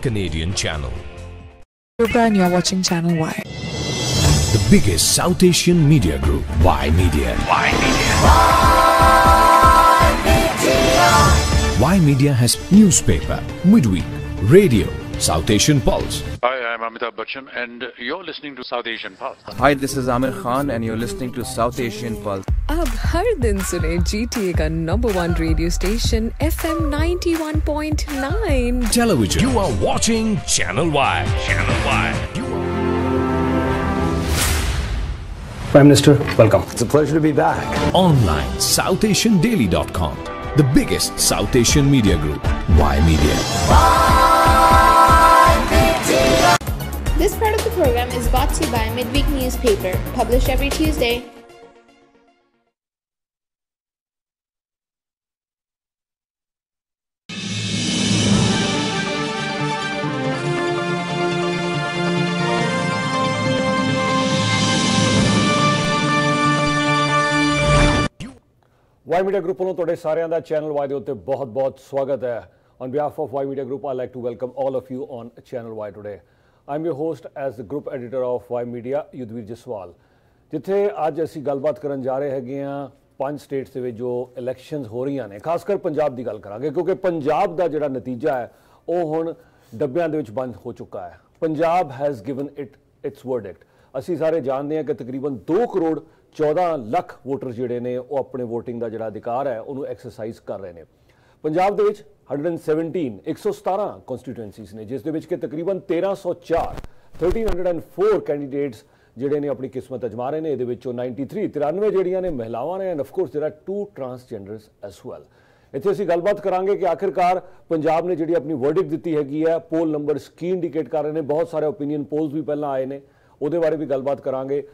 Canadian channel. And you're watching Channel Y, the biggest South Asian media group, Y Media. Y Media. Y Media has newspaper, midweek, radio, South Asian Pulse. Hi, I'm Amitabh Bachchan and you're listening to South Asian Pulse. Hi, this is Amir Khan and you're listening to South Asian Pulse. आप हर दिन सुने GTA का #1 radio station FM 91.9 television. You are watching Channel Y. Channel Y. Prime Minister, welcome. It's a pleasure to be back. Online, SouthAsianDaily.com, the biggest South Asian media group, Y Media. This part of the program is brought to you by Midweek Newspaper, published every Tuesday. Y Media Group ਵੱਲੋਂ ਤੁਹਾਡੇ ਸਾਰਿਆਂ ਦਾ channel Y ਦੇ ਉੱਤੇ ਬਹੁਤ-ਬਹੁਤ ਸਵਾਗਤ ਹੈ। On behalf of Y Media Group, I'd like to welcome all of you on Channel Y today. I'm your host as the group editor of Y Media, Yudhvir Jaiswal. ਜਿੱਥੇ ਅੱਜ ਅਸੀਂ ਗੱਲਬਾਤ ਕਰਨ ਜਾ ਰਹੇ ਹੈਗੇ ਆ ਪੰਜ ਸਟੇਟਸ ਦੇ ਵਿੱਚ ਜੋ ਇਲੈਕਸ਼ਨਸ ਹੋ ਰਹੀਆਂ ਨੇ, ਖਾਸ ਕਰ ਪੰਜਾਬ ਦੀ ਗੱਲ ਕਰਾਂਗੇ ਕਿਉਂਕਿ ਪੰਜਾਬ ਦਾ ਜਿਹੜਾ ਨਤੀਜਾ ਹੈ ਉਹ ਹੁਣ ਡੱਬਿਆਂ ਦੇ ਵਿੱਚ ਬੰਦ ਹੋ ਚੁੱਕਾ ਹੈ। Punjab has given its verdict. ਅਸੀਂ ਸਾਰੇ ਜਾਣਦੇ ਹਾਂ ਕਿ ਤਕਰੀਬਨ 2 ਕਰੋੜ 14 ਲੱਖ ਵੋਟਰ ਜਿਹੜੇ ਨੇ ਉਹ ਆਪਣੇ ਵੋਟਿੰਗ ਦਾ ਜਿਹੜਾ ਅਧਿਕਾਰ ਹੈ ਉਹਨੂੰ ਐਕਸਰਸਾਈਜ਼ ਕਰ ਰਹੇ ਨੇ। ਪੰਜਾਬ ਦੇ ਵਿੱਚ 117 ਕਨਸਟੀਟੂਐਂਸੀਜ਼ ਨੇ ਜਿਸ ਦੇ ਵਿੱਚ ਕਿ ਤਕਰੀਬਨ 1304 ਕੈਂਡੀਡੇਟਸ ਜਿਹੜੇ ਨੇ ਆਪਣੀ ਕਿਸਮਤ ਅਜਮਾ ਰਹੇ ਨੇ। ਇਹਦੇ ਵਿੱਚੋਂ 93 ਜਿਹੜੀਆਂ ਨੇ ਮਹਿਲਾਵਾਂ ਨੇ and of course there are 2 transgenders as well. ਇੱਥੇ ਅਸੀਂ ਗੱਲਬਾਤ ਕਰਾਂਗੇ ਕਿ ਆਖਿਰਕਾਰ ਪੰਜਾਬ ਨੇ ਜਿਹੜੀ ਆਪਣੀ ਵਰਡਿਕਟ ਦਿੱਤੀ ਹੈਗੀ ਹੈ ਪੋਲ ਨੰਬਰ ਕੀ ਇੰਡੀਕੇਟ ਕਰ ਰਹੇ ਨੇ। ਬਹੁਤ ਸਾਰੇ ਓਪੀਨੀਅਨ ਪੋਲਸ ਵੀ ਪਹਿਲਾਂ ਆਏ ਨੇ ਉਹਦੇ ਬਾਰੇ ਵੀ ਗੱਲਬਾਤ ਕਰਾਂਗੇ।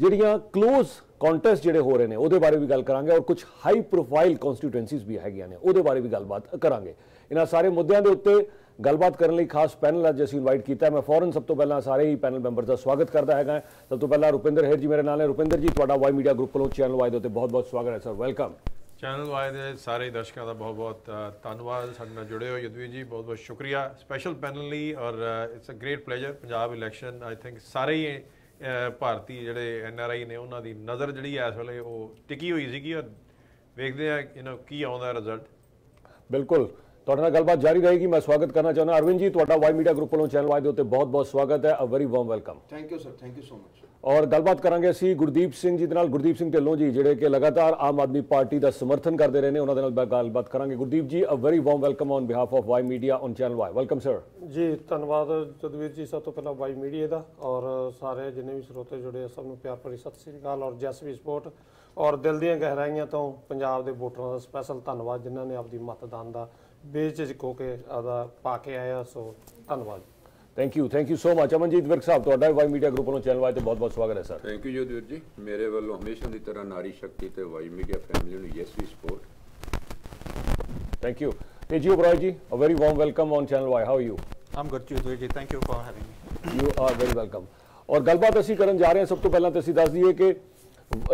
ਜਿਹੜੀਆਂ ਕਲੋਜ਼ कॉन्टेस्ट जो हो रहे हैं वो बारे भी गल करांगे और कुछ हाई प्रोफाइल कॉन्स्टिट्यूएंसीज भी हैगियां ने उहदे बारे भी गलबात करांगे। इन्हां सारे मुद्दों के उत्ते गलबात करने खास पैनल अज असीं इनवाइट किया। मैं फौरन सब तो पहला सारे ही पैनल मैंबर का स्वागत करता है। सब तो पहला रुपिंदर हेर जी मेरे नाल है। रुपिंदर जी तुहाडा वाई मीडिया ग्रुप वालों चैनल वाई दे उत्ते बहुत बहुत स्वागत है सर। वेलकम। चैनल वाई दे सारे दर्शकों का बहुत बहुत धन्यवाद साडे नाल जुड़े हो। यदवीर जी बहुत बहुत शुक्रिया स्पैशल पैनल लई और it's a great pleasure. Punjab election I think सारे ही ਭਾਰਤੀ ਜਿਹੜੇ NRI ਨੇ ਉਹਨਾਂ ਦੀ ਨਜ਼ਰ ਜਿਹੜੀ ਇਸ ਵੇਲੇ ਉਹ ਟਿਕੀ ਹੋਈ ਸੀਗੀ ਔਰ ਵੇਖਦੇ ਆ ਕੀ ਆਉਂਦਾ ਰਿਜ਼ਲਟ। ਬਿਲਕੁਲ ਤੁਹਾਡੇ ਨਾਲ ਗੱਲਬਾਤ ਜਾਰੀ ਰਹੇਗੀ। ਮੈਂ ਸਵਾਗਤ ਕਰਨਾ ਚਾਹੁੰਦਾ ਅਰਵਿੰਦ ਜੀ ਤੁਹਾਡਾ Y ਮੀਡੀਆ ਗਰੁੱਪ ਵੱਲੋਂ ਚੈਨਲ Y ਦੇ ਉੱਤੇ ਬਹੁਤ ਬਹੁਤ ਸਵਾਗਤ ਹੈ। A very warm welcome. Thank you sir. Thank you so much. ਔਰ ਗੱਲਬਾਤ ਕਰਾਂਗੇ ਅਸੀਂ ਗੁਰਦੀਪ ਸਿੰਘ ਜੀ ਦੇ ਨਾਲ। ਗੁਰਦੀਪ ਸਿੰਘ ਢਿੱਲੋਂ ਜੀ ਜਿਹੜੇ ਕਿ ਲਗਾਤਾਰ ਆਮ ਆਦਮੀ ਪਾਰਟੀ ਦਾ ਸਮਰਥਨ ਕਰਦੇ ਰਹੇ ਨੇ ਉਹਨਾਂ ਦੇ ਨਾਲ ਗੱਲਬਾਤ ਕਰਾਂਗੇ। Gurdeep ji a very warm welcome on behalf of Y media on channel Y। Welcome sir ji. ਧੰਨਵਾਦ ਜਦਵੀਰ ਜੀ ਸਭ ਤੋਂ ਪਹਿਲਾਂ Y ਮੀਡੀਆ ਦਾ ਔਰ ਸਾਰੇ ਜਿੰਨੇ ਵੀ ਸਰੋਤੇ ਜੁੜੇ ਆ ਸਭ ਨੂੰ ਪਿਆਰ ਭਰੀ ਸਤਿ ਸ੍ਰੀ ਅਕਾਲ ਔਰ ਜੈਸ ਵੀ ਸਪੋਰਟ ਔਰ ਦਿਲ ਦੀਆਂ ਗਹਿਰਾਈਆਂ ਤੋਂ ਪੰਜਾਬ ਦੇ ਵੋਟਰਾਂ ਦਾ ਸਪੈਸ਼ਲ ਧੰਨਵਾਦ ਜਿਨ੍ਹਾਂ ਨੇ ਆਪਦੀ ਮਤਦਾਨ ਦਾ ਬੇਝਿਜਕ ਹੋ ਕੇ ਆਦਾ ਪਾ ਕੇ ਆਇਆ। ਸੋ ਧੰਨਵਾਦ। Thank you. Thank you so much. Amanjeet Virk साहब ਤੁਹਾਡਾ ਵਾਈ ਮੀਡੀਆ ਗਰੁੱਪ ਵੱਲੋਂ ਚੈਨਲ ਵਾਈ ਤੇ ਬਹੁਤ ਬਹੁਤ ਸਵਾਗਤ ਹੈ ਸਰ। ਥੈਂਕ ਯੂ ਜੋਦਵੀਰ ਜੀ। ਮੇਰੇ ਵੱਲੋਂ ਹਮੇਸ਼ਾ ਦੀ ਤਰ੍ਹਾਂ ਨਾਰੀ ਸ਼ਕਤੀ ਤੇ ਵਾਈ ਮੀਡੀਆ ਫੈਮਿਲੀ ਨੂੰ yes we support. Thank you. Teji Oberoi ji a very warm welcome on channel Y. How you? I'm good Jodhvir ji. Thank you for having me. You are very welcome. ਔਰ ਗੱਲਬਾਤ ਅਸੀਂ ਕਰਨ ਜਾ ਰਹੇ ਹਾਂ। ਸਭ ਤੋਂ ਪਹਿਲਾਂ ਤਾਂ ਅਸੀਂ ਦੱਸ ਦਈਏ ਕਿ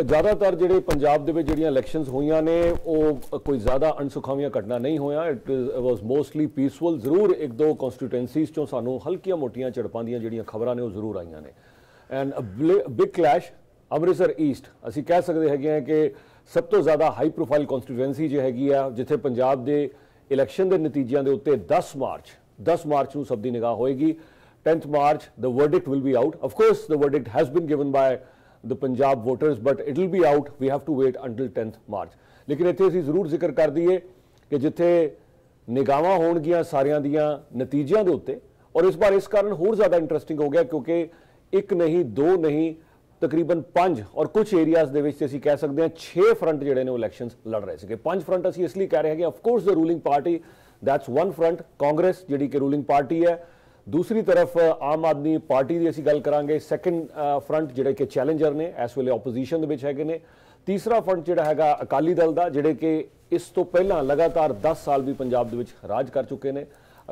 ਜ਼ਿਆਦਾਤਰ ਜਿਹੜੇ ਪੰਜਾਬ ਦੇ ਵਿੱਚ ਜਿਹੜੀਆਂ ਇਲੈਕਸ਼ਨਸ ਹੋਈਆਂ ਨੇ ਉਹ ਕੋਈ ਜ਼ਿਆਦਾ ਅਣਸੁਖਾਵੀਆਂ ਘਟਨਾ ਨਹੀਂ ਹੋਇਆ। It was mostly peaceful. ਜ਼ਰੂਰ ਇੱਕ ਦੋ ਕਨਸਟੀਟੂਐਂਸੀਜ਼ ਚੋਂ ਸਾਨੂੰ ਹਲਕੀਆਂ ਮੋਟੀਆਂ ਝੜਪਾਂ ਦੀਆਂ ਜਿਹੜੀਆਂ ਖਬਰਾਂ ਨੇ ਉਹ ਜ਼ਰੂਰ ਆਈਆਂ ਨੇ। And big clash Amritsar east ਅਸੀਂ ਕਹਿ ਸਕਦੇ ਹੈਗੇ ਹਾਂ ਕਿ ਸਭ ਤੋਂ ਜ਼ਿਆਦਾ ਹਾਈ ਪ੍ਰੋਫਾਈਲ ਕਨਸਟੀਟੂਐਂਸੀ ਜੋ ਹੈਗੀ ਆ ਜਿੱਥੇ ਪੰਜਾਬ ਦੇ ਇਲੈਕਸ਼ਨ ਦੇ ਨਤੀਜਿਆਂ ਦੇ ਉੱਤੇ 10 ਮਾਰਚ ਨੂੰ ਸਭ ਦੀ ਨਿਗਾਹ ਹੋਏਗੀ। 10th March the verdict will be out. Of course the verdict has been given by the Punjab voters, but it will be out. We have to wait until 10th March. लेकिन इतने असीं जरूर जिक्र कर दीए कि जिथे निगाहां होणगियां सारियां दियां नतीजियां दे उत्ते और इस बार इस कारण होर ज़्यादा इंटरस्टिंग हो गया क्योंकि एक नहीं दो नहीं तकरीबन 5 और कुछ एरियाज़ दे विच असीं कह सकते हैं 6 फ्रंट जिहड़े ने इलैक्शंस लड़ रहे सीगे। 5 फ्रंट असीं इसलिए कह रहे हैं कि of course the ruling party that's one front. Congress जिहड़ी कि रूलिंग पार्टी है। दूसरी तरफ आम आदमी पार्टी की असीं गल करांगे। सैकेंड फ्रंट जिहड़े कि चैलेंजर ने इस वेले ओपोजिशन दे विच हैगे ने। तीसरा फ्रंट जिहड़ा हैगा अकाली दल दा जिहड़े कि इस तो पहला लगातार 10 साल भी पंजाब दे विच राज कर चुके ने।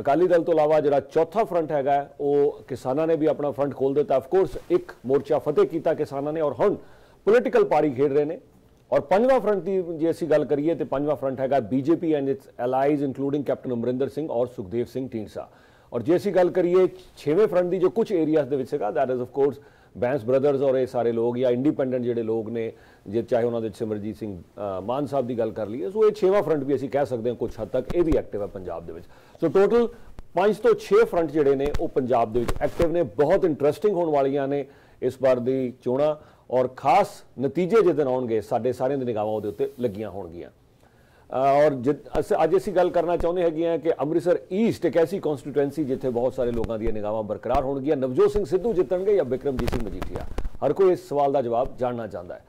अकाली दल तो इलावा जिहड़ा चौथा फ्रंट हैगा वो किसानां ने भी अपना फ्रंट खोल दिता। ऑफ कोर्स एक मोर्चा फतेह किया किसानां ने और हुण पोलिटिकल पारी खेड रहे हैं। और पंजवा फ्रंट की जे असीं गल करिए तो पंजवा फ्रंट हैगा BJP and its allies including captain Amarinder Singh और सुखदेव सिंह ढींडसा। और जे असीं गल करिए छेवें फ्रंट की जो कुछ area that is of course Bains brothers और ये सारे लोग या इंडिपेंडेंट जोड़े लोग ने जे चाहे उन्होंने सिमरजीत सिंह मान साहब की गल कर लीए सो ये छेवां फ्रंट भी असीं कह सकते हैं कुछ हद तक ये भी एक्टिव है पंजाब दे विच। सो टोटल 5 तो 6 फ्रंट जोड़े ने वो पंजाब दे विच एक्टिव ने। बहुत इंट्रस्टिंग होने वालियां ने इस बार दी चोणां और खास नतीजे जिस दिन आउणगे साडे सारियां दी निगाहां उहदे उत्ते लगियां होणगीआं। और अज असीं गल करना चाहुंदे हैगे कि अमृतसर ईस्ट एक ऐसी कॉन्स्टिट्यूएंसी जिथे बहुत सारे लोगों दी निगाहां बरकरार होणगीआं। नवजोत सिंह सिद्धू जितणगे या बिक्रमजीत सिंह मजीठिया, हर कोई इस सवाल का जवाब जानना चाहता है।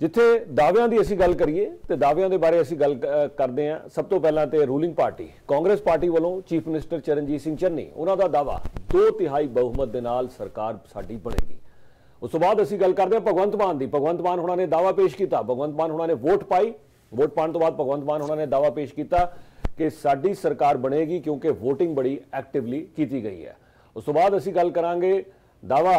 जिथे दाव्यां दी असीं गल करिए तो दाव्यां दे बारे असीं गल करदे हां। सब तो पहलां ते रूलिंग पार्टी कांग्रेस पार्टी वालों चीफ मिनिस्टर चरणजीत सिंह चन्नी उन्हां दा दावा 2/3 बहुमत दे नाल सरकार साडी बनेगी। उस तो बाद असीं गल करदे हां भगवंत मान दी। भगवंत मान हुणां ने दावा पेश किया, भगवंत मान हुणां ने वोट पाई, वोट पाने तो बाद भगवंत मान हुणां ने दावा पेश किया कि साडी सरकार बनेगी क्योंकि वोटिंग बड़ी एक्टिवली की गई है। उस तो बाद असीं गल करांगे दावा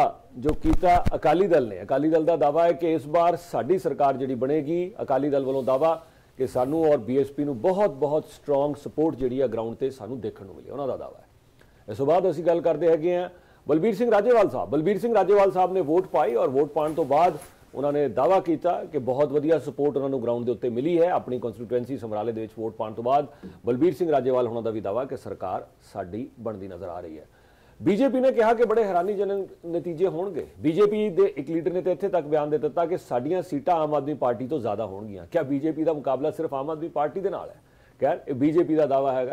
जो किया अकाली दल ने। अकाली दल का दावा है कि इस बार साड़ी सरकार जी बनेगी। अकाली दल वालों दावा कि सानू और BSP नू बहुत बहुत स्ट्रोंग सपोर्ट जी ग्राउंड से सानू देखने को मिली, उन्होंने दावा है। इस तो बाद असीं गल करते हैं बलबीर सिंह राजेवाल साहब। बलबीर सिंह राजेवाल साहब ने वोट पाई और वोट पाने तो बाद उन्होंने दावा किया कि बहुत वधिया सपोर्ट उन्होंने ग्राउंड के उत्ते मिली है। अपनी कॉन्स्टिट्यूएंसी समराले दे विच वोट पाने तो बाद बलबीर सिंह राजेवाल होना का भी दावा कि सरकार साड़ी बनती नज़र आ रही है। बीजेपी ने कहा कि बड़े हैरानीजनक नतीजे होंगे। बीजेपी के एक लीडर ने तो इत्थे तक बयान दे दिता कि साड़ियां सीटां आम आदमी पार्टी तो ज़्यादा होणगीआं। क्या बीजेपी का मुकाबला सिर्फ आम आदमी पार्टी के नाल है? खैर बीजेपी का दावा है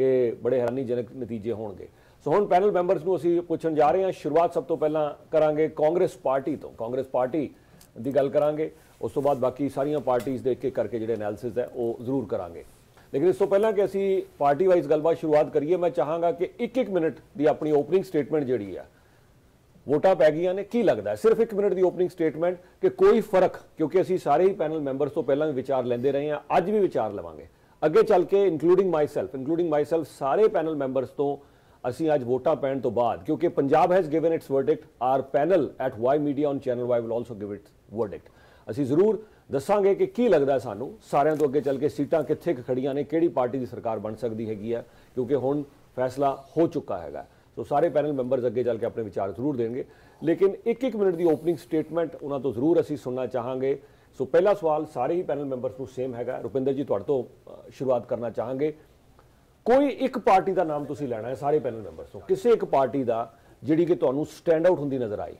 कि बड़े हैरानीजनक नतीजे होंगे। सो हुण पैनल मैंबर्स नूं असीं पुछण जा रहे हां। शुरुआत सब तो पहलां करांगे कांग्रेस पार्टी तो, कांग्रेस पार्टी दी गल करांगे। उस तो बाद बाकी सारियां पार्टीज़ दे एक-एक करके जिहड़े एनालिसिस है वो जरूर करांगे। लेकिन इस तो पहला कि असी पार्टी वाइज गलबात शुरुआत करिए, मैं चाहांगा कि एक मिनट की अपनी ओपनिंग स्टेटमेंट जी है। वोटां पै गईआं ने, की लगता है सिर्फ 1 मिनट की ओपनिंग स्टेटमेंट कि कोई फर्क? क्योंकि असी सारे ही पैनल मैंबर्स तो पहला भी विचार लेंदे रहे हैं, अज भी विचार लवांगे अगे चल के इंकलूडिंग माई सैल्फ सारे पैनल मैंबर्स तो असी अज वोटां पैण तो बाद क्योंकि Punjab has given its verdict. Our panel at Y media on channel Y will also give its verdict. असी जरूर दसांगे कि की लगता है सानू सारियां तो अगे चल के सीटां कित्थे खड़ियां ने, किहड़ी पार्टी की सरकार बन सकती हैगी है क्योंकि हुण फैसला हो चुका हैगा। तो सारे पैनल मैंबर्स अगे चल के अपने विचार जरूर देंगे लेकिन एक मिनट की ओपनिंग स्टेटमेंट उन्हां तो जरूर असीं सुनना चाहांगे। सो पहला सवाल सारे ही पैनल मैंबर्स नूं सेम हैगा। रुपिंदर जी तुहाडे तो शुरुआत करना चाहांगे। कोई एक पार्टी का नाम तुसीं लैना है सारे पैनल मैंबर्स तो, किसी एक पार्टी का जिहड़ी कि तुहानूं स्टैंड आउट हुंदी नज़र आई।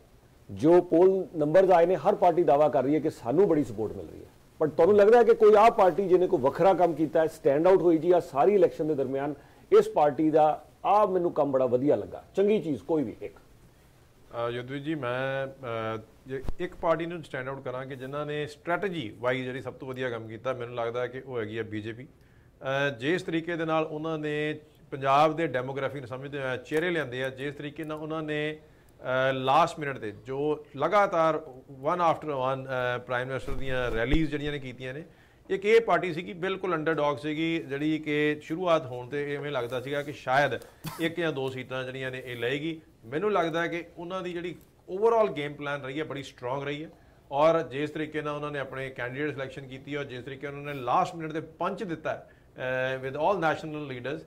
जो पोल नंबर्स आए ने हर पार्टी दावा कर रही है कि सानू बड़ी सपोर्ट मिल रही है, पर तुहानू लगता है कि कोई आ पार्टी जिन्हें कोई वखरा काम किया है, स्टैंड आउट हुई जी आ सारी इलेक्शन के दरमियान इस पार्टी का आ मैनू काम बड़ा वधिया लगा, चंगी चीज़ कोई भी एक? युद्धवीर जी मैं एक पार्टी नू स्टैंड आउट करांगे जिन्होंने स्ट्रैटेजी वाइज जी सब तो वधिया काम किया, मैनू लगता है कि वो हैगी BJP। जिस तरीके दे नाल उन्होंने पंजाब के डेमोग्राफिक समझते चेहरे लिआंदे आ, जिस तरीके नाल उन्होंने लास्ट मिनट से जो लगातार one after one prime minister दीयां रैलीज़ जड़ियां ने कीतियां ने, एक ये पार्टी सी बिल्कुल अंडरडॉग सी जी कि शुरुआत होने ते इवें लगता सीगा कि शायद 1 या 2 सीटां जड़ियां ने ये लेगी। मैनू लगता है कि उन्हां दी जिहड़ी ओवरऑल गेम प्लान रही है बड़ी स्ट्रॉन्ग रही है और जिस तरीके नाल उन्होंने अपने कैंडीडेट सिलेक्शन की और जिस तरीके उन्होंने लास्ट मिनट से पंच दिता है विद ऑल नैशनल लीडर्स,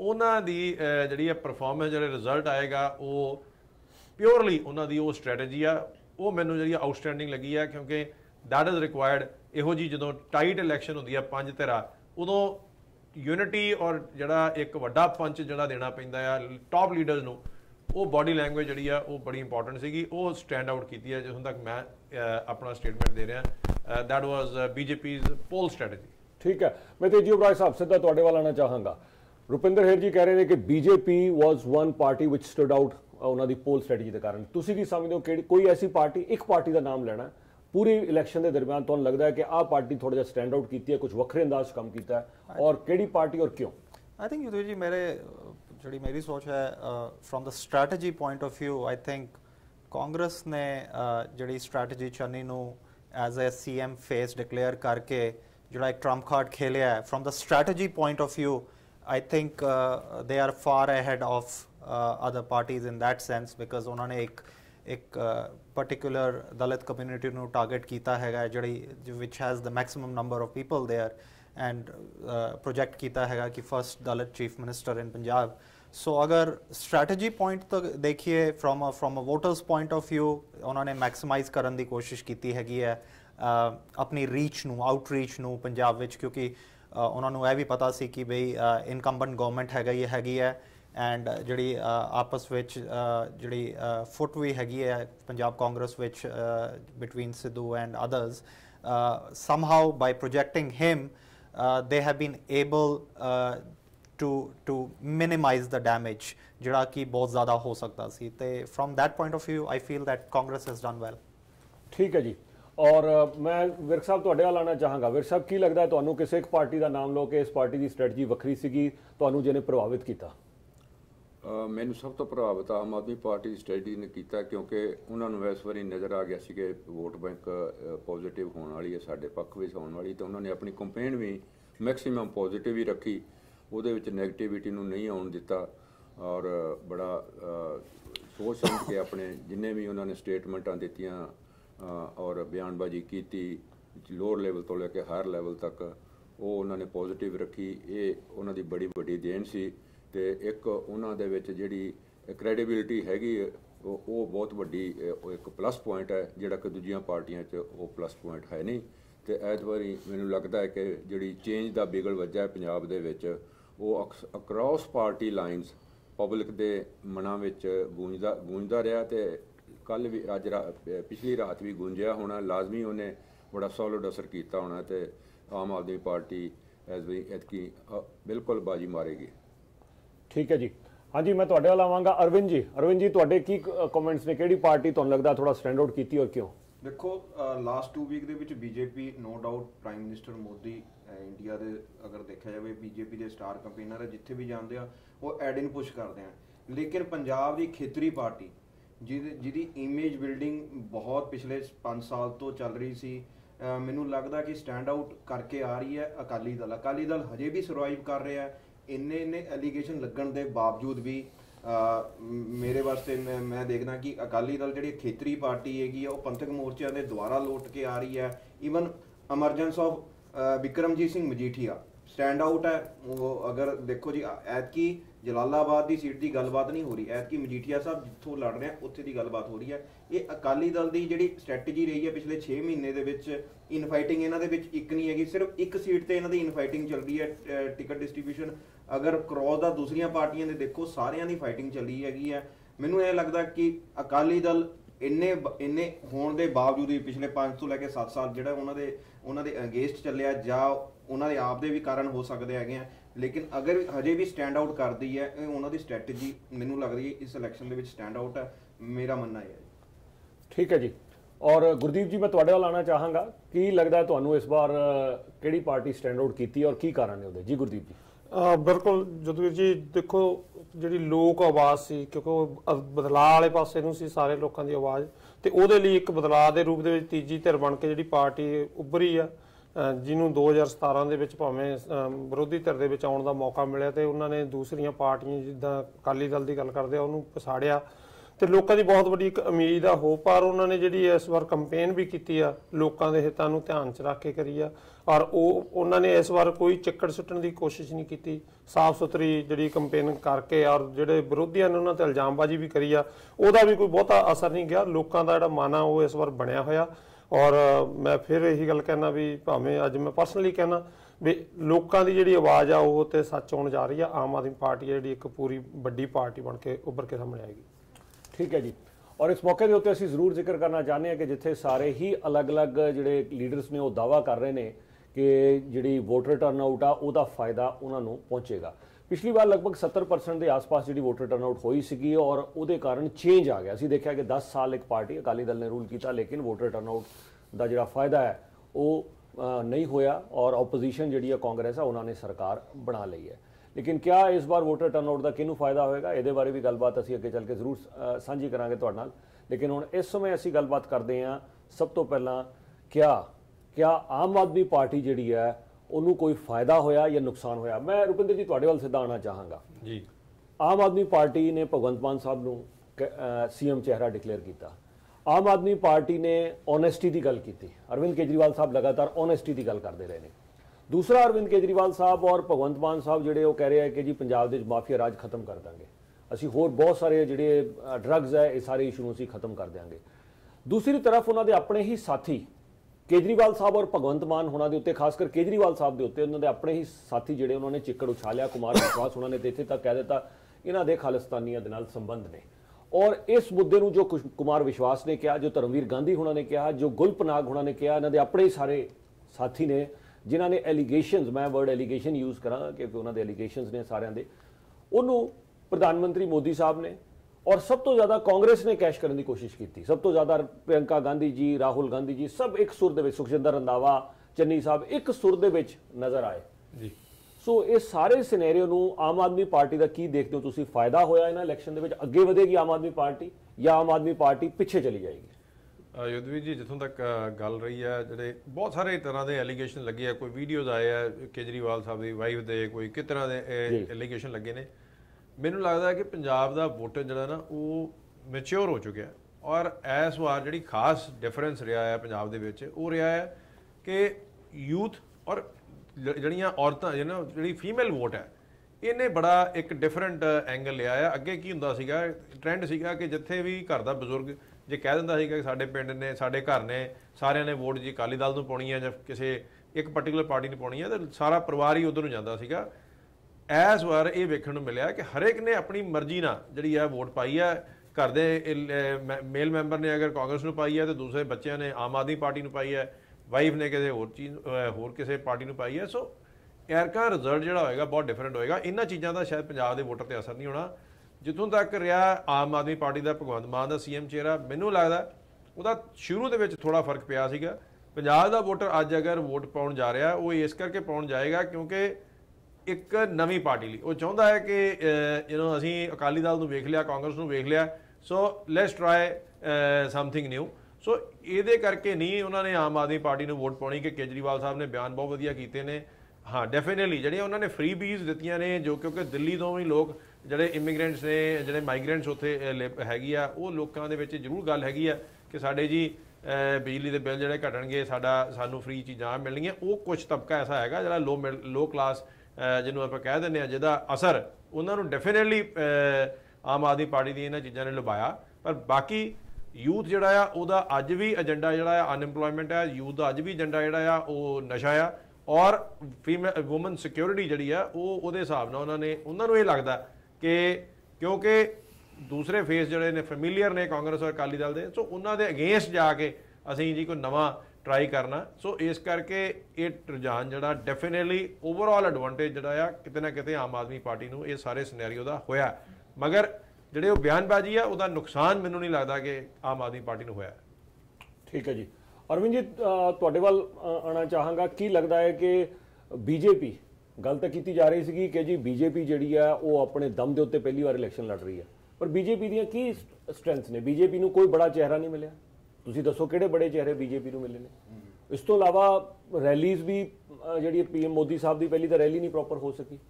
उन्हां दी जिहड़ी परफॉर्मेंस जिहड़ा रिजल्ट आएगा वो प्योरली उन्हां दी वो स्ट्रैटेजी आ, वो मैनूं जिहड़ी आउटस्टैंडिंग लगी है क्योंकि दैट इज़ रिक्वायर्ड। इहो जी जदों टाइट इलैक्शन हुंदी है 5 धिरा उदों यूनिटी और जिहड़ा एक वड्डा पंच जिहड़ा देना पैंदा है टॉप लीडर्स नूं, वो बॉडी लैंग्वेज जिहड़ी आ वो बड़ी इंपॉर्टेंट सीगी, वो स्टैंड आउट कीती है जिथों तक मैं अपना स्टेटमेंट दे रहा। That was BJP's poll strategy. ठीक है, मैं तेजी ओबराय साहब सीधा तुहाडे वाल आना चाहांगा। रुपिंदर हेर जी कह रहे हैं कि BJP was one party which stood out उन्होंने पोल स्ट्रैटेजी के कारण। तुसी की समझते हो कि कोई ऐसी पार्टी एक पार्टी का नाम लेना पूरी इलेक्शन के दरमियान तो लगता है कि आ पार्टी थोड़ा जहा स्टैंड आउट की है, कुछ वक्रे अंदाज काम किया है और केड़ी पार्टी और क्यों? आई थिंक युद्धवीर जी मेरी सोच है from the strategy point of view I think Congress ने जी strategy Channi as a CM face declare करके जोड़ा एक ट्रंप कार्ड खेलिया है। From the strategy point of view I think they are far ahead of other parties in that sense because उन्होंने एक particular दलित community को target किया है जो which has the maximum number of people there and project किया है कि first Dalit chief minister in Punjab। सो अगर स्ट्रैटेजी पॉइंट तो देखिए from a voters point of view उन्होंने मैक्सिमाइज करने की कोशिश की हैगी है अपनी रीच नू आउटरीच नू पंजाब विच क्योंकि उन्होंने यह भी पता सी कि बई इनकम्बेंट गवर्नमेंट हैगी है एंड जिहड़ी आपस विच जिहड़ी फुट भी हैगी है पंजाब कांग्रेस विच between Sidhu and others somehow by projecting him they have been able to minimize the damage जिहड़ा कि बहुत ज़्यादा हो सकता सी ते from that point of view I feel that Congress has done well. ठीक है जी और मैं विरक साहब तुहाडे वाल आना चाहांगा विरक साहब की लगता है तुहानू किसी एक पार्टी का नाम लो कि इस पार्टी की स्ट्रैटजी वक्री सीगी तुहानू जिहने प्रभावित किया मैनू सब तो प्रभावित आम आदमी पार्टी स्ट्रैटी ने किया क्योंकि उन्होंने इस बारी नज़र आ गया सी कि वोट बैंक पॉजिटिव होने वाली है साढ़े पक्ष में आने वाली तो उन्होंने अपनी कंपेन भी मैक्सीम पॉजिटिव ही रखी वो नैगेटिविटी नहीं आने दिता और बड़ा सोच समझ के अपने जिन्हें भी उन्होंने स्टेटमेंटा दित्तियां और बयानबाजी की लोअर लैवल तो लैके हायर लैवल तक वो उन्होंने पॉजिटिव रखी ये उन्होंने बड़ी वड्डी देन सी तो एक उन्होंने जी क्रैडिबिलिटी हैगी वो बहुत वड्डी एक प्लस पॉइंट है जिहड़ा कि दूजिया पार्टियां वो प्लस पॉइंट है नहीं तो इस बारी मैनू लगता है कि जी चेंज का बिगड़ वज्जा है पंजाब दे विच वो अक्रॉस पार्टी लाइनस पब्लिक के मनां विच गूंजदा रहा तो कल भी अज पिछली रात भी गूंजिया होना लाजमी उन्हें बड़ा सॉलिड असर किया होना तो आम आदमी पार्टी इस बारी एतकी बिल्कुल बाजी मारेगी. ठीक है जी हाँ जी मैं तुहाडे वाल आवांगा अरविंद जी तुहाडे की कमेंट्स ने किहड़ी पार्टी तुहानू लगदा थोड़ा स्टैंड आउट कीती और क्यों. देखो लास्ट 2 वीक दे विच BJP no doubt prime minister Modi India दे अगर देखा जाए बीजेपी दे स्टार कैंपेनर है जिथे भी जांदे आ वो एड इन पुश करदे हैं लेकिन पंजाब दी खेतरी पार्टी जिहदी इमेज बिल्डिंग बहुत पिछले 5 साल तो चल रही सी मैनू लगदा कि स्टैंड आउट करके आ रही है अकाली दल हजे भी सर्वाइव कर रहा है इन्ने एलीगेशन लगन के बावजूद भी मेरे वास्ते मैं देखना कि अकाली दल जी खेतरी पार्टी हैगी पंथक मोर्चों के द्वारा लौट के आ रही है even emergence of Vikramjit Singh Majithia stand out है वो अगर देखो जी ऐतकी जलालाबाद की सीट की गलबात नहीं हो रही ऐतकी मजीठिया साहब जितों लड़ रहे हैं उत्थे दी गलबात हो रही है ये अकाली दल की जी स्ट्रैटेजी रही है पिछले 6 महीने के इनफाइटिंग इन्हों के एक नहीं हैगी सिर्फ एक सीट पर इन्हों की इनफाइटिंग चल रही है टिकट डिस्ट्रीब्यूशन अगर क्रॉस का दूसरिया पार्टियां दे देखो सारिया की फाइटिंग चली हैगी है मैनू ये लगता कि अकाली दल इन्ने होने के बावजूद भी पिछले 5 तो लैके 7 साल जो उन्होंने अगेंस्ट चलिया जा उन्होंने आप दे भी कारण हो सकते हैं लेकिन अगर हजे भी स्टैंड आउट करती है उन्होंने स्ट्रैटेजी मैनू लग रही है इस इलैक्शन के स्टैंड आउट है मेरा मनना है. ठीक है जी और गुरदीप जी मैं तुहाडे वाल आना चाहांगा की लगता है तुहानू इस बार किहड़ी पार्टी स्टैंड आउट की और की कारण है उहदे जी गुरदीप जी. बिल्कुल जदवीर जी देखो जी लोग आवाज़ सी क्योंकि बदलाव वाले पासे नूं सी सारे लोगों की आवाज़ तो उहदे लई एक बदलाव के रूप में तीजी धिर बन के जी पार्टी उभरी है जिन्होंने 2017 के भावें विरोधी धिर के आने का मौका मिले तो उन्होंने दूसरिया पार्टियां जिदा अकाली दल की गल करते उन्होंने पछाड़िया तो लोगों की बहुत बड़ी एक उम्मीद आ हो पर उन्होंने जी इस बार कंपेन भी की आ लोगों के हितों को ध्यान च रख के करी आ और उन्होंने इस बार कोई चिक्कड़ सुट्टण की कोशिश नहीं की साफ सुथरी जी कंपेन करके और जोड़े विरोधियों ने उन्होंने इल्जामबाजी भी करी आ उहदा भी कोई बहुता असर नहीं गया लोगों का जो मन आ वो इस बार बनया होया और मैं फिर यही गल कहना भी भावें अज मैं परसनली कहना भी लोगों की जी आवाज़ आ वो तो सच होने जा रही है आम आदमी पार्टी जी एक पूरी वड्डी पार्टी बन के उभर के सामने आएगी. ठीक है जी और इस मौके के उत्ते असीं जरूर जिक्र करना चाहते हैं कि जिथे सारे ही अलग अलग जिहड़े लीडर्स ने वो दावा कर रहे हैं कि जिहड़ी वोटर टर्नआउट आ उहदा फायदा उन्होंने पहुँचेगा पिछली बार लगभग 70% के आसपास जी वोटर टर्नआउट हुई सी और उहदे कारण चेंज आ गया असीं देखा कि 10 साल एक पार्टी अकाली दल ने रूल किया लेकिन वोटर टर्नआउट का जिहड़ा फायदा है वो नहीं होया और ओपोजिशन जिहड़ी कांग्रेस आ उन्होंने सरकार बना ली है लेकिन क्या इस बार वोटर टर्नआउट का किनू फायदा होएगा ये बारे भी गलबात असी अगे चल के जरूर साझी करांगे तुहाडे नाल लेकिन हुण इस समय असी गलबात करते हैं सब तो पहला क्या आम आदमी पार्टी जिहड़ी है उन्होंने कोई फायदा होया या नुकसान होया. मैं रुपिंदर जी तुहाडे वाल सीधा आना चाहांगा जी आम आदमी पार्टी ने भगवंत मान साहब नूं सीएम चेहरा डिकलेयर किया आम आदमी पार्टी ने ऑनेस्टी की गल की अरविंद केजरीवाल साहब लगातार ऑनेस्टी की गल करते रहे हैं दूसरा अरविंद केजरीवाल साहब और भगवंत मान साहब जिहड़े वो कह रहे हैं कि जी पंजाब के माफिया राज खत्म कर देंगे, असी होर बहुत सारे जिहड़े ड्रग्स है ये सारे इशू असी खत्म कर देंगे। दूसरी तरफ उन्होंने अपने ही साथी केजरीवाल साहब और भगवंत मान होना के उत्ते, खासकर केजरीवाल साहब के उत्ते उन्होंने अपने ही साथी जिहड़े उन्होंने चिक्कड़ उछालिया, कुमार विश्वास उन्होंने इत्थे तक कह दिता इन्हां दे खालिस्तानियां दे नाल संबंध ने। और इस मुद्दे नूं जो कुमार विश्वास ने कहा, जो धर्मवीर गांधी होना ने कहा, जो गुलपनाग होना ने कहा, इन्हां दे अपने ही सारे साथी ने जिन्होंने एलीगेशनस, मैं वर्ड एलीगेशन यूज़ करा क्योंकि उन्होंने दे एलीगेशनस ने सारियां दे, उन्होंने प्रधानमंत्री मोदी साहब ने और सब तो ज़्यादा कांग्रेस ने कैश करने की कोशिश की। सब तो ज़्यादा प्रियंका गांधी जी, राहुल गांधी जी, सब एक सुर के, सुखजिंदर रंधावा, चन्नी साहब एक सुर के नज़र आए जी। सो ये सारे सिनेरियो नूं आम आदमी पार्टी का की देखते हो तुसीं? फायदा होया इन्हां इलैक्शन दे विच? अगे वधेगी आम आदमी पार्टी या आम आदमी पार्टी पिछे चली जाएगी? युद्धवीर जी, जितों तक गल रही है, जोड़े बहुत सारे तरह के एलीगेशन लगे है, कोई वीडियोज़ आए है केजरीवाल साहब की वाइफ के, कोई किस तरह के एलीगेशन लगे ने। मैनू लगता है कि पंजाब का वोटर जोड़ा ना वो मैच्योर हो चुका है और इस बार जी खास डिफरेंस रहा है पंजाब के, वो रहा है कि यूथ और जड़ियाँ औरतें जी फीमेल वोट है, इन्हें बड़ा एक डिफरेंट एंगल लिया है। अगे की हुंदा सीगा, ट्रेंड सीगा कि जिथे भी घर का बजुर्ग जे कह दिंदा सीगा कि साडे पिंड ने, साडे घर ने, सारिआं ने वोट जी अकाली दल नूं पाउणी है जां किसी एक पर्टिकुलर पार्टी नूं पाउणी है, तो सारा परिवार ही उधर नूं जांदा सीगा। इस बार ये वेखण नूं मिलिआ कि हरेक ने अपनी मर्जी नाल जिहड़ी है वोट पाई है। घर दे मेल मैंबर ने अगर कांग्रेस नूं पाई है तो दूसरे बच्चों ने आम आदमी पार्टी नूं पाई है, वाइफ ने किसी होर चीज़ होर किसी पार्टी नूं पाई है। सो एरका रिजल्ट जोड़ा होएगा बहुत डिफरेंट होएगा। इन्होंने चीज़ों का शायद पंजाब के वोटर पर असर नहीं होना। जितों तक रहा आम आदमी पार्टी का भगवंत मान का सीएम चेहरा, मैनू लगता वह शुरू के थोड़ा फर्क पिया सीगा। पंजाब का वोटर अज अगर वोट पाउण जा रहा वो इस करके पाउण जाएगा क्योंकि एक नवी पार्टी लिए वो चाहता है कि यू नो असी अकाली दल नूं वेख लिया, कांग्रेस नूं वेख लिया, so let's try something new. So ये करके नहीं उन्होंने आम आदमी पार्टी नूं वोट पाउणी। कि केजरीवाल साहब ने बयान बहुत वधिया कीते ने, हाँ डेफिनेटली जड़ियाँ उन्होंने फ्री बीज दित्तियां ने, जो क्योंकि दिल्ली तो भी लोग जोड़े इमिग्रेंट्स ने, जोड़े माइग्रेंट्स उत्थे हैगी आ, वो लोगों के विच जरूर गल हैगी आ कि साढ़े जी बिजली के बिल जोड़े घटणगे, साडा सानू फ्री चीज़ां मिलणगीआं। वो कुछ तबका ऐसा हैगा जिहड़ा लो क्लास जिन्हों आप कह दिंदे आ, जिहदा असर उन्होंने डेफिनेटली आम आदमी पार्टी दी इन्हां चीज़ां ने लुभाया। पर बाकी यूथ जोड़ा आ उहदा अज भी एजेंडा जोड़ा आ अनएम्प्लॉयमेंट है, यूथ का अज भी एजेंडा जोड़ा आ वो नशा आ और फीमेल वूमन सिक्योरिटी जी है वो वो हिसाब नाल उन्होंने उन्होंने ये लगता कि क्योंकि दूसरे फेस जोड़े ने फैमिलियर ने कांग्रेस और अकाली दल के, सो उन्होंने अगेंस्ट जाके असी जी कोई नवा ट्राई करना। सो इस करके ये रुझान जोड़ा डेफिनेटली ओवरऑल एडवांटेज जोड़ा आ किते ना किते आम आदमी पार्टी नूं ये सारे सिनेरियो का होया। मगर जिहड़े वो बयानबाजी है उसका नुकसान मैनूं नहीं लगता कि आम आदमी पार्टी नूं होया। ठीक है जी, अरविंद जी तुहाडे वाल आना चाहांगा। की लगता है कि बीजेपी गल तो की जा रही थी कि जी बीजेपी जी है वो अपने दम के उत्ते पहली बार इलैक्शन लड़ रही है, पर बीजेपी दी की स्ट्रेंथ्स ने? बीजेपी नूं कोई बड़ा चेहरा नहीं मिले, तुसीं दसो किहड़े बड़े चेहरे बीजेपी नूं मिले ने? इस तो इलावा रैलीज भी जी पीएम मोदी साहब की पहली तो रैली नहीं प्रॉपर हो सकी।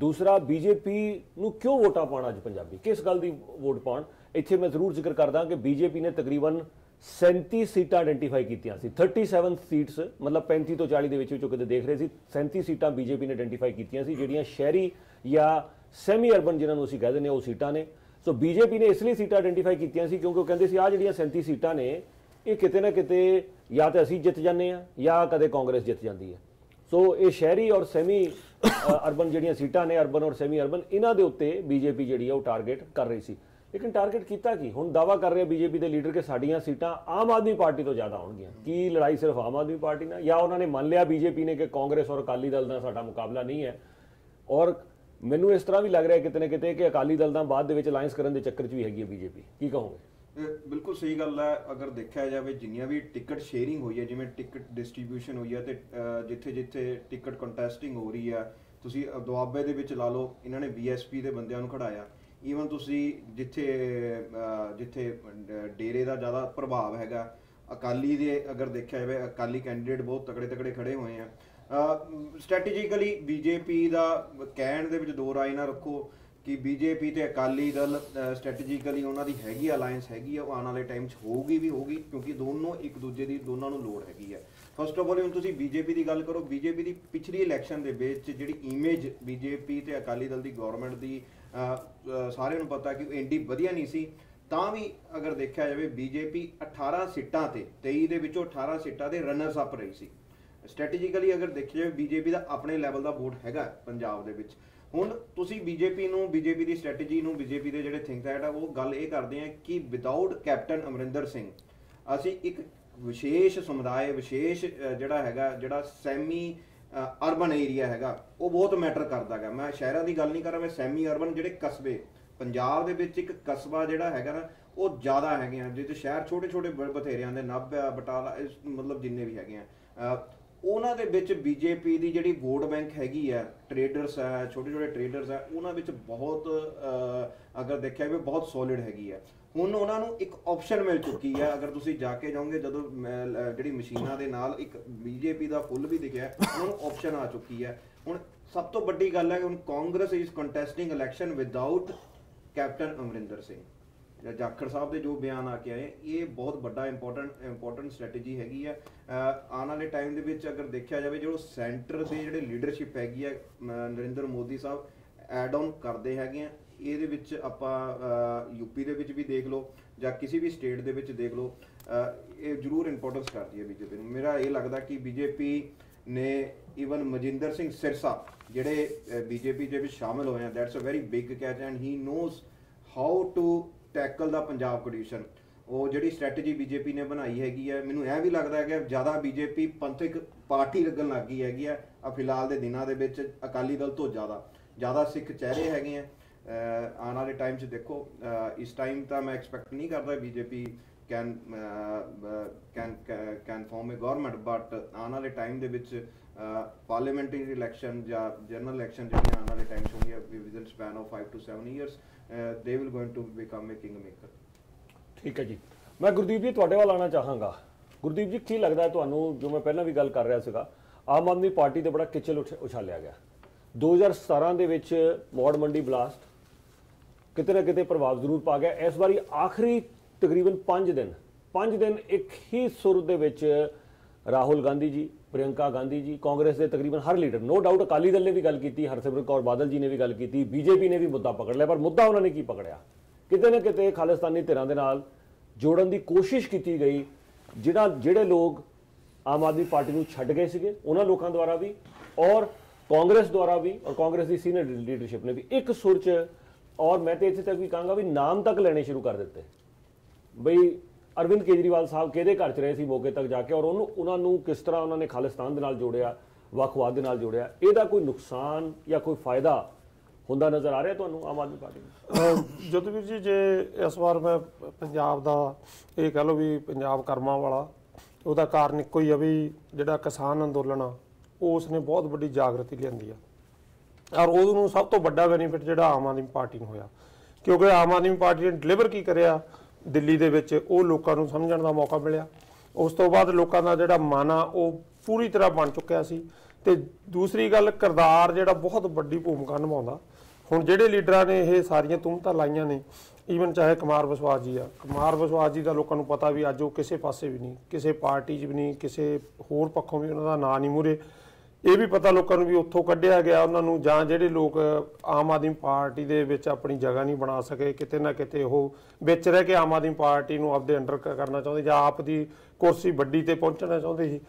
दूसरा बीजेपी नूं क्यों वोटा पाउण अज पंजाबी, किस गल की वोट पाउण? इत्थे मैं जरूर जिक्र करदा कि बीजेपी ने तकरीबन 37 सीटां आइडेंटिफाई कीतियां सी, 37 सीट्स मतलब 35 तो 40 के देख रहे सी, 37 सीटां बीजेपी ने आइडेंटिफाई कीतियां सी जिहड़ियां शहरी या सैमी अर्बन जिन्हां नूं असीं कह दिंदे आ उह सीटां ने। सो बीजेपी ने इसलिए सीटां आइडेंटिफाई कीतियां सी क्योंकि कहंदे सी आ जिहड़ियां 37 सीटां ने इह किते ना किते या तां असीं जित जांदे आ या कदे कांग्रेस जित जांदी है। सो ये शहरी और सैमी अर्बन जिहड़ियां सीटां ने, अर्बन और सैमी अर्बन, इन्हां दे उत्ते बीजेपी जिहड़ी आ टारगेट कर रही सी। लेकिन टारगेट किया कि हुण दावा कर रहे बीजेपी के लीडर कि साड़ियां सीटां आम आदमी पार्टी तो ज़्यादा होणगीआं। की लड़ाई सिर्फ आम आदमी पार्टी नाल, या उन्होंने मान लिया बीजेपी ने कि कांग्रेस और अकाली दल का साडा मुकाबला नहीं है? और मैनूं इस तरह भी लग रहा है कितने कितने कि अकाली दल दा बाद दे विच अलायंस करन दे चक्कर च भी हैगी बीजेपी। की कहोगे? बिल्कुल सही गल है। अगर देखा जाए जिन्नियां भी टिकट शेयरिंग हुई है, जिवें टिकट डिस्ट्रीब्यूशन हुई है तो जिथे जिथे टिकट कंटेस्टिंग हो रही है, तुसीं दुआबे दे विच ला लो, इन्हां ने बीएसपी दे बंदिआं नूं खड़ाया। ਈਵਨ ਤੁਸੀਂ ਜਿੱਥੇ ਡੇਰੇ ਦਾ ਜ਼ਿਆਦਾ ਪ੍ਰਭਾਵ ਹੈਗਾ, ਅਕਾਲੀ ਦੇ ਅਗਰ ਦੇਖਿਆ ਜਾਵੇ ਅਕਾਲੀ ਕੈਂਡੀਡੇਟ ਬਹੁਤ ਤਕੜੇ ਖੜੇ ਹੋਏ ਆ। ਸਟ੍ਰੈਟੇਜੀਕਲੀ ਬੀਜੇਪੀ ਦਾ ਕਹਿਣ ਦੇ ਵਿੱਚ ਦੋ ਰਾਏ ਨਾ ਰੱਖੋ ਕਿ ਬੀਜੇਪੀ ਤੇ ਅਕਾਲੀ ਦਲ ਸਟ੍ਰੈਟੇਜੀਕਲੀ ਉਹਨਾਂ ਦੀ ਹੈਗੀ ਅਲਾਈਅੰਸ ਹੈਗੀ ਆ, ਉਹ ਆਉਣ ਵਾਲੇ ਟਾਈਮ 'ਚ ਹੋਊਗੀ ਵੀ ਹੋਊਗੀ ਕਿਉਂਕਿ ਦੋਨੋਂ ਇੱਕ ਦੂਜੇ ਦੀ ਦੋਨਾਂ ਨੂੰ ਲੋੜ ਹੈਗੀ ਆ। फस्ट ऑफ ऑल हम तुम बीजेपी की गल करो, बीजेपी की पिछली इलैक्शन के बेच जी इमेज बीजेपी तो अकाली दल की गौरमेंट की सारे पता कि एडी वधिया नहीं सी, तां भी अगर देखा जाए बीजेपी 18 सीटां ते 23 18 सीटां दे रनर्स अप रही सी। स्ट्रैटेजिकली अगर देखिए जाए बीजेपी का अपने लैवल का वोट हैगा पंजाब दे विच। हुण तुसीं बीजेपी नूं, बीजेपी की स्ट्रैटेजी नूं, बीजेपी के जिहड़े थिंक टैंक आ वो गल ये करदे आ कि विदाउट कैप्टन अमरिंदर सिंह असीं एक विशेष समुदाय विशेष जिहड़ा हैगा जिहड़ा सैमी अर्बन एरिया हैगा वो बहुत मैटर करदा है। मैं शहरां की गल नहीं कर रहा, मैं सैमी अर्बन जिहड़े कस्बे पंजाब दे विच एक कस्बा जिहड़ा हैगा ना वो ज़्यादा हैगे हैं जिते शहर छोटे छोटे बथेरे आंदे नाभा बटाला इस मतलब जिन्ने भी हैगे हैं उन्हां दे विच बीजेपी दी जिहड़ी वोट बैंक हैगी है, ट्रेडर्स है, छोटे छोटे ट्रेडर्स है, उन्हां विच बहुत अगर देखिया भी बहुत सॉलिड हैगी है। हुण उन्हां नूं एक ऑप्शन मिल चुकी है। अगर तुसीं जाके जाओगे जदों जिहड़ी मशीनां दे नाल एक बीजेपी दा फुल भी दिखिया उन्हां नूं ऑप्शन आ चुकी है। हुण सब तो वड्डी गल है कि हुण Congress is contesting election without captain Amarinder Singh. Jakhar साहब के जो बयान आके आए ये बहुत बड़ा इंपोर्टेंट स्ट्रैटेजी हैगी है। आने वाले टाइम के विच अगर देखा जाए जो सेंटर के जोड़े लीडरशिप हैगी है नरेंद्र मोदी साहब एड ऑन करते हैं। ये यूपी के भी देख लो या किसी भी स्टेट के दे देख लो, ये जरूर इंपोर्टेंस करती है बीजेपी। मेरा ये लगता कि बीजेपी ने ईवन मजिंदर सिंह सिरसा जिहड़े बीजेपी के शामिल होए हैं that's a very big catch and he knows how to tackle the Punjab condition. वो जिहड़ी स्ट्रैटेजी बीजेपी ने बनाई हैगी है मैनूं ऐ भी लगदा है कि ज़्यादा बीजेपी पंथिक पार्टी लगन लग गई हैगी है। फिलहाल के दिनों के अकाली दल तो ज़्यादा सिख चेहरे हैगे हैं। आने वाले टाइम से देखो इस टाइम तो मैं एक्सपैक्ट नहीं करता BJP can form a government, but आने वाले टाइम के पार्लीमेंटरी इलैक्शन या जनरल इलैक्शन जो आने वाले टाइम होंगे within span of 5 to 7 years they will going to become a king maker. ठीक है जी, मैं गुरदीप जी तुहाडे वाल आना चाहांगा। गुरदीप जी की लगता है तुहानू जो मैं पहला भी गल कर रहा सीगा आम आदमी पार्टी तो बड़ा किचल उछालिया गया 2017 के मौड़ मंडी ब्लास्ट किते ना किते प्रभाव जरूर पा गया। इस बारी आखिरी तकरीबन 5 दिन एक ही सुर दे विच राहुल गांधी जी, प्रियंका गांधी जी, कांग्रेस के तकरीबन हर leader, no doubt Akali Dal ने भी गल की, हरसिमरत कौर बादल जी ने भी गल की, बीजेपी ने भी मुद्दा पकड़ लिया। पर मुद्दा उन्होंने की पकड़िया किते ना किते खालिस्तानी धिरां दे नाल जोड़न की कोशिश की गई जिहड़े लोग आम आदमी पार्टी को छड्ड गए सीगे उन्हां लोकां द्वारा भी और कांग्रेस द्वारा भी और कांग्रेस की सीनियर लीडरशिप ने भी एक सुर च और मैं तो इत्थे तक भी कहांगा भी नाम तक लेने शुरू कर दिते बई अरविंद केजरीवाल साहब किहदे घर च रहे सी मौके तक जाके और उन्होंने किस तरह उन्होंने खालिस्तान दे नाल जोड़िया, वखवाद दे नाल जोड़िया। इहदा कोई नुकसान या कोई फायदा हुंदा नज़र आ रहा है तुहानूं आम आदमी पार्टी? जोधवीर जी जे इस बार मैं पंजाब दा ये कह लो भी पंजाब कर्मा वाला उहदा कारण इक्को ही है भी जिहड़ा किसान अंदोलन आ उसने बहुत वड्डी जागृति लिआंदी आ और उहनूं सब तो वड्डा बेनीफिट जिहड़ा आम आदमी पार्टी नूं होया क्योंकि आम आदमी पार्टी ने डिलीवर की करिया दिल्ली दे विच ओह लोकां नूं समझण दा मौका मिलिया। उस तो बाद लोकां दा जिहड़ा मन आ ओह पूरी तरह बन चुक्किया सी ते दूसरी गल किरदार जिहड़ा बहुत वड्डी भूमिका निभाउंदा। हुण जिहड़े लीडरां ने इह सारियां तुमतां लाइयां ने ईवन चाहे कुमार विश्वास जी आ, कुमार विश्वास जी दा लोकां नूं पता भी अज ओह किसे पासे भी नहीं, किसे पार्टी 'च भी नहीं, किसे होर पक्षों भी उन्हां दा नां नहीं मूरे। ਇਹ भी पता लोगों भी ਉੱਥੋਂ ਕੱਢਿਆ ਗਿਆ ਉਹਨਾਂ ਨੂੰ ਜਾਂ ਜਿਹੜੇ लोग आम आदमी पार्टी ਦੇ ਵਿੱਚ ਆਪਣੀ ਜਗ੍ਹਾ नहीं बना सके ਕਿਤੇ ਨਾ ਕਿਤੇ ਉਹ ਵਿੱਚ ਰਹਿ ਕੇ आम आदमी पार्टी ਨੂੰ ਆਪਦੇ ਅੰਡਰ ਕਰਨਾ ਚਾਹੁੰਦੇ ਜਾਂ ਆਪ ਦੀ ਕੁਰਸੀ ਵੱਡੀ ਤੇ ਪਹੁੰਚਣਾ ਚਾਹੁੰਦੇ ਸੀ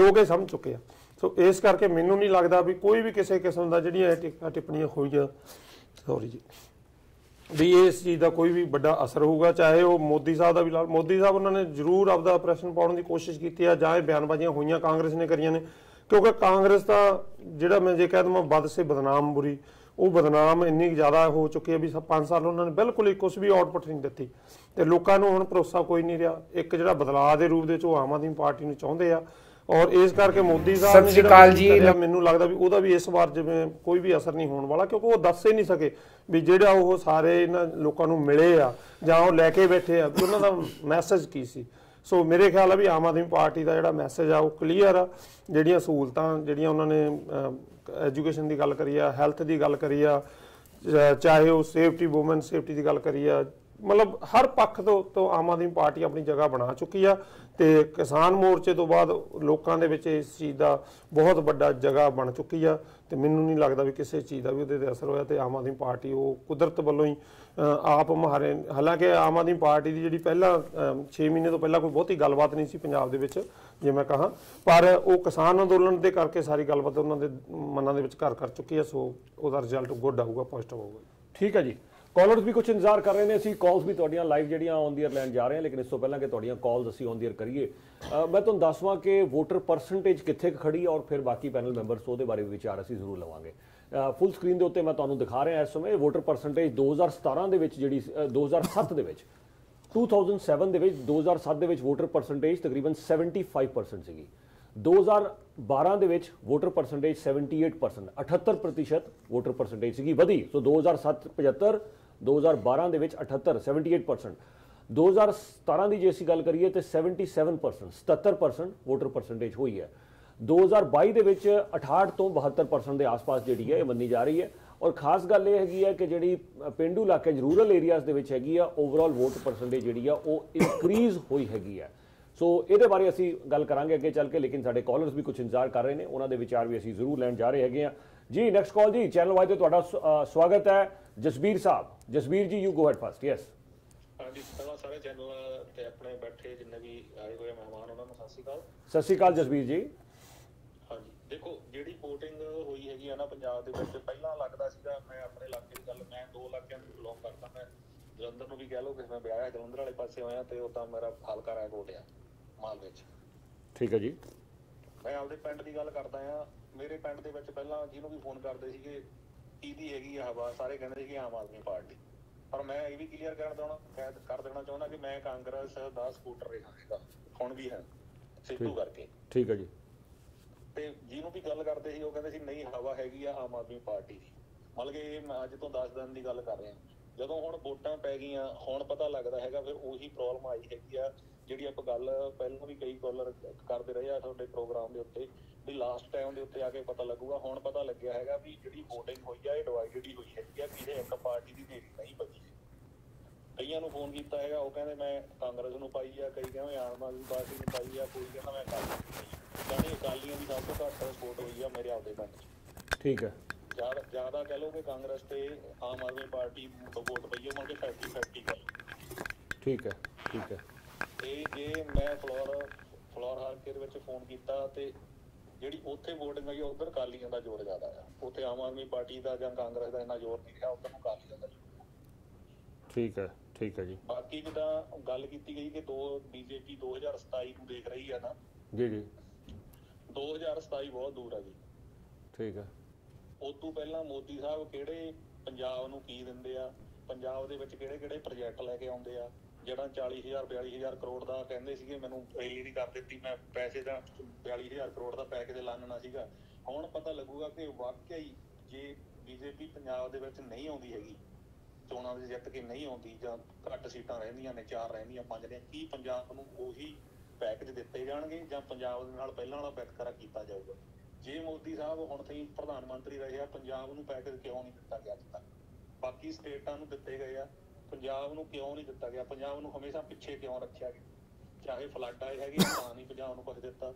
ਲੋਕ ਇਹ ਸਮਝ ਚੁੱਕੇ ਆ। ਸੋ ਇਸ ਕਰਕੇ ਮੈਨੂੰ ਨਹੀਂ ਲੱਗਦਾ ਵੀ ਕੋਈ ਵੀ ਕਿਸੇ ਕਿਸਮ ਦਾ ਜਿਹੜੀਆਂ ਟਿੱਪਣੀਆਂ ਹੋਈਆਂ ਸੌਰੀ ਜੀ ਵੀ ਇਸ ਚੀਜ਼ ਦਾ ਕੋਈ ਵੀ ਵੱਡਾ ਅਸਰ ਹੋਊਗਾ ਚਾਹੇ ਉਹ ਮੋਦੀ ਸਾਹਿਬ ਦਾ ਵੀ ਲਾਲ ਮੋਦੀ ਸਾਹਿਬ ਉਹਨਾਂ ਨੇ ਜ਼ਰੂਰ ਆਪਦਾ ਪ੍ਰੈਸ਼ਨ ਪਾਉਣ ਦੀ ਕੋਸ਼ਿਸ਼ ਕੀਤੀ ਆ ਜਾਂ ਇਹ ਬਿਆਨਬਾਜ਼ੀਆਂ ਹੋਈਆਂ ਕਾਂਗਰਸ ਨੇ ਕਰੀਆਂ ਨੇ क्योंकि कांग्रेस का जोड़ा मैं जो कह देव बद से बदनाम बुरी वो बदनाम इन्नी ज़्यादा हो चुकी है भी 5 साल उन्होंने बिल्कुल ही कुछ भी आउटपुट नहीं दी तो लोगों को हम भरोसा कोई नहीं रहा। एक जो बदलाव के रूप में आम आदमी पार्टी में चाहते हैं और इस करके मोदी साहब ने मैनू लगता भी वह भी इस बार जिमें कोई भी असर नहीं होने वाला क्योंकि वो दस ही नहीं सके भी जोड़ा वो सारे इन्होंने लोगों को मिले आ जो लैके बैठे आ भी उन्होंने मैसेज की सी। सो मेरे ख्याल है भी आम आदमी पार्टी का जोड़ा मैसेज आ क्लीयर आ ਜਿਹੜੀਆਂ ਸਹੂਲਤਾਂ ਜਿਹੜੀਆਂ ਉਹਨਾਂ ਨੇ ਐਜੂਕੇਸ਼ਨ ਦੀ ਗੱਲ ਕਰੀ ਆ, ਹੈਲਥ ਦੀ ਗੱਲ ਕਰੀ ਆ, ਚਾਹੇ ਉਹ ਸੇਫਟੀ ਵੂਮਨ ਸੇਫਟੀ ਦੀ ਗੱਲ ਕਰੀ ਆ मतलब हर पक्ष तो आम आदमी पार्टी अपनी जगह बना चुकी है तो किसान मोर्चे तो बाद लोगों के इस चीज़ का बहुत बड़ा जगह बन चुकी है तो मैनू नहीं लगता भी किसी चीज़ का भी उहदे ते असर होया तो आम आदमी पार्टी वो कुदरत वालों ही आप मुहारे। हालांकि आम आदमी पार्टी की जी पहला 6 महीने तो पहला कोई बहुती गलबात नहीं सी पंजाब दे विच जे मैं कहाँ, पर वो किसान अंदोलन के करके सारी गलबात उन्होंने मनां दे विच घर कर चुकी है। सो उसदा रिजल्ट गुड आऊगा, पॉजिटिव आऊगा। ठीक है जी, कॉलर्स भी कुछ इंतजार कर रहे हैं, असीं कॉल्स भी तुहाडियां लाइव जिहड़ियां ऑन दी एयर लैंड जा रहे हैं, लेकिन इस तो पहला कि तुहाडियां कॉल्स असीं ऑन दी एयर करिए मैं तुहानूं दसवां कि वोटर परसेंटेज कित्थे खड़ी और फिर बाकी पैनल मैंबर्स उहदे बारे विचार असीं जरूर लवांगे। फुल स्क्रीन दे उत्ते मैं तुहानूं दिखा रहा इस समय वोटर परसेंटेज 2017 दे विच जिहड़ी 2007 दे विच 2007 ਦੇ ਵਿੱਚ 2007 ਦੇ ਵਿੱਚ ਵੋਟਰ ਪਰਸੈਂਟੇਜ ਤਕਰੀਬਨ 75% ਸੀਗੀ। 2012 ਦੇ ਵਿੱਚ ਵੋਟਰ ਪਰਸੈਂਟੇਜ 78% ਵੋਟਰ ਪਰਸੈਂਟੇਜ ਸੀਗੀ, ਵਧੀ। ਸੋ 2007 75, 2012 ਦੇ ਵਿੱਚ 78 78%, 2017 ਦੀ ਜੇ ਅਸੀਂ ਗੱਲ ਕਰੀਏ ਤੇ 77% 77% ਵੋਟਰ ਪਰਸੈਂਟੇਜ ਹੋਈ ਹੈ। 2022 ਦੇ ਵਿੱਚ 68 ਤੋਂ 72% ਦੇ ਆਸ-ਪਾਸ ਜਿਹੜੀ ਹੈ ਇਹ ਮੰਨੀ ਜਾ ਰਹੀ ਹੈ। और खास गल ये हैगी है कि जी पेंडू इलाके रूरल एरियाज़ दे विच हैगी आ ओवरऑल वोट परसेंटेज जी इनक्रीज़ हुई हैगी है। सो ये बारे असी गल करांगे अगे चल के, लेकिन साडे कॉलर्स भी कुछ इंतजार कर रहे हैं, उन्होंने विचार भी असी जरूर लैन जा रहे हैं जी। नैक्सट कॉल जी, चैनल वाइज तुहाडा स्वागत है जसबीर साहब। Jasbir ji, you go head first. Yes सारे चैनल ते अपने बैठे जिन्ने भी आए हुए मेहमान उन्हां नूं सत श्री अकाल। जसबीर जी, देखो जी वोटिंग हुई हैगी है ना पंजाब के बच्चे पहला लगता सीगा, मैं अपने इलाके की गल, मैं 2 इलाकों में बिलोंग करता, मैं जलंधर में भी कह लो कि मैं ब्याह जलंधर वाले पास होया तो उदा मेरा हलका रैंक वोट आ मालवे। ठीक है जी, मैं आपके पिंड की गल करता हाँ, मेरे पिंड के पहला जिन्हों भी फोन करते थे कि हैगी हवा, सारे कहते कि आम आदमी पार्टी, पर मैं ये भी क्लीयर कर देना चाहता कि मैं कांग्रेस का सपोर्टर रहा है हूँ भी है सिद्धू करके। ठीक है जी, तो जिन्हों भी गल करते ही कहते नहीं हवा हैगी आम आदमी पार्टी की, मतलब कि मैं अज तो 10 दिन की गल कर रहा, जदों हुण वोटां पै गईआं हुण पता लगता है फिर उही प्रॉब्लम आई हैगी आ जिहड़ी आप गल पहलों भी कई कॉलर करते रहे तुहाडे प्रोग्राम के उत्ते भी लास्ट टाइम के उत्ते आके पता लगूगा। हुण पता लग्गिआ हैगा भी जिहड़ी वोटिंग हुई आ डिवाइडेड ही हुई हैगी आ, किसी एक पार्टी की ढेरी नहीं बची। कईआं नूं फोन कीता हैगा, वो कहंदे मैं कांग्रेस नूं पाई आ, कई कहंदे आम आदमी पार्टी नूं पाई आ, कोई कहंदा मैं जाने अकालियों की सब तो घट सपोर्ट हुई है मेरे आपके पिंड। ठीक है, ज़्यादा कह लो कि कांग्रेस से आम आदमी पार्टी वोट पई है, मतलब 50-50 कह लो। ठीक है, ठीक है। जे मैं फलोर हारके फोन किया तो जी उत्थे वोटिंग आई उधर अकालियों का जोर ज़्यादा है, उत्थे आम आदमी पार्टी का या कांग्रेस का इन्ना जोर नहीं रहा, उधर अकालियों का जोर। ठीक है, ठीक है जी। बाकी जिदा गल की गई कि बीजेपी 2027 को देख रही है ना जी, जी 2027 बहुत दूर है जी। ठीक है, उस तो पहला मोदी साहब किहड़े पंजाब नूं की दिंदे आ, पंजाब दे विच किहड़े प्रोजैक्ट लैके आउंदे आ, जिहड़ा 40,000-42,000 करोड़ का कहंदे सीगे मैनूं रिलीज़ नहीं कर दित्ती, मैं पैसे दा 42,000 करोड़ का पैकेज लाणना सीगा। हुण पता लगूगा कि वाकई जे बीजेपी पंजाब दे विच नहीं आउंदी हैगी, चोणां दे जित के नहीं आउंदी जां घट सीटां रहिंदियां ने 4 रहिंदियां 5 ने, की पंजाब नूं उही पैकेज दिते जाएंगे या पंजाब दे नाल पहलां वाला बटखरा कीता जाऊगा? जे मोदी साहब हुण तई प्रधानमंत्री रहे आ, पंजाब नूं पैकेज क्यों नहीं दिता गया अज तक? बाकी स्टेटां नूं दिते गए आ, पंजाब नूं क्यों नहीं दिता गया? पंजाब नूं हमेशा पिछे क्यों रखिया गया? चाहे फ्लड आए हैगे तां नहीं पंजाब नूं कुछ दिता,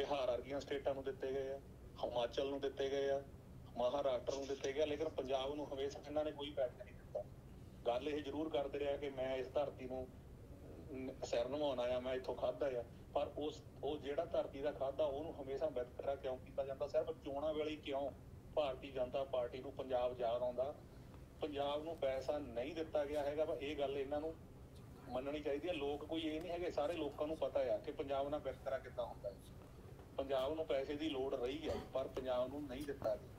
बिहार वर्गियां स्टेटां नूं दिते गए आ, हिमाचल नूं दिते गए आ, महाराष्ट्र नूं दिते गए, लेकिन पंजाब नूं हमेशा इन्हां ने कोई पैकेज नहीं दिता। गल इह जरूर करदे रहिआ कि मैं इस धरती नूं सिर नवाना आ, मैं इतों खाधा आ, पर उस जो धरती का खाधा उन्होंने हमेशा बदकरा क्यों किया जाता? सिर्फ चोणा वेले क्यों भारतीय जनता पार्टी को पंजाब याद आता? पंजाब में पैसा नहीं दिता गया है, ये गल इन्हों मननी चाहिए। लोग कोई ये नहीं है, सारे लोगों पता है कि पंजाब नाल बदकरा कितना होता है, पंजाब में पैसे की लौड़ रही है पर पंजाब में नहीं दिता गया।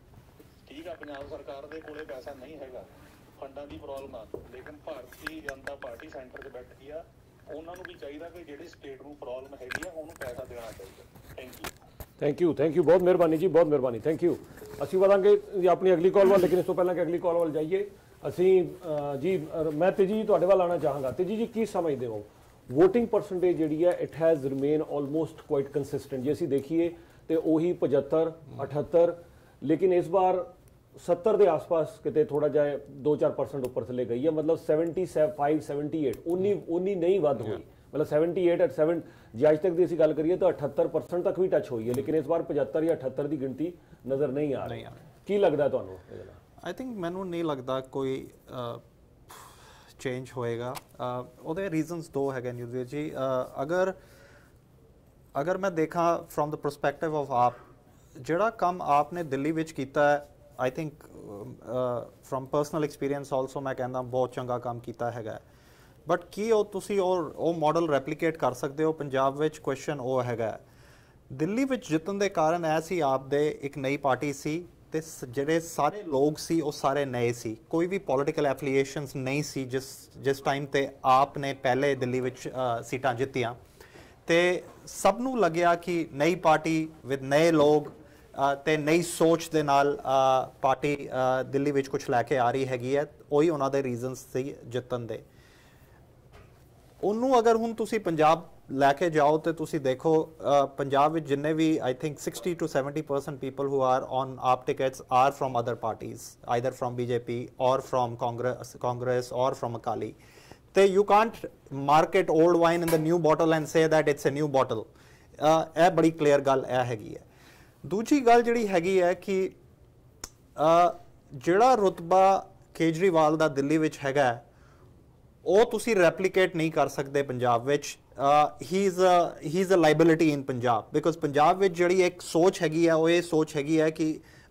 ठीक है, पंजाब सरकार के कोल पैसा नहीं है, फंडा की प्रॉब्लम आ, लेकिन भारतीय जनता पार्टी सेंटर से बैठी है, उन्होंने भी चाहिए कि जिहड़ी स्टेट नूं प्रॉब्लम हैगी आ उन्होंने पैसा देना चाहिए। थैंक यू, बहुत मेहरबानी जी, बहुत मेहरबानी, थैंक यू। असी वधांगे अपनी अगली कॉल वाल, लेकिन इस तो पहला कि अगली कॉल वाल जाइए असी जी, मैं तेजी तुहाडे वाल आना चाहांगा। तेजी जी की समझते हो वोटिंग परसेंटेज जी है, it has remain almost quite consistent. जे असी देखिए तो 75-78, लेकिन इस बार 70 के आसपास कितने थोड़ा जाए 2-4% ऊपर से ले गई है, मतलब 75-78 उन्नी नहीं वाद हुई, मतलब 78 जी आज तक की गल करिए तो 78% तक भी टच हुई है, लेकिन इस बार 75 या 78 की गिनती नज़र नहीं आ रही। की लगता है आई थिंक मैनू नहीं लगता कोई चेंज होएगा। वो रीजनस दो है न्यूज़ जी, अगर मैं देखा फ्रॉम द परस्पैक्टिव ऑफ आप जोड़ा काम आपने दिल्ली विच कीता है, I think from personal experience also मैं कहना बहुत चंगा काम किया है, बट की वो मॉडल रेप्लीकेट कर सकते हो पंजाब विच? क्वेश्चन वो है दिल्ली विच जितन के कारण यह सी आपदे एक नई पार्टी सी ते जिहड़े सारे लोग सी वो सारे नए सी, कोई भी पॉलिटिकल एफिलिएशंस नहीं सी जिस टाइम ते आपने पहले दिल्ली विच सीटां जित्तियां ते सब नूं लग्या कि नई पार्टी विद नए लोग ते नई सोच दे नाल पार्टी दिल्ली विच कुछ लैके आ रही हैगी है, उही उन्हां दे रीजनस सी जितन दे। उन्नू अगर हुण तुसीं पंजाब लैके जाओ तो तुसी देखो पंजाब में जिन्ने भी I think 60-70% people who are on AAP tickets are from other parties, either from BJP और फ्रॉम कांग्रेस और फ्रॉम अकाली। तो you can't market old wine in the new bottle and say that it's a new bottle. यह बड़ी clear गल हैगी है। दूजी गल जिहड़ी हैगी है कि जिहड़ा रुतबा केजरीवाल दा दिल्ली विच हैगा वो तुसी रेप्लीकेट नहीं कर सकते पंजाब विच। He is a liability in Punjab because Punjab विच जिहड़ी एक सोच हैगी है वो ये सोच हैगी है कि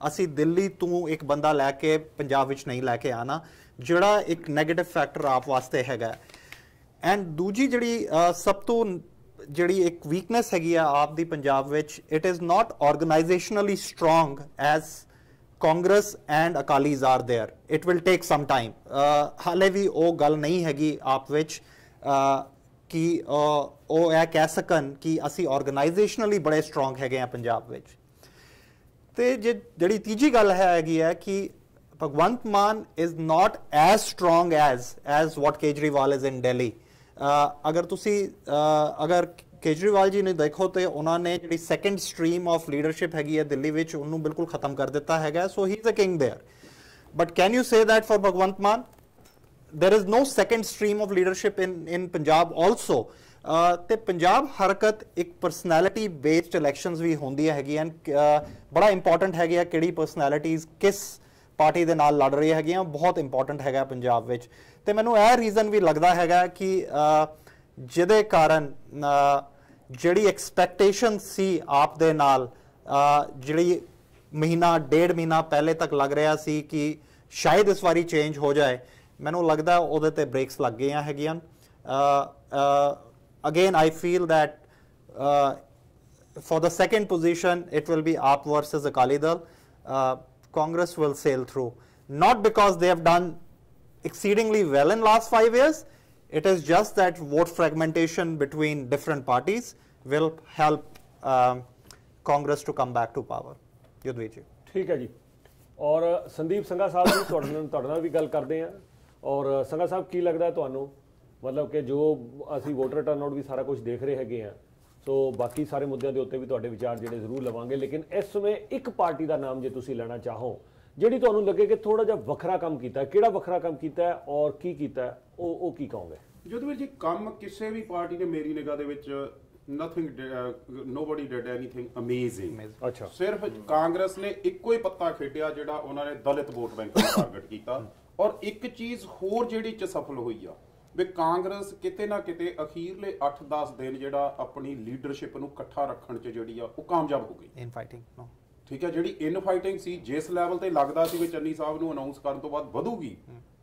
असी दिल्ली तू एक बंदा लैके पंजाब विच नहीं लैके आना, जिहड़ा एक नैगेटिव फैक्टर आप वास्ते हैगा। एंड दूजी जिहड़ी सब तो जिहड़ी एक वीकनेस हैगी है आप दी पंजाब विच, it is not organisationally strong as Congress and Akalis are there. It will take some time. हाले भी वो गल नहीं हैगी आप विच कि वो यह कह सकन कि असी ऑर्गेनाइजेशनली बड़े स्ट्रोंग हैगे हैं पंजाब विच। ते जिहड़ी तीजी गल हैगी है कि Bhagwant Mann is not as strong as what Kejriwal is in Delhi. अगर केजरीवाल जी ने देखो तो उन्होंने जी सैकेंड स्ट्रीम ऑफ लीडरशिप हैगी है दिल्ली विच उन्होंने बिल्कुल खत्म कर दिता हैगा। So he is a king there, but can you say that for Bhagwant Mann? There is no second stream of leadership in Punjab also. तो पंजाब हरकत एक परसनैलिटी बेस्ड इलैक्शनस भी होंदी हैगी एंड बड़ा इंपॉर्टेंट हैगी कि परसनैलिटीज़ किस पार्टी के नाल लड़ रही हैगी, बहुत इंपॉर्टेंट हैगा पंजाब विच। तो मैनू यह रीज़न भी लगता हैगा कि जिहदे कारण जिहड़ी एक्सपैक्टेशन सी आप दे नाल जिहड़ी महीना डेढ़ महीना पहले तक लग रहा सी कि शायद इस वारी चेंज हो जाए, मैनू लगता उहदे ते ब्रेक्स लग गई हैगियां। Again I feel that for the second position it will be AAP versus Akali Dal. Congress will sail through not because they have done exceedingly well in last 5 years, it is just that vote fragmentation between different parties will help Congress to come back to power। Yudhvir ji ठीक है जी। और संदीप संघा साहब जी भी गल करते हैं। और संघा साहब की लगता है तो मतलब कि जो असी वोटर टर्नआउट भी सारा कुछ देख रहे हैगे हैं, तो बाकी सारे मुद्दों के उत्ते भी तुहाडे विचार जिहड़े जरूर लवांगे, लेकिन इस समय एक पार्टी का नाम जे तुसीं लेना चाहो जिहड़ी तुहानूं लगे कि थोड़ा जिहा वखरा काम कीता है, किहड़ा वखरा काम कीता है और की कीता है, वो की कहोगे? जोधवीर जी काम किसी भी पार्टी ने मेरी निगाह दे विच nothing nobody did anything amazing. अच्छा सिर्फ कांग्रेस ने इक्को ही पत्ता खेटिया जिहड़ा उन्होंने दलित वोट बैंक को टारगेट कीता। और एक चीज़ होर जिहड़ी च सफल हुई आ भी कांग्रेस किते ना किते अखीरले 8-10 दिन जिहड़ा अपनी लीडरशिप नूं इकट्ठा रखण च जिहड़ी आ वो कामयाब हो गई। इनफाइटिंग ठीक है जी, इनफाइटिंग सी जिस लैवल ते लगदा सी भी चन्नी साहब नूं अनाउंस करन तों बाद वधूगी,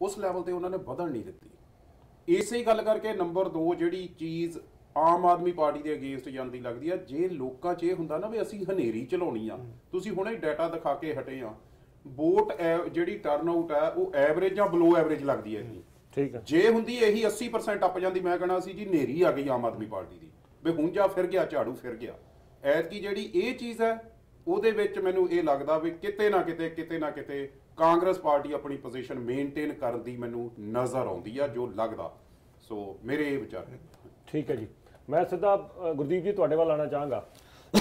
उस लैवल ते उन्होंने वधण नहीं दित्ती। इसे गल करके नंबर 2 जिहड़ी चीज़ आम आदमी पार्टी के अगेंस्ट जाती लगती है, जे लोगों च यह होंदा ना भी असीं हनेरी चलाउणी आ, तुसीं हुणे डाटा दिखा के हटे आ वोट जिहड़ी टर्नआउट है वो एवरेज या बिलो एवरेज लगती है जी। ठीक है जे हुंदी यही 80% अप जाती, मैं कहना सी जी हनेरी आ गई आम आदमी पार्टी की भी हुण जा फिर गया झाड़ू फिर गया। ऐतकी जिहड़ी ये चीज़ है उहदे विच मैनूं ये लगदा भी किते ना किते कांग्रेस पार्टी अपनी पोजीशन मेनटेन करन दी मैनूं नज़र आउंदी आ जो लगदा। सो मेरे विचार। ठीक है जी, मैं सीधा गुरदीप जी तुहाडे वाल आना चाहांगा।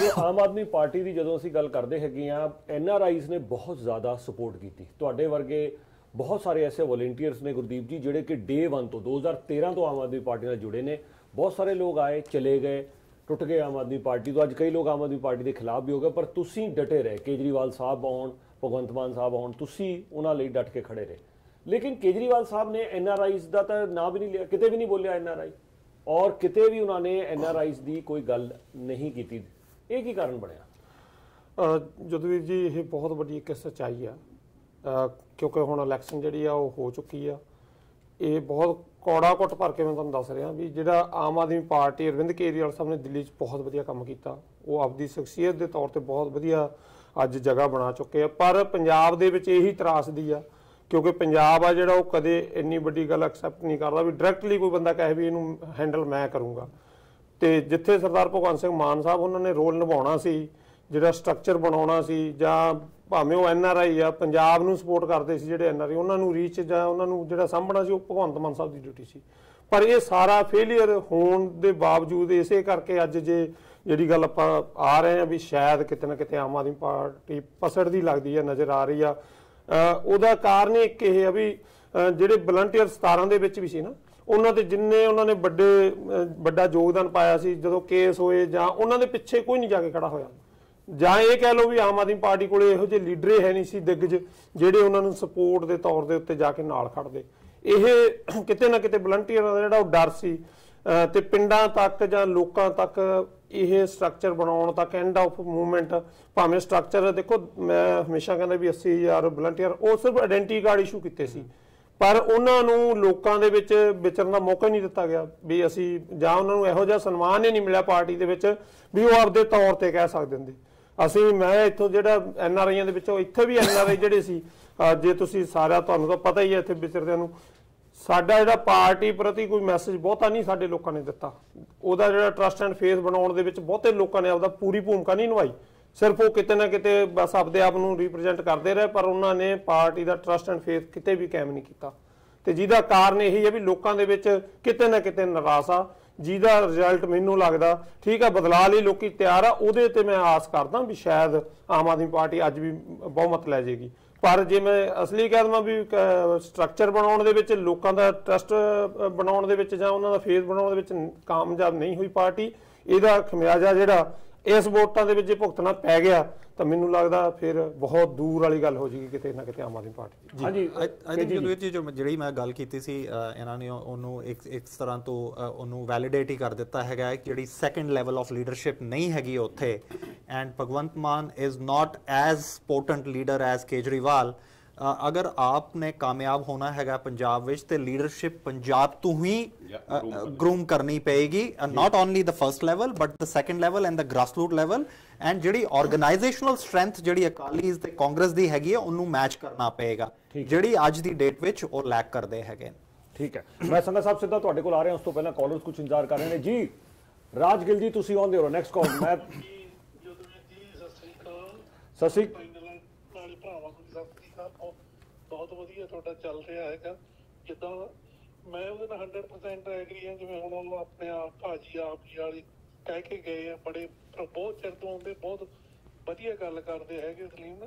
आम आदमी पार्टी की जो असीं गल करते हैं NRIs ने बहुत ज़्यादा सपोर्ट की, तुहाडे वर्गे बहुत सारे ऐसे वॉलंटियर्स ने गुरदीप जी जिहड़े कि डे वन तो 2013 तो आम आदमी पार्टी नाल जुड़े ने। बहुत सारे लोग आए चले गए टुट गए आम आदमी पार्टी तो, अज कई लोग आम आदमी पार्टी के खिलाफ भी हो गए, पर तुसीं डटे रहे। केजरीवाल साहब आउण, भगवंत मान साहब आउण, तुसीं उन्हां लई डट के खड़े रहे। लेकिन केजरीवाल साहब ने NRIs दा तां नाम भी नहीं लिया, किते भी नहीं बोलिया NRI, और किते भी उन्होंने NRIs की कोई गल नहीं की। ये की कारण बनया जदवीर जी? ये बहुत वड्डी एक सच्चाई है, क्योंकि हुण इलैक्शन जिहड़ी आ हो चुकी है। ये बहुत कौड़ा घुट भर के मैं तुहानूं दस रहा भी जिहड़ा आम आदमी पार्टी अरविंद केजरीवाल साहब ने दिल्ली बहुत वधिया काम किया, वो आपदी शख्सियत के तौर पर बहुत वधिया अज जगह बना चुके हैं। पर पंजाब दे विच यही त्रासदी आ, क्योंकि पंजाब आ जिहड़ा वो कदे इन्नी वड्डी गल एक्सैप्ट नहीं करता भी डायरैक्टली कोई बंदा कहे भी इहनूं हैंडल मैं करूँगा। तो जिथे सरदार भगवंत सिंह मान साहब उन्होंने रोल निभाना सी, जिहड़ा स्ट्रक्चर बनाना सी, जां भावें वो NRI आ पंजाब नूं सपोर्ट करदे सी जिहड़े NRI, उन्होंने रीच जां उन्होंने जिहड़ा सामभना सी वो भगवंत मान साहब की ड्यूटी सी। पर ये सारा फेलीयर होने के बावजूद इसे करके अज जे जिहड़ी गल आपां आ रहे हैं भी शायद किते ना किते आम आदमी पार्टी पसड़दी लगदी है, नज़र आ रही आ। उहदा कारण एक ये है भी जिहड़े वलंटियर 17 दे विच भी सी ना, उन्होंने जिन्हें उन्होंने बड़ा योगदान पाया सी, जो केस होए जां उन्हां दे पिछे कोई नहीं जाके खड़ा होया, जां ये कह लो भी आम आदमी पार्टी कोल इहो जे लीडर है नहीं सी दिग्गज जिहड़े उन्होंने सपोर्ट के तौर के उत्ते जाके नाल खड़दे। यह किते ना किते वलंटियर दा जिहड़ा डर सी ते पिंडां तक जां लोकां तक यह स्ट्रक्चर बनाउण तक एंड ऑफ मूवमेंट भावें स्ट्रक्चर। देखो मैं हमेशा कहना भी 80,000 वलंटियर वो सिर्फ आइडेंटिटी कार्ड इशू किए सी, पर उन्होंने लोगों के विच विचरन का मौका ही नहीं दिता गया भी असी, जां उन्होंने इहो जिहा सन्मान ही नहीं मिला पार्टी के विच भी वो आपदे तौर पर कह सकदे हुंदे असी। मैं इत्थों जिहड़ा NRIs दे विच इत्थे भी NRI जिहड़े सी, जे तुसीं सारा तुहानूं तां पता ही है इत्थे विचरदिआं नूं साडा जिहड़ा पार्टी प्रति कोई मैसेज बहुता नहीं साडे लोकां ने दित्ता। उहदा जिहड़ा ट्रस्ट एंड फेथ बनाउण दे विच बहुते लोकां ने आपदा पूरी भूमिका नहीं निभाई, सिर्फ वो किते ना किते बस अपने आप को रिप्रजेंट करते रहे, पर उन्होंने पार्टी का ट्रस्ट एंड फेथ किते भी कायम नहीं किया। तो जिहदा कारण यही है भी लोगों के किते ना किते निराशा, जिहदा रिजल्ट मैनूं लगता ठीक है बदलाव लई लोकी तैयार आ, उहदे ते मैं आस करदा भी शायद आम आदमी पार्टी अज भी बहुमत लै जाएगी। पर जे मैं असली कह देवां भी स्ट्रक्चर बनाउण दे विच लोकां दा ट्रस्ट बनाउण दे विच जां उन्हां दा फेथ बनाउण दे विच कामयाब नहीं होई पार्टी, इहदा खमियाजा जिहड़ा इस वोटां दे विच जे भुगतना पै गया तो मैनूं लगदा फिर बहुत दूर वाली गल हो जाएगी किते ना किते आम आदमी पार्टी। हाँ जी, आई थिंक जी जो जी मैं गल की इन्होंने उन्होंने एक तरह तो उन्होंने वैलीडेट ही कर दिता है कि जी सैकेंड लैवल ऑफ लीडरशिप नहीं हैगी उत्थे, and Bhagwant Mann is not as potent leader as Kejriwal. अगर आपने कामयाब होना हैगा पंजाब विच ते लीडरशिप पंजाब तो ही ग्रूम करनी पेगी, not only the first level but the second level and the grassroot level. And जिहड़ी ऑर्गेनाइजेशनल स्ट्रेंथ जिहड़ी अकालीज़ ते कांग्रेस दी हैगी है उन्होंने मैच करना पेगा, जिहड़ी अज दी डेट विच ओह लैक करदे हैगे। ठीक है, मैं संघा साहब सीधा तुहाडे कोल आ रहा, उस तो पहला कॉलर्स कुछ इंतजार कर रहे हैं। जी राज गिल जी तुसीं आउंदे हो नैक्सट कॉल। मैं ससी बहुत वधिया ਤੁਹਾਡਾ ਚੱਲ ਰਿਹਾ ਹੈਗਾ, ਜਿੱਦਾਂ मैं ਉਹਦੇ ਨਾਲ 100% ਐਗਰੀ ਹਾਂ। ਜਿਵੇਂ ਹੁਣ ਉਹ ਆਪਣੇ ਆਪ ਭਾਜੀ ਆਪ ਜੀ ਵਾਲੀ ਕਹਿ ਕੇ ਗਏ ਆ, ਬੜੇ ਬਹੁਤ ਚਿਰ ਤੋਂ ਆਉਂਦੇ ਬਹੁਤ ਵਧੀਆ ਗੱਲ ਕਰਦੇ ਹੈਗੇ ਸਲੀਮ।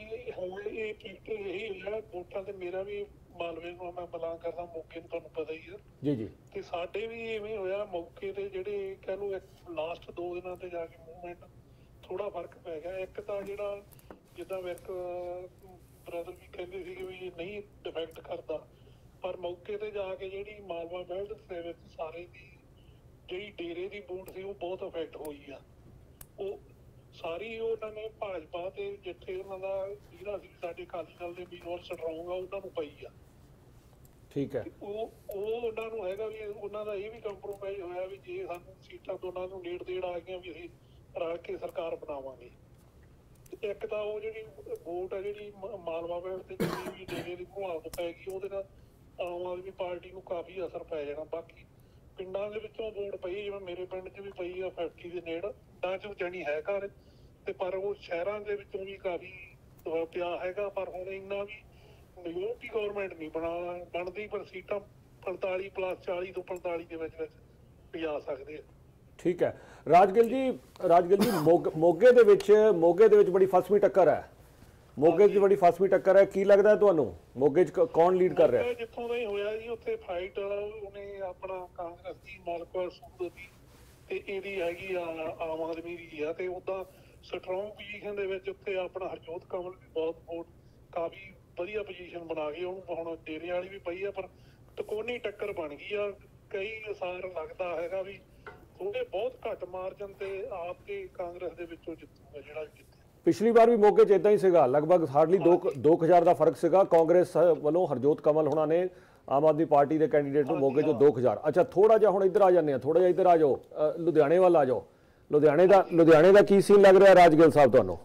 ਇਹ ਹੁਣ ਇਹ ਪੀਟੀ ਇਹੀ ਹੈ ਵੋਟਾਂ ਤੇ ਮੇਰਾ ਵੀ ਮਾਲਵੇ ਨੂੰ ਮੈਂ ਬਲਾਂ ਕਰਦਾ ਮੌਕੇ ਨੂੰ, ਤੁਹਾਨੂੰ ਪਤਾ ਹੀ ਹੈ ਜੀ ਜੀ। ਤੇ ਸਾਡੇ ਵੀ ਇਵੇਂ ਹੋਇਆ ਮੌਕੇ ਤੇ ਜਿਹੜੇ ਕਹਿ ਲਓ ਲਾਸਟ 2 ਦਿਨਾਂ ਤੇ ਜਾ ਕੇ ਮੂਵਮੈਂਟ ਥੋੜਾ ਫਰਕ ਪੈ ਗਿਆ। ਇੱਕ ਤਾਂ ਜਿਹੜਾ ਜਿੱਦਾਂ ਵਰਕ ਬ੍ਰਦਰ ਵੀ ਕਹਿੰਦੇ ਸੀਗੇ ਵੀ ਨਹੀਂ ਡਿਫੈਕਟ ਕਰਦਾ, ਪਰ ਮੌਕੇ ਤੇ ਜਾ ਕੇ ਜਿਹੜੀ ਮਾਲਵਾ ਬੈਲਟ ਦੇ ਵਿੱਚ ਸਾਰੇ ਦੀ ਜਿਹੜੀ ਡੇਰੇ ਦੀ ਵੋਟ ਸੀ ਉਹ ਬਹੁਤ ਇਫੈਕਟ ਹੋਈ ਆ। ਉਹ ਸਾਰੀ ਉਹਨਾਂ ਨੇ ਭਾਜਪਾ ਤੇ ਜਿੱਥੇ ਉਹਨਾਂ ਦਾ ਜਿਹੜਾ ਸੀ ਸਾਡੇ ਅਕਾਲੀ ਦਲ ਦੇ ਵੀਰ ਸਟਰੋਂਗ ਆ ਉਹਨਾਂ ਨੂੰ ਪਈ ਆ। ਠੀਕ ਹੈ, ਉਹ ਉਹਨਾਂ ਨੂੰ ਹੈਗਾ ਵੀ ਉਹਨਾਂ ਦਾ ਇਹ ਵੀ ਕੰਪਰੋਮਾਈਜ਼ ਹੋਇਆ ਵੀ ਜੇ ਸਾਨੂੰ ਸੀਟਾਂ ਤੋਂ ਉਹਨਾਂ ਨੂੰ ਨੇੜ ਦੇੜ ਆ ਗਈਆਂ ਵੀ ਅਸੀਂ ਰਲ ਕੇ ਸਰਕਾਰ ਬਣਾਵਾਂਗੇ। ਇੱਕ ਤਾਂ ਉਹ ਜਿਹੜੀ ਵੋਟ ਆ ਜਿਹੜੀ ਮਾਲਵਾ ਬੈਲਟ ਤੇ ਜਿਹੜੀ ਵੀ ਡੇਰੇ ਦੀ ਘੁਲਾਟ ਪੈ ਗਈ ਉਹਦੇ ਨਾਲ ਆਮ ਆਦਮੀ ਪਾਰਟੀ ਨੂੰ ਕਾਫੀ ਅਸਰ ਪੈ ਜਾਣਾ। ਬਾਕੀ ਪਿੰਡਾਂ ਦੇ ਵਿੱਚੋਂ ਵੋਟ ਪਈ, ਜਿਵੇਂ ਮੇਰੇ ਪਿੰਡ 'ਚ ਵੀ ਪਈ ਆ 50 ਦੇ ਨੇੜ, ਤਾਂ ਚੋਂ ਜਾਣੀ ਹੈ ਘਰ ਤੇ, ਪਰ ਉਹ ਸ਼ਹਿਰਾਂ ਦੇ ਵਿੱਚੋਂ ਵੀ ਕਾਫੀ ਪਿਆ ਹੈਗਾ। ਪਰ ਹੁਣ ਇੰਨਾ ਵੀ ਯੂਟੀ ਗੌਰਮੈਂਟ ਨਹੀਂ ਬਣਦੀ, ਪਰ ਸੀਟਾਂ 45 + 40 ਤੋਂ 45 ਦੇ ਵਿੱਚ ਵਿੱਚ ਵੀ ਆ ਸਕਦੇ ਆ। ठीक है राजगिल जी मोगे बड़ी फसवीं टक्कर है ਮੋਗੇ ਦੀ ਬੜੀ ਫਸਵੀਂ ਟੱਕਰ ਹੈ ਕੀ ਲੱਗਦਾ ਤੁਹਾਨੂੰ ਮੋਗੇ ਚ ਕੌਣ ਲੀਡ ਕਰ ਰਿਹਾ ਹੈ ਜਿੱਥੋਂ ਨਹੀਂ ਹੋਇਆ ਜੀ ਉੱਥੇ ਫਾਈਟ ਉਹਨੇ ਆਪਣਾ ਕਾਂਗਰਸ ਦੀ ਮਾਲਕਾ ਸੂਦ ਦੀ ਤੇ ਇਹਦੀ ਹੈਗੀ ਆ ਆਮ ਆਦਮੀ ਦੀ ਆ ਤੇ ਉਹਦਾ ਸਟਰੋਂਗ ਪੋਜੀਸ਼ਨ ਦੇ ਵਿੱਚ ਉੱਥੇ ਆਪਣਾ ਹਰਜੋਤ ਕਮਲ ਵੀ ਬਹੁਤ ਵੋਟ ਕਾਫੀ ਵਧੀਆ ਪੋਜੀਸ਼ਨ ਬਣਾ ਗਈ ਉਹਨੂੰ ਹੁਣ ਡੇਰੇ ਵਾਲੀ ਵੀ ਪਈ ਆ ਪਰ ਟਕੋਨੀ ਟੱਕਰ ਬਣ ਗਈ ਆ ਕਈ ਅਸਾਰ ਲੱਗਦਾ ਹੈਗਾ ਵੀ ਥੋੜੇ ਬਹੁਤ ਘੱਟ ਮਾਰਜਨ ਤੇ ਆਪ ਦੇ ਕਾਂਗਰਸ ਦੇ ਵਿੱਚੋਂ ਜਿੱਤੂਗਾ ਜਿਹੜਾ पिछली बार भी मौके च इदा ही सीगा लगभग हार्डली 2,000 का फर्क सीगा कांग्रेस वालों हरजोत कमल होना ने आम आदमी पार्टी के कैंडीडेट को मौके चो 2,000। अच्छा थोड़ा जा हुण इधर आ जाने थोड़ा जा इधर आ जाओ लुधियाने वाल आ जाओ लुधियाने का की सीन लग रहा है राजगिल साहब तुहानू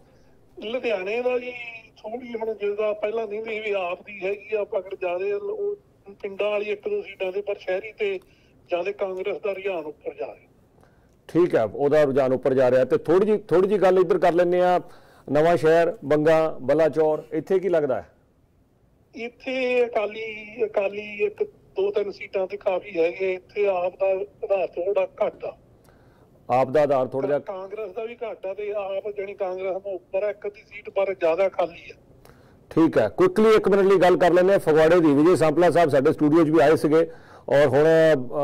लुधियाने का जी थोड़ी हुण जिदा पहला नहीं सी भी आप दी हैगी आ पकड़ जा रहे ओ पिंडां वाली एक दो सीटां दे पर शहरी ते जादे कांग्रेस दा रुझान उपर जा रहा ठीक है ओदा रुझान उपर जा रहा है ते थोड़ी जी गल इधर कर लैने आ नवा शहर बंगा बलाचौर इत्थे की लगता है इत्थे अकाली एक दो तीन सीटां ते काफी है इत्थे आप दा आधार थोड़ा घट आ आप दा आधार थोड़ा जा कांग्रेस दा भी घट आ ते आप जणी कांग्रेस में उपर है एक दी सीट पर ज्यादा खाली है ठीक है क्विकली एक मिनट ली गल कर लेने फगवाड़े दी विजय सांपला साहब साडे स्टूडियो च भी आए सीगे और हुण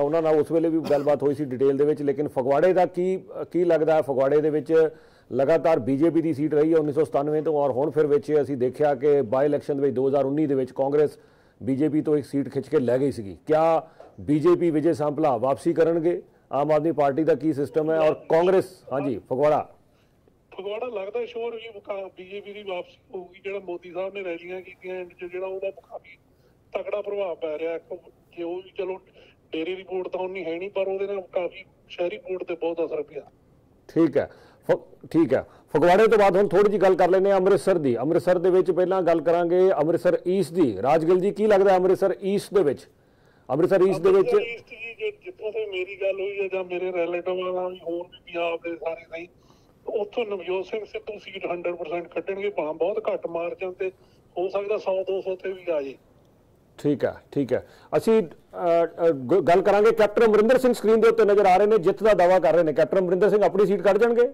उन्हां नाल उस वेले भी गलबात होई सी डिटेल दे विच लेकिन फगवाड़े दा की लगदा है फगवाड़े दे विच लगातार बीजेपी की सीट रही है 1997 तो और हुण फिर विच असीं देखिया कि बाई इलैक्शन 2019 दे विच कांग्रेस बीजेपी तो एक सीट खिंच के लै गई सी क्या बीजेपी विजय सांपला वापसी करनगे आम आदमी पार्टी का की सिस्टम है और कांग्रेस हाँ जी फगवाड़ा लगता है शोर जी बीजेपी की वापसी होगी जो मोदी साहब ने रैलियां की जो काफ़ी तगड़ा प्रभाव पै रहा जो भी चलो डेरे की वोट तो उन्नी है नहीं पर काफ़ी शहरी वोट पर बहुत असर पिया ठीक है ठीक है फगवाड़े तो बाद हम थोड़ी जी गल कर लेने अमृतसर की अमृतसर के विच पहला गल करांगे अमृतसर ईस्ट की राजगिल जी की लगता है अमृतसर ईस्ट जितों से मेरी गल हुई है जां मेरे रिलेटिव भी होर भी पंजाब के सारे नहीं उत्थों नवजोत सिंह सिद्धू सीट 100% कड्डणगे भां बहुत घट मार्जन ते हो सकदा 100-200 ते भी आ जाए ठीक है असीं गल करांगे कैप्टन अमरिंदर सिंह स्क्रीन के उत्ते नज़र आ रहे हैं जित का दावा कर रहे हैं कैप्टन अमरिंदर सिंह अपनी सीट कढ़ जाणगे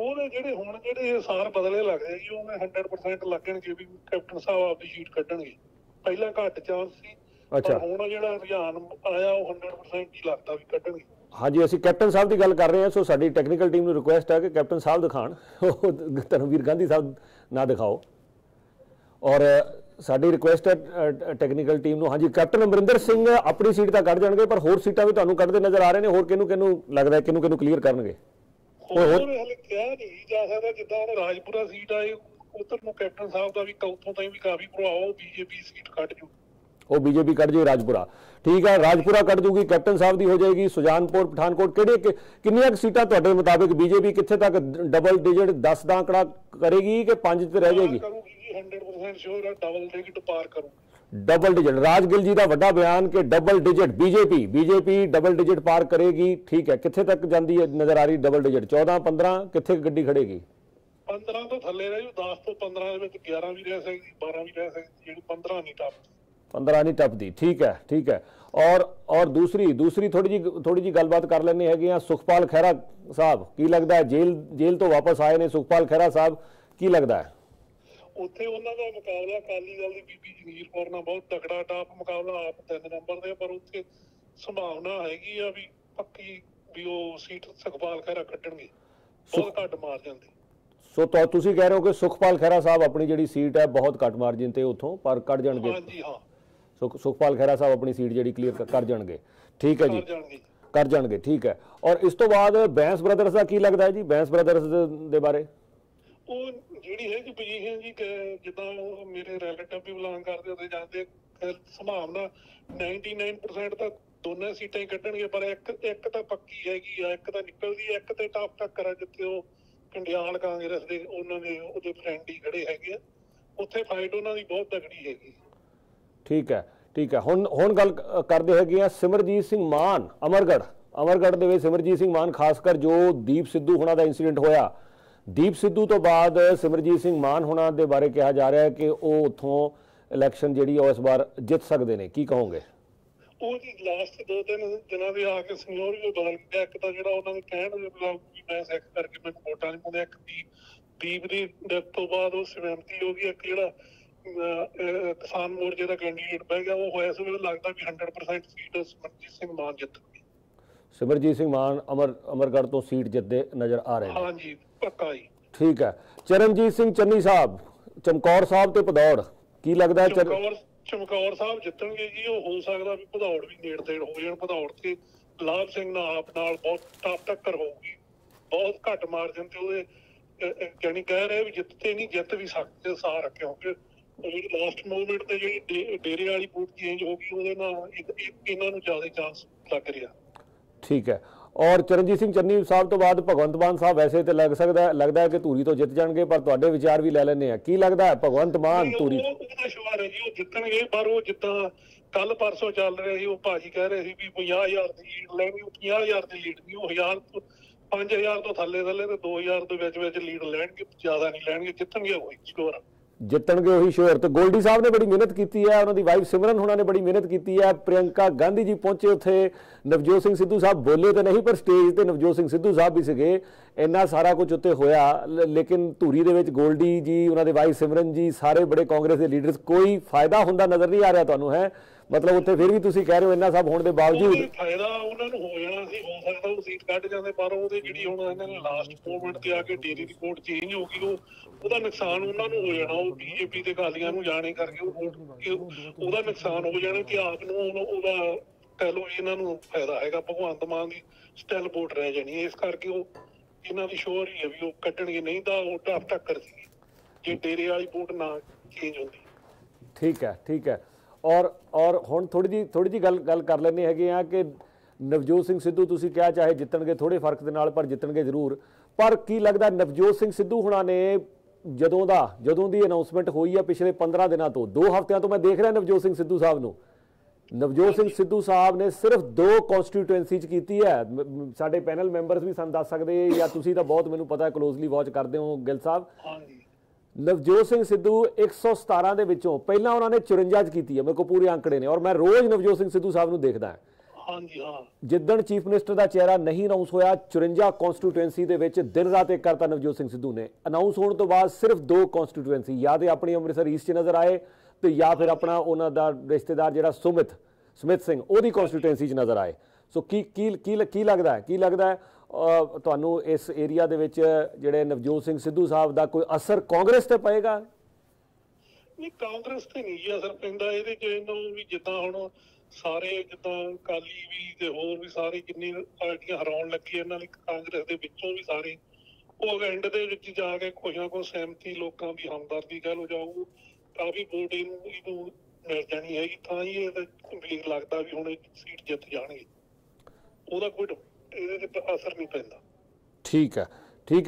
ਉਹਦੇ ਜਿਹੜੇ ਹੁਣ ਜਿਹੜੇ ਸਾਰ ਬਦਲੇ ਲੱਗਦੇ ਜੀ ਉਹਨੇ 100% ਲੱਗਣਗੇ ਵੀ ਕੈਪਟਨ ਸਾਹਿਬ ਆਪਦੀ ਸੀਟ ਕੱਢਣਗੇ ਪਹਿਲਾਂ ਘੱਟ ਚਾਂਸ ਸੀ ਅੱਛਾ ਹੁਣ ਜਿਹੜਾ ਰੁਝਾਨ ਆਇਆ ਉਹ 100% ਹੀ ਲੱਗਦਾ ਵੀ ਕੱਢਣਗੇ ਹਾਂਜੀ ਅਸੀਂ ਕੈਪਟਨ ਸਾਹਿਬ ਦੀ ਗੱਲ ਕਰ ਰਹੇ ਹਾਂ ਸੋ ਸਾਡੀ ਟੈਕਨੀਕਲ ਟੀਮ ਨੂੰ ਰਿਕੁਐਸਟ ਹੈ ਕਿ ਕੈਪਟਨ ਸਾਹਿਬ ਦਿਖਾਣ ਧਰਮਵੀਰ ਗਾਂਧੀ ਸਾਹਿਬ ਨਾ ਦਿਖਾਓ ਔਰ ਸਾਡੀ ਰਿਕੁਐਸਟ ਹੈ ਟੈਕਨੀਕਲ ਟੀਮ ਨੂੰ ਹਾਂਜੀ ਕੈਪਟਨ ਅਮਰਿੰਦਰ ਸਿੰਘ ਆਪਣੀ ਸੀਟ ਤਾਂ ਕੱਢ ਜਾਣਗੇ ਪਰ ਹੋਰ ਸੀਟਾਂ ਵੀ ਤੁਹਾਨੂੰ ਕੱਢਦੇ ਨਜ਼ਰ ਆ ਰਹੇ ਨੇ ਹੋਰ ਕਿਹਨੂੰ ਲੱਗਦਾ ਕਿਹਨੂੰ ਕਲੀਅਰ ਕਰਨਗੇ राजपुरा कट जूगी कैप्टन साहब की हो जाएगी सुजानपुर पठानकोट कितनी सीटां तुहाडे मुताबिक बीजेपी कित्थे तक डबल डिजिट 10 दा आंकड़ा करेगी कि 5 ते रह जाएगी 100% श्योर है डबल डिजिट पार करूगी डबल डिजिट राजगिल जी का वड्डा बयान कि double digit BJP double digit पार करेगी ठीक है कित्थे तक जांदी है नजर आ रही डबल डिजिट 14-15 कित्थे गड्डी खड़ेगी 15 तो थल्ले रह जू 10 तो 15 दे विच 11 भी रह सकदी 12 भी रह सकदी जेड़ी 15 नहीं टपदी ठीक है और दूसरी थोड़ी जी गलबात कर लैंदे हैगे आ सुखपाल खैहरा साहब की लगता है जेल तो वापस आए ने सुखपाल खैहरा साहब की लगता है ਉੱਥੇ ਉਹਨਾਂ ਦਾ ਮੁਕਾਬਲਾ ਅਕਾਲੀ ਦਲ ਦੀ ਬੀਬੀ ਜਗੀਰ ਕੌਰ ਨਾਲ ਬਹੁਤ ਤਕੜਾ ਟਾਪ ਮੁਕਾਬਲਾ ਆਪ 3 ਨੰਬਰ ਦੇ ਪਰ ਉੱਥੇ ਸੰਭਾਵਨਾ ਹੈਗੀ ਆ ਵੀ ਪੱਕੀ ਵੀ ਉਹ ਸੀਟ ਸੁਖਪਾਲ ਖਹਿਰਾ ਕੱਢਣਗੇ ਬਹੁਤ ਘੱਟ ਮਾਰਜਨ ਤੇ ਸੋ ਤੁਸੀਂ ਕਹਿ ਰਹੇ ਹੋ ਕਿ ਸੁਖਪਾਲ ਖਹਿਰਾ ਸਾਹਿਬ ਆਪਣੀ ਜਿਹੜੀ ਸੀਟ ਹੈ ਬਹੁਤ ਘੱਟ ਮਾਰਜਨ ਤੇ ਉੱਥੋਂ ਪਰ ਕੱਢ ਜਾਣਗੇ ਹਾਂਜੀ ਹਾਂ ਸੁਖਪਾਲ ਖਹਿਰਾ ਸਾਹਿਬ ਆਪਣੀ ਸੀਟ ਜਿਹੜੀ ਕਲੀਅਰ ਕਰ ਜਾਣਗੇ ਠੀਕ ਹੈ ਜੀ ਕਰ ਜਾਣਗੇ ਠੀਕ ਹੈ ਔਰ ਇਸ ਤੋਂ ਬਾਅਦ ਬੈਂਸ ਬ੍ਰਦਰਸ ਦਾ ਕੀ ਲੱਗਦਾ ਹੈ ਜੀ ਬੈਂਸ ਬ੍ਰਦਰਸ ਦੇ ਬਾਰੇ ਜਿਹੜੀ ਹੈਗੀ ਪੋਜੀਸ਼ਨ ਜੀ ਜਿੱਦਾਂ ਮੇਰੇ ਰਿਲੇਟਿਵ ਵੀ ਬਿਲੋਂਗ ਕਰਦੇ ਉੱਥੇ ਜਾਂਦੇ ਸੰਭਾਵਨਾ 99% ਤਾਂ ਦੋਨੇ ਸੀਟਾਂ ਹੀ ਕੱਢਣਗੇ ਪਰ ਇੱਕ ਤਾਂ ਪੱਕੀ ਹੈਗੀ ਆ ਇੱਕ ਤਾਂ ਨਿਕਲਦੀ ਇੱਕ ਤੇ ਟਾਪ ਟੱਕਰ ਆ ਜਿੱਥੇ ਉਹ ਕੰਡਿਆਲ ਕਾਂਗਰਸ ਦੇ ਉਹਨਾਂ ਦੇ ਉਹਦੇ ਫਰੈਂਡ ਹੀ ਖੜੇ ਹੈਗੇ ਆ ਉੱਥੇ ਫਾਈਟ ਉਹਨਾਂ ਦੀ ਬਹੁਤ ਤਕੜੀ ਹੈਗੀ ਠੀਕ ਹੈ ਹੁਣ ਗੱਲ ਕਰਦੇ ਹੈਗੇ ਆ ਸਿਮਰਜੀਤ ਸਿੰਘ ਮਾਨ ਅਮਰਗੜ੍ਹ ਦੇ ਵਿੱਚ ਸਿਮਰਜੀਤ ਸਿੰਘ ਮਾਨ ਖਾਸ ਕਰ ਜੋ ਦੀਪ ਸਿੱਧੂ ਹੁਣਾਂ ਦਾ ਇੰਸੀਡੈਂਟ ਹੋਇਆ ਦੀਪ ਸਿੱਧੂ ਤੋਂ ਬਾਅਦ ਸਿਮਰਜੀਤ ਸਿੰਘ ਮਾਨ ਹੋਣਾ ਦੇ ਬਾਰੇ ਕਿਹਾ ਜਾ ਰਿਹਾ ਹੈ ਕਿ ਉਹ ਉੱਥੋਂ ਇਲੈਕਸ਼ਨ ਜਿਹੜੀ ਉਸ ਵਾਰ ਜਿੱਤ ਸਕਦੇ ਨੇ ਕੀ ਕਹੋਗੇ ਉਹਦੀ ਲਾਸਟ 2 ਦਿਨ ਜਿਨ੍ਹਾਂ ਦੇ ਆ ਕੇ ਸੀਨੀਅਰ ਵੀ ਬਦਲ ਗਿਆ। ਇੱਕ ਤਾਂ ਜਿਹੜਾ ਉਹਨਾਂ ਨੂੰ ਕਹਿਣ ਵੀ ਮੈਂ ਸਿੱਖ ਕਰਕੇ ਮੈਨੂੰ ਵੋਟਾਂ ਨਹੀਂ ਪਾਉਂਦੇ, ਇੱਕ ਦੀਪ ਦੀ ਡੈਥ ਤੋਂ ਬਾਅਦ ਉਹ ਸਹਿਮਤੀ ਹੋ ਗਈ। ਇੱਕ ਜਿਹੜਾ ਕਿਸਾਨ ਮੋਰਚੇ ਦਾ ਕੈਂਡੀਡੇਟ ਬਹਿ ਗਿਆ ਉਹ ਹੋਇਆ ਸੀ, ਮੈਨੂੰ ਲੱਗਦਾ ਵੀ 100% ਸੀਟ ਸਿਮਰਜੀਤ ਸਿੰਘ ਮਾਨ ਜਿੱਤਣਗੇ। ਸਿਮਰਜੀਤ ਸਿੰਘ ਮਾਨ ਅਮਰਗੜ੍ਹ ਤੋਂ ਸੀਟ ਜਿੱਤਦੇ ਨਜ਼ਰ ਆ ਰਹੇ। ਹਾਂਜੀ ਪੱਕਾ ਜੀ, ਠੀਕ ਹੈ। ਚਰਨਜੀਤ ਸਿੰਘ ਚੰਨੀ ਸਾਹਿਬ ਚਮਕੌਰ ਸਾਹਿਬ ਤੇ ਭਦੌੜ, ਕੀ ਲੱਗਦਾ ਚਮਕੌਰ ਸਾਹਿਬ ਜਿੱਤਣਗੇ ਜੀ? ਉਹ ਹੋ ਸਕਦਾ ਵੀ ਭਦੌੜ ਵੀ ਨੇੜ ਤੇੜ ਹੋ ਜਾਣ। ਭਦੌੜ ਤੇ ਲਾਭ ਸਿੰਘ ਨਾਲ ਆਪ ਨਾਲ ਬਹੁਤ ਟੱਪ ਟੱਕਰ ਹੋਊਗੀ, ਬਹੁਤ ਘੱਟ ਮਾਰਜਨ ਤੇ ਉਹਦੇ ਜਾਨੀ ਕਹਿ ਰਹੇ ਵੀ ਜਿੱਤਦੇ ਨਹੀਂ, ਜਿੱਤ ਵੀ ਸਕਦੇ ਸਾਰ, ਕਿਉਂਕਿ ਜਿਹੜੀ ਲਾਸਟ ਮੂਵਮੈਂਟ ਤੇ ਜਿਹੜੀ ਡੇਰੇ ਵਾਲੀ ਬੂਟ ਚੇਂਜ ਹੋ ਗਈ ਉਹਦੇ ਨਾਲ ਇਹਨਾਂ ਨੂੰ ਜ਼ਿਆਦਾ ਚਾਂਸ ਲੱਗ ਰਿਹਾ। ਠੀਕ ਹੈ। और चरणजीत सिंह चन्नी साहब तो बाद भगवंत मान साहब वैसे तो लग सकता है, लगता है कि धूरी तो जित जाएंगे, पर तुहाडे विचार भी ले लैंदे हैं। की लगता है भगवंत मान धूरी शोर है जी वो जितणगे, पर वो जिद्दां कल परसों चल रहे सी, वो भाजी कह रहे सी भी 50000 दी लीड लैणी, 50000 दी लीड नहीं, वो 1000 5000 ਤੋਂ ਥੱਲੇ ਤੇ 2000 ਦੇ ਵਿੱਚ ਲੀਡ ਲੈਣਗੇ, ਜ਼ਿਆਦਾ ਨਹੀਂ ਲੈਣਗੇ। ਜਿੱਤਣਗੇ ਉਹੀ ਸ਼ੋਰ, ਜਿੱਤਣਗੇ ਉਹੀ ਸ਼ੋਰ। ਤੇ ਗੋਲਡੀ ਸਾਹਿਬ ਨੇ ਬੜੀ ਮਿਹਨਤ ਕੀਤੀ ਹੈ, ਉਹਨਾਂ ਦੀ ਵਾਈਫ ਸਿਮਰਨ ਹੋਣਾ ਨੇ ਬੜੀ ਮਿਹਨਤ ਕੀਤੀ ਹੈ। ਪ੍ਰਿਯੰਕਾ ਗਾਂਧੀ ਜੀ ਪਹੁੰਚੇ ਉੱਥੇ, ਨਵਜੋਤ ਸਿੰਘ ਸਿੱਧੂ ਸਾਹਿਬ ਬੋਲੇ ਤਾਂ ਨਹੀਂ, ਪਰ ਸਟੇਜ ਤੇ ਨਵਜੋਤ ਸਿੰਘ ਸਿੱਧੂ ਸਾਹਿਬ ਵੀ ਸੀਗੇ। ਇੰਨਾ ਸਾਰਾ ਕੁਝ ਉੱਥੇ ਹੋਇਆ, ਲੇਕਿਨ ਧੂਰੀ ਦੇ ਵਿੱਚ ਗੋਲਡੀ ਜੀ, ਉਹਨਾਂ ਦੇ ਵਾਈਫ ਸਿਮਰਨ ਜੀ, ਸਾਰੇ ਬੜੇ ਕਾਂਗਰਸ ਦੇ ਲੀਡਰਸ, ਕੋਈ ਫਾਇਦਾ ਹੁੰਦਾ ਨਜ਼ਰ ਨਹੀਂ ਆ ਰਿਹਾ ਤੁਹਾਨੂੰ? ਹੈ ਮਤਲਬ ਉੱਥੇ ਫਿਰ ਵੀ ਤੁਸੀਂ ਕਹਿ ਰਹੇ ਹੋ ਇੰਨਾ ਸਭ ਹੋਣ ਦੇ ਬਾਵਜੂਦ ਫਾਇਦਾ ਉਹਨਾਂ ਨੂੰ ਹੋ ਜਾਣਾ ਸੀ, ਹੋ ਸਕਦਾ ਉਹ ਸੀਟ ਕੱਢ ਜਾਂਦੇ, ਪਰ ਉਹਦੇ ਜਿਹੜੀ ਹੁਣ ਇਹਨਾਂ ਨੇ ਲਾਸਟ ਮੂਵਮੈਂਟ ਤੇ ਆ ਕੇ ਡੇਰੀ ਦੀ ਵੋਟ ਚੇਂਜ ਹੋ ਗਈ, ਉਹਦਾ ਨੁਕਸਾਨ ਉਹਨਾਂ ਨੂੰ ਹੋ ਜਾਣਾ। ਉਹ ਬੀਜੇਪੀ ਤੇ ਅਕਾਲੀਆਂ ਨੂੰ ਜਾਣੇ ਕਰਕੇ ਉਹਦਾ ਨੁਕਸਾਨ ਹੋ ਜਾਣਾ ਤੇ ਆਪ ਨੂੰ ਉਹਦਾ ਕਹਿ ਲਓ ਇਹਨਾਂ ਨੂੰ ਫਾਇਦਾ ਹੈਗਾ। ਭਗਵੰਤ ਮਾਨ ਦੀ ਸਟੈਲ ਵੋਟ ਰਹਿ ਜਾਣੀ, ਇਸ ਕਰਕੇ ਉਹ ਇਹਨਾਂ ਦੀ ਸ਼ੋਰ ਹੀ ਹੈ ਵੀ ਉਹ ਕੱਢਣਗੇ, ਨਹੀਂ ਤਾਂ ਉਹ ਟੱਪ ਟੱਕਰ ਸੀ ਜੇ ਡੇਰੇ ਵਾਲੀ ਵੋਟ ਨਾ ਚੇਂਜ ਹੁੰਦੀ। ਠੀਕ ਹੈ, ਠੀਕ ਹੈ। और हम थोड़ी जी गल कर लेने है कि नवजोत सिंह सिद्धू तुसीं कहा चाहे जितणगे थोड़े फर्क दे नाल, पर जितणगे जरूर। पर की लगदा नवजोत सिंह सिद्धू हुणा ने जदों दी अनाउंसमेंट होई है पिछले 15 दिनों तो, 2 हफ्तियां तो मैं देख रहा नवजोत सिंह सिद्धू साहब नूं। नवजोत सिंह सिद्धू साहब ने सिर्फ 2 कॉन्स्टिट्यूएंसी की है। साडे पैनल मैंबरस भी सानूं दस सकदे या तुसीं तां बहुत मैनूं पता क्लोजली वॉच करदे हो गिल साहब। नवजोत सिंह सिद्धू 117 ਦੇ ਵਿੱਚੋਂ ਪਹਿਲਾਂ ਉਹਨਾਂ ਨੇ 54 ਚ ਕੀਤੀ ਹੈ, ਮੇਰੇ ਕੋਲ ਪੂਰੇ ਅੰਕੜੇ ਨੇ। ਔਰ ਮੈਂ ਰੋਜ਼ ਨਵਜੋਤ ਸਿੰਘ ਸਿੱਧੂ ਸਾਹਿਬ ਨੂੰ ਦੇਖਦਾ ਹਾਂ। ਹਾਂਜੀ ਹਾਂ, ਜਿੱਦਣ ਚੀਫ ਮਿਨਿਸਟਰ ਦਾ ਚਿਹਰਾ ਨਹੀਂ ਅਨਾਉਂਸ ਹੋਇਆ 54 ਕਨਸਟੀਟੂਐਂਸੀ ਦੇ ਵਿੱਚ ਦਿਨ ਰਾਤ ਇੱਕ ਕਰਤਾ ਨਵਜੋਤ ਸਿੰਘ ਸਿੱਧੂ ਨੇ। ਅਨਾਉਂਸ ਹੋਣ ਤੋਂ ਬਾਅਦ ਸਿਰਫ 2 ਕਨਸਟੀਟੂਐਂਸੀ ਜਾਂ ਤੇ ਆਪਣੀ ਅੰਮ੍ਰਿਤਸਰ ਈਸਟ 'ਚ ਨਜ਼ਰ ਆਏ ਤੇ ਜਾਂ ਫਿਰ ਆਪਣਾ ਉਹਨਾਂ ਦਾ ਰਿਸ਼ਤੇਦਾਰ ਜਿਹੜਾ ਸੁਮਿਤ ਸਿੰਘ ਉਹਦੀ ਕਨਸਟੀਟੂਐਂਸੀ 'ਚ ਨਜ਼ਰ ਆਏ। ਸੋ ਕੀ ਲੱਗਦਾ ਹੈ ਤੁਹਾਨੂੰ ਇਸ ਏਰੀਆ ਦੇ ਵਿੱਚ ਜਿਹੜੇ ਨਵਜੋਤ ਸਿੰਘ ਸਿੱਧੂ ਸਾਹਿਬ ਦਾ ਕੋਈ ਅਸਰ ਕਾਂਗਰਸ ਤੇ ਪਏਗਾ? ਨਹੀਂ, ਕਾਂਗਰਸ ਤੇ ਨਹੀਂ ਜੀ ਅਸਰ ਪੈਂਦਾ ਇਹਦੇ ਚ। ਇਹਨੂੰ ਵੀ ਜਿੱਦਾਂ ਹੁਣ ਸਾਰੇ ਜਿੱਦਾਂ ਅਕਾਲੀ ਵੀ ਤੇ ਹੋਰ ਵੀ ਸਾਰੇ ਜਿੰਨੀ ਪਾਰਟੀਆਂ ਹਰਾਉਣ ਲੱਗੀ ਇਹਨਾਂ ਲਈ, ਕਾਂਗਰਸ ਦੇ ਵਿੱਚੋਂ ਵੀ ਸਾਰੇ ਉਹ ਐਂਡ ਦੇ ਵਿੱਚ ਜਾ ਕੇ ਕੁਝ ਨਾ ਕੁਝ ਸਹਿਮਤੀ ਲੋਕਾਂ ਦੀ ਹਮਦਰਦੀ ਕਹਿ ਲਓ ਜਾਊ ਕਾਫੀ ਵੋਟ ਇਹਨੂੰ ਮਿਲ ਜਾਣੀ ਹੈਗੀ, ਤਾਂ ਹੀ ਇਹ ਵੀਰ ਲੱਗਦਾ ਵੀ ਹੁਣ ਸੀਟ ਜਿੱਤ ਜਾਣਗੇ। ਉਹਦਾ ਕੋਈ ਇਹਦੇ ਤੇ ਅਸਰ ਨਹੀਂ ਪੈਂਦਾ। ਠੀਕ ਹੈ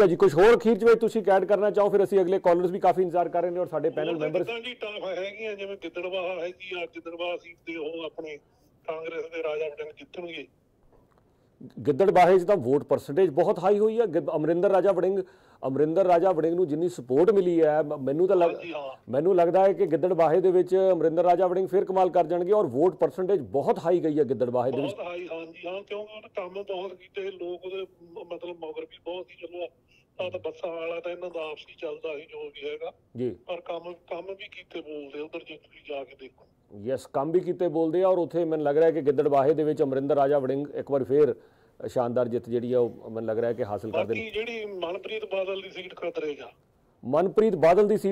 ਜੀ। ਕੁਝ ਹੋਰ ਅਖੀਰ ਵਿੱਚ ਤੁਸੀਂ ਐਡ ਕਰਨਾ ਚਾਹੋ? ਫਿਰ ਅਸੀਂ ਅਗਲੇ ਕਾਲਰਸ ਵੀ ਕਾਫੀ ਇੰਤਜ਼ਾਰ ਕਰ ਰਹੇ ਨੇ ਔਰ ਸਾਡੇ ਪੈਨਲ ਮੈਂਬਰਸ ਜੀ ਟਾਪ ਹੈਗੀਆਂ, ਜਿਵੇਂ ਗਿੱਦੜਵਾਹਾ ਹੈਗੀ, ਅੱਜ ਗਿੱਦੜਵਾਹਾ ਸੀਟ ਤੇ ਉਹ ਆਪਣੇ ਕਾਂਗਰਸ ਦੇ ਰਾਜਾ ਵੜਿੰਗ ਜਿੱਤਣਗੇ। ਗਿੱਦੜਵਾਹੇ 'ਚ ਤਾਂ ਵੋਟ ਪਰਸੈਂਟੇਜ ਬਹੁਤ ਹਾਈ ਹੋਈ ਹੈ। ਅਮਰਿੰਦਰ ਰਾਜਾ ਵੜਿੰਗ ਨੂੰ ਜਿੰਨੀ ਸਪੋਰਟ ਮਿਲੀ ਹੈ, ਮੈਨੂੰ ਲੱਗਦਾ ਹੈ ਕਿ ਗਿੱਦੜਵਾਹੇ ਦੇ ਵਿੱਚ ਅਮਰਿੰਦਰ ਰਾਜਾ ਵੜਿੰਗ ਫਿਰ ਕਮਾਲ ਕਰ ਜਾਣਗੇ ਔਰ ਵੋਟ ਪਰਸੈਂਟੇਜ ਬਹੁਤ ਹਾਈ ਗਈ ਹੈ ਗਿੱਦੜਵਾਹੇ ਦੇ ਵਿੱਚ। ਹਾਈ ਹਾਂਜੀ ਹਾਂ, ਕਿਉਂਕਿ ਉਹਨੇ ਕੰਮ ਬਹੁਤ ਕੀਤੇ, ਲੋਕ ਉਹਦੇ ਮਤਲਬ ਮਗਰ ਵੀ ਬਹੁਤ ਹੀ ਚੱਲੋ ਤਾਂ ਬੱਸਾਂ ਵਾਲਾ ਤਾਂ ਇਹਨਾਂ ਦਾ ਆਪਸੀ ਚੱਲਦਾ ਸੀ ਜੋ ਵੀ ਹੈਗਾ ਜੀ, ਪਰ ਕੰਮ ਵੀ ਕੀਤੇ ਬੋਲਦੇ ਉਧਰ ਜੇ ਤੁਸੀਂ ਜਾ ਕੇ ਦੇਖੋ। ਯੈਸ, ਕੰਮ ਵੀ ਕੀਤੇ ਬੋਲਦੇ ਆ ਔਰ ਉੱਥੇ ਮੈਨੂੰ ਲੱਗ ਰਿਹਾ ਕਿ ਗਿੱਦੜਵਾਹੇ ਦੇ ਵਿੱਚ ਅਮਰਿੰਦਰ ਰਾਜਾ ਵੜਿੰਗ ਇੱਕ ਵਾਰ ਫੇਰ ਸ਼ਾਨਦਾਰ ਜਿੱਤ ਜਿਹੜੀ ਆ ਉਹ ਮੈਨੂੰ ਲੱਗ ਰਿਹਾ ਕਿ ਹਾਸਲ ਕਰ ਦੇਣ। ਜਿਹੜੀ ਮਨਪ੍ਰੀਤ ਬਾਦਲ ਦੀ ਸੀਟ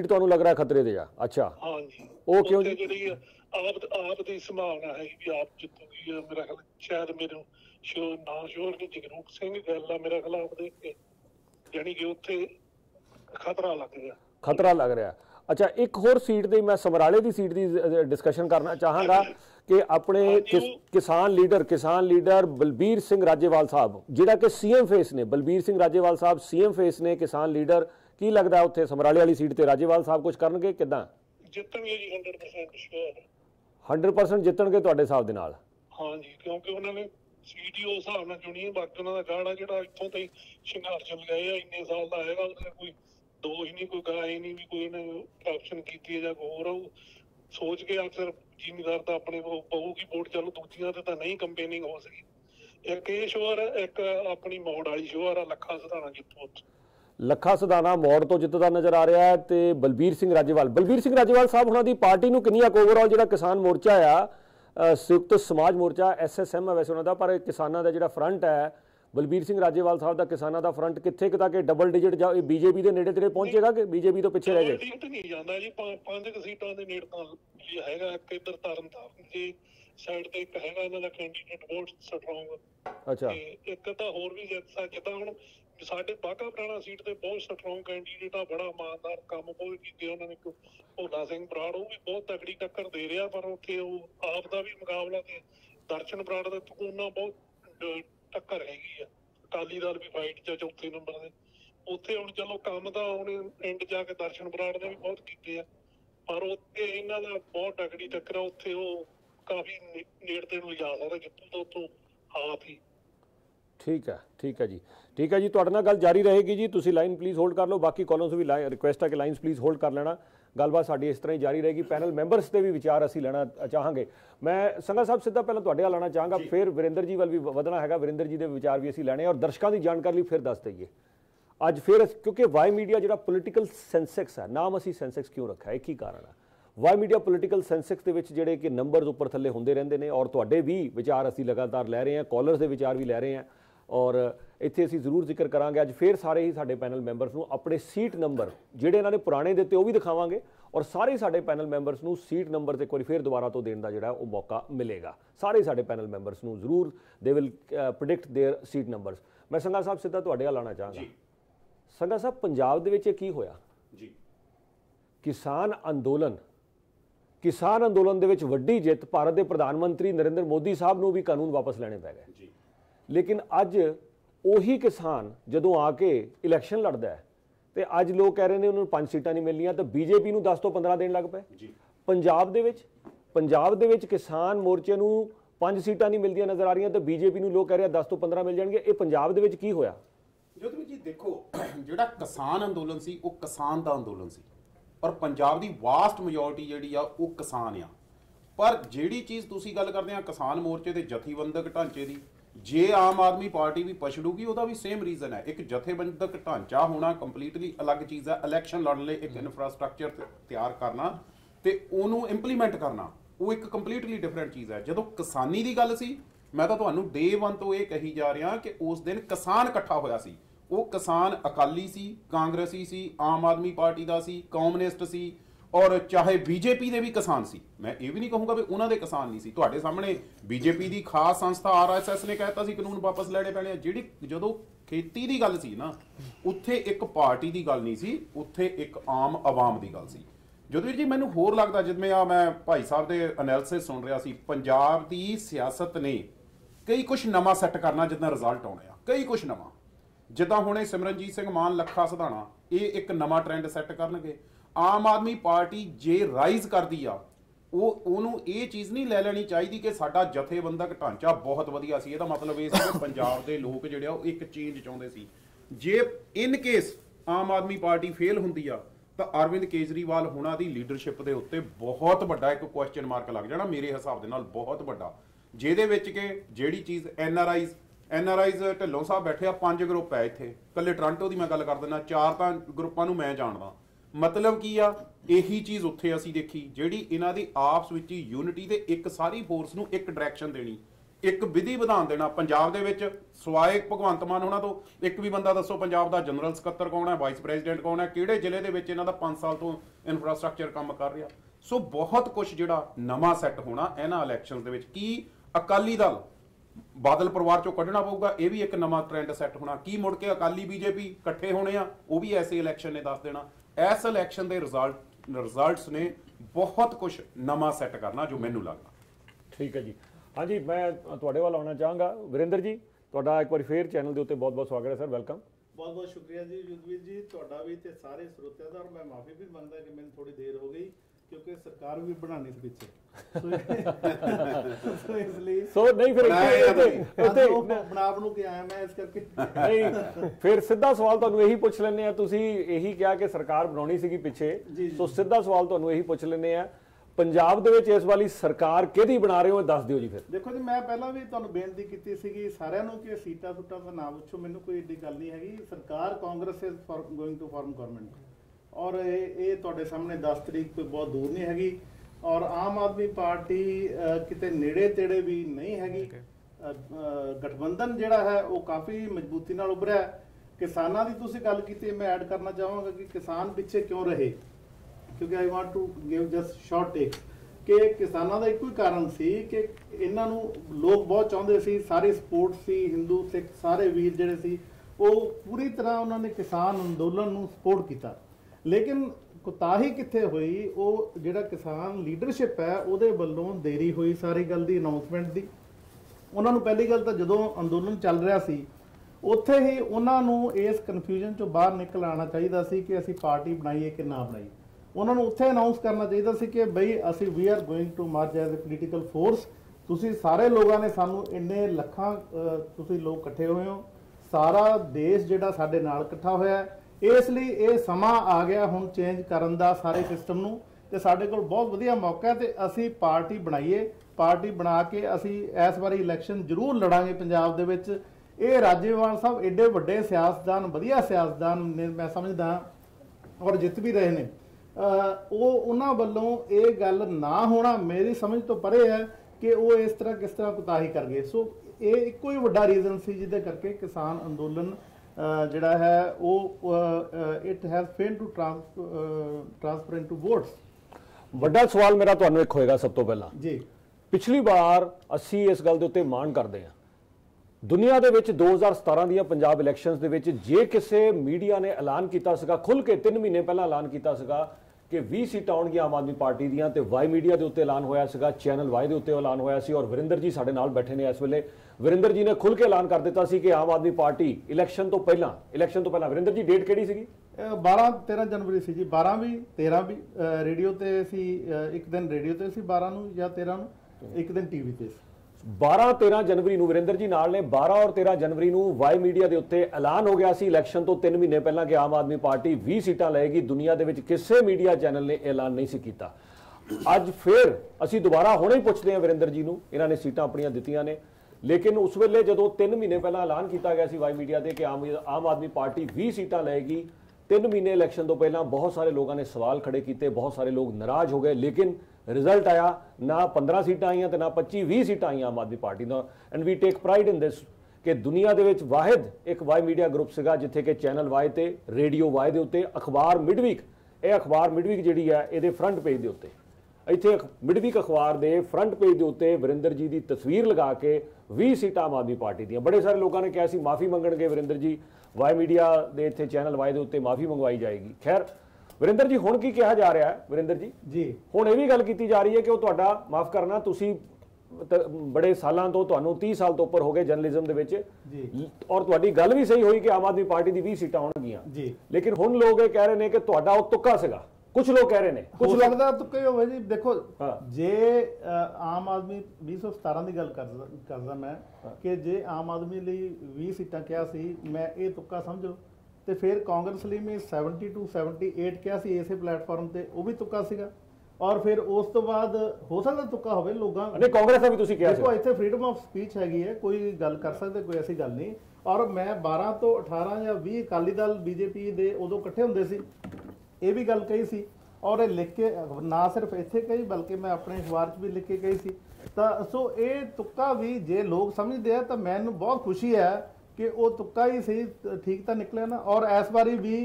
ਤੁਹਾਨੂੰ ਲੱਗ ਰਿਹਾ ਖਤਰੇ ਦੇ ਆ? ਅੱਛਾ ਹਾਂਜੀ, ਉਹ ਕਿਉਂ ਜੀ? ਜਿਹੜੀ ਆਪ ਦੀ ਸੰਭਾਵਨਾ ਹੈ ਵੀ ਆਪ ਜਿੱਤੂਗੀ ਮੇਰਾ ਖਿਆਲ, ਸ਼ਾਇਦ ਮੈਨੂੰ ਸ਼ੋਰ ਨਾ ਸ਼ੋਰ ਦੀ ਜਗਰੂਪ ਸਿੰਘ ਗੱਲ ਆ ਮੇਰਾ ਖਿਆਲ ਆਪ ਦੇ ਜਾਣੀ ਕਿ ਉੱਥੇ ਖਤਰਾ ਲੱਗ ਰਿਹਾ। अच्छा, एक होर सीट दी मैं समराले दी सीट दी डिस्कशन करना चाहांगा कि अपने किसान लीडर बलबीर सिंह राजेवाल साहब जिहड़ा कि सीएम फेस ने, बलबीर सिंह राजेवाल साहब सीएम फेस ने किसान लीडर, की लगदा उत्थे समराले वाली सीट ते राजेवाल साहब कुछ करनगे? किदां जितणगे जी? 100% जितणगे तुहाडे हिसाब दे नाल? हां जी, क्योंकि उन्हां ने ਸੀਟ ਹੀ ਉਸ ਹਿਸਾਬ ਨਾਲ ਚੁਣੀ ਹੈ। ਬਾਕੀ ਉਹਨਾਂ ਦਾ ਗਾੜਾ ਜਿਹੜਾ ਇੱਥੋਂ ਤੇ ਸ਼ਿੰਗਾਰ ਚੱਲ ਗਏ ਆ, ਇੰਨੇ ਸਾਲ ਦਾ ਹੈਗਾ, ਉਹਦੇ ਕੋਈ ਦੋਸ਼ ਨਹੀਂ, ਕੋਈ ਗਾਇ ਨਹੀਂ ਵੀ ਕੋਈ ਇਹਨੇ ਕਰਪਸ਼ਨ ਕੀਤੀ ਹੈ ਜਾਂ ਹੋਰ। सोच के अक्सर ਜ਼ਿਮੀਦਾਰ ਤਾਂ ਆਪਣੇ ਪਊਗੀ ਵੋਟ, ਚਲੋ ਦੂਜੀਆਂ ਤੇ ਤਾਂ ਨਹੀਂ ਕੰਪੇਨਿੰਗ ਹੋ ਸਕੀ। ਇੱਕ ਇਹ ਸ਼ੋਰ ਇੱਕ ਆਪਣੀ ਮੌੜ ਵਾਲੀ ਸ਼ੋਰ ਆ, ਲੱਖਾ ਸਧਾਣਾ ਜਿੱਤੋਂ ਲੱਖਾ ਸਧਾਣਾ ਮੌੜ ਤੋਂ ਜਿੱਤਦਾ ਨਜ਼ਰ ਆ ਰਿਹਾ ਹੈ ਤੇ ਬਲਬੀਰ ਸਿੰਘ ਰਾਜੇਵਾਲ ਸਾਹਿਬ ਉਹਨਾਂ ਦੀ ਪਾਰਟੀ ਨੂੰ ਕਿੰਨੀ ਓਵਰਆਲ ਜਿਹੜਾ ਕਿਸਾਨ ਮੋਰਚਾ ਆ, ਸੰਯੁਕਤ ਸਮਾਜ ਮੋਰਚਾ SSM ਆ ਵੈਸੇ ਉਹਨਾਂ ਦਾ, ਪਰ ਕਿਸਾਨਾਂ ਦਾ ਜਿਹੜਾ ਫਰੰਟ ਹੈ ਬਲਬੀਰ ਸਿੰਘ ਰਾਜੇਵਾਲ ਸਾਹਿਬ ਦਾ ਕਿਸਾਨਾਂ ਦਾ ਫਰੰਟ ਕਿੱਥੇ ਕਿ ਤੱਕ ਡਬਲ ਡਿਜਿਟ ਜਾਂ ਇਹ BJP ਦੇ ਨੇੜੇ ਤੇੜੇ ਪਹੁੰਚੇਗਾ ਕਿ BJP ਤੋਂ ਪਿੱਛੇ ਰਹਿ ਜਾਏਗਾ? ਡਿਜਿਟ ਨਹੀਂ ਜਾਂਦਾ ਜੀ, 5 ਸੀਟਾਂ ਦੇ ਨੇੜੇ ਤਾਂ ਹੈਗਾ। ਇੱਕ ਇਧਰ ਤਰਨਤਾਰਨ ਦੀ ਸਾਈਡ ਤੇ ਇੱਕ ਹੈਗਾ ਇਹਨਾਂ ਦਾ ਕੈਂਡੀਡੇਟ ਬਹੁਤ ਸਟਰੋਂਗ, ਅੱਛਾ ਇੱਕ ਤਾਂ ਹੋਰ ਵੀ ਜਿੱਦਾਂ ਹੁਣ ਸਾਡੇ ਬਾਘਾ ਪੁਰਾਣਾ ਸੀਟ ਤੇ ਬਹੁਤ ਸਟਰੋਂਗ ਕੈਂਡੀਡੇਟ ਆ, ਬੜਾ ਇਮਾਨਦਾਰ ਕੰਮ ਬਹੁਤ ਕੀਤੇ ਉਹਨਾਂ ਨੇ, ਭੋਲਾ ਸਿੰਘ ਬਰਾੜ ਉਹ ਵੀ ਬਹੁਤ ਤਕੜੀ ਟੱਕਰ ਦੇ ਰਿਹਾ, ਪਰ ਉੱਥੇ ਉਹ ਆਪ ਦਾ ਵੀ ਮੁਕਾਬਲਾ ਤੇ ਦਰਸ਼ਨ ਬਰਾੜ ਦਾ ਉਹਨਾਂ ਬਹੁਤ ਟੱਕਰ ਹੈਗੀ ਆ। ਅਕਾਲੀ ਦਲ ਵੀ ਫਾਈਟ ਚ ਚੌਥੇ ਨੰਬਰ ਦੇ ਉੱਥੇ, ਹੁਣ ਚਲੋ ਕੰਮ ਤਾਂ ਹੁਣ ਐਂਡ ਜਾ ਕੇ ਦਰਸ਼ਨ ਬਰਾੜ ਨੇ ਵੀ ਬਹੁਤ ਕੀਤੇ ਆ, ਪਰ ਉੱਥੇ ਇਹਨਾਂ ਦਾ ਬਹੁਤ ਤਕੜੀ ਟੱਕਰ ਆ, ਉੱਥੇ ਉਹ ਕਾਫੀ ਨੇੜੇ ਨੂੰ ਜਾ ਸਕਦਾ ਜਿੱਤੂ ਤੋਂ ਉੱਥੋਂ ਆਪ ਹੀ। ठीक है जी तुहाडे नाल गल जारी रहेगी जी, तुसीं लाइन प्लीज़ होल्ड कर लो, बाकी कॉलों से भी लाइन रिक्वेस्ट है कि लाइनस प्लीज़ होल्ड कर लेना। गलबात साडी इस तरह ही जारी रहेगी, पैनल मैंबरस से भी विचार असीं लैणा चाहांगे। मैं संघा साहब सीधा पहले तुहाडे नाल लैणा चाहांगा, फिर विरेंद्र जी वल भी वधणा हैगा, विरेंद्र जी के विचार भी असीं लैणे और दर्शकों की जानकारी लई फिर दस दईए अज फिर, क्योंकि वाई मीडिया जिहड़ा पोलीटिकल सेंसेक्स है, नाम असीं सेंसेक्स क्यों रखा है, की कारण है? वाई मीडिया पोलीटिकल सेंसेक्स के जोड़े कि नंबर उपर थले होंगे रहेंदे ने और तुहाडे भी विचार असीं लगातार लै रहे हैं, कॉलर्स के विचार भी लै रहे हैं और इत्थे असीं जरूर जिक्र करांगे। अज फिर सारे ही साडे पैनल मैंबर्स नूं अपने सीट नंबर जिहड़े इन्हां ने पुराणे दित्ते उह भी दिखावांगे और सारे साडे पैनल मैंबर्स नूं सीट नंबर ते एक वारी फिर दुबारा तो देण दा जिहड़ा उह मौका मिलेगा। सारे साडे पैनल मैंबर्स नूं जरूर they will predict their seat numbers. मैं संघा साहब सीधा तुहाडे हाल आना चाहांगा। संघा साहब, पंजाब दे विच की होया जी? किसान अंदोलन दे विच वड्डी जित, भारत के प्रधानमंत्री नरेंद्र मोदी साहब नूं भी कानून वापस लैणे पै गए जी, लेकिन अज उही किसान जदों आके इलैक्शन लड़दा है तो अज लोग कह रहे हैं उन्होंने 5 सीटां नहीं मिलनियां, तो BJP नूं 10 तो 15 देण लग पए। पंजाब दे विच किसान मोर्चे नूं 5 सीटां नहीं मिलदियां नज़र आ रही, तो BJP नूं लोग कह रहे हैं 10 तो 15 मिल जाएंगे। ये पंजाब दे विच की होया? जोधवी जी देखो, जिहड़ा किसान अंदोलन सी वो किसान दा अंदोलन सी और पंजाब दी वास्ट मेजोरिटी जिहड़ी आ वो किसान आ, पर जिहड़ी चीज़ तुसीं गल करदे आ किसान मोर्चे दे जथेबंदक ढांचे दी, जे आम आदमी पार्टी भी पछड़ूगी उहदा भी सेम रीजन है। एक जथेबंधक ढांचा होना कंपलीटली अलग चीज़ है, इलैक्शन लड़न लई एक इनफ्रास्ट्रक्चर तैयार करना ते उहनूं इंप्लीमेंट करना वो एक कंपलीटली डिफरेंट चीज़ है। जदों किसानी की गल सी, मैं तो तुहानूं डे वन तो यह कही जा रहा कि उस दिन किसान इकट्ठा होया सी, वो किसान अकाली सी, कांग्रेसी सी, आम आदमी पार्टी का सी, कम्यूनिस्ट सी और चाहे BJP के भी किसान सी। मैं ये भी नहीं कहूँगा भी उन्होंने किसान नहीं सी। तुहाडे सामने BJP की खास संस्था RSS ने कहता सी कानून वापस लैने पैने, जिहड़ी जदों खेती की गल सी ना उत्थे एक पार्टी की गल नहीं सी, उत्थे एक आम आवाम की गल सी। जोधवीर जी मैनूं होर लगदा जिवें आ मैं भाई साहब दे एनालिसिस सुन रहा सी, पंजाब की सियासत ने कई कुछ नवा सैट करना जिदा रिजल्ट आना, कई कुछ नवा जिदा हुणे सिमरनजीत सिंह मान लखा सधाणा ये एक नवा ट्रेंड सैट करनगे। आम आदमी पार्टी जे राइज करती आ वो ये चीज़ नहीं ले लेनी चाहिए कि साडा जथेबंधक ढांचा बहुत वधिया सी, इहदा मतलब ये सी कि पंजाब दे लोग जिहड़े आ एक change चाहुंदे C. J in case आम आदमी पार्टी फेल हुंदी आ तो अरविंद केजरीवाल हुणां दी लीडरशिप दे उत्ते बहुत वड्डा एक क्वेश्चन मार्क लग जाना मेरे हिसाब दे नाल, बहुत वड्डा, जिहदे विच कि जिहड़ी चीज़ N R Is Dhillon sahab बैठे आ 5 ग्रुप है इत्थे, कल्ले टोरंटो की मैं गल कर दिंदा, 4 ग्रुपां नूं मैं जाणदा। मतलब की आ यही चीज़ उत्थे असीं देखी जिहड़ी इन्हां दी आपस विच यूनिटी ते एक सारी फोर्स नूं एक डायरैक्शन देनी, एक विधि विधान देना। पंजाब दे विच सवाए भगवंत मान होना तो एक भी बंदा दसो पंजाब दा जनरल सकत्तर कौन है, वाइस प्रेसीडेंट कौन है, किहड़े जिले दे विच इन्हां दा 5 साल तो इनफ्रास्ट्रक्चर काम कर रहा। सो बहुत कुछ जिहड़ा नवां सैट होना इन्हां इलैक्शनस दे विच। की अकाली दल बादल परिवार चों कढ़ना पऊगा, यह भी एक नवां ट्रेंड सैट होना। की मुड़ के अकाली BJP इकट्ठे होने आ, वह भी ऐसे इलैक्शन ने दस देना। इस इलैक्शन के रिजल्ट्स ने बहुत कुछ नवा सैट करना जो मैनू लगता। ठीक है जी, हाँ जी, मैं तुहाडे वाल आना चाहांगा। विरेंद्र जी, तुहाडा एक बार फिर चैनल के उत्ते बहुत बहुत स्वागत है सर, वेलकम। बहुत बहुत शुक्रिया जी युद्धवीर जी, तुहाडा भी ते सारे स्रोतियां दा, और मैं माफ़ी भी मंगदा कि मैंने थोड़ी देर हो गई क्योंकि सरकार भी बनाने से पीछे इसलिए सो नहीं फिर बनाव नूं कि आया मैं इस करके नहीं फिर सीधा सवाल तुहानूं यही पुछ लैंदे आ, तुसीं यही कहा कि सरकार बनाउणी सीगी पिछे, सो सीधा सवाल तुहानूं यही पुछ लैंदे आ पंजाब दे विच इस वाली सरकार किहदी बना रहे हो दस दिओ जी। फिर देखो जी, मैं पहला भी तुहानूं बेनती कीती सीगी सारिआं नूं कि सीटा सुटा दा ना पुछो, मैनूं कोई एडी गल नहीं हैगी। सरकार Congress is going to form government और ये तुहाडे सामने 10 तरीक कोई बहुत दूर नहीं हैगी और आम आदमी पार्टी किते नेड़े तेड़े भी नहीं हैगी। गठबंधन जिहड़ा है वो काफ़ी मजबूती नाल उभरिआ। किसानां दी तुसीं गल कीती, मैं ऐड करना चाहांगा कि किसान पिछे क्यों रहे, क्योंकि I want to give just short take कि किसानों का एक ही कारण सी कि इन्होंने लोग बहुत चाहते सी, सारी सपोर्ट सी, हिंदू सिख सारे वीर जिहड़े सी वो पूरी तरह उन्होंने किसान अंदोलन नूं सपोर्ट किया। लेकिन कोताही कित्थे हुई, वो जिहड़ा किसान लीडरशिप है उहदे वल्लों देरी हुई सारी गल दी अनाउंसमेंट दी। उन्होंने पहली गल तो जदों अंदोलन चल रहा सी उत्थे ही उन्होंने इस कन्फ्यूजन चों बाहर निकल आना चाहिदा सी कि असीं पार्टी बनाईए कि ना बनाईए। उन्होंने उत्थे अनाउंस करना चाहिए सी कि बई असी we are going to march as a political force. तुसी सारे लोगों ने सानू इन्ने लखां तुसी लोग इकट्ठे हुए हो, सारा देश जिहड़ा साडे नाल इकट्ठा होया, इसलिए ये समा आ गया हुण चेंज करन दा सारे सिस्टम नूं ते साडे कोल बहुत वधिया मौका है ते असी पार्टी बनाईए। पार्टी बना के असी इस वारी इलैक्शन जरूर लड़ांगे पंजाब दे विच। ये राजेवाल साहब एडे वड्डे सियासतदान, वधिया सियासतदान ने मैं समझदा और जित भी रहे ने, वो उन्हां वल्लों ये गल ना होना मेरी समझ तो परे है कि वो इस तरह किस तरह कोताही कर गए। सो ये एको ही वड्डा रीजन सी जिहदे करके किसान अंदोलन जिहड़ा है वो it has failed to transfer into votes. वड्डा सवाल मेरा तुहानूं एक होएगा सब तो पहला जी, पिछली बार असीं इस गल दे उत्ते माण करदे हां, दुनिया दे विच 2017 ਦੀਆਂ पंजाब इलैक्शंस दे विच जे किसी मीडिया ने ऐलान किया सीगा, खुल के 3 महीने पहला ऐलान किया सीगा कि 20 सीटां आउणगीआं आम आदमी पार्टी दीआं ते वाई मीडिया दे उत्ते ऐलान होया सीगा, चैनल वाई दे उत्ते ऐलान होया सी और वरिंदर जी साडे नाल बैठे ने इस वेले। वरिंदर जी ने खुल के ऐलान कर दिता सी कि आम आदमी पार्टी इलैक्शन तो पहला वरिंदर जी डेट किहड़ी सीगी? 12-13 जनवरी सी जी, 12 भी 13 भी रेडियो ते सी, एक दिन रेडियो ते सी 12 ਨੂੰ ਜਾਂ 13 ਨੂੰ, एक दिन टीवी ਤੇ सी। 12-13 जनवरी वरिंदर जी नाल ने 12 और 13 जनवरी वाई मीडिया के उत्ते ऐलान हो गया सी इलैक्शन तो 3 महीने पहला कि आम आदमी पार्टी 20 सीटां लएगी। दुनिया दे विच किसे मीडिया चैनल ने ऐलान नहीं सी कीता। अज फिर असीं दुबारा हुणे ही पुछदे हां वरिंदर जी नूं, इन्हां ने सीटां अपणियां दित्तियां ने, लेकिन उस वेले जदों 3 महीने पहला ऐलान किया गया सी वाई मीडिया दे कि आम आदमी पार्टी 20 सीटां लएगी, 3 महीने इलैक्शन तो पहला बहुत सारे लोगों ने सवाल खड़े किए, बहुत सारे लोग नाराज हो गए, लेकिन रिजल्ट आया ना 15 सीटां आईयां तो ना 25-20 सीटां आईयां आम आदमी पार्टी दा। And we take pride in this कि दुनिया दे विच वाहिद एक वाई मीडिया ग्रुप सीगा जिथे कि चैनल वाई ते रेडियो वाई दे उत्ते अखबार मिडवीक, ये अखबार मिडवीक जिहड़ी है इहदे फ्रंट पेज दे उत्ते, इत्थे मिडवीक अखबार दे फ्रंट पेज दे उत्ते वरिंदर जी दी तस्वीर लगा के 20 सीटां आम आदमी पार्टी दियां। बड़े सारे लोगों ने कहा सी माफ़ी मंगणगे वरिंदर जी, वाई मीडिया दे इत्थे चैनल वाई दे उत्ते माफ़ी मंगवाई जाएगी। खैर वरिंदर जी हुण की कहा जा रहा है वरिंदर जी? जी हुण ये भी गल की जा रही है कि वो तुहाडा माफ करना तुसी बड़े सालों तो तुहानूं 30 साल तो उपर हो गए जर्नलिज्म दे विच जी, और तुहाडी गल भी सही हुई कि आम आदमी पार्टी दी 20 सीटां होणगीआं जी, लेकिन हुण लोग ये कह रहे हैं कि तुहाडा वो तुक्का सीगा, कुछ लोग कह रहे हैं कुछ लगदा तुक्का होवे जी। देखो हाँ। जे आम आदमी 2017 की गल करदा मैं कि जे आम आदमी लई 20 सीटां कहा सी, मैं ये तुक्का समझो तो फिर कांग्रेस लिए मैं 72-78 क्या सी इसे प्लेटफॉर्म से, वह भी तुक्का सीगा और फिर उस तो बाद हो सकता तुक्का होवे लोगां ने कांग्रेस भी तुसी क्या देखो इतने फ्रीडम ऑफ स्पीच हैगी है, कोई गल कर सकते, कोई ऐसी गल नहीं। और मैं 12 तो 18 या 20 अकाली दल बीजेपी दे उदों इकट्ठे हुंदे सी, ये भी गल कही सी और लिख के ना सिर्फ इत्थे कही बल्कि मैं अपने अखबार भी लिख के कही सी। सो ये तुक्का भी जे लोग समझते हैं तो मैनूं बहुत खुशी है कि वो तुक्का ही सही ठीक तो निकले ना। और इस बारी भी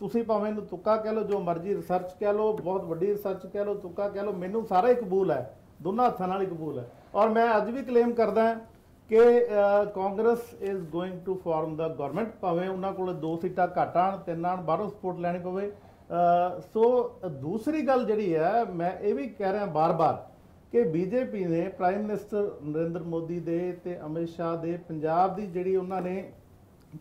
तुसी भावें तुक्का कह लो, जो मर्जी रिसर्च कह लो, बहुत वड्डी रिसर्च कह लो, तुक्का कह लो, मैनू सारा ही कबूल है, दोनों हाथों नाल ही कबूल है। और मैं अज भी क्लेम करदा कि Congress is going to form the government, भावें उन्हां कोल 2 सीटां घट आण 3 आण, बाहरों सपोर्ट लैनी पवे। सो दूसरी गल जिहड़ी है मैं ये भी कह रहा बार बार कि बीजेपी ने प्राइम मिनिस्टर नरेंद्र मोदी दे ते अमित शाह दे पंजाब दी जिहड़ी उन्होंने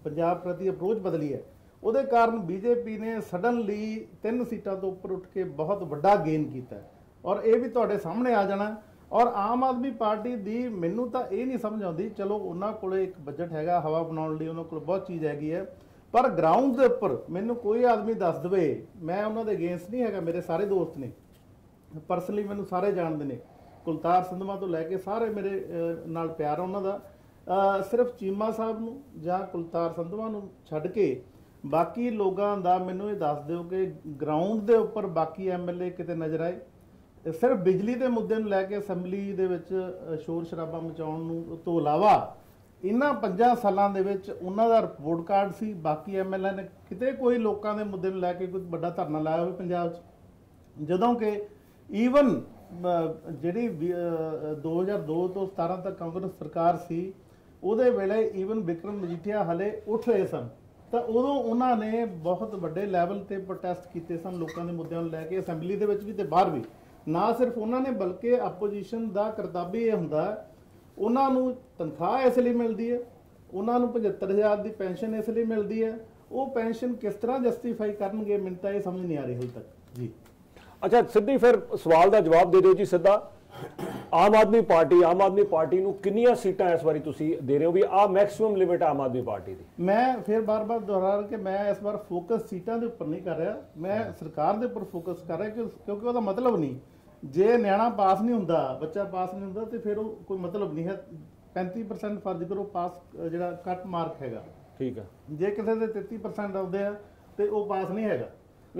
पंजाब प्रति अप्रोच बदली है, उहदे कारण बीजेपी ने सडनली 3 सीटां तो उपर उठ के बहुत वड्डा गेन कीता और ये भी तुहाडे सामने आ जाना। और आम आदमी पार्टी दी मैनूं तां ये नहीं समझ आउंदी, चलो उन्हां कोले एक बजट हैगा हवा बनाउण लई, उन्हां कोल बहुत चीज़ हैगी है, पर ग्राउंड दे उपर मैनूं कोई आदमी दस दवे, मैं उन्हां दे अगेंस्ट नहीं हैगा, मेरे सारे दोस्त ने ਪਰਸਨਲੀ ਮੈਨੂੰ ਸਾਰੇ ਜਾਣਦੇ ਨੇ ਕੁਲਤਾਰ ਸੰਧਵਾ ਤੋਂ ਲੈ ਕੇ ਸਾਰੇ ਮੇਰੇ ਨਾਲ ਪਿਆਰ ਉਹਨਾਂ ਦਾ। ਸਿਰਫ ਚੀਮਾ ਸਾਹਿਬ ਨੂੰ ਜਾਂ ਕੁਲਤਾਰ ਸੰਧਵਾ ਨੂੰ ਛੱਡ ਕੇ ਬਾਕੀ ਲੋਕਾਂ ਦਾ ਮੈਨੂੰ ਇਹ ਦੱਸ ਦਿਓ ਕਿ ਗਰਾਊਂਡ ਦੇ ਉੱਪਰ ਬਾਕੀ ਐਮਐਲਏ ਕਿਤੇ ਨਜ਼ਰ ਆਏ? ਸਿਰਫ ਬਿਜਲੀ ਦੇ ਮੁੱਦੇ ਨੂੰ ਲੈ ਕੇ ਅਸੈਂਬਲੀ ਦੇ ਵਿੱਚ ਸ਼ੋਰ ਸ਼ਰਾਬਾ ਮਚਾਉਣ ਨੂੰ ਤੋਂ ਇਲਾਵਾ इन्हां 5 सालों के उन्हां दा रिपोर्ट कार्ड सी। बाकी एमएलए ने किते कोई लोगों के मुद्दे में लैके कोई बड़ा धरना लाया हो पंजाब च, जदों कि ईवन जिहड़ी 2002 तो 2017 तक कांग्रेस सरकार सी उहदे वेले ईवन बिक्रम मजीठिया हले उठ रहे सन तो उदों उन्होंने बहुत वड्डे लैवल ते प्रोटेस्ट कीते सन लोगों के मुद्दों नूं लैके असैंबली दे विच वी ते बाहर भी। ना सिर्फ उन्होंने बल्कि अपोजिशन का करतब यह हुंदा उन्होंने तनख्वाह इसलिए मिलती है, उन्होंने 75,000 की पेनशन इसलिए मिलती है, वो पेनशन किस तरह जस्टिफाई करेंगे मैनूं तां ये समझ नहीं आ रही हुण तक जी। अच्छा सिद्धि फिर सवाल का जवाब दे दिओ जी सीधा। आम आदमी पार्टी नूं कितनी सीटां इस बारी तुसीं दे रहे हो भी आ मैक्सिमम लिमिट आम आदमी पार्टी दी? मैं फिर बार-बार दोहरा रहा कि मैं इस बार फोकस सीटां दे उपर नहीं कर रहा, मैं सरकार दे उपर फोकस कर रहा क्योंकि उसदा मतलब नहीं जे न्याणा पास नहीं होंदा, बच्चा पास नहीं होंदा तो फिर वो कोई मतलब नहीं है। 35% फर्ज करो पास जिहड़ा कट मार्क हैगा, ठीक है, जे किसी दे 33% आउंदे आ तो वो पास नहीं हैगा।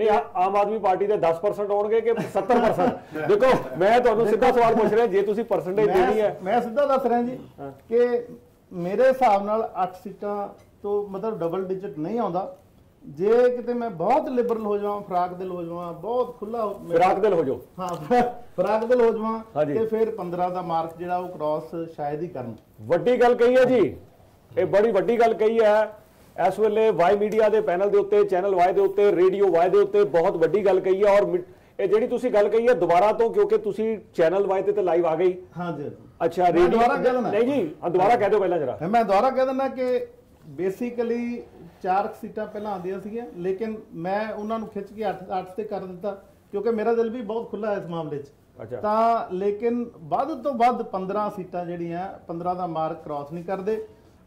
नहीं आम आदमी पार्टी के 10% आउणगे कि 70%? देखो मैं तुहानूं सीधा सवाल पूछ रहा जे तुसीं परसेंटेज देनी है। मैं सीधा दस रहा जी कि मेरे हिसाब नाल 8 सीटां तो मतलब डबल डिजिट नहीं आउंदा। जे किते मैं बहुत लिबरल हो जावां, फराक दिल हो जावां, बहुत खुला फराक दिल हो जाओ, हाँ फराक दिल हो जावां ते फिर 15 का मार्क जिहड़ा वो क्रॉस शायद ही करन। वड्डी गल कही है जी, ये बड़ी वड्डी गल कही है। इस वेले वाई मीडिया के पैनल के उत्ते, चैनल वाई के उत्ते, रेडियो वाई के उत्ते बहुत वड्डी गल कही है। और ये जिहड़ी तुसी गल कही है दोबारा तो क्योंकि तुसी चैनल वाई ते लाइव आ गई। हाँ जी अच्छा रेडियो नहीं जी, दोबारा कह दो पहला जरा। मैं दोबारा कह देना कि बेसिकली 4 सीटां पहला आंदियां सीगियां लेकिन मैं उन्होंने खिंच के 8 से कर दिता क्योंकि मेरा दिल भी बहुत खुला है इस मामले च। अच्छा लेकिन वध तो वध 15 सीटां जिहड़ियां 15 का मार्क क्रॉस नहीं करते।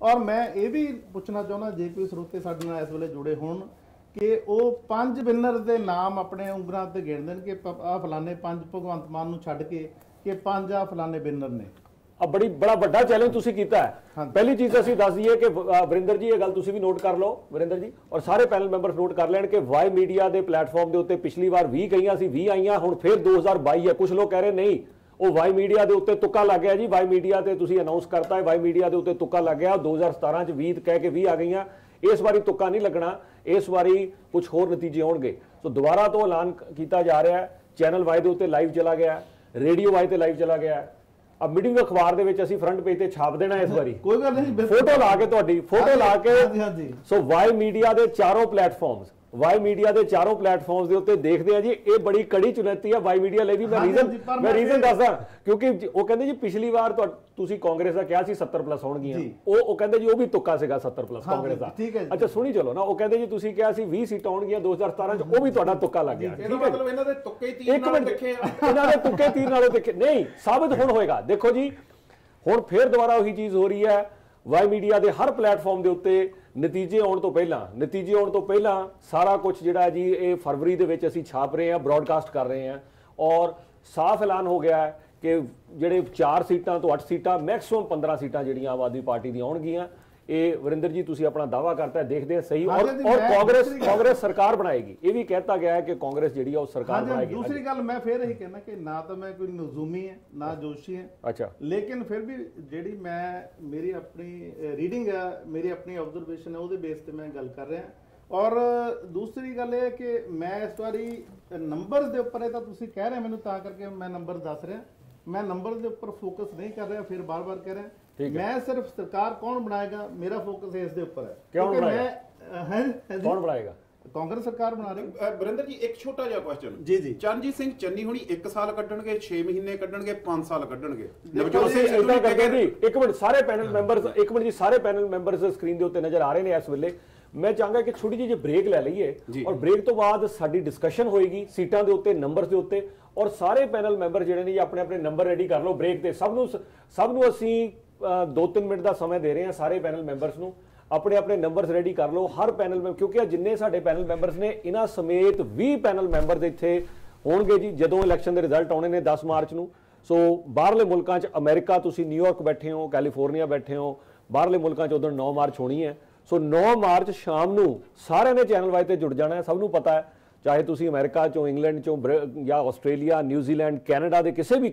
और मैं ये भी पूछना चाहना जे कोई स्रोते साडे नाल इस वेले जुड़े होण कि वो 5 विनर के नाम अपने उंगलां ते गिण देण कि आ फलाने 5 भगवंत मान नूं छड्ड के कि 5 आ फलाने विनर ने। अब बड़ा वड्डा चैलेंज तुसीं कीता है। हाँ। पहली चीज़ असीं दस दईए कि वरिंदर जी ये गल तुसीं भी नोट कर लो, वरिंदर जी और सारे पैनल मैंबर्स नोट कर लैण कि वाई मीडिया के प्लेटफॉर्म के उत्ते पिछली बार 20 गईयां सी, 20 आईयां हुण फिर 2022 है। कुछ लोग कह रहे नहीं वो वाई मीडिया के उत्ते तुक्का लग गया जी, वाई मीडिया से तुसीं अनाउंस करता है, वाई मीडिया के उत्ते तुक्का लग गया 2017 च 20 कह के 20 आ गईयां, इस बारी तुक्का नहीं लगना, इस बारी कुछ होर नतीजे आउणगे। सो दोबारा तो ऐलान किया जा रहा है, चैनल वाई के उत्ते लाइव चला गया, रेडियो वाई से लाइव चला गया। अब मीटिंग अखबार के फ्रंट पेज से छाप देना इस बारी, कोई गल नहीं, फोटो ला के तुहाडी फोटो ला के। सो वाई मीडिया के चारों प्लेटफॉर्म्स, वाई मीडिया के चारों प्लेटफॉर्म्स के उत्ते देखते हैं जी ये बड़ी कड़ी चुनौती है वाई मीडिया लिए भी। मैं रीजन दसदा क्योंकि वो कहते जी पिछली बार तुसीं कांग्रेस का कहा सी 70+ होणगीआं, वो कहते जी वो भी तुक्का सीगा 70+ कांग्रेस का। अच्छा सुनी चलो ना, वो कहते जी तुसीं कहा सी 20 सीटां होणगीआं 2017 च, वो भी तुहाडा तुक्का लग गया। ठीक है मतलब इन्हां दे तुक्के तीर नाल दिखे, इन्हां दे तुक्के तीर नाल दिखे नहीं साबित होण होएगा। देखो जी हुण फिर दुबारा वही चीज़ हो रही है, वाई मीडिया के हर प्लेटफॉर्म के उत्ते नतीजे आने तो पहला सारा कुछ जिहड़ा जी ये फरवरी दे विच असीं छाप रहे हैं, ब्रॉडकास्ट कर रहे हैं और साफ ऐलान हो गया है कि जिहड़े 4 सीटां तो 8 सीटां मैक्सिमम 15 सीटां जिहड़ियां आम आदमी पार्टी दी आउणगीआं। ये वरिंदर जी तुसीं अपना दावा करता है देखते हैं सही। और कांग्रेस सरकार बनाएगी, ये भी कहता गया है कि कांग्रेस जिहड़ी है वो सरकार बनाएगी। दूसरी गल मैं फिर यही कहना कि ना तो मैं कोई नजूमी है ना जोशी है, अच्छा लेकिन फिर भी जिहड़ी मैं मेरी अपनी रीडिंग है, मेरी अपनी ऑब्जरवेशन है, उसदे बेस ते मैं गल कर रहा। और दूसरी गल है कि मैं इस बारी नंबर के उपर तो तुसीं कह रहे मैनूं तां करके मैं नंबर दस रहा, मैं नंबर के उपर फोकस नहीं कर रहा, फिर बार-बार कह रहा मैं सिर्फ सरकार कौन बनाएगा मेरा फोकस इस दे ऊपर है। कौन बनाएगा? कौन बनाएगा? कांग्रेस सरकार बना रही। वरिंदर जी एक छोटा जिहा क्वेश्चन जी जी, चरणजीत सिंह चन्नी हुणी 1 साल कड्ढणगे, 6 महीने कड्ढणगे, 5 साल कड्ढणगे। एक मिनट सारे पैनल मैंबर्स, एक मिनट जी सारे पैनल मैंबर्स स्क्रीन के उत्ते नजर आ रहे हैं इस वेले। मैं चाहांगा कि छोटी जी ब्रेक ले लईए और ब्रेक तो बाद साडी डिस्कशन होएगी सीटां के उत्ते, नंबर्स के उत्ते और सारे पैनल मैंबर जिहड़े ने अपने अपने नंबर रेडी कर लो ब्रेक ते। सब नूं असीं 2-3 मिनट का समय दे रहे हैं सारे पैनल मैंबर्स को, अपने अपने नंबर्स रेडी कर लो हर पैनल में, क्योंकि जिन्ने साडे पैनल मैंबर्स ने इन्हां समेत 20 पैनल मैंबर इत्थे ਹੋਣਗੇ ਜੀ ਜਦੋਂ ਇਲੈਕਸ਼ਨ ਦੇ ਰਿਜ਼ਲਟ ਆਉਣੇ ਨੇ 10 ਮਾਰਚ ਨੂੰ। ਸੋ ਬਾਹਰਲੇ ਮੁਲਕਾਂ 'ਚ ਅਮਰੀਕਾ ਤੁਸੀਂ ਨਿਊਯਾਰਕ ਬੈਠੇ ਹੋ, ਕੈਲੀਫੋਰਨੀਆ ਬੈਠੇ ਹੋ, ਬਾਹਰਲੇ ਮੁਲਕਾਂ 'ਚ ਉਦੋਂ 9 ਮਾਰਚ ਹੋਣੀ ਹੈ। ਸੋ 9 ਮਾਰਚ ਸ਼ਾਮ ਨੂੰ ਸਾਰਿਆਂ ਨੇ ਚੈਨਲ ਵਾਈ ਤੇ ਜੁੜ ਜਾਣਾ ਹੈ, ਸਭ ਨੂੰ ਪਤਾ ਹੈ, ਚਾਹੇ ਤੁਸੀਂ ਅਮਰੀਕਾ 'ਚੋਂ, ਇੰਗਲੈਂਡ 'ਚੋਂ ਜਾਂ ਆਸਟ੍ਰੇਲੀਆ, ਨਿਊਜ਼ੀਲੈਂਡ, ਕੈਨੇਡਾ ਦੇ ਕਿਸੇ ਵੀ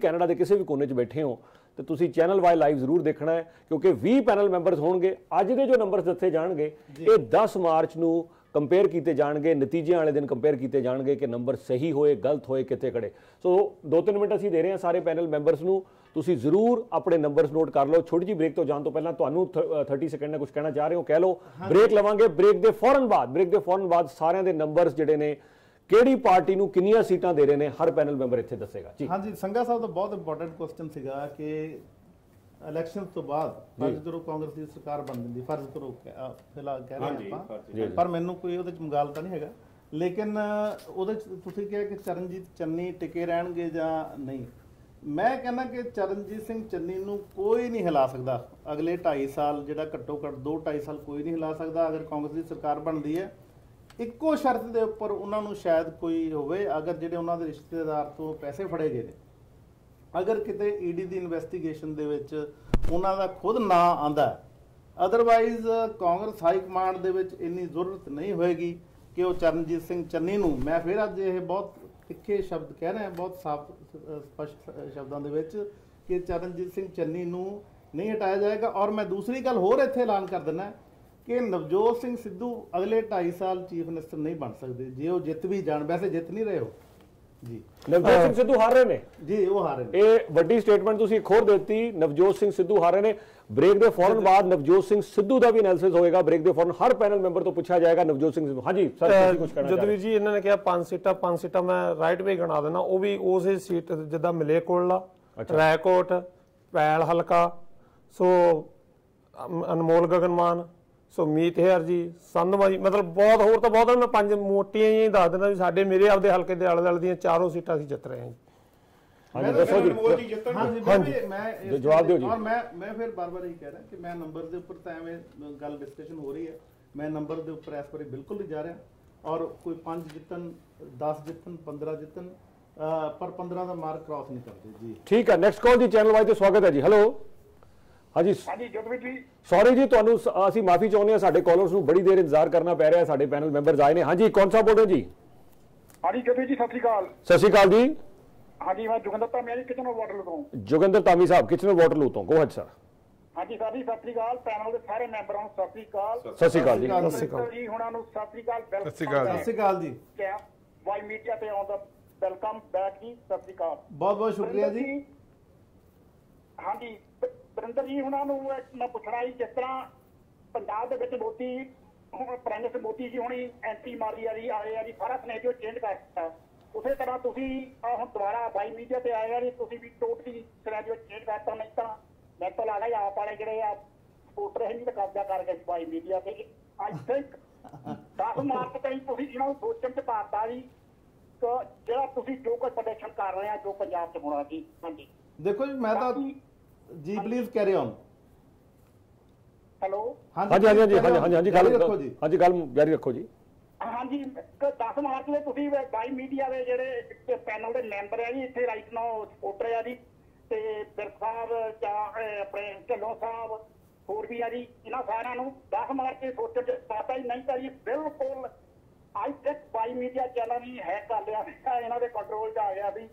ਕੋਨੇ 'ਚ ਬੈਠੇ ਹੋ तो तुसी चैनल वाई लाइव जरूर देखना है क्योंकि 20 पैनल मैंबर्स होंगे। अज के जो नंबर्स दस्से जाएंगे ये 10 मार्च को कंपेयर किए जाएंगे, नतीजे वाले दिन कंपेयर किए जाएंगे कि नंबर सही होए गलत होए कितने खड़े। सो 2-3 मिनट असीं दे रहे हैं सारे पैनल मैंबर्स नूं, तुसी जरूर अपने नंबर्स नोट कर लो। छोटी जी ब्रेक तो जाने तो पहलां तुहानूं 30 सेकंड कुछ कहना चाह रहे हो कह लो, ब्रेक लवांगे। ब्रेक दे फौरन बाद सारिਆਂ ਦੇ नंबर्स जिहड़े ने ਕਿਹੜੀ ਪਾਰਟੀ ਨੂੰ ਕਿੰਨੀਆਂ ਸੀਟਾਂ ਦੇ ਰਹੇ ਨੇ ਹਰ ਪੈਨਲ ਮੈਂਬਰ ਇੱਥੇ ਦੱਸੇਗਾ ਜੀ। ਹਾਂਜੀ ਸੰਘਾ ਸਾਹਿਬ ਦਾ ਬਹੁਤ ਇੰਪੋਰਟੈਂਟ ਕੁਐਸਚਨ ਸੀਗਾ ਕਿ ਇਲੈਕਸ਼ਨ ਤੋਂ ਬਾਅਦ ਫਰਜ਼ ਕਰੋ ਕਾਂਗਰਸ ਦੀ ਸਰਕਾਰ ਬਣ ਜਾਂਦੀ, ਫਰਜ਼ ਕਰੋ ਫਿਲਹਾਲ ਕਹਿ ਰਹੇ ਆਪਾਂ, ਪਰ ਮੈਨੂੰ ਕੋਈ ਉਹਦੇ ਚ ਮਗਾਲ ਤਾਂ ਨਹੀਂ ਹੈਗਾ, ਲੇਕਿਨ ਉਹਦੇ ਤੁਸੀਂ ਕਿਹਾ ਕਿ ਚਰਨਜੀਤ ਚੰਨੀ ਟਿਕੇ ਰਹਿਣਗੇ ਜਾਂ ਨਹੀਂ। ਮੈਂ ਕਹਿੰਦਾ ਕਿ ਚਰਨਜੀਤ ਸਿੰਘ ਚੰਨੀ ਨੂੰ ਕੋਈ ਨਹੀਂ ਹਿਲਾ ਸਕਦਾ ਅਗਲੇ 2.5 ਸਾਲ, ਜਿਹੜਾ ਘੱਟੋ ਘੱਟ 2-2.5 ਸਾਲ ਕੋਈ ਨਹੀਂ ਹਿਲਾ ਸਕਦਾ। ਅਗਰ ਕਾਂਗਰਸ ਦੀ ਸਰਕਾਰ ਬਣਦੀ ਹੈ ਇੱਕੋ ਸ਼ਰਤ ਦੇ ਉੱਪਰ ਉਹਨਾਂ ਨੂੰ ਸ਼ਾਇਦ ਕੋਈ ਹੋਵੇ, ਅਗਰ ਜਿਹੜੇ ਉਹਨਾਂ ਦੇ ਰਿਸ਼ਤੇਦਾਰ ਤੋਂ ਪੈਸੇ ਫੜੇ ਗਏ ਨੇ, ਅਗਰ ਕਿਤੇ ਈਡੀ ਦੀ ਇਨਵੈਸਟੀਗੇਸ਼ਨ ਦੇ ਵਿੱਚ ਉਹਨਾਂ ਦਾ ਖੁਦ ਨਾਂ ਆਂਦਾ। ਅਦਰਵਾਈਜ਼ ਕਾਂਗਰਸ ਹਾਈ ਕਮਾਂਡ ਦੇ ਵਿੱਚ ਇੰਨੀ ਜ਼ਰੂਰਤ ਨਹੀਂ ਹੋਏਗੀ ਕਿ ਉਹ ਚਰਨਜੀਤ ਸਿੰਘ ਚੰਨੀ ਨੂੰ, ਮੈਂ ਫਿਰ ਅੱਜ ਇਹ ਬਹੁਤ ਤਿੱਖੇ ਸ਼ਬਦ ਕਹਿ ਰਿਹਾ, ਬਹੁਤ ਸਾਫ਼ ਸਪਸ਼ਟ ਸ਼ਬਦਾਂ ਦੇ ਵਿੱਚ, ਕਿ ਚਰਨਜੀਤ ਸਿੰਘ ਚੰਨੀ ਨੂੰ ਨਹੀਂ ਹਟਾਇਆ ਜਾਏਗਾ। ਔਰ ਮੈਂ ਦੂਸਰੀ ਗੱਲ ਹੋਰ ਇੱਥੇ ਐਲਾਨ ਕਰ ਦਿੰਦਾ कि नवजोत सिंह सिद्धू अगले 2.5 साल चीफ मिनिस्टर नहीं बन सकते जी, वो जित भी जान, वैसे जित नहीं रहे हो जी। नवजोत सिंह सिद्धू हार रहे ने जी, वो हार रहे, ये वड्डी स्टेटमेंट तुसी खोर देती, नवजोत सिंह सिद्धू हार रहे ने। ब्रेक दे फौरन बाद नवजोत सिंह सिद्धू दा भी एनालिसिस होएगा, ब्रेक दे फौरन हर पैनल मैंबर तो पूछा जाएगा नवजोत सिंह सिद्धू। हां जी सर कुछ कहना जदवीर जी, इन्होंने कहा 5 सीटां मैं राइट वे गणा देना, वो भी उस सीट जिदा मलेकोला, रायकोट, पैल हलका, सो अनमोल गगन मान, सो मीत हेयर जी, संधवा जी, मतलब बहुत होर तो बहुत, मैं 5 मोटियां ही दस देना भी साढ़े मेरे आपके हल्के के आले दुआले दी चारों सीटां असीं जित रहे हैं जी। जवाब दिओ जी। और मैं फिर बार-बार यही कह रहा कि मैं नंबर के उपर तां एवें गल डिस्कशन हो रही है, मैं नंबर के उपर इस बारे बिल्कुल नहीं जा रहा। और कोई 5 जितन, 10 जितन, 15 जितन, पर 15 का मार्क क्रॉस नहीं करते जी। ठीक है, नैक्सट कॉल जी, चैनल वाइज स्वागत है जी। हेलो हाँ जी, सॉरी जी, तुहानू असीं माफी चाहुंदे हां, साडे कॉलर्स नूं बड़ी देर इंतजार करना पै रहा है, साडे पैनल मैंबर्स आए ने। हाँ जी, कौन सा बोल रहे हो जी? हाँ जी जदवीर जी, सत श्री अकाल जी। हाँ जी, मैं जोगिंदर धामी जी, किचन वाटरलू तो। जोगिंदर धामी साहब, किचन वाटरलू तो, गो अहेड सर। हाँ जी सर जी, सत श्री अकाल, पैनल के सारे मैंबरां नूं सत श्री अकाल। सत श्री अकाल जी, जी हुणां नूं सत श्री अकाल, वेलकम। सत श्री अकाल जी, वाई मीडिया ते आउण दा वेलकम बैक जी, सत श्री अकाल, बहुत बहुत शुक्रिया जी। हाँ जी बरिंदर जी, उन्होंने मैं पूछना जी, जिस तरह पंजाब के मोदी, प्राइम मिनिस्टर मोदी जी हुणी एंट्री मारी आ रही आए, सारा सिनेरियो चेंज कर दिता, उस तरह तुम हम दोबारा वाई मीडिया से आए जी, तुम भी टोटली सिनेरियो चेंज करता, नहीं तो मैं तो लगता जी आप वाले जोड़े सपोर्टर है नहीं कब्जा कर गए वाई मीडिया से। आई थिंक 10 मार्च तक इन्होंने सोचण च पाता जी, तो जो कुछ प्रदर्शन कर रहे हैं जो पंजाब च होना जी। हाँ जी देखो जी, मैं जी प्लीज कैरी ऑन। हेलो हाँ जी गल जारी रखो जी। हाँ जी 10 मार्च में तुसी वाई मीडिया के जिहड़े पैनल के मैंबर है जी, इत्थे राइट नाउ सपोर्टर है जी, ते बिरसा अपने ढिल्लों साहब होर भी है जी, इन्हां सारिआं नूं 10 मार्च सोचण च पाता ही नहीं, तो जी बिल्कुल I think Y media channel भी हैक कर लिया, इन्हां दे कंट्रोल च आ गया भी,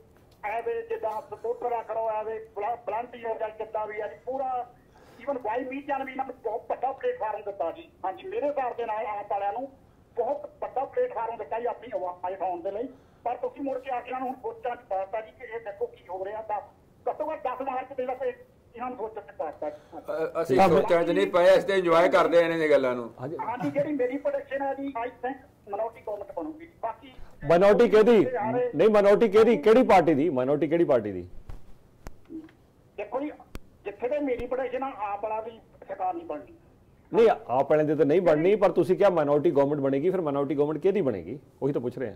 ਐਵੇਂ ਜਿੱਦਾਂ ਸਪੋਰਟਰ ਆ ਖੜੋ, ਐਵੇਂ ਬਲੰਟੀ ਹੋ ਗਿਆ ਕਿੱਦਾਂ ਵੀ ਆ ਜੀ, ਪੂਰਾ ਈਵਨ ਵਾਈ ਮੀਡੀਆ ਨੇ ਵੀ ਇਹਨਾਂ ਨੂੰ ਬਹੁਤ ਵੱਡਾ ਪਲੇਟਫਾਰਮ ਦਿੱਤਾ ਜੀ। ਹਾਂਜੀ ਮੇਰੇ ਹਿਸਾਬ ਦੇ ਨਾਲ ਆਪ ਵਾਲਿਆਂ ਨੂੰ ਬਹੁਤ ਵੱਡਾ ਪਲੇਟਫਾਰਮ ਦਿੱਤਾ ਜੀ ਆਪਣੀ ਆਵਾਜ਼ ਉਠਾਉਣ ਦੇ ਲਈ, ਪਰ ਤੁਸੀਂ ਮੁੜ ਕੇ ਆ ਕੇ ਇਹਨਾਂ ਨੂੰ ਸੋਚਾਂ ਚ ਪਾਤਾ ਜੀ ਕਿ ਇਹ ਦੇਖੋ ਕੀ ਹੋ ਰਿਹਾ, ਤਾਂ ਘੱਟੋ ਘੱਟ 10 ਮਾਰਚ ਦੇ ਵਿੱਚ ਇਹਨਾਂ ਨੂੰ ਸੋਚਾਂ ਚ ਪਾਤਾ। ਅਸੀਂ ਸੋਚਾਂ ਚ ਨਹੀਂ ਪਏ, ਅਸੀਂ ਤਾਂ ਇੰਜੋਏ ਕਰਦੇ ਇਹਨਾਂ ਦੀਆਂ ਗੱਲਾਂ ਨੂੰ। ਹਾਂਜੀ ਜਿਹੜੀ ਮੇਰੀ ਪ੍ਰੈਡਿਕਸ਼ਨ ਹੈ ਜੀ, ਆਈ ਥਿੰਕ ਮਨੋਟੀ ਗਵਰਨਮੈਂਟ ਬਣੂਗੀ। ਬਾਕੀ ਮਨੋਟੀ ਕਿਹਦੀ ਨਹੀਂ, ਮਨੋਟੀ ਕਿਹੜੀ ਪਾਰਟੀ ਦੀ, ਮਨੋਟੀ ਕਿਹੜੀ ਪਾਰਟੀ ਦੀ ਦੇਖੋ ਜੀ, ਜਿੱਥੇ ਤੇ ਮੇਰੀ ਪ੍ਰੈਡਿਕਸ਼ਨ ਆ ਆਪ ਵਾਲਾ ਵੀ ਸਰਕਾਰ ਨਹੀਂ ਬਣਨੀ, ਨਹੀਂ ਆਪ ਵਾਲੇ ਦੇ ਤਾਂ ਨਹੀਂ ਬਣਨੀ, ਪਰ ਤੁਸੀਂ ਕਿਹਾ ਮਨੋਟੀ ਗਵਰਨਮੈਂਟ ਬਣੇਗੀ, ਫਿਰ ਮਨੋਟੀ ਗਵਰਨਮੈਂਟ ਕਿਹਦੀ ਬਣੇਗੀ ਉਹੀ ਤਾਂ ਪੁੱਛ ਰਹੇ ਆ।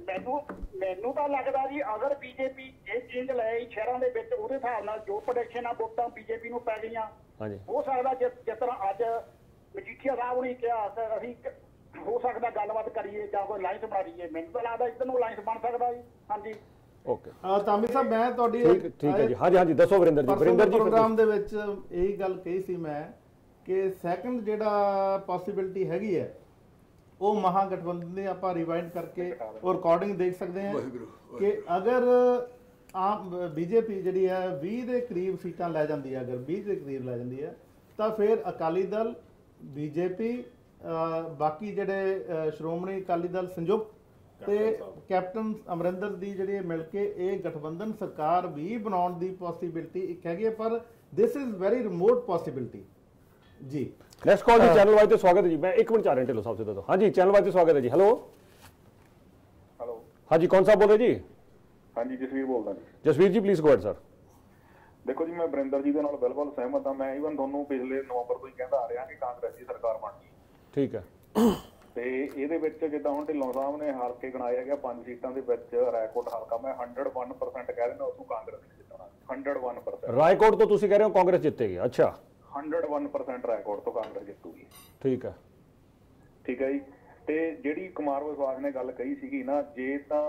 ਮੈਨੂੰ ਤਾਂ ਲੱਗਦਾ ਜੀ ਅਗਰ ਬੀਜੇਪੀ ਇਹ ਚੇਂਜ ਲਾਈ ਸ਼ਹਿਰਾਂ ਦੇ ਵਿੱਚ, ਉਹਦੇ ਹਿਸਾਬ ਨਾਲ ਜੋ ਪ੍ਰੈਡਿਕਸ਼ਨ ਆ ਵੋਟਾਂ ਬੀਜੇਪੀ ਨੂੰ ਪੈ ਗਈਆਂ, ਹੋ ਸਕਦਾ ਜਿਸ ਤਰ੍ਹਾਂ ਅੱਜ ਮਜੀਠੀਆ ਸਾਹਿਬ ਨੇ ਕਿਹਾ ਅਸੀਂ हो सकता गलबात करिए, लाइंस बना दीजिए, मैंने तो लगता इधर लाइंस बन सकता जी। हाँ जी बीजेपी जिहड़ी है 20 दे करीब सीटां लै जांदी है, अगर 20 दे करीब लै जांदी है तां फिर अकाली दल बीजेपी बाकी जिहड़े श्रोमणी अकाली दल संयुक्त कैप्टन अमरिंदर दी जिहड़ी मिलके ये गठबंधन सरकार भी बनाने की पॉसिबिलिटी एक हैगी, पर this is very remote possibility जी। नेक्स्ट कॉल जी, चैनल वाइज तो स्वागत है जी। मैं 1 मिनट चाह रहे हैं ढिलो साहब से। हाँ जी, चैनल वाइज तो स्वागत है जी। हेलो हेलो, हाँ जी, कौन साहब बोल रहे जी? हाँ जी, जसवीर बोल रहा जी। Jasvir ji please go ahead sir. देखो जी, मैं अमरिंदर जी के नाल बिल्कुल सहमत हाँ। मैं इवन थानू पिछले नवंबर तो ही कहता आ रहा कि कांग्रेस की सरकार बन गई, ठीक है, तो ये जिदा हम ढिलों साहब ने हल्के गिनाया गया 5 सीटों के रायकोट हल्का मैं 101% कह रहा उसको कांग्रेस ने जितना 101% रायकोट तो तुम कह रहे हो कांग्रेस जितेगी। अच्छा, 101% रायकोट तो कांग्रेस जितूगी, ठीक है, ठीक है जी। तो जी कुमार विश्वास ने गल कही सी ना, जे तो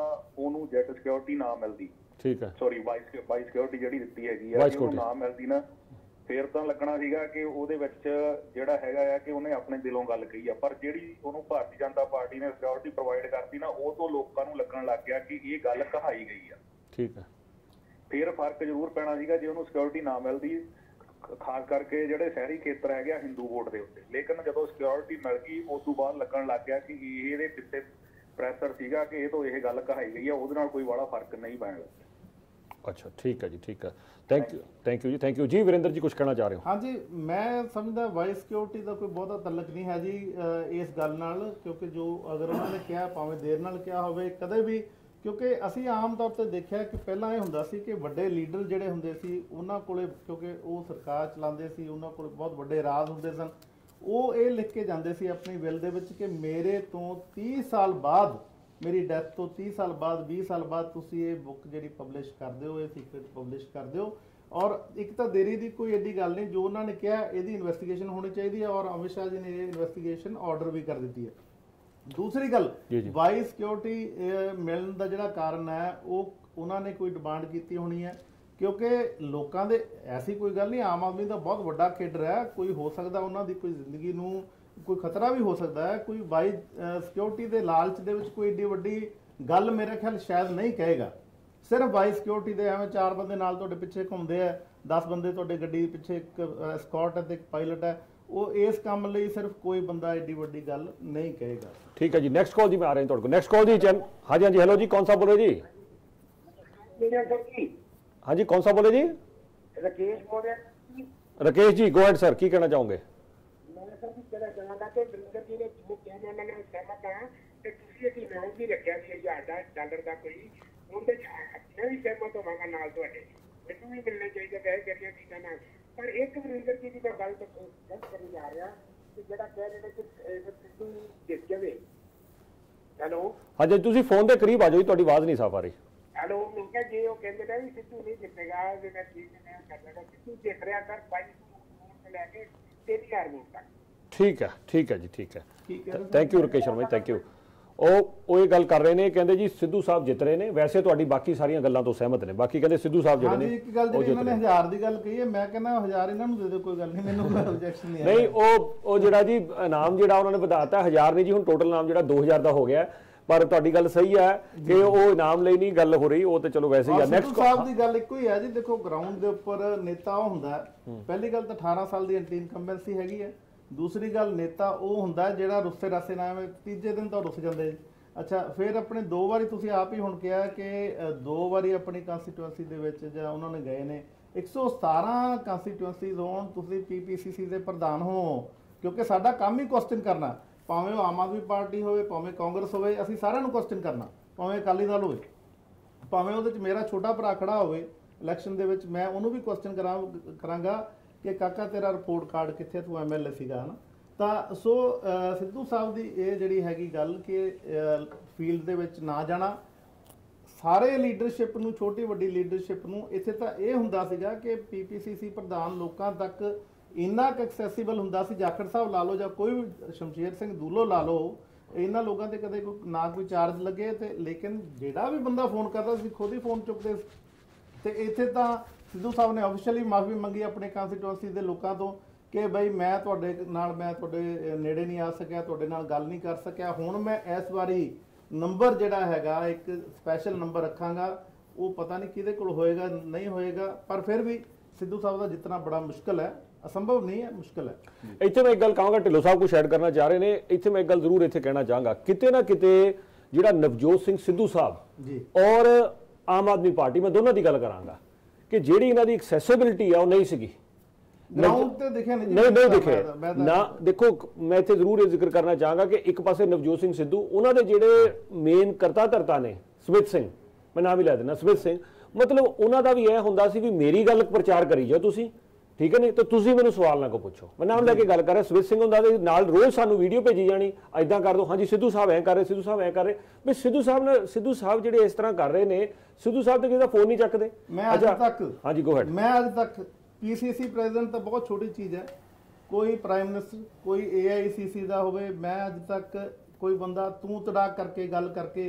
ओनू जैट सिक्योरिटी ना मिलती, ठीक है, सॉरी बाई सिक्योरिटी जी दी हैगी ना मिलती ना, फिर तो लगना सीगा कि उहदे विच जिहड़ा हैगा आ कि उन्हें अपने दिलों गल कही आ, पर जिहड़ी उहनूं भारतीय जनता पार्टी ने सिक्योरिटी प्रोवाइड करती ना, वो तो लोगों नूं लगन लग गया कि ये गल कहाई गई आ, ठीक है। फिर फर्क जरूर पैना सीगा जे उहनूं सिक्योरिटी ना मिलदी, खास करके जिहड़े शहरी खेत्र हैगे हिंदू वोट के उत्ते, लेकिन जदों सिक्योरिटी मिल गई उस तों बाद लगन लग गया कि इहदे पिछे प्रेशर सीगा कि इह तो यह गल कहाई गई आ, उहदे नाल कोई बड़ा फर्क नहीं पैण लग्गा। अच्छा, ठीक है जी, ठीक है, थैंक यू जी, थैंक यू जी। वीरेंद्र जी कुछ कहना चाह रहे हो? हाँ जी, मैं समझदा वाइस सिक्योरिटी का कोई बहुता तलक नहीं है जी इस गल नाल, क्योंकि जो अगर उन्होंने कहा भावें देर नाल कहा होवे कदे भी, क्योंकि असी आम तौर पर देखा कि पहला ये हुंदा सी कि वड्डे लीडर जिहड़े हुंदे सी उन्हां कोले, क्योंकि वो सरकार चलांदे सी, उन्हां कोल बहुत वड्डे राज हुंदे सन, वो ये लिख के जांदे सी अपनी विल दे विच कि मेरे तो 30 साल बाद, मेरी डेथ तो 30 साल बाद, 20 साल बाद तुसी ये बुक जी पब्लिश कर दो, ये सीक्रेट पब्लिश कर दो। और एक तो देरी की कोई एडी गल नहीं, जो उन्होंने कहा यदि इन्वेस्टिगेशन होनी चाहिए, और अमित शाह जी ने इन्वेस्टिगेशन ऑर्डर भी कर दी है। दूसरी गल वाइस सिक्योरिटी मिलने का जोड़ा कारण है वो उन्होंने कोई डिमांड की होनी है, क्योंकि लोगों के ऐसी कोई गल नहीं, आम आदमी का बहुत वड्डा खेडर है, कोई हो सकता उन्होंने कोई जिंदगी में कोई खतरा भी हो सकता है, कोई वाइज सिक्योरिटी के लालच दे विच कोई एड्डी वड्डी गल मेरे ख्याल शायद नहीं कहेगा। सिर्फ वाइज सिक्योरिटी दे एवें 4 बंदे नाल तुहाडे पिछे घूमदे आ, 10 बंदे तुहाडे गड्डी पिछे, एक स्कॉट है ते एक पायलट है, वो इस काम लई सिर्फ कोई बंदा एड्डी वड्डी गल नहीं कहेगा। ठीक है जी, नेक्स्ट कॉल जी, मैं आ रहा तुहाडे कोल। नेक्स्ट कॉल जी, हाँ जी, हाँ जी, हेलो जी, कौन सा बोल रहे जी? हाँ जी, कौन सा बोले जी? राकेश बोल रहे। Rakesh ji go ahead sir, की कहना चाहोगे? फोन के करीब आ जाओ, तुहाडी आवाज नहीं साफ आ रही। हेलो, मैं क्या जे वो कहते हैं सिद्धू नहीं जितेगा, जिन्हें चीज नहीं करना, सिद्धू जित रहा सर 22 लैके 30,000 वोट तक। ठीक है, ठीक है जी, ठीक है, thank you Rakesh Sharma ji, thank you. ਉਹ ਇਹ ਗੱਲ ਕਰ ਰਹੇ ਨੇ, ਕਹਿੰਦੇ ਜੀ ਸਿੱਧੂ ਸਾਹਿਬ ਜਿੱਤ ਰਹੇ ਨੇ, ਵੈਸੇ ਤੁਹਾਡੀ ਬਾਕੀ ਸਾਰੀਆਂ ਗੱਲਾਂ ਤੋਂ ਸਹਿਮਤ ਨੇ, ਬਾਕੀ ਕਹਿੰਦੇ ਸਿੱਧੂ ਸਾਹਿਬ ਜਿਹੜੇ ਨੇ ਇੱਕ ਗੱਲ ਜਿਹੜੀ ਇਹਨਾਂ ਨੇ 1000 ਦੀ ਗੱਲ ਕਹੀ ਹੈ, ਮੈਂ ਕਹਿੰਦਾ 1000 ਇਹਨਾਂ ਨੂੰ ਦੇ ਦਿਓ, ਕੋਈ ਗੱਲ ਨਹੀਂ, ਮੈਨੂੰ ਕੋਈ ਆਬਜੈਕਸ਼ਨ ਨਹੀਂ ਹੈ। ਨਹੀਂ ਉਹ ਜਿਹੜਾ ਜੀ ਇਨਾਮ ਜਿਹੜਾ ਉਹਨਾਂ ਨੇ ਵਧਾਤਾ 1000 ਨਹੀਂ ਜੀ, ਹੁਣ ਟੋਟਲ ਇਨਾਮ ਜਿਹੜਾ 2000 ਦਾ ਹੋ ਗਿਆ, ਪਰ ਤੁਹਾਡੀ ਗੱਲ ਸਹੀ ਹੈ ਕਿ ਉਹ ਇਨਾਮ ਲਈ ਨਹੀਂ ਗੱਲ ਹੋ ਰਹੀ, ਉਹ ਤੇ ਚਲੋ ਵੈਸੇ ਹੀ ਆ। ਨੈਕਸਟ ਸਾਹਿਬ ਦੀ ਗੱਲ ਇੱਕੋ ਹੀ ਹੈ ਜੀ, ਦੇਖੋ ਗਰਾਊਂਡ ਦੇ ਉੱਪਰ ਨੇਤਾ ਉਹ ਹੁੰਦਾ, ਪਹਿਲੀ ਗੱਲ ਤਾਂ 18 ਸਾਲ ਦੀ ਐਂਟੀ ਇਨਕੰਬੈਂਸੀ ਹੈਗੀ ਹੈ, दूसरी गल नेता वो हुंदा जिहड़ा रुस्से रासे ना है, तीजे दिन तो रुस जाते। अच्छा, फिर अपने 2 बारी तुसीं आप ही हुण कहा कि 2 बारी अपनी कंस्टीट्यूएंसी दे विच जां उन्होंने गए ने 117 कंस्टीट्यूएंसीज होण, तुसीं PPCC दे प्रधान हो, क्योंकि साडा काम ही क्वेश्चन करना, भावें वो आम आदमी पार्टी होवे, भावें कांग्रेस होवे, असीं सारिआं नूं क्वेश्चन करना, भावें अकाली दल होवे, भावें उहदे विच मेरा छोटा भरा खड़ा होवे इलैक्शन दे विच, मैं उहनूं भी क्वेश्चन करांगा कि काका तेरा रिपोर्ट कार्ड कितने, तू MLA सीगा है ना। तो सो सिद्धू साहब की ये जी हैगी गल कि फील्ड दे विच ना जाना, सारे लीडरशिप नूं, छोटी वड्डी लीडरशिप नूं, इत्थे तो यह हुंदा सीगा कि PPCC प्रधान लोगों तक इन्ना एक्सेसिबल हुंदा सी, जाखड़ साहब ला लो, या कोई शमशेर सिंह दूलो ला लो, इन्हां लोगों से कदे ना कोई चार्ज लगे तो लेकिन जिहड़ा भी बंदा फोन करता सी खुद ही फोन चुकते। तो इत्थे तां सिद्धू साहब ने ऑफिशियली माफ़ी मंगी अपने कांस्टीट्यूएंसी के लोगों तो कि बई मैं तुहाडे नाल मैं तुहाडे नेड़े नहीं आ सकिया, तुहाडे नाल गल नहीं कर सकिया। हुण मैं इस वारी नंबर जिहड़ा हैगा एक स्पैशल नंबर रखांगा, वो पता नहीं किहदे कोल होएगा नहीं होएगा, पर फिर भी सिद्धू साहब का जितना बड़ा मुश्किल है, असंभव नहीं है, मुश्किल है। इत्थे मैं एक गल कहूँगा, ढिल्लों साहब कुछ ऐड करना चाह रहे ने, इत्थे मैं एक गल जरूर इत्थे कहना चाहांगा, किते ना किते जिहड़ा नवजोत सिंह सिद्धू साहब और आम आदमी पार्टी मैं दोनों की गल करांगा कि जिहड़ी इन्हां दी एक्सेसिबिलिटी है वो नहीं सीगी, ग्राउंड ते दिखे नहीं दिखे ना। देखो मैं इत्थे जरूर ये जिक्र करना चाहांगा कि एक पासे नवजोत सिंह सिद्धू उन्होंने जिहड़े मेन करता धरता ने सुमित सिंह, मैं नाम ही लै देना सुमित सिंह, मतलब उन्हों का भी यह होंदा सी भी मेरी गल प्रचार करी जाओ तुसीं, ठीक है नहीं तो तुसीं मैनूं सवाल ना को पूछो, मैं नाम लैके गल कर रहा। सुमित सिंह होंदा ते नाल रोज़ सानूं वीडियो भेजी जानी, इदां कर दो, हाँ जी सिद्धू साहब ऐ कर रहे, सिद्धू साहब ऐ कर रहे। भी सिद्धू साहब जिहड़े इस तरह कर रहे हैं, सिद्धू साहब तो किसी का फोन नहीं चकते। मैं अज तक, हाँ जी गो हैड, मैं अज तक PCC प्रेजिडेंट तो बहुत छोटी चीज़ है, कोई प्राइम मिनिस्टर कोई AICC का हो, मैं अज तक कोई बंदा तू तड़ाक करके गल करके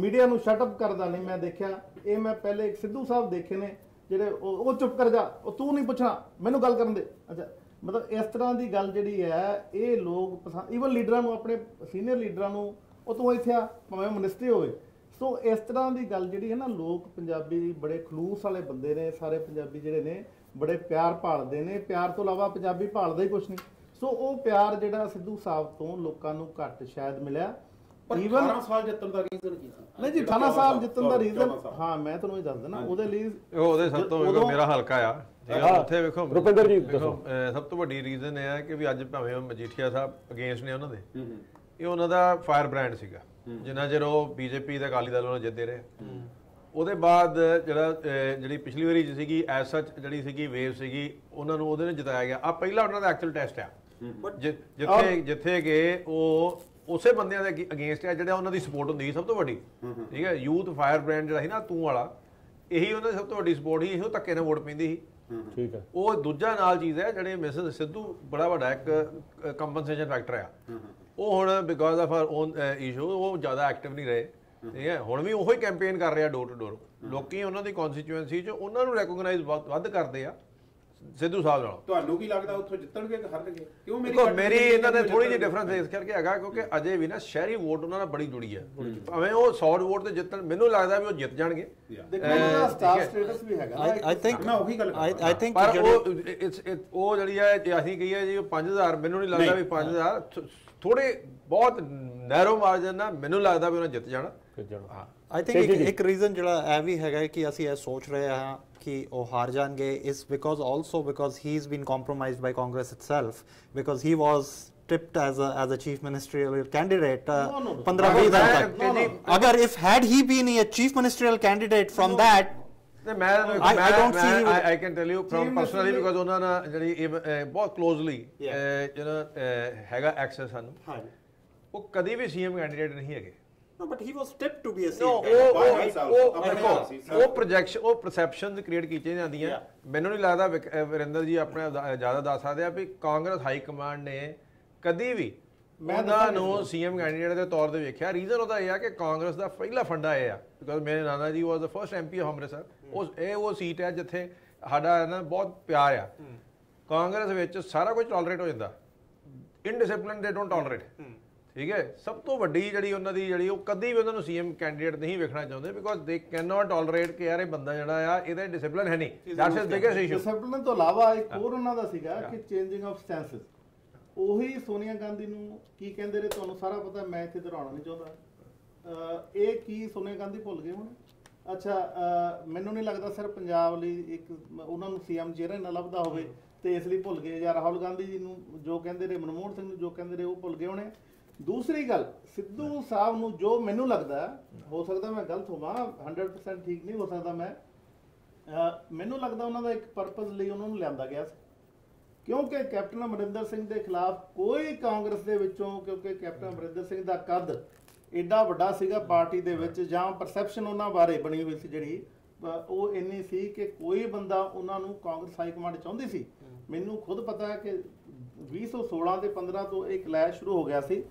मीडिया नूं शटअप करदा नहीं। मैं देखा ये, मैं पहले एक सिद्धू साहब देखे ने जिहड़े वो चुप कर जा, तू नहीं पूछना मैनू गल करन दे। अच्छा मतलब इस तरह की गल जिहड़ी है ये लोग पसंद, ईवन लीडरां नूं अपने सीनियर लीडरां नूं वो तू इत्थे आ भावें मिनिस्ट्री होवे। सो इस तरह की गल जिहड़ी है ना, लोग पंजाबी बड़े खलूस वाले बंदे ने, सारे पंजाबी जिहड़े ने बड़े प्यार भालदे ने, प्यार तो इलावा पंजाबी भालदा ही कुछ नहीं। सो वो प्यार जिहड़ा सिद्धू साहब तो लोगों को घट शायद मिलिया। ਈਵਨ 18 ਸਾਲ ਜਿੱਤਣ ਦਾ ਰੀਜ਼ਨ ਕੀ ਸੀ? ਨਹੀਂ ਜੀ 18 ਸਾਲ ਜਿੱਤਣ ਦਾ ਰੀਜ਼ਨ, ਹਾਂ ਮੈਂ ਤੁਹਾਨੂੰ ਇਹ ਦੱਸ ਦਿੰਦਾ ਉਹਦੇ ਲਈ ਉਹਦੇ ਸਭ ਤੋਂ ਵੱਡਾ ਮੇਰਾ ਹਲਕਾ ਆ ਜਿਹੜਾ ਉੱਥੇ ਵੇਖੋ ਰੁਪਿੰਦਰ ਜੀ ਦੱਸੋ ਸਭ ਤੋਂ ਵੱਡੀ ਰੀਜ਼ਨ ਇਹ ਹੈ ਕਿ ਵੀ ਅੱਜ ਭਾਵੇਂ ਮਜੀਠੀਆ ਸਾਹਿਬ ਅਗੇਂਸਟ ਨੇ ਉਹਨਾਂ ਦੇ, ਇਹ ਉਹਨਾਂ ਦਾ ਫਾਇਰ ਬ੍ਰਾਂਡ ਸੀਗਾ ਜਿੰਨਾ ਚਿਰ ਉਹ BJP ਤੇ ਅਕਾਲੀ ਦਲ ਨਾਲ ਜਿੱਦੇ ਰਹੇ। ਉਹਦੇ ਬਾਅਦ ਜਿਹੜੀ ਪਿਛਲੀ ਵਾਰੀ ਸੀਗੀ ਐਸ ਸੱਚ ਜਿਹੜੀ ਸੀਗੀ ਵੇਵ ਸੀਗੀ ਉਹਨਾਂ ਨੂੰ ਉਹਦੇ ਨੇ ਜਿਤਾਇਆ ਗਿਆ। ਆ ਪਹਿਲਾ ਉਹਨਾਂ ਦਾ ਐਕਚੁਅਲ ਟੈਸਟ ਆ ਜਿੱਥੇ ਕਿ ਉਹ ਉਸੇ ਬੰਦਿਆਂ ਦੇ ਅਗੇਂਸਟ ਹੈ ਜਿਹੜਾ ਉਹਨਾਂ ਦੀ ਸਪੋਰਟ ਹੁੰਦੀ ਸੀ ਸਭ ਤੋਂ ਵੱਡੀ, ਠੀਕ ਹੈ ਯੂਥ ਫਾਇਰ ਬ੍ਰਾਂਡ ਜਿਹੜਾ ਸੀ ਨਾ ਤੂੰ ਵਾਲਾ, ਇਹੀ ਉਹਨਾਂ ਦੀ ਸਭ ਤੋਂ ਵੱਡੀ ਸਪੋਰਟ ਸੀ, ਇਹੋ ਧੱਕੇ ਨਾਲ ਵੋਟ ਪੈਂਦੀ ਸੀ, ਠੀਕ ਹੈ। ਉਹ ਦੂਜਾ ਨਾਲ ਚੀਜ਼ ਹੈ ਜਿਹੜੇ ਮਿਸ ਸਿੱਧੂ ਬੜਾ ਵੱਡਾ ਇੱਕ ਕੰਪਨਸੇਸ਼ਨ ਫੈਕਟਰ ਆ, ਉਹ ਹੁਣ because of her own issue ਉਹ ਜ਼ਿਆਦਾ ਐਕਟਿਵ ਨਹੀਂ ਰਹੇ, ਠੀਕ ਹੈ। ਹੁਣ ਵੀ ਉਹੀ ਕੈਂਪੇਨ ਕਰ ਰਿਹਾ ਡੋਰ ਟੂ ਡੋਰ, ਲੋਕੀ ਉਹਨਾਂ ਦੀ ਕੌਨਸਟੀਚੁਐਂਸੀ 'ਚ ਉਹਨਾਂ ਨੂੰ ਰੈਕੋਗਨਾਈਜ਼ ਵੱਧ ਕਰਦੇ ਆ ਸਿੱਧੂ ਸਾਹਿਬ ਨਾਲ। ਤੁਹਾਨੂੰ ਕੀ ਲੱਗਦਾ ਉੱਥੋਂ ਜਿੱਤਣਗੇ ਕਿ ਹਾਰਨਗੇ? ਕਿਉਂ ਮੇਰੀ ਇਹਨਾਂ ਦੇ ਥੋੜੀ ਜਿਹੀ ਡਿਫਰੈਂਸ ਇਸ ਕਰਕੇ ਹੈਗਾ ਕਿਉਂਕਿ ਅਜੇ ਵੀ ਨਾ ਸ਼ਹਿਰੀ ਵੋਟ ਉਹਨਾਂ ਨਾਲ ਬੜੀ ਜੁੜੀ ਹੈ, ਭਾਵੇਂ ਉਹ 100 ਵੋਟ ਤੇ ਜਿੱਤਣ, ਮੈਨੂੰ ਲੱਗਦਾ ਵੀ ਉਹ ਜਿੱਤ ਜਾਣਗੇ। ਦੇਖੋ ਉਹਦਾ ਸਟਾਰ ਸਟੇਟਸ ਵੀ ਹੈਗਾ, ਆਈ ਥਿੰਕ ਮੈਂ ਉਹੀ ਗੱਲ ਆਈ ਥਿੰਕ ਪਰ ਉਹ ਜਿਹੜੀ ਹੈ ਅਸੀਂ ਕਹੀਏ ਜੀ 5000, ਮੈਨੂੰ ਨਹੀਂ ਲੱਗਦਾ ਵੀ 5000 ਥੋੜੇ ਬਹੁਤ ਨੈਰੋ ਮਾਰਜਨ ਨਾਲ ਮੈਨੂੰ ਲੱਗਦਾ ਵੀ ਉਹਨਾਂ ਜਿੱਤ ਜਾਣਾ। आई थिंक एक रीजन जो भी है कि असी यह सोच रहे हैं कि वो हार जाएंगे is because also because he is been compromise by Congress itself because he was tipped as a chief ministerial candidate 15-20 साल तक। अगर if had he been a chief ministerial candidate from that I can tell you from personally because ਉਹਨਾਂ ਨਾਲ ਜਿਹੜੀ ਬਹੁਤ closely ਹੈਗਾ access ਸਾਨੂੰ, ਉਹ ਕਦੀ ਵੀ CM ਕੈਂਡੀਡੇਟ नहीं है। No, but he was tipped to be a CEO. ਉਹ perceptions create ਕੀਤੀਆਂ ਜਾਂਦੀਆਂ। ਮੈਨੂੰ ਨਹੀਂ ਲੱਗਦਾ ਵਿਰਿੰਦਰ ਜੀ ਆਪਣੇ ਜ਼ਿਆਦਾ ਦੱਸ ਸਕਦੇ ਆ ਵੀ ਕਾਂਗਰਸ ਹਾਈ ਕਮਾਂਡ ਨੇ ਕਦੀ ਵੀ ਉਹਨਾਂ ਨੂੰ CM ਕੈਂਡੀਡੇਟ ਦੇ ਤੌਰ ਤੇ ਵੇਖਿਆ। ਰੀਜ਼ਨ ਉਹਦਾ ਇਹ ਆ ਕਿ ਕਾਂਗਰਸ ਦਾ ਪਹਿਲਾ ਫੰਡਾ ਇਹ ਆ ਬਿਕਾਜ਼ ਮੇਰੇ ਨਾਨਾ ਜੀ was the first MP of Amritsar. ਉਹ ਸੀਟ ਹੈ ਜਿੱਥੇ ਸਾਡਾ ਨਾ ਬਹੁਤ ਪਿਆਰ ਆ। ਕਾਂਗਰਸ ਵਿੱਚ ਸਾਰਾ ਕੁਝ ਟੋਲਰੇਟ ਹੋ ਜਾਂਦਾ, ਇਨਡਿਸਪਲਿਨ ਦੇ ਡੋਨਟ ਟੋਲਰੇਟ, ठीक है। सब तो वड्डी जिहड़ी उन्हां दी जिहड़ी ओह कदी भी उन्हां नूं CM कैंडिडेट नहीं वेखना चाहुंदे because they can not tolerate कि यार ये बंदा जिहड़ा आ इहदा डिसिपलिन है नहीं। That's is biggest issue. Discipline तो इलावा एक होर उन्हां दा सीगा कि चेंजिंग ऑफ स्टैंसेस। ओही सोनिया गांधी नूं की कहंदे रहे, तुहानूं सारा पता, मैं इत्थे दोहराउणा नहीं चाहुंदा। ये की सोनिया गांधी भुल गए हुण? अच्छा मैनूं नहीं लगदा सिर्फ पंजाब लई एक उन्हां नूं CM चेहरा ना लभदा होवे ते इस लई भुल गए या राहुल गांधी जी नूं जो कहंदे रहे, मनमोहन सिंह नूं जो कहंदे रहे, ओह भुल गए होणे। दूसरी गल सिद्धू साहब नूं जो मैनू लगता है, हो सकता मैं गलत होवां, 100% ठीक नहीं हो सकता मैं, मैनू लगता उन्होंने एक परपज़ लई उन्होंने लियांदा गया सी क्योंकि कैप्टन अमरिंदर सिंह के खिलाफ कोई कांग्रेस दे विचों, क्योंकि कैप्टन अमरिंदर सिंह दा कद एडा वड्डा सीगा पार्टी दे विच, जां परसैप्शन उन्हां बारे बनी हुई सी जिहड़ी ਉਹ ਇੰਨੀ ਸੀ ਕਿ ਕੋਈ ਬੰਦਾ ਉਹਨਾਂ ਨੂੰ ਕਾਂਗਰਸ ਹਾਈ ਕਮਾਂਡ ਚਾਹੁੰਦੀ ਸੀ। ਮੈਨੂੰ ਖੁਦ ਪਤਾ ਹੈ ਕਿ 2016 ਤੇ 15 ਤੋਂ ਇਹ ਕਲੈਸ਼ ਸ਼ੁਰੂ ਹੋ ਗਿਆ ਸੀ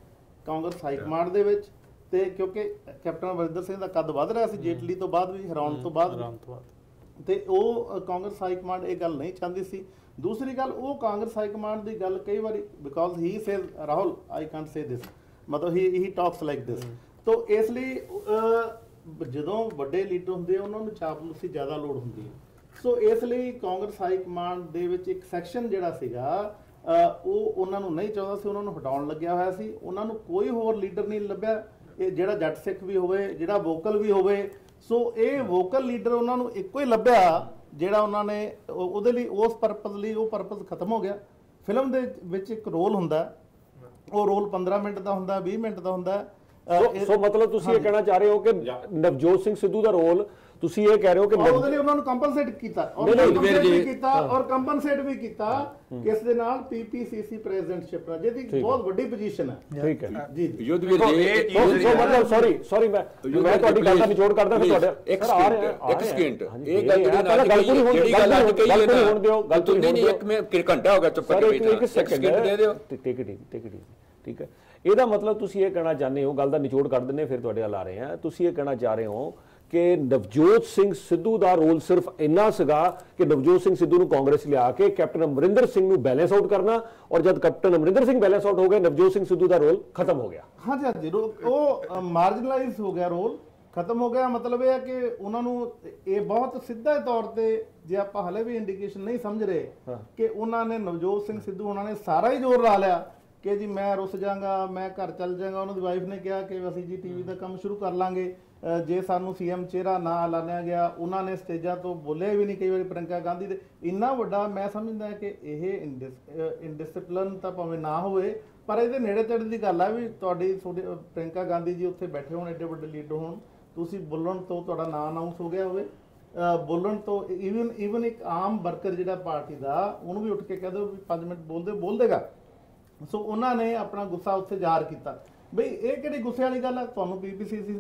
ਕਾਂਗਰਸ ਹਾਈ ਕਮਾਂਡ ਦੇ ਵਿੱਚ ਤੇ ਕਿਉਂਕਿ ਕੈਪਟਨ ਅਮਰਿੰਦਰ ਸਿੰਘ ਦਾ ਕੱਦ ਵੱਧ ਰਿਹਾ ਸੀ ਜੇਟਲੀ ਤੋਂ ਬਾਅਦ ਵੀ, ਹਰਾਉਣ ਤੋਂ ਬਾਅਦ ਤੇ ਉਹ ਕਾਂਗਰਸ ਹਾਈ ਕਮਾਂਡ ਇਹ ਗੱਲ ਨਹੀਂ ਚਾਹੁੰਦੀ ਸੀ। दूसरी गल वो कांग्रेस हाई कमांड की गल कई बार because he says Rahul I can't say this मतलब ही टॉक्स लाइक दिस तो इसलिए जो बड़े लीडर होंगे उन्होंने चापलूसी ज़्यादा लोड़ होंगी सो इसलिए कांग्रेस हाई कमांड दे विच एक सैक्शन जिहड़ा सीगा वो उन्होंने नहीं चाहता सी उन्होंने हटाउण लग्या होया सी। उन्होंने कोई होर लीडर नहीं लभ्या जिहड़ा जट सिख भी होवे जिहड़ा वोकल भी होवे सो ये वोकल लीडर उन्होंने इक्को ही लभ्या ਜਿਹੜਾ ਉਹਨਾਂ ਨੇ ਉਹਦੇ ਲਈ ਉਸ ਪਰਪਸ ਲਈ ਉਹ ਪਰਪਸ ਖਤਮ ਹੋ ਗਿਆ। ਫਿਲਮ ਦੇ ਵਿੱਚ ਇੱਕ ਰੋਲ ਹੁੰਦਾ ਉਹ ਰੋਲ 15 ਮਿੰਟ ਦਾ ਹੁੰਦਾ 20 ਮਿੰਟ ਦਾ ਹੁੰਦਾ ਸੋ ਮਤਲਬ ਤੁਸੀਂ ਇਹ ਕਹਿਣਾ ਚਾਹ ਰਹੇ ਹੋ ਕਿ ਨਵਜੋਤ ਸਿੰਘ ਸਿੱਧੂ ਦਾ ਰੋਲ ਤੁਸੀਂ ਇਹ ਕਹਿ ਰਹੇ ਹੋ ਕਿ ਉਹਦੇ ਲਈ ਉਹਨਾਂ ਨੂੰ ਕੰਪਨਸੇਟ ਕੀਤਾ ਔਰ ਕੰਪਨਸੇਟ ਵੀ ਕੀਤਾ ਕਿਸ ਦੇ ਨਾਲ ਪੀਪੀਸੀਸੀ ਪ੍ਰੈਜ਼ੀਡੈਂਟਸ਼ਿਪ ਨਾਲ ਜਿਹਦੀ ਬਹੁਤ ਵੱਡੀ ਪੋਜੀਸ਼ਨ ਹੈ ਠੀਕ ਹੈ ਜੀ ਯੋਧਵੀਰ ਜੀ ਸੋ ਮਤਲਬ ਸੌਰੀ ਮੈਂ ਤੁਹਾਡੀ ਗੱਲ ਦਾ ਵਿਚੋੜ ਕਰਦਾ ਫਿਰ ਤੁਹਾਡਾ ਇੱਕ ਸਕਿੰਟ ਇਹ ਗੱਲ ਜਿਹੜੀ ਗੱਲ ਕਹੀ ਹੈ ਗੱਲ ਤੋਂ ਨਹੀਂ ਇੱਕ ਮੈਂ ਘੰਟਾ ਹੋ ਗਿਆ ਚੁੱਪ ਕਰਕੇ ਬੈਠਾ ਇੱਕ ਸੈਕਿੰਡ ਦੇ ਦਿਓ ਟਿਕ ਠੀਕ ਹੈ। ਇਹਦਾ ਮਤਲਬ ਤੁਸੀਂ ਇਹ ਕਹਿਣਾ ਚਾਹੁੰਦੇ ਹੋ ਗੱਲ ਦਾ ਨਿਚੋੜ ਕੱਢ ਦਿੰਦੇ ਫਿਰ ਤੁਹਾਡੇ ਨਾਲ ਆ ਰਹੇ ਹਾਂ ਤੁਸੀਂ ਇਹ ਕਹਿਣਾ ਚਾਹ ਰਹੇ ਹੋ ਕਿ ਨਵਜੋਤ ਸਿੰਘ ਸਿੱਧੂ ਦਾ ਰੋਲ ਸਿਰਫ ਇੰਨਾ ਸੀਗਾ ਕਿ ਨਵਜੋਤ ਸਿੰਘ ਸਿੱਧੂ ਨੂੰ ਕਾਂਗਰਸ ਲਿਆ ਕੇ ਕੈਪਟਨ ਅਮਰਿੰਦਰ ਸਿੰਘ ਨੂੰ ਬੈਲੈਂਸ ਆਊਟ ਕਰਨਾ ਔਰ ਜਦ captain Amarinder Singh balance out ਹੋ ਗਏ ਨਵਜੋਤ ਸਿੰਘ ਸਿੱਧੂ ਦਾ ਰੋਲ ਖਤਮ ਹੋ ਗਿਆ। ਹਾਂਜੀ ਹਾਂਜੀ ਉਹ ਮਾਰਜਨਲਾਈਜ਼ ਹੋ ਗਿਆ ਰੋਲ ਖਤਮ ਹੋ ਗਿਆ ਮਤਲਬ ਇਹ ਹੈ ਕਿ ਉਹਨਾਂ ਨੂੰ ਇਹ ਬਹੁਤ ਸਿੱਧੇ ਤੌਰ ਤੇ ਜੇ ਆਪਾਂ ਹਲੇ ਵੀ ਇੰਡੀਕੇਸ਼ਨ ਨਹੀਂ ਸਮਝ ਰਹੇ ਕਿ ਉਹਨਾਂ ਨੇ ਨਵਜੋਤ ਸਿੰਘ ਸਿੱਧੂ ਉਹਨਾਂ ਨੇ ਸਾਰਾ ਹੀ ਜ਼ੋਰ ਲਾ ਲਿਆ कि जी मैं रुस जाऊँगा मैं घर चल जाऊँगा। उन्होंने वाइफ ने कहा कि असी जी टीवी का काम शुरू कर लाँगे जे सानू सीएम चेहरा ना लाया गया। उन्होंने स्टेजा तो बोलिया भी नहीं कई बार प्रियंका गांधी दे इन्ना वड्डा मैं समझदा कि यह इनडिसिप्लिन तो भावें ना होवे पर इहदे नेड़े तेड़े दी गल है भी तुहाडी प्रियंका गांधी जी उत्थे बैठे होण एडे वड्डे लीडर होण तुसीं बोलण तो तुहाडा नां अनाउंस हो गया होवे बोलन तो ईवन एक आम वर्कर जिहड़ा पार्टी का उहनूं भी उठ के कह दो भी 5 मिनट बोल देगा। सो उन्होंने अपना गुस्सा उत्थे जाहिर किया बई ये किहड़ी गुस्से वाली गल है तुहानूं पीपीसीसी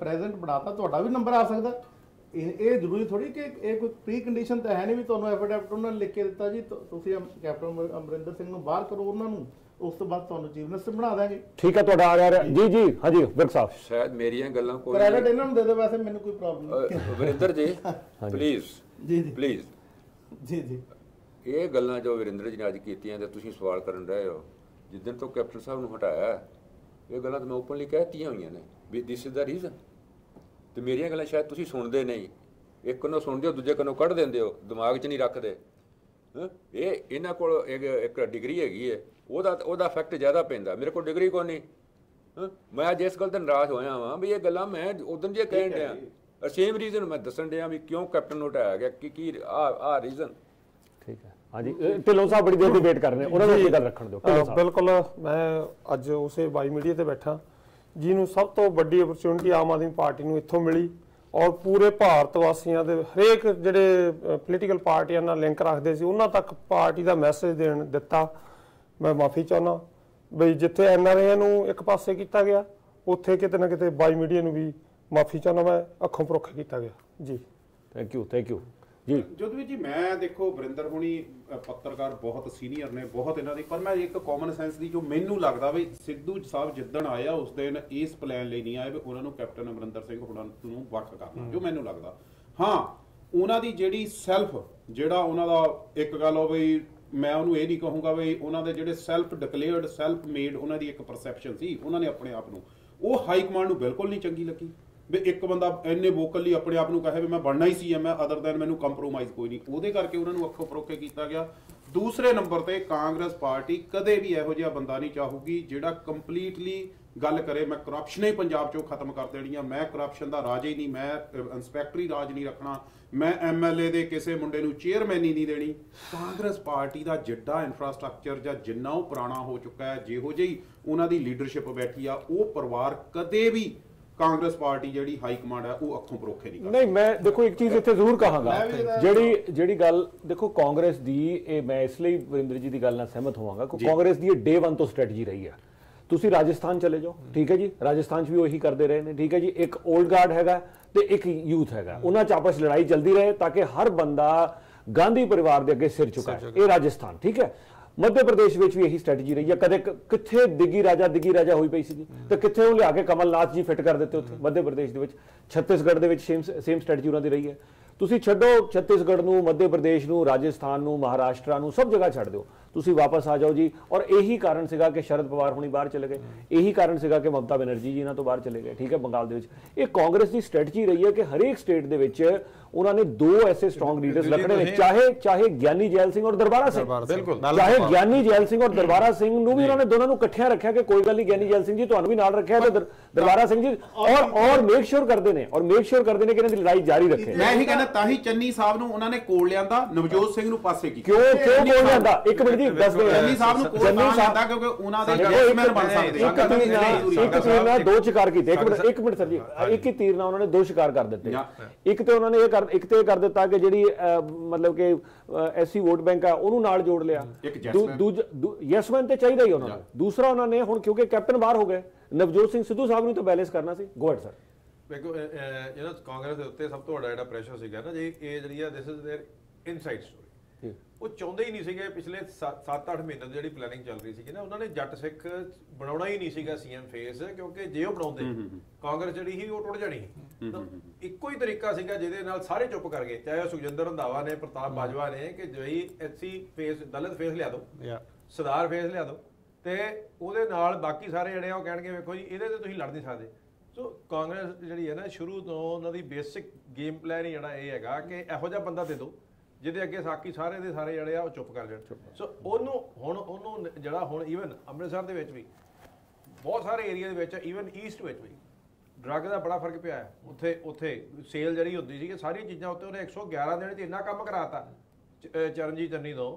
प्रेजेंट बनाता तुहाडा भी नंबर आ सकदा ये जरूरी थोड़ी कि ये कोई प्री कंडीशन तो है नहीं भी तुहानूं एफिडेविट उन्होंने लिख के दिता जी तुसीं कैप्टन अमरिंदर सिंह नूं बाहर करो उन्होंने उस तो बाद तुहानूं चीफ मिनिस्टर बना देंगे ठीक है तुहाडा आ रहा जी जी हाँ जी विरक साहब शायद मेरियां गल्लां कोई क्रेडिट इन्हां नूं दे दो वैसे मैनूं कोई प्रॉब्लम नहीं विरेंद्र जी प्लीज़ जी जी प्लीज़ जी जी ये गल्लां जो विरेंद्र जी ने अज कीतियां ते तुसीं सवाल करन रहे हो जिदन तो कैप्टन साहब ने हटाया ये गल्लां तो मैं ओपनली कहतियां हुई ने भी दिस इज द रीजन तो मेरिया गल्लां शायद तुसीं सुनते नहीं एक कन्नों सुनते हो दूजे कन्नों कढ़ देंदे हो दिमाग च नहीं रखते ये इन्हां कोल एक डिग्री हैगी है ओहदा इफैक्ट ज़्यादा पैंदा मेरे कोल डिग्री कोई नहीं मैं अज इस गल ते नाराज़ होया वां भी ये गल्लां मैं उदन जे कहण दिया सेम रीजन मैं दस्सण दिया भी क्यों कैप्टन नूं हटाया गया कि आ रीजन ठीक है। हाँ जी ढिलों साहब बड़ी देर की वेट कर रहे हैं उन्होंने ये गल रखण दिओ। बिल्कुल मैं अज उस वाई मीडिया ते बैठा जिन्होंने सब तो वड्डी अपरचुनिटी आम आदमी पार्टी नूं इत्थों मिली और पूरे भारत वासियां दे हरेक जिहड़े पोलीटिकल पार्टियां नाल लिंक रखदे सी उन्हां तक पार्टी दा मैसेज देण दिता। मैं माफ़ी चाहना बई जिथे NRA नूं एक पासे किया गया उत्थे किते ना किते वाई मीडिया नूं भी माफ़ी चाहना मैं अखों परोख किया गया जी। थैंक यू जी जोधवीर जी मैं देखो विरेंद्र होनी पत्रकार बहुत सीनियर ने बहुत इन्होंने पर मैं एक कॉमन सेंस की जो मैनू लगता भी सिद्धू साहब जिद्दन आया उस दिन इस प्लैन ले नहीं आए भी उन्होंने कैप्टन अमरिंदर सिंह होना वक् करना जो मैनू लगता हाँ उन्होंने जी सैल्फ जोड़ा उन्होंने एक गल हो बी मैं उन्होंने ये नहीं कहूँगा भी उन्होंने जोड़े सैल्फ डिकलेयर्ड सैल्फ मेड उन्होंने एक परसैप्शन सी उन्होंने अपने आप को हाई कमांड को बिल्कुल नहीं चंगी लगी ਵੀ ਇੱਕ ਬੰਦਾ ਇੰਨੇ ਵੋਕਲੀ ਆਪਣੇ ਆਪ ਨੂੰ ਕਹੇ ਵੀ ਮੈਂ ਬਣਨਾ ਹੀ ਸੀ ਐ ਮੈਂ ਅਦਰ ਦੈਨ ਮੈਨੂੰ ਕੰਪਰੋਮਾਈਜ਼ ਕੋਈ ਨਹੀਂ ਉਹਦੇ ਕਰਕੇ ਉਹਨਾਂ ਨੂੰ ਅੱਖੋਂ ਪਰੋਖੇ ਕੀਤਾ ਗਿਆ। ਦੂਸਰੇ ਨੰਬਰ ਤੇ ਕਾਂਗਰਸ ਪਾਰਟੀ ਕਦੇ ਵੀ ਇਹੋ ਜਿਹਾ ਬੰਦਾ ਨਹੀਂ ਚਾਹੂਗੀ ਜਿਹੜਾ ਕੰਪਲੀਟਲੀ ਗੱਲ ਕਰੇ ਮੈਂ ਕਰਪਸ਼ਨ ਹੀ ਪੰਜਾਬ ਚੋਂ ਖਤਮ ਕਰ ਦੇਣੀ ਆ ਮੈਂ ਕਰਪਸ਼ਨ ਦਾ ਰਾਜ ਹੀ ਨਹੀਂ ਮੈਂ ਇੰਸਪੈਕਟਰੀ ਰਾਜ ਨਹੀਂ ਰੱਖਣਾ ਮੈਂ MLA ਦੇ ਕਿਸੇ ਮੁੰਡੇ ਨੂੰ ਚੇਅਰਮੈਨ ਹੀ ਨਹੀਂ ਦੇਣੀ। ਕਾਂਗਰਸ ਪਾਰਟੀ ਦਾ ਜਿੱਡਾ ਇਨਫਰਾਸਟ੍ਰਕਚਰ ਜਾਂ ਜਿੰਨਾ ਉਹ ਪੁਰਾਣਾ ਹੋ ਚੁੱਕਾ ਹੈ ਜਿਹੋ ਜਿਹੀ ਉਹਨਾਂ ਦੀ ਲੀਡਰਸ਼ਿਪ ਬੈਠੀ ਆ ਉਹ ਪਰਿਵਾਰ ਕਦੇ ਵੀ ਕਾਂਗਰਸ ਪਾਰਟੀ ਜਿਹੜੀ ਹਾਈ ਕਮਾਂਡ ਹੈ ਉਹ ਅੱਖੋਂ ਪਰੋਖੇ ਨਹੀਂ ਨਹੀਂ। ਮੈਂ ਦੇਖੋ ਇੱਕ ਚੀਜ਼ ਇੱਥੇ ਜ਼ਰੂਰ ਕਹਾਂਗਾ ਜਿਹੜੀ ਗੱਲ ਦੇਖੋ ਕਾਂਗਰਸ ਦੀ ਇਹ ਮੈਂ ਇਸ ਲਈ ਵਿਰਿੰਦਰ ਜੀ ਦੀ ਗੱਲ ਨਾਲ ਸਹਿਮਤ ਹੋਵਾਂਗਾ ਕਿ ਕਾਂਗਰਸ ਦੀ ਇਹ ਡੇ 1 ਤੋਂ ਸਟ੍ਰੈਟਜੀ ਰਹੀ ਹੈ। ਤੁਸੀਂ ਰਾਜਸਥਾਨ ਚਲੇ ਜਾਓ ਠੀਕ ਹੈ ਜੀ ਰਾਜਸਥਾਨ 'ਚ ਵੀ ਉਹੀ ਕਰਦੇ ਰਹੇ ਨੇ ਠੀਕ ਹੈ ਜੀ ਇੱਕ 올ਡ ਗਾਰਡ ਹੈਗਾ ਤੇ ਇੱਕ ਯੂਥ ਹੈਗਾ ਉਹਨਾਂ 'ਚ ਆਪਸ ਲੜਾਈ ਚੱਲਦੀ ਰਹੇ ਤਾਂ ਕਿ ਹਰ ਬੰਦਾ ਗਾਂਧੀ ਪਰਿਵਾਰ ਦੇ ਅੱਗੇ ਸਿਰ ਝੁਕਾਏ ਇਹ ਰਾਜਸਥਾਨ ਠੀਕ ਹੈ। मध्य प्रदेश में भी यही स्ट्रैटेजी रही है। कदे किथे दिगी राजा हुई पई सी तो किथे वो लिया के कमलनाथ जी फिट कर देते उत्थे मध्य प्रदेश के छत्तीसगढ़ के सेम स्ट्रैटेजी उन्होंने रही है। तुसी छड्डो छत्तीसगढ़ नूं, मध्य प्रदेश नूं, राजस्थान नूं, महाराष्ट्र नूं, सब जगह छड्ड दिओ, तुसी वापस आ जाओ जी। और यही कारण सीगा कि शरद पवार हुणी बाहर चले गए, यही कारण सीगा कि ममता बनर्जी जी इन्हां तों बाहर चले गए, ठीक है। बंगाल दे विच इह कांग्रेस की स्ट्रैटेजी रही है कि हरेक स्टेट दे विच उन्होंने दो ऐसे स्ट्रॉन्ग लीडर्स रखने ने, चाहे ज्ञानी जैल सिंह और दरबारा सिंह, चाहे ज्ञानी जैल सिंह और दरबारा सिंह भी उन्होंने दोनों को इकट्ठा रखा कि कोई गल नहीं, ज्ञानी जैल सिंह जी तुहानू भी नाल रखिया ते दरबारा सिंह जी और मेक श्योर करते हैं कि इन्हां दी लड़ाई जारी रखे। मैं यही कहना ताही चन्नी साहब नूं उन्होंने कोल लियांदा, नवजोत सिंह नूं पासे की क्यों क्यों कोल लियांदा, एक मिनट जी दस दे चन्नी साहब नूं कोल लियांदा क्योंकि उन्हां दे गैरमैन बन सकदे, एक तीर नाल दो शिकार कीते, एक मिनट सर जी, एक ही तीर नाल उन्होंने दो शिकार कर दित्ते। एक तो उन्होंने एक तो यह कर दिता कि जी मतलब कि एससी वोट बैंक है उन्होंने नाल जोड़ लिया, यशमैन तो चाहिए ही उन्होंने। दूसरा उन्होंने हुण क्योंकि कैप्टन बाहर हो गए, नवजोत सिंह सिद्धू साहब ने तो बैलेंस करना सी। गो अहेड सर। देखो जो कांग्रेस के उत्ते सब तो वड्डा जिहड़ा प्रेशर सीगा ना जी, ये जिहड़ी आ this is there inside story, वो चाहते ही नहीं सीगे। पिछले 7-8 महीने की जिहड़ी प्लानिंग चल रही सीगी ना, उन्होंने जट सिख बनाउणा ही नहीं सीगा सीएम फेस, क्योंकि जे वो बनाउंदे कांग्रेस जिहड़ी ही वो टुट जानी ही। तो ਇੱਕੋ ਹੀ ਤਰੀਕਾ ਸੀਗਾ ਜਿਹਦੇ ਨਾਲ ਸਾਰੇ ਚੁੱਪ ਕਰ ਗਏ, ਚਾਹੇ ਉਹ ਸੁਖਜਿੰਦਰ ਰੰਧਾਵਾ ਨੇ, ਪ੍ਰਤਾਪ ਬਾਜਵਾ ਨੇ, ਕਿ ਜਈ ਐਸਸੀ ਫੇਸ, ਦਲਿਤ ਫੇਸ ਲਿਆ ਦਿਓ, ਸਰਦਾਰ ਫੇਸ ਲਿਆ ਦਿਓ, ਤੇ ਉਹਦੇ ਨਾਲ ਬਾਕੀ ਸਾਰੇ ਜਿਹੜੇ ਆ ਉਹ ਕਹਿਣਗੇ ਵੇਖੋ ਜੀ ਇਹਦੇ ਤੇ ਤੁਸੀਂ ਲੜ ਨਹੀਂ ਸਕਦੇ। ਸੋ ਕਾਂਗਰਸ ਜਿਹੜੀ ਹੈ ਨਾ ਸ਼ੁਰੂ ਤੋਂ ਉਹਨਾਂ ਦੀ ਬੇਸਿਕ ਗੇਮ ਪਲਾਨ ਜਿਹੜਾ ਇਹ ਹੈਗਾ ਕਿ ਇਹੋ ਜਿਹਾ ਬੰਦਾ ਦੇ ਦਿਓ ਜਿਹਦੇ ਅੱਗੇ ਸਾਕੀ ਸਾਰੇ ਦੇ ਸਾਰੇ ਜਿਹੜੇ ਆ ਉਹ ਚੁੱਪ ਕਰ ਜਾਣ। ਸੋ ਉਹਨੂੰ ਜਿਹੜਾ ਹੁਣ ਈਵਨ ਅੰਮ੍ਰਿਤਸਰ ਦੇ ਵਿੱਚ ਵੀ ਬਹੁਤ ਸਾਰੇ ਏਰੀਆ ਦੇ ਵਿੱਚ, ਈਵਨ ਈਸਟ ਵਿੱਚ ਵੀ ड्रग का बड़ा फर्क पिया, उत्थे सेल जी होंगी सी सारिया चीज़ा उत्ते उन्हें 111 दिन इन्ना काम कराता चरणजीत चन्नी तो।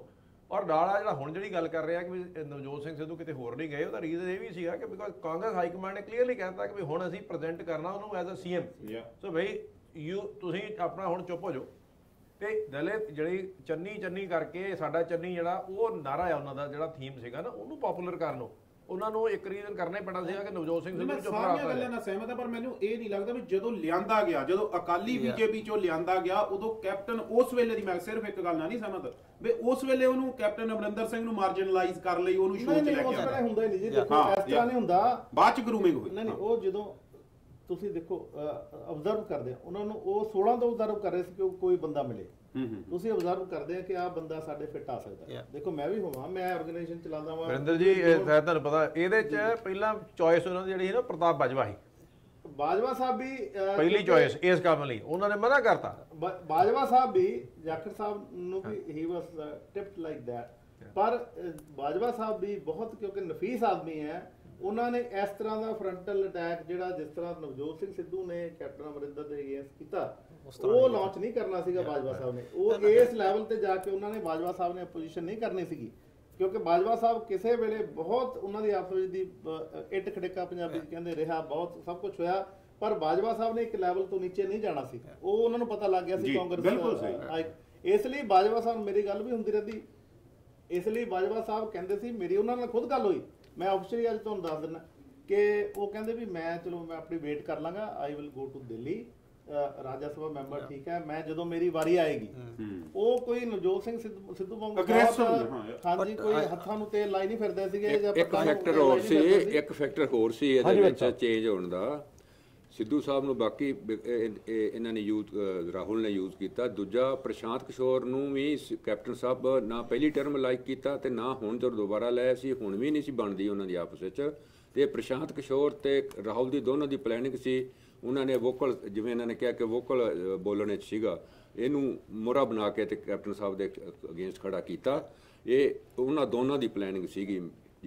और नाला जो हम जी गल कर रहे हैं कि नवजोत सिंह सिद्धू कितने होर नहीं गए, उसका रीजन ये भी सीगा कि बिकॉज कांग्रेस हाईकमांड ने क्लीयरली कहता कि हम असीं प्रजेंट करना उन्होंने एज अ सी एम। सो बई यू तुसीं अपना हुण चुप हो जाओ। तो दलित जी चन्नी चन्नी करके साडा चन्नी जिहड़ा वो नारा है उन्होंने जो थीम सीगा ना उन्होंने पॉपूलर कर लो, उन्होंने एक रीजन करना ही पैना सीगा कि नवजोत सिंह सिद्धू जो सारियां गल्लां नाल सहमत हां, पर मैनूं यह नहीं लगता भी जो लियांदा गया, जो अकाली बीजेपी चो लियांदा गया उदों कैप्टन उस वेले दी, मैं सिर्फ एक गल नाल नहीं सहमत भी उस वेले उहनूं कैप्टन अमरिंदर सिंह नूं मार्जिनलाइज कर लई, उहनूं शो च लैके आया। हुंदा ही नहीं जी, देखो इस तरह नहीं हुंदा, बाद च ग्रूमिंग होई नहीं, वो जो ਤੁਸੀਂ ਦੇਖੋ ਅਬਜ਼ਰਵ ਕਰਦੇ ਆ ਉਹਨਾਂ ਨੂੰ, ਉਹ 16 ਤੋਂ ਅਬਜ਼ਰਵ ਕਰ ਰਹੇ ਸੀ ਕਿ ਕੋਈ ਬੰਦਾ ਮਿਲੇ, ਤੁਸੀਂ ਅਬਜ਼ਰਵ ਕਰਦੇ ਆ ਕਿ ਆਹ ਬੰਦਾ ਸਾਡੇ ਫਿੱਟ ਆ ਸਕਦਾ। ਦੇਖੋ ਮੈਂ ਵੀ ਹੋਵਾਂ, ਮੈਂ ਆਰਗੇਨਾਈਜੇਸ਼ਨ ਚਲਾਉਂਦਾ ਵਾਂ। ਵਰਿੰਦਰ ਜੀ ਤੁਹਾਨੂੰ ਪਤਾ ਇਹਦੇ ਚ ਪਹਿਲਾਂ ਚੋਇਸ ਉਹਨਾਂ ਦੀ ਜਿਹੜੀ ਸੀ ਨਾ ਪ੍ਰਤਾਪ ਬਾਜਵਾ ਸੀ, ਬਾਜਵਾ ਸਾਹਿਬ ਵੀ ਪਹਿਲੀ ਚੋਇਸ ਇਸ ਕੰਮ ਲਈ, ਉਹਨਾਂ ਨੇ ਮਨਾ ਕਰਤਾ। ਬਾਜਵਾ ਸਾਹਿਬ ਵੀ ਜਾਖੜ ਸਾਹਿਬ ਨੂੰ ਵੀ ਹੀ ਵਾਸ ਟਿਪਡ ਲਾਈਕ ਦੈਟ, ਪਰ ਬਾਜਵਾ ਸਾਹਿਬ ਵੀ ਬਹੁਤ ਕਿਉਂਕਿ ਨਫੀਸ ਆਦਮੀ ਹੈ, उन्होंने इस तरह का फ्रंटल अटैक जिहड़ा जिस तरह नवजोत सिंह सिद्धू ने कैप्टन अमरिंदर दे अगेंस्ट कीता वो लॉन्च नहीं करना सीगा बाजवा साहब ने। वो इस लैवल ते जाके उन्होंने बाजवा साहब ने अपोजिशन नहीं करनी सीगी, क्योंकि बाजवा साहब किसी वेले बहुत उन्हों की आपस की इट खड़का पंजाबी कहते रहा, बहुत सब कुछ होया, पर बाजवा साहब ने एक लैवल तो नीचे नहीं जाना सी, वो उन्होंने पता लग गया सी कांग्रेस, इसलिए बाजवा साहब मेरी गल भी होंदी रही, इसलिए बाजवा साहब कहते सी मेरी उन्होंने खुद गल होई, मैं ऑफिशियली अज तुहानूं दस दिना कि वो कहंदे भी मैं चलो मैं अपनी वेट कर लाँगा, I will go to Delhi Rajya Sabha member, ठीक है, मैं जो मेरी वारी आएगी। वो कोई नवजोत सिंह सिद्धू वांग हां जी कोई हत्थां नूं तेल लाई नहीं फिरदे सीगे। एक फैक्टर होर सी इहदे विच चेंज होण दा, सिद्धू साहब नूं बाकी इन्हां ने यूथ राहुल ने यूज़ किया, दूजा प्रशांत किशोर नूं भी कैप्टन साहब ना पहली टर्म लाइक किया ते ना हुण जब दोबारा लाया सी, हुण भी नहीं सी बनदी उन्हां दी आपस विच। ते प्रशांत किशोर ते राहुल दी दोनों दी प्लैनिंग सी, उन्होंने वोकल जिवें इन्होंने कहा कि वोकल बोलने सीगा, इनू मोहरा बना के कैप्टन साहब के अगेंस्ट खड़ा किया, ये उन्होंने दोनों की प्लैनिंग सीगी।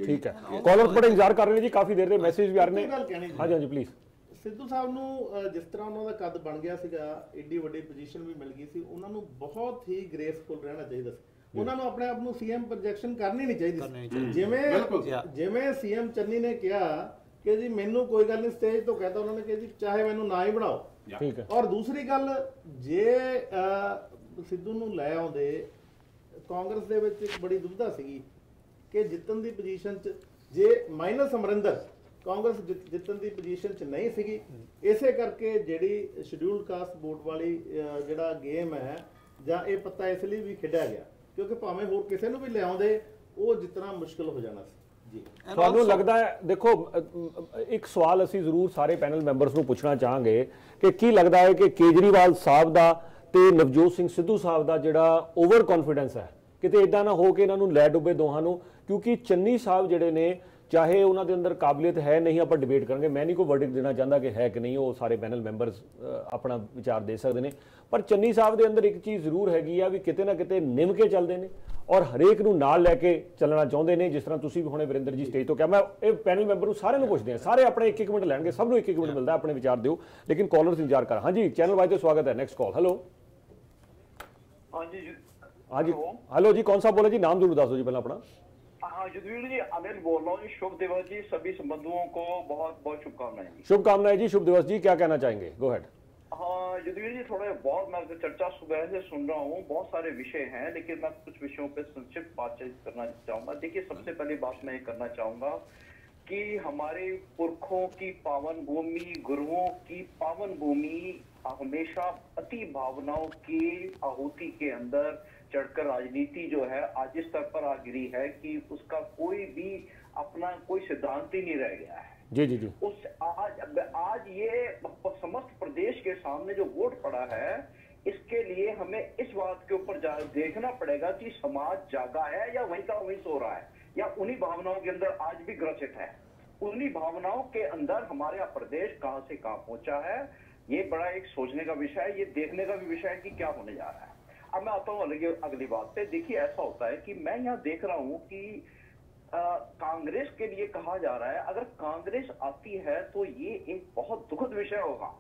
ठीक है, कॉलर बड़े इंतजार कर रहे हैं जी, काफ़ी देर के मैसेज भी आ रहे हैं। हाँ जी, हाँ जी प्लीज़। सिद्धू साहब नूं जिस तरह उन्होंने कद बन गया सीगा, एड्डी वड्डी पोजीशन भी मिल गई सी, उन्होंने बहुत ही ग्रेसफुल रहना चाहिए, उन्होंने अपने आप को सीएम प्रोजेक्शन करनी नहीं चाहिए। जिवें सीएम चन्नी ने कहा कि जी मैनू कोई गल नहीं, स्टेज तो कहता उन्होंने कि जी चाहे मैनू ना ही बनाओ। और दूसरी गल, जे सिद्धू नूं लै आउंदे कांग्रेस दे विच इक बड़ी दुविधा सीगी कि जितन दी पोजीशन च जे माइनस अमरिंदर कांग्रेस जितन की पोजीशन च नहीं सीगी, इसे करके जिहड़ी शेड्यूल्ड कास्ट वोट वाली जिहड़ा गेम है जां इह पत्ता इसलिए भी खेडिया गया, क्योंकि भावें होर किसी नूं भी लिआउंदे वो जितना मुश्किल हो जाना सी। ਤੁਹਾਨੂੰ लगता है देखो एक सवाल ਅਸੀਂ ਜ਼ਰੂਰ सारे पैनल मैंबर्स ਨੂੰ ਪੁੱਛਣਾ ਚਾਹਾਂਗੇ कि ਕੀ लगता है कि केजरीवाल साहब ਦਾ ਤੇ नवजोत सिंह सिद्धू साहब ਦਾ ਜਿਹੜਾ ओवर कॉन्फिडेंस है ਕਿਤੇ ਇਦਾਂ ਨਾ ਹੋ ਕੇ ਇਹਨਾਂ ਨੂੰ ਲੈ ਡੁੱਬੇ ਦੋਹਾਂ ਨੂੰ, क्योंकि ਚੰਨੀ साहब ਜਿਹੜੇ ਨੇ चाहे उन्होंने अंदर काबिलियत है नहीं, आप डिबेट करेंगे, मैं नहीं कोई वर्डिक देना चाहता कि है कि नहीं, वो सारे पैनल मैंबरस अपना विचार दे सकते हैं, पर चन्नी साहब के अंदर एक चीज़ जरूर हैगी भी किते ना किते निम के चलते हैं और हरेक नूं नाल लैके चलना चाहते हैं। जिस तरह तुसीं भी हुणे विरेंद्र जी स्टेज तो क्या, मैं ये पैनल मैंबर सारे पुछदे हैं, सारे अपने एक एक मिनट लैणगे, सबनूं एक एक मिनट मिलता, अपने विचार दिओ, लेकिन कॉलर्स इंतजार कर। हाँ जी, चैनल वाइज तो स्वागत है। Next call. हैलो। हाँ जी, हैलो जी, कौन सा बोले जी? नाम जरूर दस दो जी पहले अपना। हाँ, युद्धवीर जी, अनिल बोल रहा हूँ। शुभ दिवस जी, सभी संबंधुओं को बहुत बहुत शुभकामनाएं। शुभकामनाएं जी। शुभ दिवस जी, क्या कहना चाहेंगे? Go ahead. हाँ युद्धवीर जी, थोड़ा बहुत मैं चर्चा सुबह से सुन रहा हूँ, बहुत सारे विषय हैं, लेकिन मैं कुछ विषयों पे संक्षिप्त बातचीत करना चाहूंगा। देखिए, सबसे पहली बात मैं ये करना चाहूंगा कि हमारे पुरखों की पावन भूमि, गुरुओं की पावन भूमि हमेशा अति भावनाओं की आहूति के अंदर चढ़कर राजनीति जो है आज इस स्तर पर आ गिरी है कि उसका कोई भी अपना कोई सिद्धांत ही नहीं रह गया है। जी जी जी। उस आज ये समस्त प्रदेश के सामने जो वोट पड़ा है, इसके लिए हमें इस बात के ऊपर देखना पड़ेगा कि समाज जागा है या वहीं का वहीं सो रहा है, या उन्हीं भावनाओं के अंदर आज भी ग्रसित है, उन्हीं भावनाओं के अंदर हमारे प्रदेश कहाँ से कहाँ पहुंचा है। ये बड़ा एक सोचने का विषय है, ये देखने का भी विषय है कि क्या होने जा रहा है। अब मैं आता हूँ अगली बात पे। देखिए, ऐसा होता है कि मैं यहाँ देख रहा हूँ कि कांग्रेस के लिए कहा जा रहा है, अगर कांग्रेस आती है तो ये एक बहुत दुखद विषय होगा,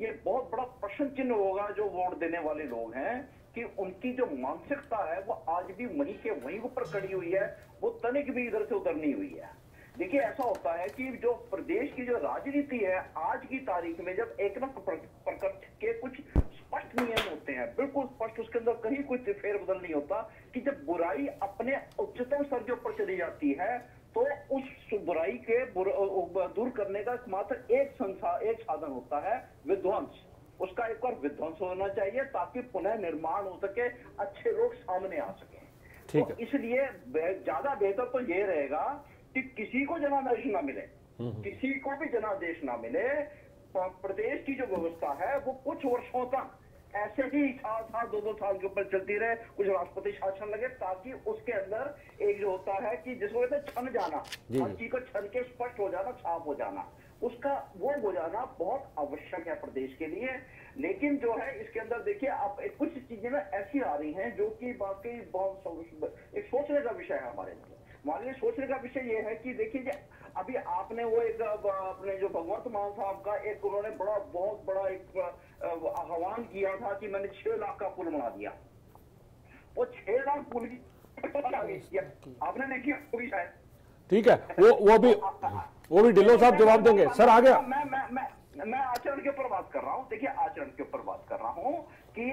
ये बहुत बड़ा प्रश्न चिन्ह होगा जो वोट देने वाले लोग हैं कि उनकी जो मानसिकता है वो आज भी वहीं के वहीं ऊपर खड़ी हुई है, वो तनिक भी इधर से उधर नहीं हुई है। देखिए, ऐसा होता है कि जो प्रदेश की जो राजनीति है आज की तारीख में, जब एक न प्रकट के कुछ स्पष्ट नियम होते हैं, बिल्कुल स्पष्ट, उसके अंदर कहीं कोई फेरबदल नहीं होता, कि जब बुराई अपने उच्चतम स्तर के ऊपर चली जाती है तो उस बुराई के दूर करने का मात्र एक साधन होता है, विध्वंस। उसका एक और विध्वंस होना चाहिए ताकि पुनः निर्माण हो सके, अच्छे लोग सामने आ सके। तो इसलिए ज्यादा बेहतर तो ये रहेगा कि किसी को जनादेश ना मिले, किसी को भी जनादेश ना मिले। प्रदेश की जो व्यवस्था है वो कुछ वर्षों तक ऐसे ही साल दो साल के ऊपर चलती रहे, कुछ राष्ट्रपति शासन लगे, ताकि उसके अंदर एक जो होता है कि जिसको कहते हैं छन जाना, हर चीज को छन के स्पष्ट हो जाना, छाप हो जाना, उसका वो हो जाना बहुत आवश्यक है प्रदेश के लिए। लेकिन जो है इसके अंदर देखिए, आप कुछ चीजें ना ऐसी आ रही हैं जो कि बाकी एक सोचने का विषय है हमारे लिए। मान लीजिए, सोचने का विषय ये है कि देखिए, अभी आपने वो एक अपने जो भगवंत मान साहब का एक उन्होंने बहुत बड़ा एक आह्वान किया था कि मैंने 6 लाख का पुल बना दिया, वो 6 लाख पुल आपने नहीं किया वो भी शायद, ठीक है, वो भी ढिल्लो साहब जवाब देंगे। सर आ गया। मैं आचरण के ऊपर बात कर रहा हूँ। देखिए, आचरण के ऊपर बात कर रहा हूँ कि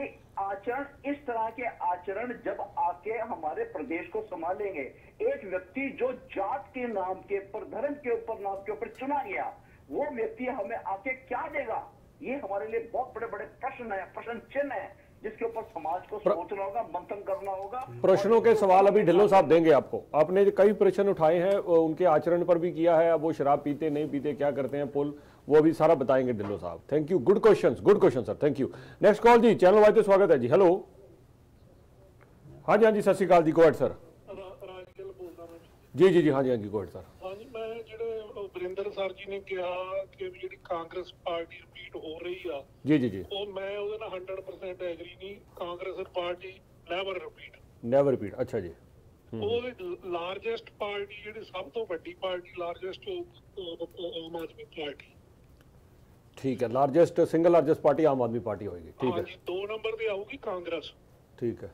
आचरण, इस तरह के आचरण जब आके हमारे प्रदेश को संभालेंगे, एक व्यक्ति जो जात के नाम के ऊपर, धर्म के ऊपर, नाम के ऊपर चुना गया, वो व्यक्ति हमें आके क्या देगा, ये हमारे लिए बहुत बड़े बड़े प्रश्न है, प्रश्न चिन्ह है, जिसके ऊपर समाज को सोचना होगा, मंथन करना होगा। प्रश्नों के सवाल अभी ढिल्लो साहब देंगे आपको। आपने कई प्रश्न उठाए हैं, उनके आचरण पर भी किया है, अब वो शराब पीते नहीं पीते, क्या करते हैं पुल, वो अभी सारा बताएंगे ढिल्लो साहब। Thank you, good question sir, thank you. Next call जी, चैनल वाइज स्वागत है जी। हेलो। हाँ जी, हाँ जी, सत श्री अकाल जी, गो अहेड सर। जी जी जी, हाँ जी, हाँ जी, गो अहेड सर। हाँ जी, मैं जो वरिंदर सर जी ने कहा कि जी कांग्रेस पार्टी रिपीट हो रही है, जी जी जी, और मैं उसके ना 100% एग्री नहीं। Congress party never repeat. अच्छा जी। ਉਹ ਲਾਰਜੈਸਟ ਪਾਰਟੀ, ਜਿਹੜੀ ਸਭ ਤੋਂ ਵੱਡੀ ਪਾਰਟੀ, ਲਾਰਜੈਸਟ ਆਮ ਆਦਮੀ ਪਾਰਟੀ, ਠੀਕ ਹੈ, largest single largest party Aam Aadmi party ਹੋਏਗੀ, ਠੀਕ ਹੈ ਜੀ। 2 ਨੰਬਰ ਤੇ ਆਊਗੀ ਕਾਂਗਰਸ, ਠੀਕ ਹੈ,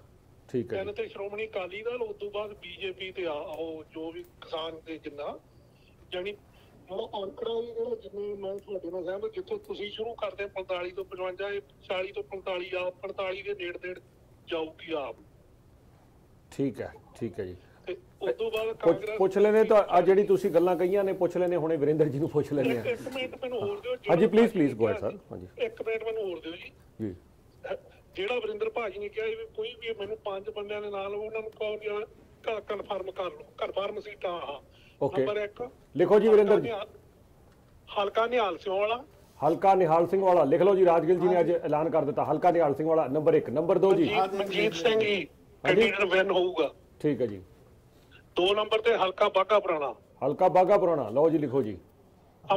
ਠੀਕ ਹੈ, 3 ਤੇ ਸ਼੍ਰੋਮਣੀ ਅਕਾਲੀ ਦਲ, ਉਸ ਤੋਂ ਬਾਅਦ ਬੀਜੇਪੀ ਤੇ ਆਓ ਜੋ ਵੀ ਕਿਸਾਨ ਦੇ ਜਿੰਨਾ, ਜਾਨੀ ਉਹ ਅੰਕੜਾ ਜਿਹੜਾ ਜਿੰਨੇ ਮੈਂ ਤੁਹਾਡੇ ਨਾਲ ਸਹਿਮਤ, ਜਿੱਥੋਂ ਤੁਸੀਂ ਸ਼ੁਰੂ ਕਰਦੇ 45 ਤੋਂ 55, ਇਹ 40 ਤੋਂ 45 ਆ 45 ਦੇ ਨੇੜੇ ਜਾਊਗੀ ਆਪ, ਠੀਕ ਹੈ, ਠੀਕ ਹੈ ਜੀ। ਉਸ ਤੋਂ ਬਾਅਦ ਕਾਂਗਰਸ ਪੁੱਛ ਲੈਣੇ, ਤਾਂ ਆ ਜਿਹੜੀ ਤੁਸੀਂ ਗੱਲਾਂ ਕਹੀਆਂ ਨੇ ਪੁੱਛ ਲੈਣੇ, ਹੁਣੇ ਵਿਰਿੰਦਰ ਜੀ ਨੂੰ ਪੁੱਛ ਲੈਣੇ ਆ। ਇੱਕ ਮਿੰਟ ਮੈਨੂੰ ਹੋਰ ਦਿਓ। ਹਾਂਜੀ ਪਲੀਜ਼ ਗੋ ਹੈ ਸਰ। ਹਾਂਜੀ ਇੱਕ ਮਿੰਟ ਮੈਨੂੰ ਹੋਰ ਦਿਓ ਜੀ। ਜੀ ਜਿਹੜਾ ਵਿਰਿੰਦਰ ਭਾਜੀ ਨੇ ਕਿਹਾ ਵੀ ਕੋਈ ਵੀ ਮੈਨੂੰ 5 ਬੰਦਿਆਂ ਦੇ ਨਾਲ, ਉਹਨਾਂ ਨੂੰ ਕਹੋ सीटा कन्फर्म कर लो, कन्फर्म सीटा नंबर 1 लिखो जी वीरेंद्र जी, हल्का निहाल सिंह वाला, हल्का निहाल सिंह वाला लिख लो जी, राजगिल जी ने आज ऐलान कर दिया, हल्का निहाल सिंह वाला नंबर 1। नंबर 2 जी मनजीत सिंह जी कैंडिडेट विन होगा, ठीक है जी। 2 नंबर ते हल्का बाघा पुराना, हल्का बाघा पुराना लो जी लिखो जी,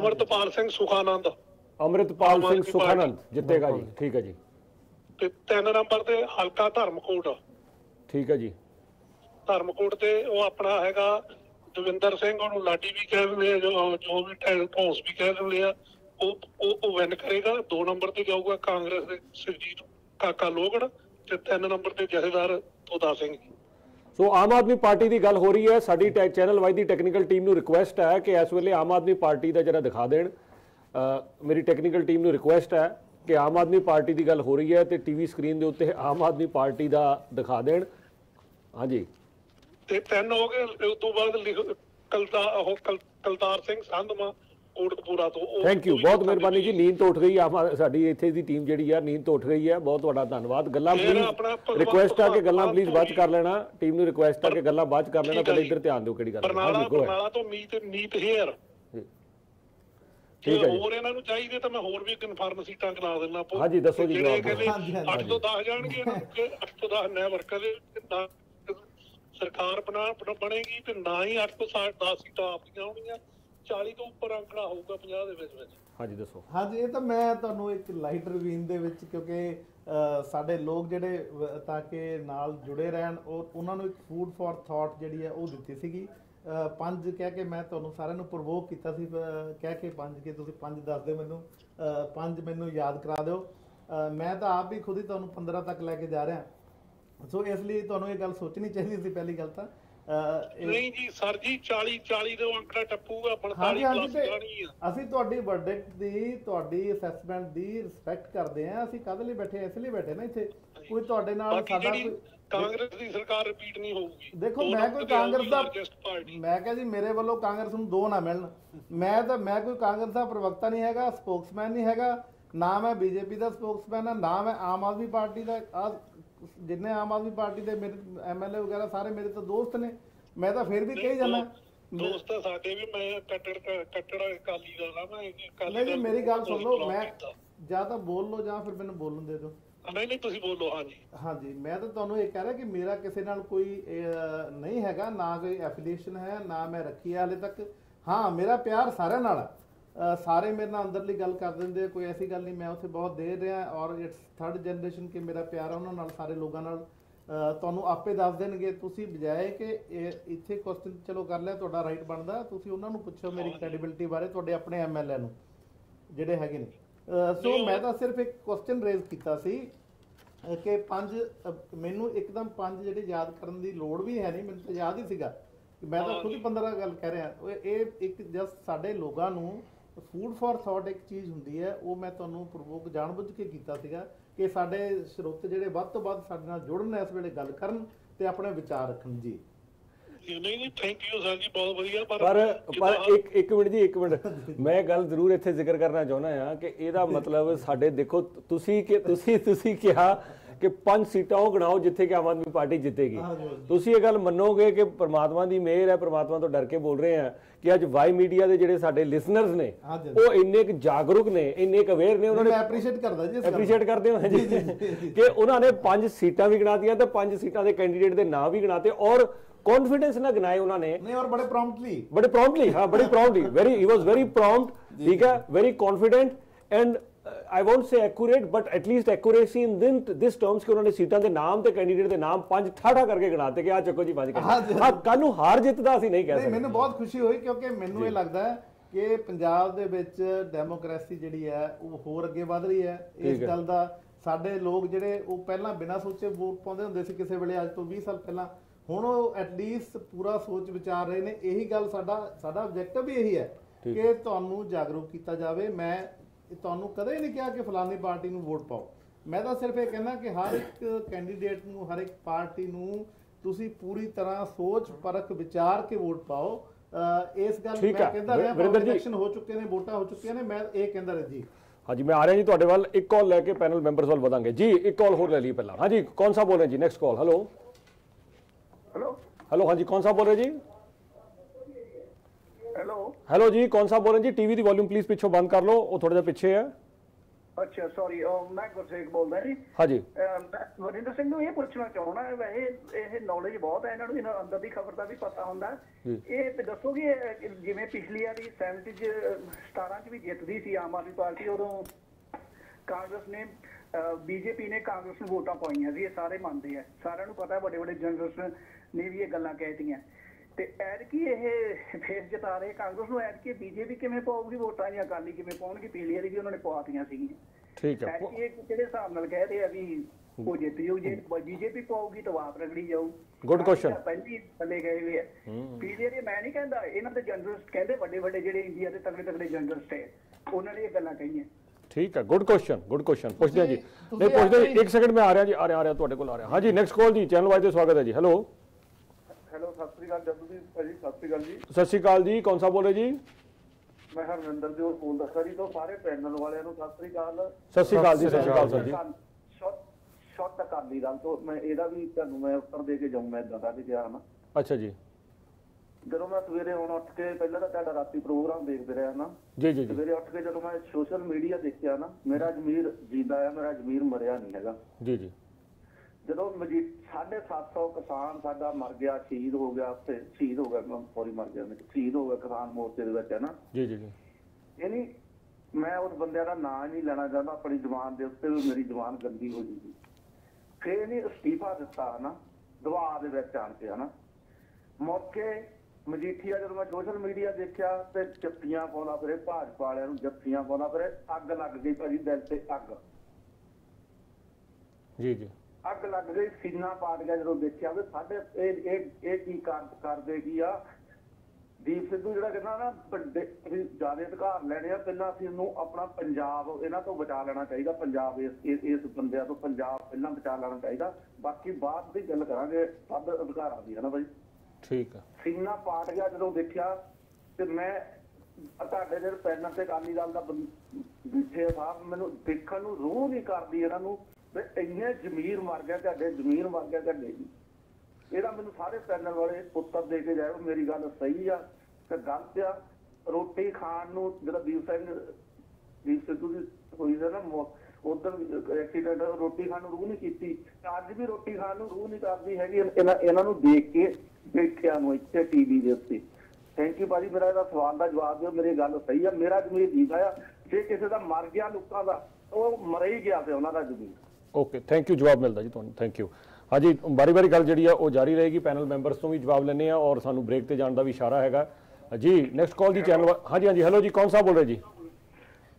अमृतपाल सिंह सुखानंद, अमृतपाल सिंह सुखानंद जितेगा जी, ठीक है जी। 3 नंबर ते हल्का धर्मकोट, ठीक है जी, धर्मकोट ते वो अपना हैगा दविंदर सिंह, उन्होंने लाडी भी कह लें जो भी टॉस भी कह लें, वो विन करेगा। 2 नंबर ते जाऊगा कांग्रेस के सुरजीत काका लोगड़, ते 3 नंबर ते जथेदार तोता सिंह। सो आम आदमी पार्टी की गल हो रही है, साडी चैनल वाई की टैक्नीकल टीम नूं रिक्वेस्ट है कि इस वेले आम आदमी पार्टी का जरा दिखा देण, मेरी टैक्नीकल टीम नूं रिक्वेस्ट है कि आम आदमी पार्टी की गल हो रही है तो टीवी स्क्रीन के उत्ते आम आदमी पार्टी का दिखा देण। हाँ जी, 3 हो गए, उस तो बाद कलतार सिंह संधमा कोटकपुरा तो। थैंक यू, बहुत मेहरबानी जी, नींद तो उठ गई है साडी इत्थे दी टीम जिहड़ी है, नींद तो उठ गई है, बहुत तुहाडा धन्नवाद। गल्लां प्लीज रिक्वेस्ट है कि गल्लां प्लीज बात कर लेना, टीम नूं रिक्वेस्ट है कि गल्लां बात कर लेना, पहले इधर ध्यान दिओ किहड़ी गल है। बरनाला तो मीत हेयर, ठीक है, और इन्हां नूं चाहिए तो मैं होर भी कन्फर्म सीटां करा देना। हां जी दसो जी, 8 तो 10 जाणगे, 8 तो 10 नए वर्कर दे सरकार बना बनेगी, तो ना ही 8 तो 10 सीटां आपणीਆਂ होणगीਆਂ, 40 ਤੋਂ ਉੱਪਰ ਅੰਕੜਾ ਹੋਊਗਾ 50 ਦੇ ਵਿੱਚ। ਹਾਂਜੀ ਦੱਸੋ। ਹਾਂਜੀ ਇਹ ਤਾਂ ਮੈਂ ਤੁਹਾਨੂੰ ਇੱਕ ਲਾਈਟ ਰਿਵੀਨ ਦੇ ਵਿੱਚ, ਕਿਉਂਕਿ ਸਾਡੇ ਲੋਕ ਜਿਹੜੇ ਤਾਂ ਕਿ ਨਾਲ ਜੁੜੇ ਰਹਿਣ, ਔਰ ਉਹਨਾਂ ਨੂੰ ਇੱਕ ਫੂਡ ਫਾਰ ਥਾਟ ਜਿਹੜੀ ਹੈ ਉਹ ਦਿੱਤੀ ਸੀਗੀ 5 ਕਹਿ ਕੇ। ਮੈਂ ਤੁਹਾਨੂੰ ਸਾਰਿਆਂ ਨੂੰ ਪ੍ਰਵੋਕ ਕੀਤਾ ਸੀ ਕਹਿ ਕੇ 5 ਕਿ ਤੁਸੀਂ 5 ਦੱਸ ਦਿਓ ਮੈਨੂੰ, 5 ਮੈਨੂੰ ਯਾਦ ਕਰਾ ਦਿਓ, ਮੈਂ ਤਾਂ ਆਪ ਵੀ ਖੁਦ ਹੀ ਤੁਹਾਨੂੰ 15 ਤੱਕ ਲੈ ਕੇ ਜਾ ਰਿਹਾ। ਸੋ ਇਸ ਲਈ ਤੁਹਾਨੂੰ ਇਹ ਗੱਲ ਸੋਚਣੀ ਚਾਹੀਦੀ ਸੀ ਪਹਿਲੀ ਗੱਲ ਤਾਂ। ਨਹੀਂ ਜੀ ਸਰ ਜੀ 40 ਦਾ ਅੰਕੜਾ ਟੱਪੂਗਾ 45 ਪਲੱਸ ਜਾਣੀ ਆ। ਅਸੀਂ ਤੁਹਾਡੀ ਵਰਡਿਕਟ ਦੀ, ਤੁਹਾਡੀ ਅਸੈਸਮੈਂਟ ਦੀ ਰਿਸਪੈਕਟ ਕਰਦੇ ਆ, ਅਸੀਂ ਕਾਹਦੇ ਲਈ ਬੈਠੇ, ਇਸ ਲਈ ਬੈਠੇ ਨਾ ਇੱਥੇ, ਕੋਈ ਤੁਹਾਡੇ ਨਾਲ ਸਾਡਾ ਕੋਈ ਕਾਂਗਰਸ ਦੀ ਸਰਕਾਰ ਰਿਪੀਟ ਨਹੀਂ ਹੋਊਗੀ। ਦੇਖੋ ਮੈਂ ਕੋਈ ਕਾਂਗਰਸ ਦਾ, ਮੈਂ ਕਿਹਾ ਜੀ ਮੇਰੇ ਵੱਲੋਂ ਕਾਂਗਰਸ ਨੂੰ 2 ਨਾ ਮਿਲਣ, ਮੈਂ ਕੋਈ ਕਾਂਗਰਸ ਦਾ ਪ੍ਰਵਕਤਾ ਨਹੀਂ ਹੈਗਾ, ਸਪੋਕਸਮੈਨ ਨਹੀਂ ਹੈਗਾ, ਨਾ ਮੈਂ ਬੀਜੇਪੀ ਦਾ ਸਪੋਕਸਮੈਨ ਆ, ਨਾ मैं आम आदमी पार्टी का। जिन्हें आम आदमी पार्टी के मेरे MLA वगैरह सारे मेरे तो दोस्त ने, मैं तो फिर भी कही जाना दोस्त साडे भी, मैं कट्टड़ अकाली दा ना, मैं अकाली दा। मेरी गल सुन लो, मैं या तो बोल लो या फिर मैनूं बोलन दे दो। नहीं तुसीं बोलो। हाँ जी, हाँ जी, मैं तो तुहानूं ये कह रहा कि मेरा किसी नाल कोई नहीं हैगा, ना कोई एफिलिएशन है, ना मैं रखी है हाले तक। हाँ मेरा प्यार सारे नाल, सारे मेरे नाल अंदरली गल कर देंगे, कोई ऐसी गल नहीं, मैं उत्थे बहुत देर रहा और इट्स थर्ड जनरेशन के मेरा प्यार है उन्होंने, सारे लोगों तुहानू आपे दस देंगे। तुसी बजाय कि इत्थे क्वेश्चन चलो कर लिया, तुहाडा राइट बनदा, तुसी उन्हां नू पुछो मेरी क्रेडिबिलिटी बारे, तुहाडे अपने MLA नू जिहड़े हैगे ने। सो मैं तां सिर्फ एक क्वेश्चन रेज कीता सी कि 5 मैनू एकदम 5 जिहड़े याद करन दी लोड़ भी है नहीं, मैनू तां याद ही सीगा, मैं तां खुद ही 15 गल कह रहा। ये एक जस्ट साडे लोगों नू फूड फॉर थॉट एक चीज़ होंगी है, वो मैं तुहानू प्रवोक जानबूझ के किया कि साडे स्रोत जिहड़े वध तों वध साडे नाल जुड़न, इस वेले गल करन ते अपने विचार रखन। जी नहीं थैंक यू सर जी, बहुत वधिया। पर एक मिनट जी, एक मिनट, मैं गल जरूर इत्थे जिक्र करना चाहुंदा हां कि इहदा मतलब साडे देखो, तुसी कहा कि 5 सीटां वो गणाओ जिथे कि आम आदमी पार्टी जितेगी। तुसी ये गल मनोगे कि परमात्मा दी मेहर है, परमात्मा तो डर के बोल रहे हैं कि अज वाई मीडिया दे जिहड़े साडे लिसनर्स ने वो इन्ने क जागरूक ने, इन्ने क अवेयर ने, उन्होंने एप्रीशिएट करदा जी, एप्रीशिएट करदे हो जी कि उन्होंने 5 सीटां भी गणा दियां ते 5 सीटां दे कैंडीडेट दे नाम भी गणाते और कॉन्फिडेंस ना गनाए उन्होंने, नहीं और बड़े प्रॉम्प्टली, बड़े प्रॉम्प्टली, हाँ बड़े promptly, very he was very prompt, ठीक है, very confident and I won't say accurate but at least accuracy in दिन दिस टर्म्स के उन्होंने सीटा के नाम ते कैंडिडेट के नाम 5 ठाठा करके गिनाते कि आ चको जी 5। हां कल हार जित दा असि नहीं कह सकते। मैंने बहुत खुशी हुई क्योंकि मैंने ये लगता है कि पंजाब दे विच डेमोक्रेसी जिहड़ी है वो होर अगे वध रही है। इस गल दा साडे लोग जिहड़े वो पहला बिना सोचे वोट पाउंदे हुंदे सी किसे वेले, अज तो 20 साल पहला, हुण ओह एटलीस्ट पूरा सोच विचार रहे ने। यही गल साडा ऑब्जेक्टिव भी यही है कि तुहानू जागरूक किया जाए। मैं ਤੁਹਾਨੂੰ ਕਦੇ नहीं कहा कि फलानी पार्टी ਨੂੰ वोट पाओ, मैं तो सिर्फ ये कहना कि हर एक कैंडीडेट ਨੂੰ, हर एक पार्टी ਨੂੰ ਤੁਸੀਂ पूरी तरह सोच परख विचार के वोट पाओ। इस गल मैं कहता रहा, इलेक्शन हो चुके ने, वोटां हो चुकियां ने, मैं ये कहता रहा जी। हाँ जी मैं आ रहा जी ਤੁਹਾਡੇ ਵੱਲ, एक कॉल लैके पैनल मैंबर्स ਵੱਲ ਵਧਾਂਗੇ जी। एक कॉल होर ले ली पहला। हाँ जी कौन सा बोल रहे हैं जी, next call. Hello hello hello हाँ जी, कौन सा बोल रहे जी? हेलो हेलो जी, कौन सा बोल रहे जी? टीवी दी वॉल्यूम प्लीज पिछो बंद कर लो, वो थोड़ा जा पीछे है। अच्छा सॉरी, मैं गुरसेख बोलदा जी। हाँ जी, वरिंदर सिंह ਨੂੰ ਇਹ ਪੁੱਛਣਾ ਚਾਹੁੰਦਾ ਵੈਸੇ ਇਹ ਨੌਲੇਜ ਬਹੁਤ ਹੈ ਇਹਨਾਂ ਨੂੰ, ਇਹਨਾਂ ਅੰਦਰ ਦੀ ਖਬਰ ਦਾ ਵੀ ਪਤਾ ਹੁੰਦਾ। ਇਹ ਤੇ ਦੱਸੋਗੇ ਜਿਵੇਂ ਪਿਛਲੀ ਵਾਰੀ 70 ਚ 17 ਚ ਵੀ ਜਿੱਤਦੀ ਸੀ ਆਮ ਆਦਮੀ ਪਾਰਟੀ, ਉਦੋਂ ਕਾਂਗਰਸ ਨੇ बीजेपी ने कांग्रेस ਨੂੰ ਵੋਟਾਂ ਪਾਈਆਂ ਸੀ, ਇਹ ਸਾਰੇ ਮੰਨਦੇ ਆ, ਸਾਰਿਆਂ ਨੂੰ ਪਤਾ, ਵੱਡੇ ਵੱਡੇ ਜਰਨਲਿਸਟ ਨੇ ਵੀ ਇਹ ਗੱਲਾਂ ਕਹਿਤੀਆਂ। ਤੇ ਐਡ ਕੀ ਇਹ ਫੇਰ ਜਤਾ ਰਹੇ ਕਾਂਗਰਸ ਨੂੰ, ਐਡ ਕੀ ਬੀਜੇਪੀ ਕਿਵੇਂ ਪਾਉਗੀ ਵੋਟਾਂ ਜਾਂ ਅਕਾਲੀ ਕਿਵੇਂ ਪਾਉਣਗੇ? ਪੀਲੀ ਵਾਲੀ ਵੀ ਉਹਨਾਂ ਨੇ ਪਵਾਤੀਆਂ ਸੀਗੀਆਂ। ਠੀਕ ਹੈ, ਇਹ ਜਿਹੜੇ ਹਿਸਾਬ ਨਾਲ ਕਹਿ ਰਹੇ ਆ ਵੀ ਉਹ ਜਿੱਤ ਜਾਊ, ਜੇ ਬੀਜੇਪੀ ਪਾਉਗੀ ਤਾਂ ਆਪ ਰਗੜੀ ਜਾਊ। ਗੁੱਡ ਕੁਐਸਚਨ, ਪਹਿਲੀ ਥੱਲੇ ਗਏ ਹੋਏ ਆ ਪੀਲੀ ਵਾਲੀ। ਮੈਂ ਨਹੀਂ ਕਹਿੰਦਾ, ਇਹਨਾਂ ਦੇ ਜਰਨਲਿਸਟ ਕਹਿੰਦੇ, ਵੱਡੇ ਵੱਡੇ ਜਿਹੜੇ ਇੰਡੀਆ ਦੇ ਤਗੜੇ ਤਗੜੇ ਜਰਨਲਿਸਟ ਹੈ ਉਹਨਾਂ ਨੇ ਇਹ ਗੱਲਾਂ ਕਹੀਆਂ। ठीक है, गुड क्वेश्चन, गुड क्वेश्चन। पूछते हैं जी, नहीं पूछते हैं, एक सेकंड में आ रहे हैं जी, आ रहे हैं को आ रहे हैं। हाँ जी, नेक्स्ट कॉल जी, चैनल वाइज से स्वागत है जी। हेलो हेलो, सत श्री अकाल जदू जी। सत श्री अकाल जी। सत श्री अकाल जी, कौन सा बोल रहे जी? मैं हरविंदर जी बोलदा सर जी, तो सारे पैनल वाले नु सत श्री अकाल। सत श्री अकाल जी, सत श्री अकाल सर जी। शॉर्ट तक कर दी गल, तो मैं एदा भी ਤੁਹਾਨੂੰ ਮੈਂ ਉੱਤਰ ਦੇ ਕੇ ਜਾਊਂ, ਮੈਂ ਇਦਾਂ ਦਾ ਵੀ ਗਿਆ ਨਾ। अच्छा जी, ਜਦੋਂ ਮੈਂ ਸਵੇਰੇ ਹੁਣ ਉੱਠ ਕੇ ਪਹਿਲਾਂ ਤਾਂ ਤੁਹਾਡਾ ਰਾਤੀ ਪ੍ਰੋਗਰਾਮ ਦੇਖਦੇ ਰਿਹਾ ਨਾ ਜੀ ਜੀ, ਸਵੇਰੇ ਉੱਠ ਕੇ ਜਦੋਂ ਮੈਂ ਸੋਸ਼ਲ ਮੀਡੀਆ ਦੇਖਿਆ ਨਾ, ਮੇਰਾ ਅਜਮੀਰ ਜਿੰਦਾ ਆ, ਮੇਰਾ ਅਜਮੀਰ ਮਰਿਆ ਨਹੀਂ ਹੈਗਾ ਜੀ ਜੀ। ਜਦੋਂ 750 ਕਿਸਾਨ ਸਾਡਾ ਮਰ ਗਿਆ, ਸ਼ਹੀਦ ਹੋ ਗਿਆ, ਉੱਥੇ ਸ਼ਹੀਦ ਹੋ ਗਿਆ, ਸੌਰੀ ਮਰ ਗਿਆ, ਸ਼ਹੀਦ ਹੋ ਗਿਆ ਕਿਸਾਨ ਮੋਰਚੇ ਦੇ ਵਿੱਚ ਹੈ ਨਾ ਜੀ ਜੀ। ਯਾਨੀ ਮੈਂ ਉਸ ਬੰਦਿਆਂ ਦਾ ਨਾਂ ਨਹੀਂ ਲੈਣਾ ਚਾਹੁੰਦਾ ਆਪਣੀ ਜ਼ੁਬਾਨ ਦੇ ਉੱਤੇ, ਮੇਰੀ ਜ਼ੁਬਾਨ ਗੰਦੀ ਹੋ ਜੂਗੀ। ਫਿਰ ਇਹਨੇ ਅਸਤੀਫਾ ਦਿੱਤਾ ਨਾ ਦਵਾ ਦੇ ਵਿੱਚ ਆਣ ਕੇ ਹੈ ਨਾ। ਮੌਕੇ ਮਜੀਠੀਆ ਜਦੋਂ ਮੈਂ ਸੋਸ਼ਲ ਮੀਡੀਆ ਦੇਖਿਆ ਤੇ ਜੱਫੀਆਂ ਪਾਉਂਦਾ ਫਿਰੇ, ਭਾਜਪਾ ਵਾਲਿਆਂ ਨੂੰ ਜੱਫੀਆਂ ਪਾਉਂਦਾ ਫਿਰੇ। ਅੱਗ ਲੱਗ ਗਈ ਭਾਜੀ ਦਿਲ ਤੇ, ਅੱਗ ਜੀ ਜੀ, ਅੱਗ ਲੱਗ ਗਈ, ਸੀਨਾ ਪਾਟ ਗਿਆ ਜਦੋਂ ਦੇਖਿਆ ਵੀ ਸਾਡੇ ਇਹ ਕੀ ਕਰਦੇ ਕੀ ਆ। ਦੀਪ ਸਿੱਧੂ ਜਿਹੜਾ ਕਹਿੰਦਾ ਨਾ ਵੱਡੇ ਜ਼ਿਆਦਾ ਅਧਿਕਾਰ ਲੈਣੇ ਆ, ਪਹਿਲਾਂ ਅਸੀਂ ਇਹਨੂੰ ਆਪਣਾ ਪੰਜਾਬ ਇਹਨਾਂ ਤੋਂ ਬਚਾ ਲੈਣਾ ਚਾਹੀਦਾ, ਪੰਜਾਬ ਇਸ ਬੰਦਿਆਂ ਤੋਂ ਪੰਜਾਬ ਪਹਿਲਾਂ ਬਚਾ ਲੈਣਾ ਚਾਹੀਦਾ, ਬਾਕੀ ਬਾਅਦ ਦੀ ਗੱਲ ਕਰਾਂਗੇ ਵੱਧ ਅਧਿਕਾਰਾਂ ਦੀ ਹੈ ਨਾ ਭਾਈ। ठीक है, सीना पाट गया जो देखा। तो मैं जो पैनल से अकाली दल का बैठे साहब, मैं देखने रूह नहीं करती इन्हों, इन्ने जमीर मर गया, जमीर मर गया तो नहीं। यदा मैं सारे पैनल वाले उत्तर दे के जाए, मेरी गल सही आ तो गलत आ। रोटी खाण नूं जो दीप सिद्धू की हुई है ना उधर एक्सीडेंट, रोटी खाण रूह नहीं की, अज भी रोटी खाण रूह नहीं करती हैगी। इन्हों देख के ਬੈਠਿਆ ਨੂੰ ਇੱਥੇ ਟੀਵੀ ਦੇ ਉੱਤੇ। ਥੈਂਕ ਯੂ ਭਾਜੀ, ਮੇਰਾ ਇਹਦਾ ਸਵਾਲ ਦਾ ਜਵਾਬ ਦਿਓ, ਮੇਰੀ ਗੱਲ ਸਹੀ ਆ, ਮੇਰਾ ਜ਼ਮੀਰ ਜੀਦਾ ਆ। ਜੇ ਕਿਸੇ ਦਾ ਮਰ ਗਿਆ ਲੋਕਾਂ ਦਾ, ਉਹ ਮਰ ਹੀ ਗਿਆ ਤੇ ਉਹਨਾਂ ਦਾ ਜ਼ਮੀਰ। ਓਕੇ, ਥੈਂਕ ਯੂ, ਜਵਾਬ ਮਿਲਦਾ ਜੀ ਤੁਹਾਨੂੰ, ਥੈਂਕ ਯੂ। ਹਾਂਜੀ, ਵਾਰੀ ਵਾਰੀ ਗੱਲ ਜਿਹੜੀ ਆ ਉਹ ਜਾਰੀ ਰਹੇਗੀ, ਪੈਨਲ ਮੈਂਬਰਸ ਤੋਂ ਵੀ ਜਵਾਬ ਲੈਣੇ ਆ ਔਰ ਸਾਨੂੰ ਬ੍ਰੇਕ ਤੇ ਜਾਣ ਦਾ ਵੀ ਇਸ਼ਾਰਾ ਹੈਗਾ ਜੀ। ਨੈਕਸਟ ਕਾਲ ਜੀ, ਚੈਨਲ। ਹਾਂਜੀ ਹਾਂਜੀ, ਹੈਲੋ ਜੀ, ਕੌਣ ਸਾਹਿਬ ਬੋਲ ਰਹੇ ਜੀ?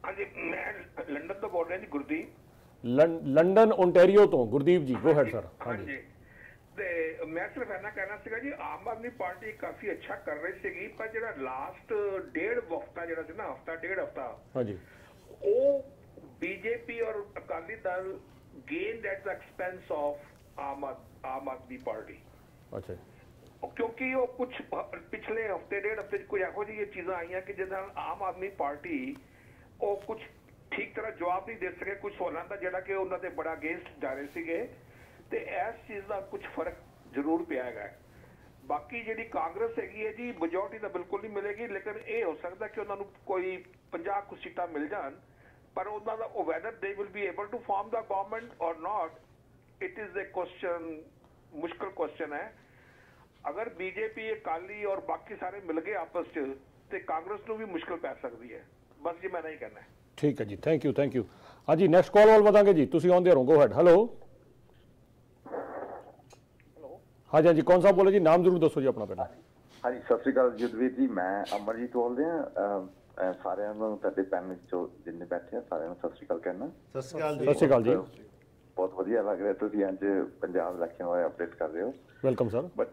ਹਾਂਜੀ, ਮੈਂ ਲੰਡਨ ਤੋਂ ਬੋਲ ਰਿਹਾ ਜੀ, ਗੁਰਦੀਪ, ਲੰਡਨ ਓਨਟਾਰੀਓ ਤੋਂ। ਗੁਰਦੀਪ ਜੀ ਗੋ ਹੈਡ ਸਰ। ਹਾਂਜੀ, मैं सिर्फ इना कहना सीगा जी, आम आदमी पार्टी काफ़ी अच्छा कर रही सीगी, पर जो लास्ट डेढ़ हफ्ता जो ना, हफ्ता डेढ़ हफ्ता, हाँ जी, वो बीजेपी और Akali Dal gain at the expense of Aam Aadmi party. अच्छा, क्योंकि वो कुछ पिछले हफ्ते डेढ़ हफ्ते कुछ एहो जी चीज़ा आई कि जिदा आम आदमी पार्टी वो कुछ ठीक तरह जवाब नहीं दे सके कुछ सवालों का, जोड़ा कि उन्होंने बड़ा अगेंस्ट जा रहे थे। तो इस चीज़ का कुछ फर्क जरूर पिया है। बाकी जी कांग्रेस हैगी है जी, मेजोरिटी तो बिल्कुल नहीं मिलेगी, लेकिन यह हो सकता कि उन्होंने कोई 50 कुछ सीटा मिल जान, पर उन्होंने whether they will be able to form the government और not, it is a question, मुश्किल क्वेश्चन है। अगर बीजेपी अकाली और बाकी सारे मिल गए आपस तो कांग्रेस को भी मुश्किल पै सकती है। बस जी, मैं नहीं कहना है। ठीक है जी, थैंक यू, थैंक यू। हाँ जी, नैक्सट कॉल वाल बताएंगे जी, तुम आते रहो, गो हैड। हेलो हाँ जी, कौन सा बोले जी? नाम जरूर दसो जी अपना। हाँ जी, सत श्री अकाल जुदवीर जी, मैं अमरजीत बोलते हैं। सारे पैनल चो जिन्हें बैठे सारे सत श्री अकाल कहना। सत श्री अकाल जी, बहुत वधिया लग रहा है, तुसीं अज्ज पंजाब इलाकियां बारे अपडेट कर रहे हो, वेलकम सर। बट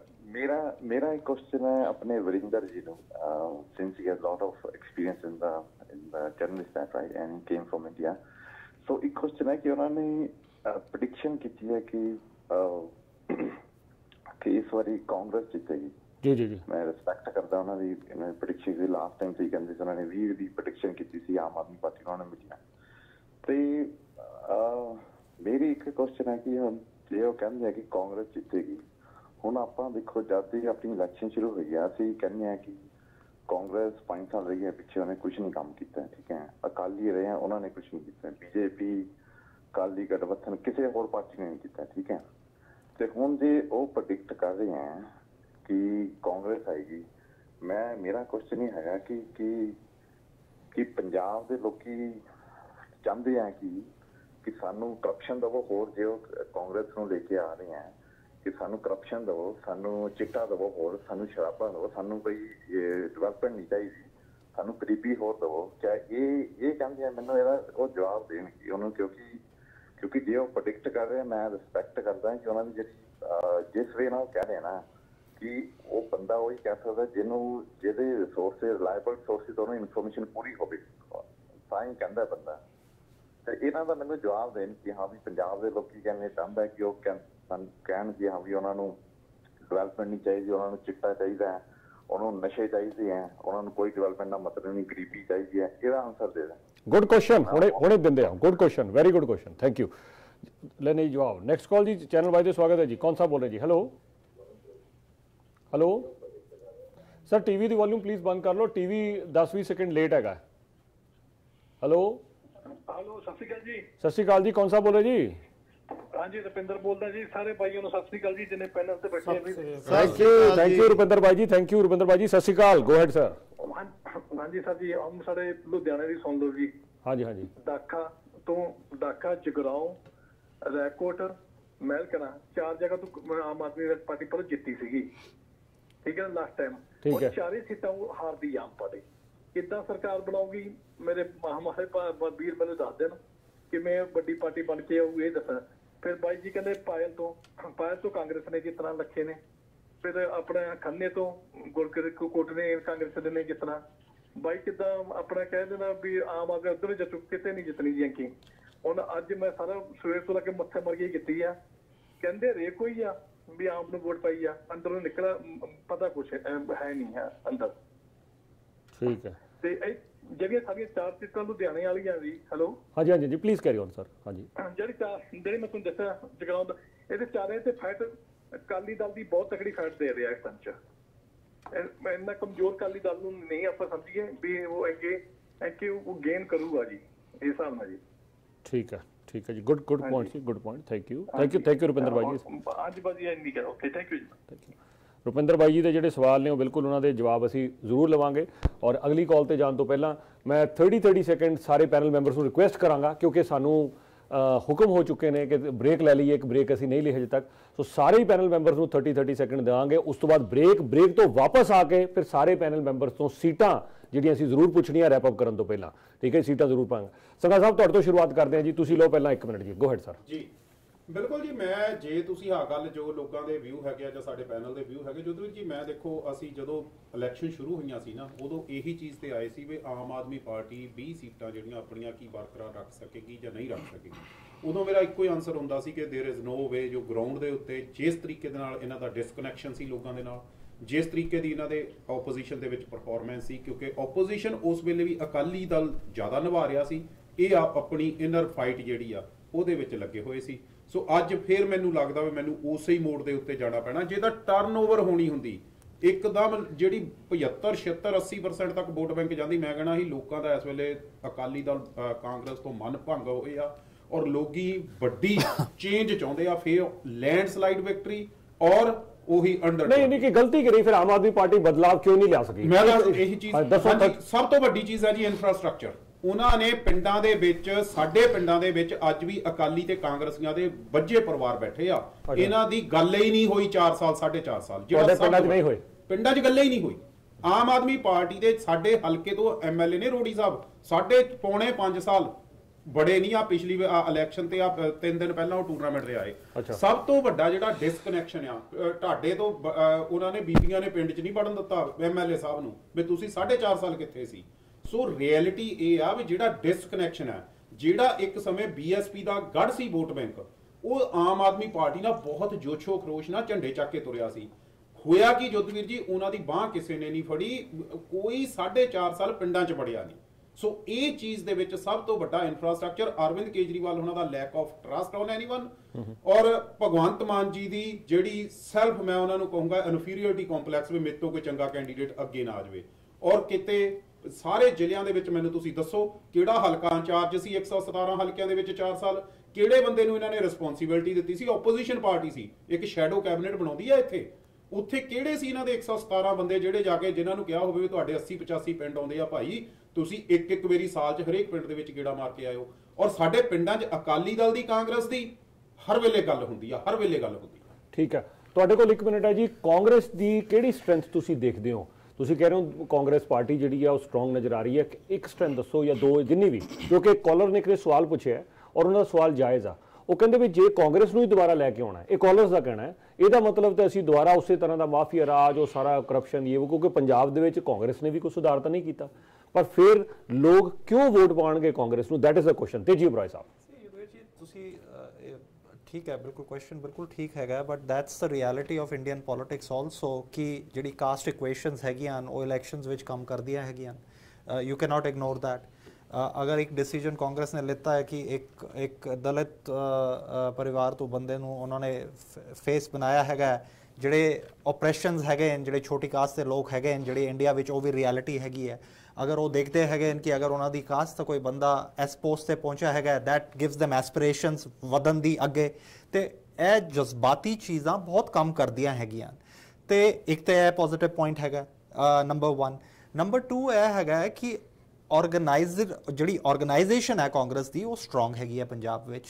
मेरा एक क्वेश्चन है अपने वरिंदर जी को, since he has lot of experience in the journalist life right and came from India. So एक क्वेश्चन है कि उन्होंने प्रेडिक्शन की है कि इस बारी कांग्रेस जितेगी जी जी जी। मैं रिस्पैक्ट करता उन्होंने प्रेडिक्शन की, लास्ट टाइम से कहते उन्होंने 20 की प्रेडिक्शन की आम आदमी पार्टी उन्होंने मिलिया। तो मेरी एक क्वेश्चन है कि हम जो कहते हैं कि कांग्रेस जितेगी, हम आप देखो जब से अपनी इलेक्शन शुरू हुई है असं कहने हैं कि कांग्रेस 5 साल रही है पिछे, उन्हें कुछ नहीं काम किया है। ठीक है, अकाली रहे हैं, उन्होंने कुछ नहीं किया। बीजेपी अकाली गठबंधन किसी और पार्टी ने नहीं किया। ठीक है, तो हम जो वो प्रोडिक्ट कर रहे हैं कि कांग्रेस आएगी, मैं मेरा क्वेश्चन ही है कि पंजाब के लोग चाहते हैं कि सानू करप्शन दवो, होर जो कांग्रेस को लेके आ रहे हैं कि सानू करप्शन दवो, सानू चिट्टा दवो, होर सानू शराबा दवो, सानू कोई डेवलपमेंट नहीं चाहिए, सानू गरीबी होर दवो। क्या ये चाहते हैं? मैंने वो जवाब देने की उन्होंने, क्योंकि जो प्रोडिक्ट कर रहे हैं, मैं रिस्पैक्ट करता है कि उन्होंने जी जिस वे ना कह रहे हैं ना कि वो बंदा वही कह सकता है जिन्होंने जिहदे रिसोर्सिस रिलायबल रिसोर्सिस उन्होंने इनफॉर्मेशन पूरी होवे साइं कहता बंदा। तो इन्हों का मैं जवाब देन कि हाँ भी पंजाब के लोग कहने चाहता है कि वो कहन कि हाँ भी उन्होंने डिवेलपमेंट नहीं चाहिए, उन्होंने चिट्टा चाहिए, उन्होंने नशे चाहिए हैं, उन्होंने कोई डिवेलपमेंट का मतलब नहीं, गरीबी चाहिए है। इसका आंसर दे दें। गुड क्वेश्चन, हुणे दिंदे आ, good question, very good question, thank you. लेने जवाब नेक्स्ट कॉल जी, चैनल वाइज स्वागत है जी। कौन सा बोल रहे जी? हेलो हेलो सर, टीवी की वॉल्यूम प्लीज बंद कर लो, टीवी 10-20 सेकेंड लेट है। हेलो हेलो, सत श्री अकाल जी। सत श्री अकाल जी, कौन सा बोल रहे जी? हाँ जी, रुपिंदर बोलता जी। सारे भाइयों को सत श्री अकाल जी, जिन्हें पैनल से बैठे हैं। थैंक यू रुपिंदर भाई जी, थैंक यू रुपिंदर भाई जी, सत श्री अकाल, गो हैड सर। हाँ जी सर जी, हम सारे लुधियाने की सुन लो जी। हाँ जी हाँ जी, डाका तो डाका, जगराओं, रैकोट, महलकना, 4 जगह तो आम आदमी पार्टी पर जीती सी। ठीक है, लास्ट टाइम और 4 सीटा हारती आम पार्टी। कितना सरकार बनाऊगी? मेरे हमारे वीर मैंने दस दिन कि मैं बड़ी पार्टी बन के आऊ, ये दसा। फिर बाई जी कहते पायल तो कांग्रेस ने जितना, लखे ने फिर अपना, खन्ने तो गुरकोट ने कांग्रेस ने जितना। बाई कि अपना कह देना भी आम आदमी उधर जचू, कितने नहीं जितनी जी अंकी। हम अज मैं सारा सवेर तो लगे मत्थे मरगी की आ, कहते रेख कोई आ भी आम को वोट पाई आ, अंदरों निकला पता कुछ है नहीं है अंदर। ठीक है, ਜਿਹੜੀਆਂ ਸਾਰੀਆਂ 4 ਸੀਟਾਂ ਲੁਧਿਆਣੇ ਵਾਲੀਆਂ ਜੀ। ਹੈਲੋ ਹਾਂਜੀ ਹਾਂਜੀ ਜੀ, ਪਲੀਜ਼ ਕੈਰੀ ਔਨ ਸਰ। ਹਾਂਜੀ, ਜਿਹੜੀ ਮੈਂ ਤੁਹਾਨੂੰ ਦੱਸਿਆ ਜਗਰਾਉਂਦ, ਇਹਦੇ ਚਾਰੇ ਤੇ ਫਾਈਟ ਅਕਾਲੀ ਦਲ ਦੀ ਬਹੁਤ ਤਕੜੀ ਫਾਈਟ ਦੇ ਰਿਹਾ ਇਸ ਟਾਈਮ 'ਚ। ਇੰਨਾ ਕਮਜ਼ੋਰ ਅਕਾਲੀ ਦਲ ਨੂੰ ਨਹੀਂ ਆਪਾਂ ਸਮਝੀਏ ਵੀ ਉਹ ਅੱਗੇ ਉਹ ਗੇਨ ਕਰੂਗਾ ਜੀ, ਇਸ ਹਿਸਾਬ ਨਾਲ ਜੀ। ਠੀਕ ਹੈ ਠੀਕ ਹੈ ਜੀ, ਗੁੱਡ ਗੁੱਡ ਪੁਆਇੰਟ ਜੀ, good point, thank you Rupinder ਭਾਈ ਜੀ। ਹਾਂਜੀ ਭਾਜੀ ਇੰਨੀ ਗੱਲ, ਓਕੇ, ਥੈਂਕ ਯੂ ਜੀ, ਥੈਂਕ ਯੂ। रुपिंदर भाई जी के जोड़े सवाल ने बिल्कुल उन्होंने जवाब असी जरूर लवेंगे। और अगली कॉल पर जाने तो पहला मैं 30 सेकेंड सारे पैनल मैंबर्स को रिक्वेस्ट कराँगा, क्योंकि सानू हुक्म हो चुके हैं कि ब्रेक ले लीए, एक ब्रेक असी नहीं ली हजे तक। सो सारे ही पैनल मैंबर्स को 30 सेकेंड देंगे, उस तो बाद ब्रेक तो वापस आके फिर सारे पैनल मैंबर्स तो सीटां जिहड़ियां असी जरूर पूछणियां रैपअप करन तो पहला। ठीक है, सीटां जरूर पाँगा। संघा साहब तुहाडे तों शुरुआत करते हैं जी, तुसीं लो पहला 1 मिनट जी, गो हैड सर जी। बिल्कुल जी, मैं जे तुसी हाँ गल जो लोगों के व्यू है जां साडे पैनल के व्यू है, जोधवीर जी मैं देखो असी जो इलैक्शन शुरू हुई सी ना, उदों यही चीज़ ते आए सी वी आम आदमी पार्टी 20 सीटां जिहड़ियां अपनियां की बरकरार रख सकेगी जां नहीं रख सकेगी। उदों मेरा इक्को ही आंसर हुंदा सी कि देयर इज़ नो वे। जो ग्राउंड के उत्ते जिस तरीके दे नाल इन्हां दा डिसकनैक्शन सी लोगों के नाल, जिस तरीके दी इन्हां दे ओपोजिशन दे विच परफॉर्मेंस सी, क्योंकि ओपोजिशन उस वेले भी अकाली दल ज़्यादा निभा रहा सी, ये अपनी इनर फाइट जिहड़ी आ ਉਹਦੇ ਵਿੱਚ ਲੱਗੇ ਹੋਏ ਸੀ। ਸੋ ਅੱਜ ਫਿਰ ਮੈਨੂੰ ਲੱਗਦਾ ਵੀ ਮੈਨੂੰ ਉਸੇ ਹੀ ਮੋੜ ਦੇ ਉੱਤੇ ਜਾਣਾ ਪੈਣਾ। ਜੇ ਤਾਂ ਟਰਨਓਵਰ ਹੋਣੀ ਹੁੰਦੀ ਇੱਕਦਮ ਜਿਹੜੀ 75-76-80% ਤੱਕ ਵੋਟ ਬੈਂਕ ਜਾਂਦੀ, ਮੈਂ ਕਹਿਣਾ ਸੀ ਲੋਕਾਂ ਦਾ ਇਸ ਵੇਲੇ ਅਕਾਲੀ ਦਲ ਕਾਂਗਰਸ ਤੋਂ ਮਨ ਭੰਗ ਹੋਏ ਆ ਔਰ ਲੋਕੀ ਵੱਡੀ ਚੇਂਜ ਚਾਹੁੰਦੇ ਆ, ਫਿਰ ਲੈਂਡਸਲਾਈਡ ਵਿਕਟਰੀ ਔਰ ਉਹੀ ਅੰਡਰ ਨਹੀਂ ਕਿ ਗਲਤੀ ਕਰੀ ਫਿਰ ਆਮ ਆਦਮੀ ਪਾਰਟੀ ਬਦਲਾਅ ਕਿਉਂ ਨਹੀਂ ਲਿਆ ਸਕੀ। ਮੈਂ ਇਹੀ ਚੀਜ਼ ਸਭ ਤੋਂ ਵੱਡੀ ਚੀਜ਼ ਹੈ ਜੀ, ਇਨਫਰਾਸਟ੍ਰਕਚਰ। उन्होंने पिंडा दे विच, साडे पिंडा दे विच अज भी अकाली ते कांग्रेसियां दे वज्जे परिवार बैठे आ, इन्हां दी गल ही नहीं होई 4 साल 4.5 साल पिंडा च गल ही नहीं होई। आम आदमी पार्टी दे साडे हलके तो MLA ने रोड़ी साहब 5.5 साल बड़े नहीं आ, पिछली इलैक्शन ते आ 3 दिन पहला वो टूरनामेंट दे आए। सब तो वड्डा जिहड़ा डिसकनैक्शन आ ढाडे तो उन्होंने बीबीआं ने पिंड च नहीं वड़न दिता MLA साहब नूं वे तुसीं 4.5 साल कित्थे सी। ਸੋ ਰਿਐਲਿਟੀ ਇਹ ਆ ਵੀ ਜਿਹੜਾ ਡਿਸਕਨੈਕਸ਼ਨ ਹੈ, ਜਿਹੜਾ ਇੱਕ ਸਮੇਂ BSP ਦਾ ਗੜ ਸੀ ਵੋਟ ਬੈਂਕ, ਉਹ ਆਮ ਆਦਮੀ ਪਾਰਟੀ ਨਾਲ ਬਹੁਤ ਜੋਸ਼ੋ ਖਰੋਸ਼ ਨਾਲ ਝੰਡੇ ਚੱਕ ਕੇ ਤੁਰਿਆ ਸੀ। ਹੋਇਆ ਕਿ ਜੋਧਵੀਰ ਜੀ ਉਹਨਾਂ ਦੀ ਬਾਹ ਕਿਸੇ ਨੇ ਨਹੀਂ ਫੜੀ, ਕੋਈ 4.5 ਸਾਲ ਪਿੰਡਾਂ 'ਚ ਵੜਿਆ ਨਹੀਂ। सो ये चीज दे विच सब तो वड्डा इंफ्रास्ट्रक्चर अरविंद केजरीवाल उन्हां दा lack of trust on anyone और भगवंत मान जी दी जिहड़ी सैल्फ मैं उन्हां नूं कहूंगा इनफीरियरिटी कॉम्पलैक्स भी मेरे तो कोई चंगा कैंडीडेट अगे ना आ जाए और किते सारे ਜ਼ਿਲ੍ਹਿਆਂ ਦੇ ਵਿੱਚ ਮੈਨੂੰ ਤੁਸੀਂ ਦੱਸੋ ਕਿਹੜਾ ਹਲਕਾ ਇੰਚਾਰਜ ਸੀ 117 ਹਲਕਿਆਂ ਦੇ ਵਿੱਚ 4 ਸਾਲ ਕਿਹੜੇ ਬੰਦੇ ਨੂੰ ਇਹਨਾਂ ਨੇ ਰਿਸਪੌਂਸਿਬਿਲਟੀ ਦਿੱਤੀ ਸੀ ਆਪੋਜੀਸ਼ਨ ਪਾਰਟੀ ਸੀ ਇੱਕ ਸ਼ੈਡੋ ਕੈਬਨਿਟ ਬਣਾਉਂਦੀ ਆ ਇੱਥੇ ਉੱਥੇ ਕਿਹੜੇ ਸੀ ਇਹਨਾਂ ਦੇ 117 ਬੰਦੇ ਜਿਹੜੇ ਜਾ ਕੇ ਜਿਨ੍ਹਾਂ ਨੂੰ ਕਿਹਾ ਹੋਵੇ ਵੀ ਤੁਹਾਡੇ 80 85 ਪਿੰਡ ਆਉਂਦੇ ਆ ਭਾਈ ਤੁਸੀਂ ਇੱਕ ਇੱਕ ਵਾਰੀ ਸਾਲ 'ਚ ਹਰੇਕ ਪਿੰਡ ਦੇ ਵਿੱਚ ਗੇੜਾ ਮਾਰ ਕੇ ਆਇਓ ਔਰ ਸਾਡੇ ਪਿੰਡਾਂ 'ਚ ਅਕਾਲੀ ਦਲ ਦੀ ਕਾਂਗਰਸ ਦੀ ਹਰ ਵੇਲੇ ਗੱਲ ਹੁੰਦੀ ਆ ਹਰ ਵੇਲੇ ਗੱਲ ਹੁੰਦੀ ਆ ਠੀਕ ਆ ਤੁਹਾਡੇ ਕੋਲ 1 ਮਿੰਟ ਹੈ ਜੀ ਕਾਂਗਰਸ ਦੀ ਕਿਹੜੀ ਸਟਰੈਂਥ ਤੁਸੀਂ ਦੇਖਦੇ ਹੋ ਤੁਸੀਂ कह रहे हो कांग्रेस पार्टी जी स्ट्रोंग नज़र आ रही है एक स्ट्रेंथ दसो या दो जिन्नी भी क्योंकि कॉलर ने एक सवाल पूछे और उन्होंने सवाल जायज़ आ वो कहें भी जे कांग्रेस ही दोबारा लैके आना है ये कॉलरस का कहना है यदा मतलब तो असं दोबारा उस तरह का माफिया राज और सारा करप्शन ये वो क्योंकि पंजाब के कांग्रेस ने भी कोई सुधार तो नहीं किया पर फिर लोग क्यों वोट पाएंगे कांग्रेस को दैट इज़ द क्वेश्चन तेजी बराय साहब ठीक है बिल्कुल क्वेश्चन बिल्कुल ठीक हैगा but that's the reality of Indian politics also कि जिहड़ी कास्ट इक्वेशनस हैगियां वो इलैक्शनस विच कम कर दिया हैगियां you can not ignore that अगर एक डिसीजन कांग्रेस ने लेता है कि एक एक दलित परिवार तो बंदे नूं उन्होंने फेस बनाया हैगा जिहड़े ऑपरेशनस हैगे जिहड़े छोटी कास्ट के लोग हैगे जिहड़ी इंडिया विच वो भी रियलिटी हैगी है अगर वो देखते हैं कि अगर उन्होंने कास्ट का कोई बंदा इस पोस्ट से पहुँचा है दैट गिवस दैम एस्पिरेशनस वधन दी अगे तो यह जज्बाती चीज़ा बहुत कम कर दिया हैगियां तो एक तो यह पॉजिटिव पॉइंट है नंबर 1 नंबर 2 यह है कि ऑर्गेनाइज जी ऑर्गेनाइजेशन है कांग्रेस की वो स्ट्रोंग हैगी है पंजाब में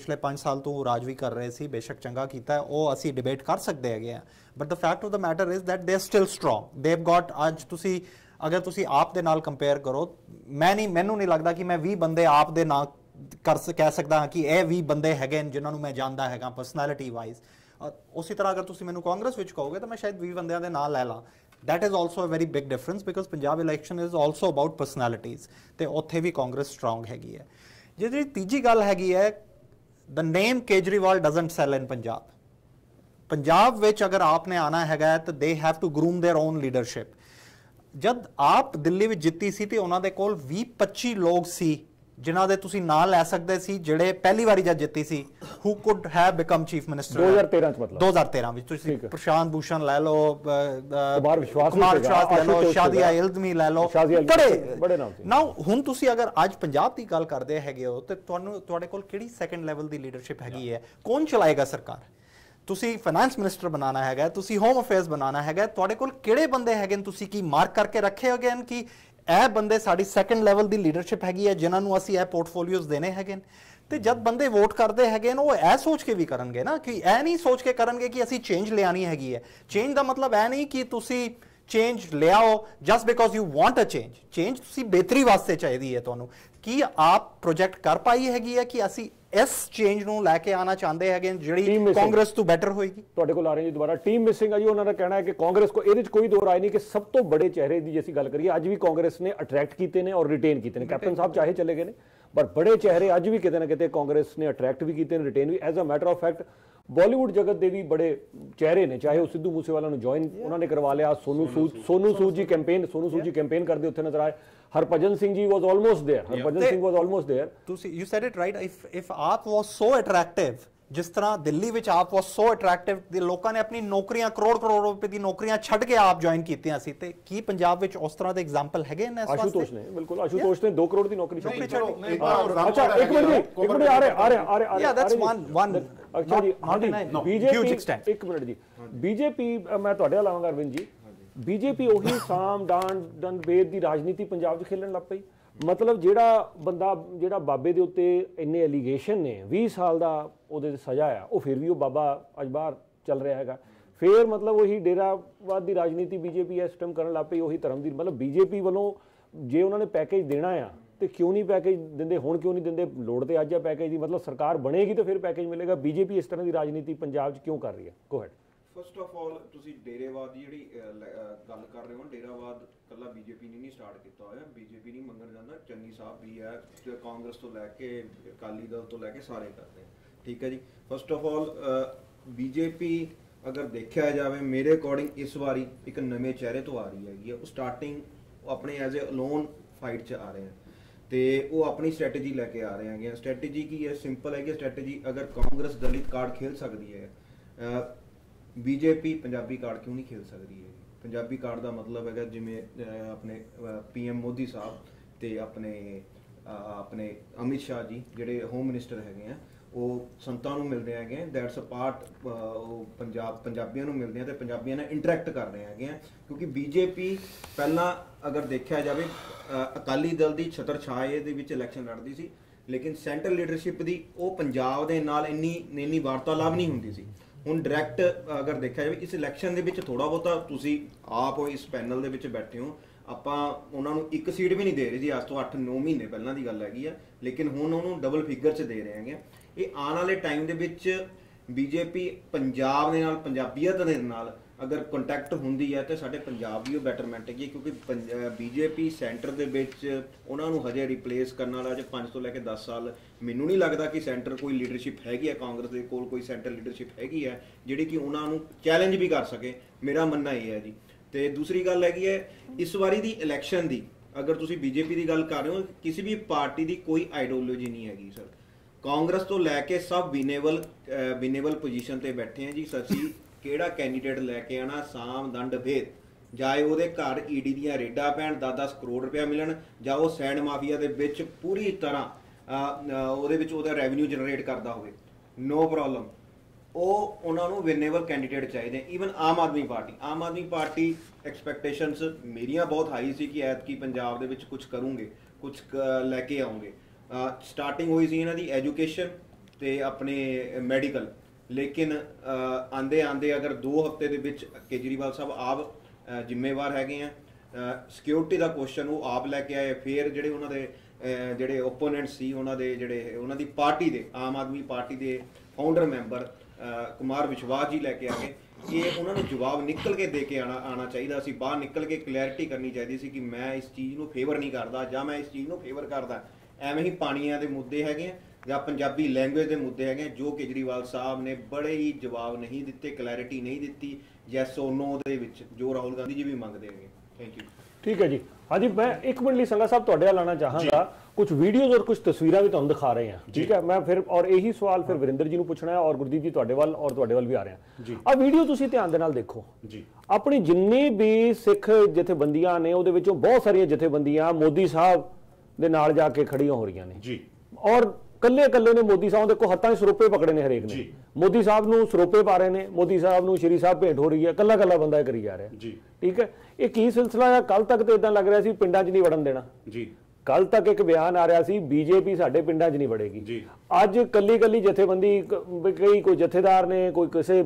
पिछले 5 साल तो राज भी कर रहे सी बेशक चंगा कीता वो असी डिबेट कर सकते हैं but the fact of the matter is that they still strong they've got अज तुसी अगर तुसी आप दे नाल कंपेयर करो मैं नहीं मैनू नहीं लगता कि मैं 20 बंदे आप दे ना कर कह सकता हाँ कि यह 20 बंदे है जिन्होंने मैं जानता हैगा परसनैलिटी वाइज और उसी तरह अगर तुसी मैनू कांग्रेस विच कहोगे तो मैं शायद 20 बंदे दे नाल ले ला that is also a very big difference because Punjab election is also about personalities तो उत्थे भी कांग्रेस स्ट्रोंग हैगी है जिहड़ी तीजी गल हैगी है the name Kejriwal doesn't sell in Punjab Punjab विच अगर आपने आना हैगा तो they have to groom their own leadership जब आप दिल्ली में जीती सी तो उन्होंने कोल 20-25 लोग सी जिन्हां दे तुसी नाम लै सकदे सी जिहड़े पहली बारी जब जीती सी who could have become chief minister 2013 मतलब 2013 विच तुसी प्रशांत भूषण लै लो कुमार विश्वास लै लो शादिया इल्मी लै लो बड़े नाउ हुण तुसी अगर आज पंजाब दी गल करदे हैगे हो ते तुहानू तुहाडे कोल किहड़ी सेकंड लेवल दी लीडरशिप हैगी है कौन चलाएगा सरकार तुसी फाइनेंस मिनिस्टर बनाना है तुसी होम अफेयर्स बनाना है तुहाडे कोल किहड़े बंदे हैगे तुसी की मार्क करके रखे होगे कि यह बंदे साडी सैकेंड लैवल की लीडरशिप हैगी है जिन्हां नूं असीं यह पोर्टफोलियोज देने हैगे तो जब बंदे वोट करते हैं वो यह सोच के भी करनगे ना कि यह नहीं सोच के करनगे कि असीं चेंज लियानी हैगी है चेंज का मतलब यह नहीं कि तुसी चेंज लियाओ just because you want a change change तुसी बेहतरी वास्ते चाहिए है तुहानूं कि आप प्रोजेक्ट कर पाई हैगी है कि असीं इस चेंज नूं लैके आना चाहते हैं जिहड़ी कांग्रेस तो बैटर होएगी। तुहाडे कोल आ रहे जी दोबारा टीम मिसिंग है जी उन्होंने कहना है कि कांग्रेस को इहदे 'च कोई दो राय नहीं कि सब तो बड़े चेहरे की जिसी गल करिए अज भी कांग्रेस ने अट्रैक्ट कीते ने और रिटेन कीते ने कैप्टन साहब चाहे चले गए ने पर बड़े चेहरे अज भी किते ना किते कांग्रेस ने अट्रैक्ट भी कीते ने रिटेन भी as a matter of fact Bollywood जगत के भी बड़े चेहरे ने चाहे वह सिद्धू मूसेवाला ने ज्वाइन उन्होंने करवा लिया सोनू सूद जी कैंपेन करते उत्थे नजर आए Harbhajan Singh ji was almost there. You said it right. If आप was so attractive, जिस तरह दिल्ली विच आप was so attractive, लोगों ने अपनी नौकरियां करोड़ रुपए दी नौकरियां छड़ के आप ज्वाइन कीतियां सी ते की पंजाब विच उस तरह दे एग्जांपल हैगे ने आशुतोष ने बिल्कुल आशुतोष ने 2 करोड़ दी नौकरी छोड़ी अच्छा एक मिनट आ रहे या दैट्स वन अच्छा जी हां जी बीजेपी एक मिनट जी बीजेपी मैं ਤੁਹਾਡੇ ਨਾਲ ਆਵਾਂਗਾ ਅਰਵਿੰਦ ਜੀ बीजेपी ਉਹੀ ਸਾਮ ਡਾਂਡ ਬੇਦ ਦੀ ਰਾਜਨੀਤੀ ਪੰਜਾਬ 'ਚ ਖੇਲਣ ਲੱਗ ਪਈ ਮਤਲਬ ਜਿਹੜਾ ਬੰਦਾ ਜਿਹੜਾ ਬਾਬੇ ਦੇ ਉੱਤੇ ਇੰਨੇ ਐਲੀਗੇਸ਼ਨ ਨੇ 20 ਸਾਲ ਦਾ ਉਹਦੇ ਤੇ ਸਜ਼ਾ ਆ ਉਹ ਫਿਰ ਵੀ ਉਹ ਬਾਬਾ ਅੱਜ ਬਾਹਰ ਚੱਲ ਰਿਹਾ ਹੈਗਾ ਫਿਰ ਮਤਲਬ ਉਹੀ ਡੇਰਾਵਾਦ ਦੀ ਰਾਜਨੀਤੀ BJP ਇਸ ਟਾਈਮ ਕਰਨ ਲੱਗ ਪਈ ਉਹੀ ਧਰਮ ਦੀ ਮਤਲਬ BJP ਵੱਲੋਂ ਜੇ ਉਹਨਾਂ ਨੇ ਪੈਕੇਜ ਦੇਣਾ ਆ ਤੇ ਕਿਉਂ ਨਹੀਂ ਪੈਕੇਜ ਦਿੰਦੇ ਹੁਣ ਕਿਉਂ ਨਹੀਂ ਦਿੰਦੇ ਲੋੜ ਤੇ ਅੱਜ ਆ ਪੈਕੇਜ ਦੀ ਮਤਲਬ ਸਰਕਾਰ ਬਣੇਗੀ ਤਾਂ ਫਿਰ ਪੈਕੇਜ ਮਿਲੇਗਾ BJP ਇਸ ਤਰ੍ਹਾਂ ਦੀ ਰਾਜਨੀਤੀ ਪੰਜਾਬ 'ਚ ਕਿਉਂ ਕਰ ਰਹੀ ਹੈ go ahead first of all तुसी डेरेवाद की जिहड़ी गल कर रहे हो डेरावाद कल्ला बीजेपी ने नहीं स्टार्ट किया होया बीजेपी नहीं मंगण जांदा चन्नी साहब भी है कांग्रेस तो लैके अकाली दल तो लैके सारे करते हैं ठीक है जी फस्ट ऑफ ऑल बीजेपी अगर देखा जाए मेरे अकॉर्डिंग इस बारी एक नवे चेहरे तो आ रही हैगी है स्टार्टिंग अपने एज ए अलोन फाइट च आ रहे हैं तो वो अपनी स्ट्रैटेजी लैके आ रहे हैं। स्ट्रैटेजी की यह सिंपल है कि स्ट्रैटेजी अगर कांग्रेस दलित कार्ड खेल सकती है, बीजेपी पंजाबी कार्ड क्यों नहीं खेल सकती है। पंजाबी कार्ड का मतलब है जिमें अपने PM मोदी साहब तो अपने अमित शाह जी जोड़े होम मिनिस्टर है, वो संतां नूं मिलते हैं, दैट्स अ पार्ट पंजाबियों नूं मिलते हैं तो पंजाबियों नाल इंटरैक्ट कर रहे हैं। क्योंकि बीजेपी पहला अगर देखा जाए अकाली दल की छत्र छाए दे विच इलैक्शन लड़ती सी, लेकिन सेंट्रल लीडरशिप की वो पंजाब दे नाल इन्नी वार्तालाप नहीं हुंदी सी। हुण डायरैक्ट अगर देखा जाए इस इलैक्शन दे विच थोड़ा बहुता तुसीं आप इस पैनल दे विच बैठे हो, आपां उन्हां नूं एक सीट भी नहीं दे रहे जी, अज तो 8-9 महीने पहलां दी गल हैगी है, लेकिन हुण उन्हूं डबल फिगर च दे रहे हैं। ये आने वाले टाइम दे विच बीजेपी पंजाब दे नाल पंजाबीयत दे नाल अगर कॉन्टैक्ट होंदी है तो साडे पंजाब भी बैटरमेंट है, क्योंकि बीजेपी सेंटर के उन्होंने हजे रिप्लेस करने वाला जो 5 तो लैके 10 साल मैनू नहीं लगता कि सेंटर कोई लीडरशिप हैगी है, कांग्रेस के कोल कोई सेंटर लीडरशिप हैगी है जिहड़ी कि उन्होंने चैलेंज भी कर सके, मेरा मनना ये है जी। तो दूसरी गल हैगी है इस वारी दी इलैक्शन दी अगर तुसीं बीजेपी की गल कर रहे हो, किसी भी पार्टी की कोई आइडियोलॉजी नहीं हैगी सर। कांग्रेस तो लैके सब विनेबल पोजिशन पर बैठे हैं जी। ससी केड़ा कैंडीडेट लैके आना साम दंड भेद, जाए वो घर ED दीआं रेडा पैण 10-10 करोड़ रुपया मिलन, जा वो सैंड माफिया दे विच पूरी तरह वो रेवन्यू जनरेट करता होवे, नो प्रॉब्लम। वो उन्होंने विनेबल कैंडीडेट चाहिए। ईवन आम आदमी पार्टी एक्सपैक्टेशनस मेरिया बहुत हाई सी कि ऐतकी पंजाब दे कुछ करूँगे, कुछ लैके आऊँगे। स्टार्टिंग हुई सी इन्हां दी एजुकेशन ते अपने मैडिकल, लेकिन आंदे आंदे अगर 2 हफ्ते दे विच केजरीवाल साहब आप जिम्मेवार हैगे हैं। सिक्योरिटी का क्वेश्चन वो आप लैके आए, फिर जोड़े उन्होंने जोड़े ओपोनेंट सी उन्होंने पार्टी के आम आदमी पार्टी के फाउंडर मैंबर कुमार विश्वास जी लैके आ गए कि उन्होंने जवाब निकल के दे के आना चाहिए सी, बाहर निकल के क्लैरिटी करनी चाहिए सी कि मैं इस चीज़ को फेवर नहीं करता या मैं इस चीज़ को फेवर करता। एवें ही पानिया के मुद्दे है या पंजाबी लैंग्वेज के मुद्दे है जो केजरीवाल साहब ने बड़े ही जवाब नहीं दिते, क्लैरिटी नहीं दी, यस और नो दे विच जो राहुल गांधी जी भी मंगते हैं। Thank you. ठीक है जी। हाँ जी, मैं एक मिनट लिए संघा साहब तुहाडे लाना चाहांगा, कुछ वीडियोज़ और कुछ तस्वीरें भी तुहानू दिखा रहे हैं। ठीक है, मैं फिर और यही सवाल फिर वरिंदर जी नू पूछना है और गुरदीप जी तुहाडे वाल और तुहाडे वाल भी आ रहे हैं। आ वीडियो तुसीं ध्यान दे नाल देखो जी। अपने जिन्ने भी सिख जथेबंदियां ने उहदे विचों बहुत सारियां जथेबंदियां मोदी साहब दे नाल जाके खड़ियां हो रही ने जी, और ਕੱਲੇ ਕੱਲੇ ਨੇ मोदी साहब ਦੇ ਹੱਥਾਂ 'ਚ ਸਰੋਪੇ ਪਕੜੇ ਨੇ, ਹਰੇਕ ਨੇ मोदी साहब ਨੂੰ ਸਰੋਪੇ ਪਾ ਰਹੇ ਨੇ, मोदी साहब ਨੂੰ ਸ਼੍ਰੀ ਸਾਹਿਬ ਭੇਟ ਹੋ ਰਹੀ ਹੈ, ਕੱਲਾ ਕੱਲਾ ਬੰਦਾ ਇਹ ਕਰੀ ਜਾ ਰਿਹਾ ਜੀ। ਠੀਕ ਹੈ, ਇਹ ਕੀ ਸਿਲਸਿਲਾ ਹੈ? ਕੱਲ ਤੱਕ ਤੇ ਇਦਾਂ ਲੱਗ ਰਿਹਾ ਸੀ ਪਿੰਡਾਂ 'ਚ ਨਹੀਂ ਵੜਨ ਦੇਣਾ ਜੀ, ਕੱਲ ਤੱਕ ਇੱਕ ਬਿਆਨ ਆ ਰਿਹਾ ਸੀ BJP ਸਾਡੇ ਪਿੰਡਾਂ 'ਚ ਨਹੀਂ ਵੜੇਗੀ। ਅੱਜ ਕੱਲੀ ਕੱਲੀ ਜਥੇਬੰਦੀ, ਕਈ ਕੋਈ ਜਥੇਦਾਰ ਨੇ, ਕੋਈ ਕਿਸੇ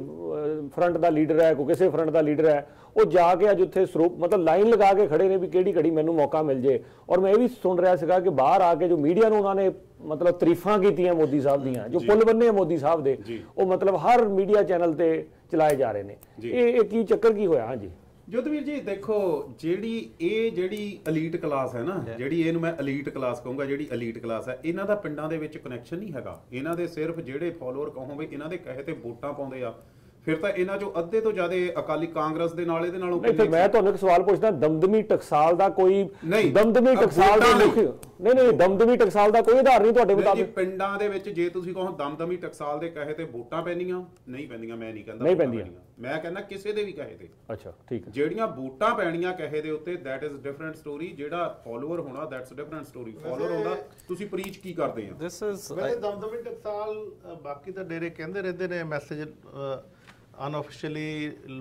ਫਰੰਟ ਦਾ ਲੀਡਰ ਹੈ, ਕੋਈ ਕਿਸੇ ਫਰੰਟ ਦਾ ਲੀਡਰ ਹੈ, ਉਹ ਜਾ ਕੇ ਅੱਜ ਉੱਥੇ ਸਰੋਪ ਮਤਲਬ ਲਾਈਨ ਲਗਾ ਕੇ ਖੜੇ ਨੇ ਵੀ ਕਿਹੜੀ ਘੜੀ ਮੈਨੂੰ ਮੌਕਾ ਮਿਲ ਜੇ। ਔਰ ਮੈਂ ਇਹ ਵੀ ਸੁਣ ਰਿਹਾ ਸੀਗਾ ਕਿ ਬਾਹਰ ਆ ਕੇ ਜੋ ਮੀਡੀਆ ਨੂੰ ਉਹਨਾਂ ਨੇ मतलब तरीफा की मोदी साहब दियाँ, जो पुल बने मोदी साहब के, वो मतलब हर मीडिया चैनल पे चलाए जा रहे हैं। ये चक्कर की होया? हाँ जी जोधवीर जी, देखो जेड़ी अलीट क्लास है ना, जेड़ी इहनूं मैं अलीट क्लास कहूँगा, जेड़ी अलीट क्लास है, इन्हां दा पिंडां दे विच कनैक्शन नहीं हैगा। इन्हां दे सिर्फ जेड़े फॉलोअर कहो भी इन्हां दे कहे ते वोटां पाउंदे आ, फिर तो इन्होंने जो अद्धे तो ज्यादा अकाली कांग्रेस दे नाल इहदे नालों कोई। मैं तुहानूं इक सवाल पूछदा, दमदमी टकसाल दा कोई नहीं, दमदमी टकसाल दा नहीं, दमदमी टकसाल दा कोई आधार नहीं तुहाडे मुताबिक पिंडां दे विच। जे तुसीं कहो दमदमी टकसाल दे कहे ते वोटां पैंदियां नहीं पैंदियां, मैं नहीं कहंदा नहीं पैंदियां, मैं कहना किसी दे भी कहे ते। अच्छा ठीक है, जेहड़ियां वोटां पैणियां कहे दे उत्ते दैट इज डिफरेंट स्टोरी, जेहड़ा फॉलोअर होना दैट्स डिफरेंट स्टोरी। फॉलोअर होंदा तुसीं प्रीच की करदे आ। दिस इज दमदमी टकसाल बाकी दा डेरे कहंदे रहंदे ने, मैसेज अनऑफिशियली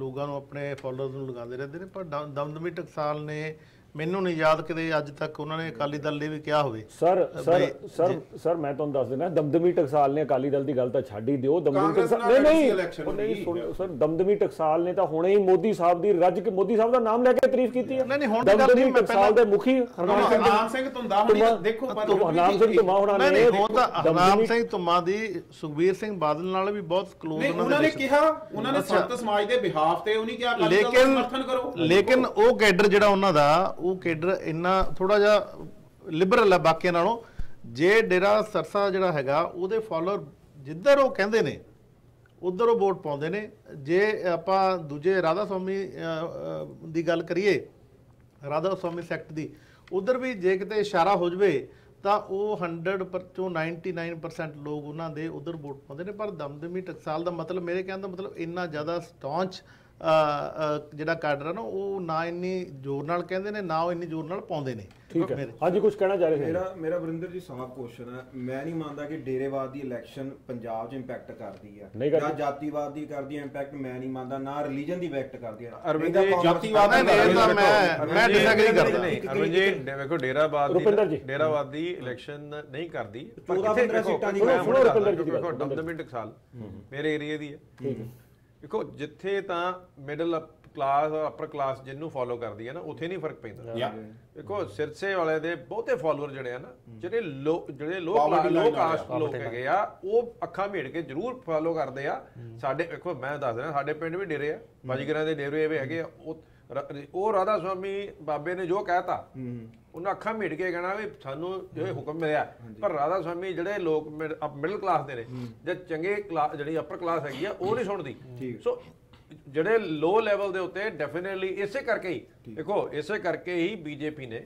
लोगों अपने फॉलोअर्स में लगाते रहते हैं, पर दमदमी टकसाल ने मैनू नहीं याद कि अज तक उन्होंने अकाली दल ने भी क्या हो। सर सर सर सर मैं तुहानूं दस देना, दमदमी टकसाल ने अकाली दल की गल तो छड्ड ही दिओ। दमदमी टकसाल ने तो हुणे ही मोदी साहब की रज के मोदी साहब का नाम लैके तारीफ की है। दमदमी टकसाल के मुखी हरनाम सिंह धुमा होना ने हरनाम सिंह धुमा की सुखबीर सिंह बादल नाल भी बहुत क्लोज उन्होंने कहा, उन्होंने संत समाज के बिहाफ से नहीं कहा, लेकिन वो कैडर जिहड़ा उन्हां दा ਉਹ ਕੇਡਰ ਇੰਨਾ ਥੋੜਾ ਜਿਹਾ ਲਿਬਰਲ ਹੈ ਬਾਕੀਆਂ ਨਾਲੋਂ। ਜੇ ਡੇਰਾ ਸਰਸਾ ਜਿਹੜਾ ਹੈਗਾ ਉਹਦੇ ਫਾਲੋਅਰ ਜਿੱਧਰ ਉਹ ਕਹਿੰਦੇ ਨੇ ਉਧਰ ਉਹ ਵੋਟ ਪਾਉਂਦੇ ਨੇ। ਜੇ ਆਪਾਂ ਦੂਜੇ ਰਾਧਾ ਸਵਾਮੀ ਦੀ ਗੱਲ ਕਰੀਏ, ਰਾਧਾ ਸਵਾਮੀ ਸੈਕਟ ਦੀ, ਉਧਰ ਵੀ ਜੇ ਕਿਤੇ ਇਸ਼ਾਰਾ ਹੋ ਜਵੇ ਤਾਂ ਉਹ 100 ਚੋਂ 99% ਲੋਕ ਉਹਨਾਂ ਦੇ ਉਧਰ ਵੋਟ ਪਾਉਂਦੇ ਨੇ। ਪਰ ਦਮਦਮੀ ਟਕਸਾਲ ਦਾ ਮਤਲਬ, ਮੇਰੇ ਕਹਿਣ ਦਾ ਮਤਲਬ, ਇੰਨਾ ਜ਼ਿਆਦਾ ਸਟੌਂਚ ਜਿਹੜਾ ਕਾਡਰ ਆ ਨਾ, ਉਹ ਨਾ ਇੰਨੀ ਜ਼ੋਰ ਨਾਲ ਕਹਿੰਦੇ ਨੇ, ਨਾ ਉਹ ਇੰਨੀ ਜ਼ੋਰ ਨਾਲ ਪਾਉਂਦੇ ਨੇ। ਠੀਕ ਹੈ, ਹਾਂਜੀ ਕੁਝ ਕਹਿਣਾ ਚਾਹ ਰਹੇ? ਮੇਰਾ ਵਰਿੰਦਰ ਜੀ ਸਾਫ ਕੁਐਸਚਨ ਹੈ, ਮੈਂ ਨਹੀਂ ਮੰਨਦਾ ਕਿ ਡੇਰੇਵਾਦ ਦੀ ਇਲੈਕਸ਼ਨ ਪੰਜਾਬ 'ਚ ਇੰਪੈਕਟ ਕਰਦੀ ਆ, ਨਾ ਜਾਤੀਵਾਦ ਦੀ ਕਰਦੀ ਆ ਇੰਪੈਕਟ, ਮੈਂ ਨਹੀਂ ਮੰਨਦਾ, ਨਾ ਰਿਲੀਜਨ ਦੀ ਇੰਪੈਕਟ ਕਰਦੀ ਆ। ਅਰਵਿੰਦ ਜੀ, ਜਾਤੀਵਾਦ ਮੈਂ ਡਿਸਐਗਰੀ ਕਰਦਾ। ਅਰਵਿੰਦ ਜੀ ਦੇਖੋ, ਡੇਰਾਵਾਦ ਦੀ ਇਲੈਕਸ਼ਨ ਨਹੀਂ ਕਰਦੀ। 14-15 ਸੀਟਾਂ ਦੀ ਦੇਖੋ, ਦਮਦਮੀ ਟਕਸਾਲ ਮੇਰੇ ਏਰੀਏ ਦੀ ਹੈ। देखो जिथे तो मिडल क्लास और अपर क्लास जिन्होंने फॉलो करती है ना, उथे नहीं फर्क पैंदा। देखो सिरसे वाले दे बहुते फॉलोअर जड़े है ना, जेडे लो जेडे लो कास्ट लोग है आ, वो अखा मेड़ के जरूर फॉलो करते हैं। साडे देखो मैं दस रहा, साडे पिंड भी डेरे है, बाजीगर के डेरे भी है। ਉਹ ਰਾਧਾ ਸੁਆਮੀ ਬਾਬੇ ਨੇ ਜੋ ਕਹਿਤਾ, ਉਹਨਾਂ ਅੱਖਾਂ ਮੀਟ ਕੇ ਕਹਿਣਾ ਵੀ ਸਾਨੂੰ ਇਹ ਹੁਕਮ ਮਿਲਿਆ। ਪਰ ਰਾਧਾ ਸੁਆਮੀ ਜਿਹੜੇ ਲੋਕ ਮਿਡਲ ਕਲਾਸ ਦੇ ਨੇ ਜਾਂ ਚੰਗੇ ਕਲਾਸ ਜਿਹੜੀ ਅਪਰ ਕਲਾਸ ਹੈਗੀ ਆ, ਉਹ ਨਹੀਂ ਸੁਣਦੀ। ਸੋ ਜਿਹੜੇ ਲੋ ਲੈਵਲ ਦੇ ਉੱਤੇ ਡੈਫੀਨੇਟਲੀ ਇਸੇ ਕਰਕੇ ਹੀ ਦੇਖੋ, ਇਸੇ ਕਰਕੇ ਹੀ ਬੀਜੇਪੀ ਨੇ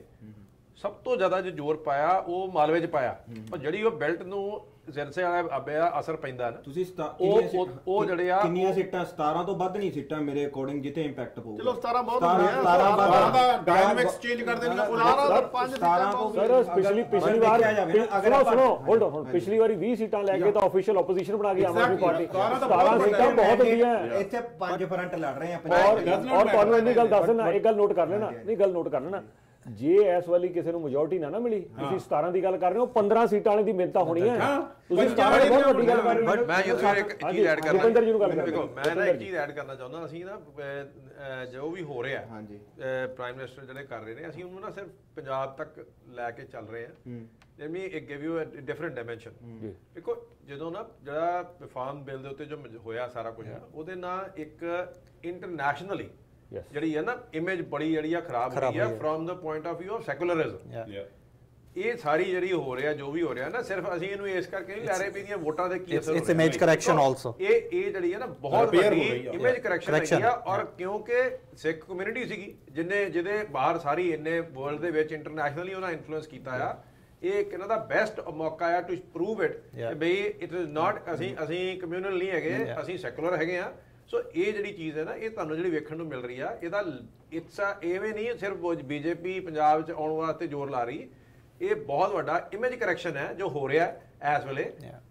ਸਭ ਤੋਂ ਜ਼ਿਆਦਾ ਜੋ ਜ਼ੋਰ ਪਾਇਆ ਉਹ ਮਾਲਵੇ 'ਚ ਪਾਇਆ। ਪਰ ਜਿਹੜੀ ਉਹ ਬੈਲਟ ਨੂੰ ਸਿਰਸੇ ਵਾਲਾ ਬਾਬੇ ਦਾ ਅਸਰ ਪੈਂਦਾ ਨਾ, ਤੁਸੀਂ ਉਹ ਜਿਹੜੇ ਆ ਕਿੰਨੀਆਂ ਸੀਟਾਂ, 17 ਤੋਂ ਵੱਧ ਨਹੀਂ ਸੀਟਾਂ ਮੇਰੇ ਅਕੋਰਡਿੰਗ ਜਿੱਥੇ ਇੰਪੈਕਟ ਪਊ। ਚਲੋ 17 ਬਹੁਤ ਹੁੰਦਾ, ਡਾਇਨਾਮਿਕਸ ਚੇਂਜ ਕਰ ਦੇਣਾ। 17 ਤੋਂ ਸਰ ਸਪੈਸ਼ਲੀ ਪਿਛਲੀ ਵਾਰ ਪਿਛਲੀ ਵਾਰੀ 20 ਸੀਟਾਂ ਲੈ ਕੇ ਤਾਂ ਆਫੀਸ਼ੀਅਲ ਆਪੋਜੀਸ਼ਨ ਬਣਾ ਕੇ ਆਮ ਆਦਮੀ ਪਾਰਟੀ 17 ਸੀਟਾਂ ਬਹੁਤ ਹੁੰਦੀਆਂ। ਇੱਥੇ 5 ਫਰੰਟ ਲੜ ਰਹੇ ਆ ਪੰਜਾਬ। ਔਰ ਤੁਹਾਨੂੰ ਇੰਨੀ ਗੱਲ ਦੱਸ ਦੇਣਾ, ਇੱਕ ਗੱਲ ਨੋਟ ਕਰ ਲੈਣਾ, ਨਹੀਂ ਗੱਲ ਨੋਟ ਕਰ ਲੈਣਾ, ਜੇ ਇਸ ਵਾਲੀ ਕਿਸੇ ਨੂੰ ਮੈਜੋਰਟੀ ਨਾ ਮਿਲੀ, ਤੁਸੀਂ 17 ਦੀ ਗੱਲ ਕਰ ਰਹੇ ਹੋ, 15 ਸੀਟਾਂ ਵਾਲੇ ਦੀ ਮਿਹਨਤਾਂ ਹੋਣੀ ਹੈ। ਤੁਸੀਂ 17 ਦੀ ਬਹੁਤ ਵੱਡੀ ਗੱਲ ਕਰ ਰਹੇ ਹੋ। ਮੈਂ ਯਾਰ ਇੱਕ ਚੀਜ਼ ਐਡ ਕਰਨਾ, ਰੁਪਿੰਦਰ ਜੀ ਨੂੰ ਗੱਲ ਕਰਨਾ, ਮੈਂ ਨਾ ਇੱਕ ਚੀਜ਼ ਐਡ ਕਰਨਾ ਚਾਹੁੰਦਾ। ਅਸੀਂ ਨਾ ਜੋ ਵੀ ਹੋ ਰਿਹਾ, ਹਾਂਜੀ ਪ੍ਰਾਈਮ ਮਿਨਿਸਟਰ ਜਿਹੜੇ ਕਰ ਰਹੇ ਨੇ, ਅਸੀਂ ਉਹਨੂੰ ਨਾ ਸਿਰਫ ਪੰਜਾਬ ਤੱਕ ਲੈ ਕੇ ਚੱਲ ਰਹੇ ਹਾਂ। ਜਿਵੇਂ ਇੱਕ give you a different dimension. ਦੇਖੋ ਜਦੋਂ ਨਾ ਜਿਹੜਾ ਰਿਫਾਰਮ ਬਿੱਲ ਦੇ ਉੱਤੇ ਜੋ ਹੋਇਆ ਸਾਰਾ ਕੁਝ, ਉਹਦੇ ਨਾਲ ਇੱਕ ਇੰਟਰਨੈਸ਼ਨਲੀ ਜਿਹੜੀ ਹੈ ਨਾ ਇਮੇਜ ਬੜੀ ਜਿਹੜੀ ਆ ਖਰਾਬ ਹੋਈ ਆ from the point of view of secularism. ਇਹ ਸਾਰੀ ਜਿਹੜੀ ਹੋ ਰਿਹਾ, ਜੋ ਵੀ ਹੋ ਰਿਹਾ ਨਾ, ਸਿਰਫ ਅਸੀਂ ਇਹਨੂੰ ਇਸ ਕਰਕੇ ਨਹੀਂ ਲੈ ਰਹੇ ਵੀ ਇਹਦੀਆਂ ਵੋਟਾਂ ਦੇ ਕੀ ਅਸਰ ਹੋ ਰਿਹਾ। It's image correction also. ਇਹ ਜਿਹੜੀ ਹੈ ਨਾ ਬਹੁਤ ਵੱਡੀ ਇਮੇਜ ਕਰੈਕਸ਼ਨ ਹੈਗੀ ਆ। ਔਰ ਕਿਉਂਕਿ ਸਿੱਖ ਕਮਿਊਨਿਟੀ ਸੀਗੀ ਜਿਹਨੇ ਜਿਹਦੇ ਬਾਹਰ ਸਾਰੀ ਇੰਨੇ ਵਰਲਡ ਦੇ ਵਿੱਚ ਇੰਟਰਨੈਸ਼ਨਲੀ ਉਹਨਾਂ ਇਨਫਲੂਐਂਸ ਕੀਤਾ ਆ। ਇਹ ਇੱਕ ਇਹਨਾਂ ਦਾ ਬੈਸਟ ਮੌਕਾ ਆ ਟੂ ਪ੍ਰੂਵ ਇਟ ਬਈ ਇਟ ਇਜ਼ ਨਾਟ ਅਸੀਂ ਕਮਿਊਨਲ ਨਹੀਂ ਹੈਗੇ, ਅਸੀਂ ਸੈਕੂਲਰ ਹੈਗੇ ਆ। ਸੋ ਇਹ ਜਿਹੜੀ ਚੀਜ਼ ਹੈ ਨਾ, ਇਹ ਤੁਹਾਨੂੰ ਜਿਹੜੀ ਵੇਖਣ ਨੂੰ ਮਿਲ ਰਹੀ ਆ, ਇਹਦਾ ਇਤਸਾ ਐਵੇਂ ਨਹੀਂ ਸਿਰਫ ਬੀਜੇਪੀ ਪੰਜਾਬ 'ਚ ਆਉਣ ਵਾਸਤੇ ਜ਼ੋਰ ਲਾ ਰਹੀ, ਇਹ ਬਹੁਤ ਵੱਡਾ ਇਮੇਜ ਕਰੈਕਸ਼ਨ ਹੈ ਜੋ ਹੋ ਰਿਹਾ ਇਸ ਵੇਲੇ।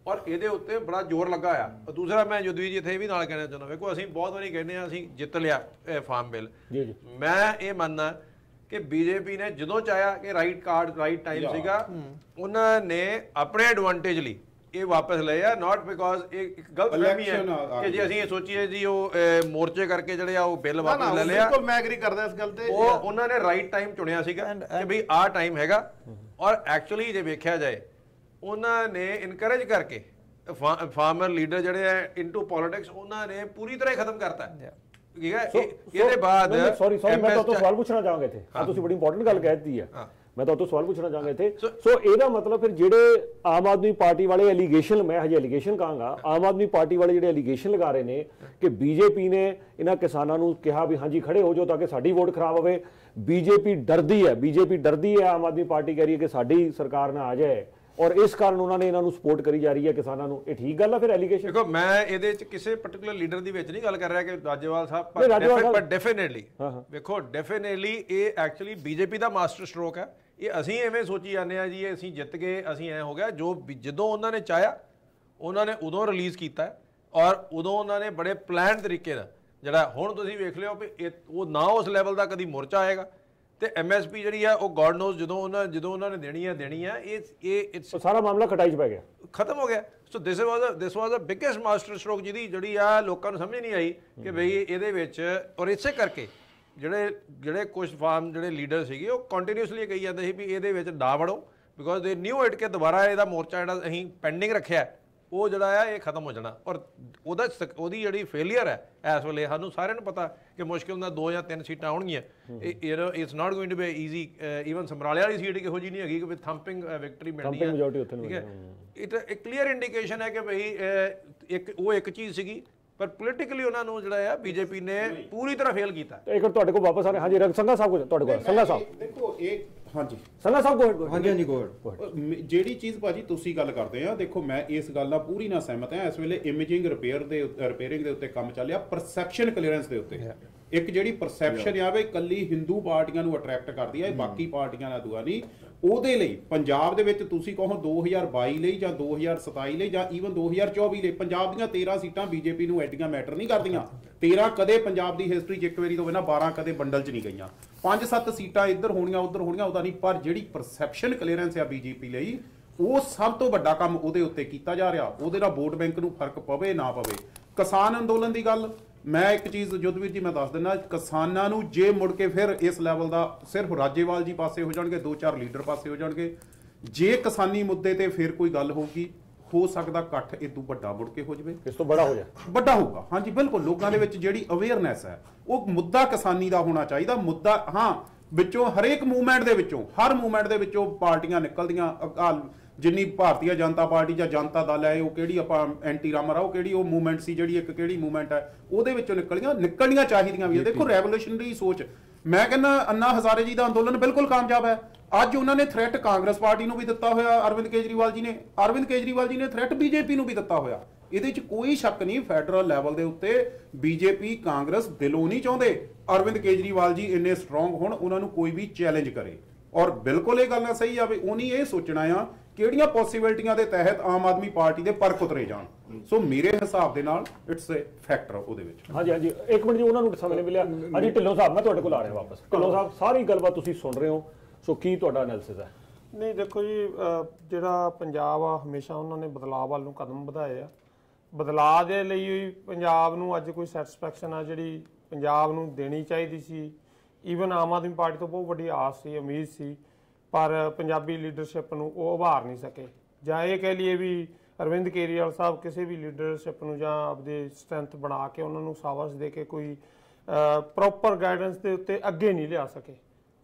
ਔਰ ਇਹਦੇ ਉੱਤੇ ਬੜਾ ਜ਼ੋਰ ਲੱਗਾ ਆ। ਦੂਸਰਾ ਮੈਂ ਜਦਵੀ ਜੀ ਇੱਥੇ ਵੀ ਨਾਲ ਕਹਿਣਾ ਚਾਹੁੰਦਾ, ਵੇਖੋ ਅਸੀਂ ਬਹੁਤ ਵਾਰੀ ਕਹਿੰਦੇ ਆ ਅਸੀਂ ਜਿੱਤ ਲਿਆ ਫਾਰਮ ਬਿੱਲ। ਮੈਂ ਇਹ ਮੰਨਦਾ ਕਿ ਬੀਜੇਪੀ ਨੇ ਜਦੋਂ ਚਾਹਿਆ ਕਿ ਰਾਈਟ ਕਾਰਡ ਰਾਈਟ ਟਾਈਮ ਸੀਗਾ, ਉਹਨਾਂ ਨੇ ਆਪਣੇ ਐਡਵਾਂਟੇਜ ਲਈ ਇਹ ਵਾਪਸ ਲਏ ਆ। ਨਾਟ ਬਿਕੋਜ਼ ਇਹ ਗਲਤ ਫਹਿਮੀ ਹੈ ਕਿ ਜੇ ਅਸੀਂ ਸੋਚੀਏ ਜੀ ਉਹ ਮੋਰਚੇ ਕਰਕੇ ਜਿਹੜੇ ਆ ਉਹ ਬਿੱਲ ਵਾਪਸ ਲੈ ਲਿਆ। ਬਿਲਕੁਲ ਮੈਂ ਐਗਰੀ ਕਰਦਾ ਇਸ ਗੱਲ ਤੇ। ਉਹ ਉਹਨਾਂ ਨੇ ਰਾਈਟ ਟਾਈਮ ਚੁਣਿਆ ਸੀਗਾ ਕਿ ਬਈ ਆਹ ਟਾਈਮ ਹੈਗਾ। ਔਰ ਐਕਚੁਅਲੀ ਜੇ ਵੇਖਿਆ ਜਾਏ, ਉਹਨਾਂ ਨੇ ਇਨਕਰੇਜ ਕਰਕੇ ਫਾਰਮਰ ਲੀਡਰ ਜਿਹੜੇ ਆ ਇਨਟੂ ਪੋਲਿਟਿਕਸ, ਉਹਨਾਂ ਨੇ ਪੂਰੀ ਤਰ੍ਹਾਂ ਖਤਮ ਕਰਤਾ। ਠੀਕ ਹੈ, ਇਹਦੇ ਬਾਅਦ ਸੌਰੀ ਮੈਂ ਤੁਹਾਨੂੰ ਸਵਾਲ ਪੁੱਛਣਾ ਚਾਹਾਂਗਾ ਇੱਥੇ, ਤੁਸੀਂ ਬੜੀ ਇੰਪੋਰਟੈਂਟ ਗੱਲ ਕਹਿ ਦਿੱਤੀ ਆ। मैं तो सवाल पूछना चाहूँगा इतने। सो यह मतलब फिर जेडे आम आदमी पार्टी वाले एलीगेशन, मैं हजे एलीगेशन कहूँगा, आम आदमी पार्टी वाले जो एलीगेशन लगा रहे हैं कि बीजेपी ने इन्होंने किसानों को कहा भी हाँ जी खड़े हो जाओ ताकि साड़ी वोट खराब होवे। बीजेपी डरती है, आम आदमी पार्टी कह रही है कि साड़ी सरकार ना आ जाए और इस कारण उन्होंने इन्होंने सपोर्ट करी जा रही है किसानों को। ये ठीक गल है फिर एलीगेशन? देखो मैं ये किसी पर्टिकुलर लीडर की नहीं गल कर रहा कि राजेवाल साहब, पर डेफिनेटली देखो डेफिनेटली ये एक्चुअली बीजेपी का मास्टर स्ट्रोक है। ਇਹ ਅਸੀਂ ਐਵੇਂ ਸੋਚੀ ਜਾਂਦੇ ਹਾਂ ਜੀ ਅਸੀਂ ਜਿੱਤ ਗਏ, ਅਸੀਂ ਐਂ ਹੋ ਗਿਆ। ਜੋ ਜਦੋਂ ਉਹਨਾਂ ਨੇ ਚਾਹਿਆ ਉਹਨਾਂ ਨੇ ਉਦੋਂ ਰਿਲੀਜ਼ ਕੀਤਾ, ਔਰ ਉਦੋਂ ਉਹਨਾਂ ਨੇ ਬੜੇ ਪਲਾਨ ਤਰੀਕੇ ਨਾਲ ਜਿਹੜਾ ਹੁਣ ਤੁਸੀਂ ਵੇਖ ਲਿਓ ਵੀ ਉਹ ਨਾ ਉਸ ਲੈਵਲ ਦਾ ਕਦੀ ਮੋਰਚਾ ਆਏਗਾ। ਤੇ MSP ਜਿਹੜੀ ਆ ਉਹ ਗੋਡ ਨੋਜ਼ ਜਦੋਂ ਉਹਨਾਂ ਨੇ ਦੇਣੀ ਆ। ਇਹ ਸਾਰਾ ਮਾਮਲਾ ਕਟਾਈ 'ਚ ਪੈ ਗਿਆ, ਖਤਮ ਹੋ ਗਿਆ। So this was a biggest master stroke ਜਿਹੜੀ ਆ ਲੋਕਾਂ ਨੂੰ ਸਮਝ ਨਹੀਂ ਆਈ ਕਿ ਬਈ ਇਹਦੇ ਵਿੱਚ। ਔਰ ਇਸੇ ਕਰਕੇ ਜਿਹੜੇ ਕੁਝ ਫਾਰਮ ਜਿਹੜੇ ਲੀਡਰ ਸੀਗੇ ਉਹ ਕੰਟੀਨਿਊਸਲੀ ਕਹੀ ਜਾਂਦੇ ਸੀ ਵੀ ਇਹਦੇ ਵਿੱਚ ਨਾ ਵੜੋ, ਬਿਕੋਜ਼ ਦੇ ਨਿਊ ਇਟ ਕੇ ਦੁਬਾਰਾ ਇਹਦਾ ਮੋਰਚਾ ਜਿਹੜਾ ਅਸੀਂ ਪੈਂਡਿੰਗ ਰੱਖਿਆ ਉਹ ਜਿਹੜਾ ਆ ਇਹ ਖਤਮ ਹੋ ਜਾਣਾ। ਔਰ ਉਹਦੀ ਜਿਹੜੀ ਫੇਲੀਅਰ ਹੈ ਇਸ ਵੇਲੇ ਸਾਨੂੰ ਸਾਰਿਆਂ ਨੂੰ ਪਤਾ ਕਿ ਮੁਸ਼ਕਿਲ ਨਾਲ 2 ਜਾਂ 3 ਸੀਟਾਂ ਆਉਣਗੀਆਂ। It's not going to be easy. Even ਸਮਰਾਲੇ ਵਾਲੀ ਸੀਟ ਕਿਹੋ ਜਿਹੀ ਨਹੀਂ ਹੈਗੀ ਕਿ ਥੰਪਿੰਗ ਵਿਕਟਰੀ ਮਿਲਣੀ ਹੈ। ਠੀਕ ਹੈ, ਇੱਕ ਕਲੀਅਰ ਇੰਡੀਕੇਸ਼ਨ ਹੈ ਕਿ ਬਈ ਇੱਕ ਚੀਜ਼ ਸੀਗੀ, पर पोलिटिकली उन्होंने जो बीजेपी ने पूरी तरह फेल किया। एक बार तुहाडे कोल वापस आ रहे। हाँ जी, रंग संघा साहब कुछ तुहाडे कोल। संघा साहब देखो, एक ਹਾਂਜੀ ਸੱਲਾ ਸਾਹਿਬ ਗੋਡ ਹਾਂਜੀ ਹਾਂਜੀ ਗੋਡ ਜਿਹੜੀ ਚੀਜ਼ ਭਾਜੀ ਤੁਸੀਂ ਗੱਲ ਕਰਦੇ ਆ ਦੇਖੋ ਮੈਂ ਇਸ ਗੱਲ ਨਾਲ ਪੂਰੀ ਨਾ ਸਹਿਮਤ ਹਾਂ। ਇਸ ਵੇਲੇ ਇਮੇਜਿੰਗ ਰਿਪੇਅਰ ਦੇ ਰਿਪੇਅਰਿੰਗ ਦੇ ਉੱਤੇ ਕੰਮ ਚੱਲਿਆ ਪਰਸੈਪਸ਼ਨ ਕਲੀਅਰੈਂਸ ਦੇ ਉੱਤੇ। ਇੱਕ ਜਿਹੜੀ ਪਰਸੈਪਸ਼ਨ ਆ ਵੀ ਇਕੱਲੀ ਹਿੰਦੂ ਪਾਰਟੀਆਂ ਨੂੰ ਅਟਰੈਕਟ ਕਰਦੀ ਆ ਇਹ ਬਾਕੀ ਪਾਰਟੀਆਂ ਨਾਲ ਦੂਆ ਨਹੀਂ। ਉਹਦੇ ਲਈ ਪੰਜਾਬ ਦੇ ਵਿੱਚ ਤੁਸੀਂ ਕਹੋ 2022 ਲਈ ਜਾਂ 2027 ਲਈ ਜਾਂ ਈਵਨ 2024 ਲਈ ਪੰਜਾਬ ਦੀਆਂ 13 ਸੀਟਾਂ ਬੀਜੇਪੀ ਨੂੰ ਐਡੀਆਂ ਮੈਟਰ ਨਹੀਂ ਕਰਦੀਆਂ। 13 ਕਦੇ ਪੰਜਾਬ ਦੀ ਹਿਸਟਰੀ 'ਚ ਇੱਕ ਵਾਰੀ ਤੋਂ ਬਿਨਾਂ 12 ਕਦੇ ਬੰਡਲ 'ਚ ਨਹੀਂ ਗਈਆਂ। 5-7 ਸੀਟਾਂ ਇੱਧਰ ਹੋਣੀਆਂ ਉੱਧਰ ਹੋਣੀਆਂ ਉਹਦਾ ਨਹੀਂ, ਪਰ ਜਿਹੜੀ ਪਰਸੈਪਸ਼ਨ ਕਲੀਅਰੈਂਸ ਆ ਬੀਜੇਪੀ ਲਈ ਉਹ ਸਭ ਤੋਂ ਵੱਡਾ ਕੰਮ ਉਹਦੇ ਉੱਤੇ ਕੀਤਾ ਜਾ ਰਿਹਾ। ਉਹਦੇ ਨਾਲ ਵੋਟ ਬੈਂਕ ਨੂੰ ਫਰਕ ਪਵੇ ਨਾ ਪਵੇ। ਕਿਸਾਨ ਅੰਦੋਲਨ ਦੀ ਗੱਲ ਮੈਂ ਇੱਕ ਚੀਜ਼ ਜੋਧਵੀਰ ਜੀ ਮੈਂ ਦੱਸ ਦਿੰਦਾ, ਕਿਸਾਨਾਂ ਨੂੰ ਜੇ ਮੁੜ ਕੇ ਫਿਰ ਇਸ ਲੈਵਲ ਦਾ ਸਿਰਫ ਰਾਜੇਵਾਲ ਜੀ ਪਾਸੇ ਹੋ ਜਾਣਗੇ, 2-4 ਲੀਡਰ ਪਾਸੇ ਹੋ ਜਾਣਗੇ, ਜੇ ਕਿਸਾਨੀ ਮੁੱਦੇ ਤੇ ਫਿਰ ਕੋਈ ਗੱਲ ਹੋਊਗੀ ਹੋ ਸਕਦਾ ਇਕੱਠ ਇਹ ਤੋਂ ਵੱਡਾ ਮੁੜ ਕੇ ਹੋ ਜਾਵੇ, ਇਸ ਤੋਂ ਬੜਾ ਹੋ ਜਾਵੇ, ਵੱਡਾ ਹੋਊਗਾ। ਹਾਂਜੀ ਬਿਲਕੁਲ, ਲੋਕਾਂ ਦੇ ਵਿੱਚ ਜਿਹੜੀ ਅਵੇਅਰਨੈਸ ਹੈ ਉਹ ਮੁੱਦਾ ਕਿਸਾਨੀ ਦਾ ਹੋਣਾ ਚਾਹੀਦਾ ਮੁੱਦਾ। ਹਾਂ ਵਿੱਚੋਂ ਹਰੇਕ ਮੂਵਮੈਂਟ ਦੇ ਵਿੱਚੋਂ ਹਰ ਮੂਵਮੈਂਟ ਦੇ ਵਿੱਚੋਂ ਪਾਰਟੀਆਂ ਨਿਕਲਦੀਆਂ। ਜਿੰਨੀ ਭਾਰਤੀ ਜਨਤਾ ਪਾਰਟੀ ਜਾਂ ਜਨਤਾ ਦਲ ਹੈ ਉਹ ਕਿਹੜੀ ਆਪਾਂ ਐਂਟੀ ਰਾਮਾ ਰਾਓ ਕਿਹੜੀ ਉਹ ਮੂਵਮੈਂਟ ਸੀ ਜਿਹੜੀ ਇੱਕ ਕਿਹੜੀ ਮੂਵਮੈਂਟ ਹੈ ਉਹਦੇ ਵਿੱਚੋਂ ਨਿਕਲਣੀਆਂ ਚਾਹੀਦੀਆਂ ਵੀ। ਦੇਖੋ ਰੈਵੋਲੂਸ਼ਨਰੀ ਸੋਚ ਮੈਂ ਕਹਿੰਦਾ ਅੰਨਾ ਹਜ਼ਾਰੇ ਜੀ ਦਾ ਅੰਦੋਲਨ ਬਿਲਕੁਲ ਕਾਮਯਾਬ ਹੈ। ਅੱਜ ਉਹਨਾਂ ਨੇ ਥ੍ਰੈਟ ਕਾਂਗਰਸ ਪਾਰਟੀ ਨੂੰ ਵੀ ਦਿੱਤਾ ਹੋਇਆ ਅਰਵਿੰਦ ਕੇਜਰੀਵਾਲ ਜੀ ਨੇ, ਅਰਵਿੰਦ ਕੇਜਰੀਵਾਲ ਜੀ ਨੇ ਥ੍ਰੈਟ ਬੀਜੇਪੀ ਨੂੰ ਵੀ ਦਿੱਤਾ ਹੋਇਆ। ਇਹਦੇ 'ਚ ਕੋਈ ਸ਼ੱਕ ਨਹੀਂ ਫੈਡਰਲ ਲੈਵਲ ਦੇ ਉੱਤੇ ਬੀਜੇਪੀ ਕਾਂਗਰਸ ਦਿਲੋਂ ਨਹੀਂ ਚਾਹੁੰਦੇ ਅਰਵਿੰਦ ਕੇਜਰੀਵਾਲ ਜੀ ਇੰਨੇ ਸਟਰੋਂਗ ਹੋਣ ਉਹਨਾਂ ਨੂੰ ਕੋਈ ਵੀ ਚੈਲੰਜ ਕਰੇ। ਔਰ ਬਿਲਕੁਲ ਇਹ ਗੱਲ ਨਾ ਸਹੀ ਆ ਵੀ ਉਹਨੇ ਇਹ ਸੋਚਣਾ ਆ ਕਿਹੜੀਆਂ ਪੋਸੀਬਿਲਟੀਆਂ ਦੇ ਤਹਿਤ ਆਮ ਆਦਮੀ ਪਾਰਟੀ ਦੇ ਪਰਖ ਉਤਰੇ ਜਾਣ। ਸੋ ਮੇਰੇ ਹਿਸਾਬ ਦੇ ਨਾਲ ਇਟਸ ਅ ਫੈਕਟਰ ਉਹਦੇ ਵਿੱਚ। ਹਾਂਜੀ ਹਾਂਜੀ ਇੱਕ ਮਿੰਟ ਜੀ ਉਹਨਾਂ ਨੂੰ ਸਮੇਂ ਮਿਲਿਆ। ਹਾਂਜੀ ਢਿੱਲੋਂ ਸਾਹਿਬ ਮੈਂ ਤੁਹਾਡੇ ਕੋਲ ਆ ਰਿਹਾ ਵਾਪਸ। ਢਿੱਲੋਂ ਸਾਹਿਬ ਸਾਰੀ ਗੱਲਬਾਤ ਤੁਸੀਂ ਸੁਣ ਰਹੇ ਹੋ ਸੋ ਕੀ ਤੁਹਾਡਾ ਅਨੈਲਿਸਿਸ ਹੈ? ਨਹੀਂ ਦੇਖੋ ਜੀ ਜਿਹੜਾ ਪੰਜਾਬ ਆ ਹਮੇਸ਼ਾ ਉਹਨਾਂ ਨੇ ਬਦਲਾਅ ਵੱਲ ਨੂੰ ਕਦਮ ਵਧਾਏ ਆ। ਬਦਲਾਅ ਦੇ ਲਈ ਪੰਜਾਬ ਨੂੰ ਅੱਜ ਕੋਈ ਸੈਟਿਸਫੈਕਸ਼ਨ ਆ ਜਿਹੜੀ ਪੰਜਾਬ ਨੂੰ ਦੇਣੀ ਚਾਹੀਦੀ ਸੀ। ਈਵਨ ਆਮ ਆਦਮੀ ਪਾਰਟੀ ਤੋਂ ਬਹੁਤ ਵੱਡੀ ਆਸ ਸੀ ਉਮੀਦ ਸੀ ਪਰ ਪੰਜਾਬੀ ਲੀਡਰਸ਼ਿਪ ਨੂੰ ਉਹ ਉਭਾਰ ਨਹੀਂ ਸਕੇ। ਜਾਂ ਇਹ ਕਹਿ ਲਈਏ ਵੀ ਅਰਵਿੰਦ ਕੇਜਰੀਵਾਲ ਸਾਹਿਬ ਕਿਸੇ ਵੀ ਲੀਡਰਸ਼ਿਪ ਨੂੰ ਜਾਂ ਆਪਦੇ ਸਟਰੈਂਥ ਬਣਾ ਕੇ ਉਹਨਾਂ ਨੂੰ ਸਾਵਸ ਦੇ ਕੇ ਕੋਈ ਪ੍ਰੋਪਰ ਗਾਈਡੈਂਸ ਦੇ ਉੱਤੇ ਅੱਗੇ ਨਹੀਂ ਲਿਆ ਸਕੇ।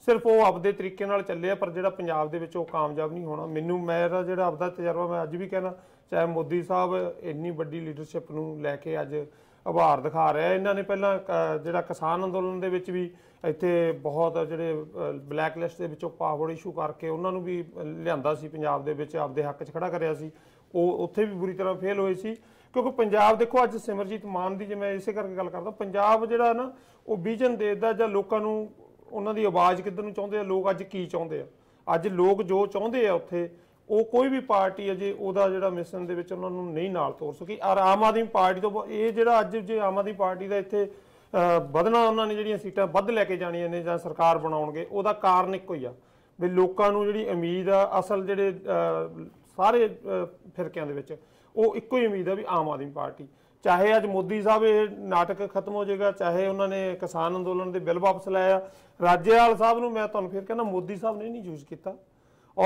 ਸਿਰਫ ਉਹ ਆਪਦੇ ਤਰੀਕੇ ਨਾਲ ਚੱਲੇ ਆ ਪਰ ਜਿਹੜਾ ਪੰਜਾਬ ਦੇ ਵਿੱਚ ਉਹ ਕਾਮਯਾਬ ਨਹੀਂ ਹੋਣਾ। ਮੇਰਾ ਜਿਹੜਾ ਆਪਦਾ ਤਜਰਬਾ ਮੈਂ ਅੱਜ ਵੀ ਕਹਿਣਾ ਚਾਹੇ ਮੋਦੀ ਸਾਹਿਬ ਇੰਨੀ ਵੱਡੀ ਲੀਡਰਸ਼ਿਪ ਨੂੰ ਲੈ ਕੇ ਅੱਜ ਉਭਾਰ ਦਿਖਾ ਰਿਹਾ। ਇਹਨਾਂ ਨੇ ਪਹਿਲਾਂ ਜਿਹੜਾ ਕਿਸਾਨ ਅੰਦੋਲਨ ਦੇ ਵਿੱਚ ਵੀ ਇੱਥੇ ਬਹੁਤ ਜਿਹੜੇ ਬਲੈਕ ਲਿਸਟ ਦੇ ਵਿੱਚੋਂ ਪਾਵਰ ਇਸ਼ੂ ਕਰਕੇ ਉਹਨਾਂ ਨੂੰ ਵੀ ਲਿਆਂਦਾ ਸੀ ਪੰਜਾਬ ਦੇ ਵਿੱਚ ਆਪਦੇ ਹੱਕ 'ਚ ਖੜਾ ਕਰਿਆ ਸੀ। ਉਹ ਉੱਥੇ ਵੀ ਬੁਰੀ ਤਰ੍ਹਾਂ ਫੇਲ ਹੋਏ ਸੀ ਕਿਉਂਕਿ ਪੰਜਾਬ ਦੇਖੋ ਅੱਜ ਸਿਮਰਜੀਤ ਮਾਨ ਦੀ ਜੇ ਮੈਂ ਇਸੇ ਕਰਕੇ ਗੱਲ ਕਰਦਾ ਪੰਜਾਬ ਜਿਹੜਾ ਨਾ ਉਹ ਵਿਜ਼ਨ ਦੇਦਾ ਜਾਂ ਲੋਕਾਂ ਨੂੰ ਉਹਨਾਂ ਦੀ ਆਵਾਜ਼ ਕਿੱਧਰ ਨੂੰ ਚਾਹੁੰਦੇ ਆ ਲੋਕ ਅੱਜ ਕੀ ਚਾਹੁੰਦੇ ਆ। ਅੱਜ ਲੋਕ ਜੋ ਚਾਹੁੰਦੇ ਆ ਉੱਥੇ ਉਹ ਕੋਈ ਵੀ ਪਾਰਟੀ ਅਜੇ ਉਹਦਾ ਜਿਹੜਾ ਮਿਸ਼ਨ ਦੇ ਵਿੱਚ ਉਹਨਾਂ ਨੂੰ ਨਹੀਂ ਨਾਲ ਤੋਰ ਸਕੀ। ਔਰ ਆਮ ਆਦਮੀ ਪਾਰਟੀ ਤੋਂ ਇਹ ਜਿਹੜਾ ਅੱਜ ਜੇ ਆਮ ਆਦਮੀ ਪਾਰਟੀ ਦਾ ਇੱਥੇ ਵਧਣਾ ਉਹਨਾਂ ਨੇ ਜਿਹੜੀਆਂ ਸੀਟਾਂ ਵੱਧ ਲੈ ਕੇ ਜਾਣੀਆਂ ਨੇ ਜਾਂ ਸਰਕਾਰ ਬਣਾਉਣਗੇ ਉਹਦਾ ਕਾਰਨ ਇੱਕੋ ਹੀ ਆ ਵੀ ਲੋਕਾਂ ਨੂੰ ਜਿਹੜੀ ਉਮੀਦ ਆ ਅਸਲ ਜਿਹੜੇ ਸਾਰੇ ਫਿਰਕਿਆਂ ਦੇ ਵਿੱਚ ਉਹ ਇੱਕੋ ਹੀ ਉਮੀਦ ਆ ਵੀ ਆਮ ਆਦਮੀ ਪਾਰਟੀ। ਚਾਹੇ ਅੱਜ ਮੋਦੀ ਸਾਹਿਬ ਇਹ ਨਾਟਕ ਖਤਮ ਹੋ ਜਾਏਗਾ ਚਾਹੇ ਉਹਨਾਂ ਨੇ ਕਿਸਾਨ ਅੰਦੋਲਨ ਦੇ ਬਿੱਲ ਵਾਪਸ ਲਾਇਆ। ਰਾਜੇਵਾਲ ਸਾਹਿਬ ਨੂੰ ਮੈਂ ਤੁਹਾਨੂੰ ਫਿਰ ਕਹਿੰਦਾ ਮੋਦੀ ਸਾਹਿਬ ਨੇ ਨਹੀਂ ਯੂਜ਼ ਕੀਤਾ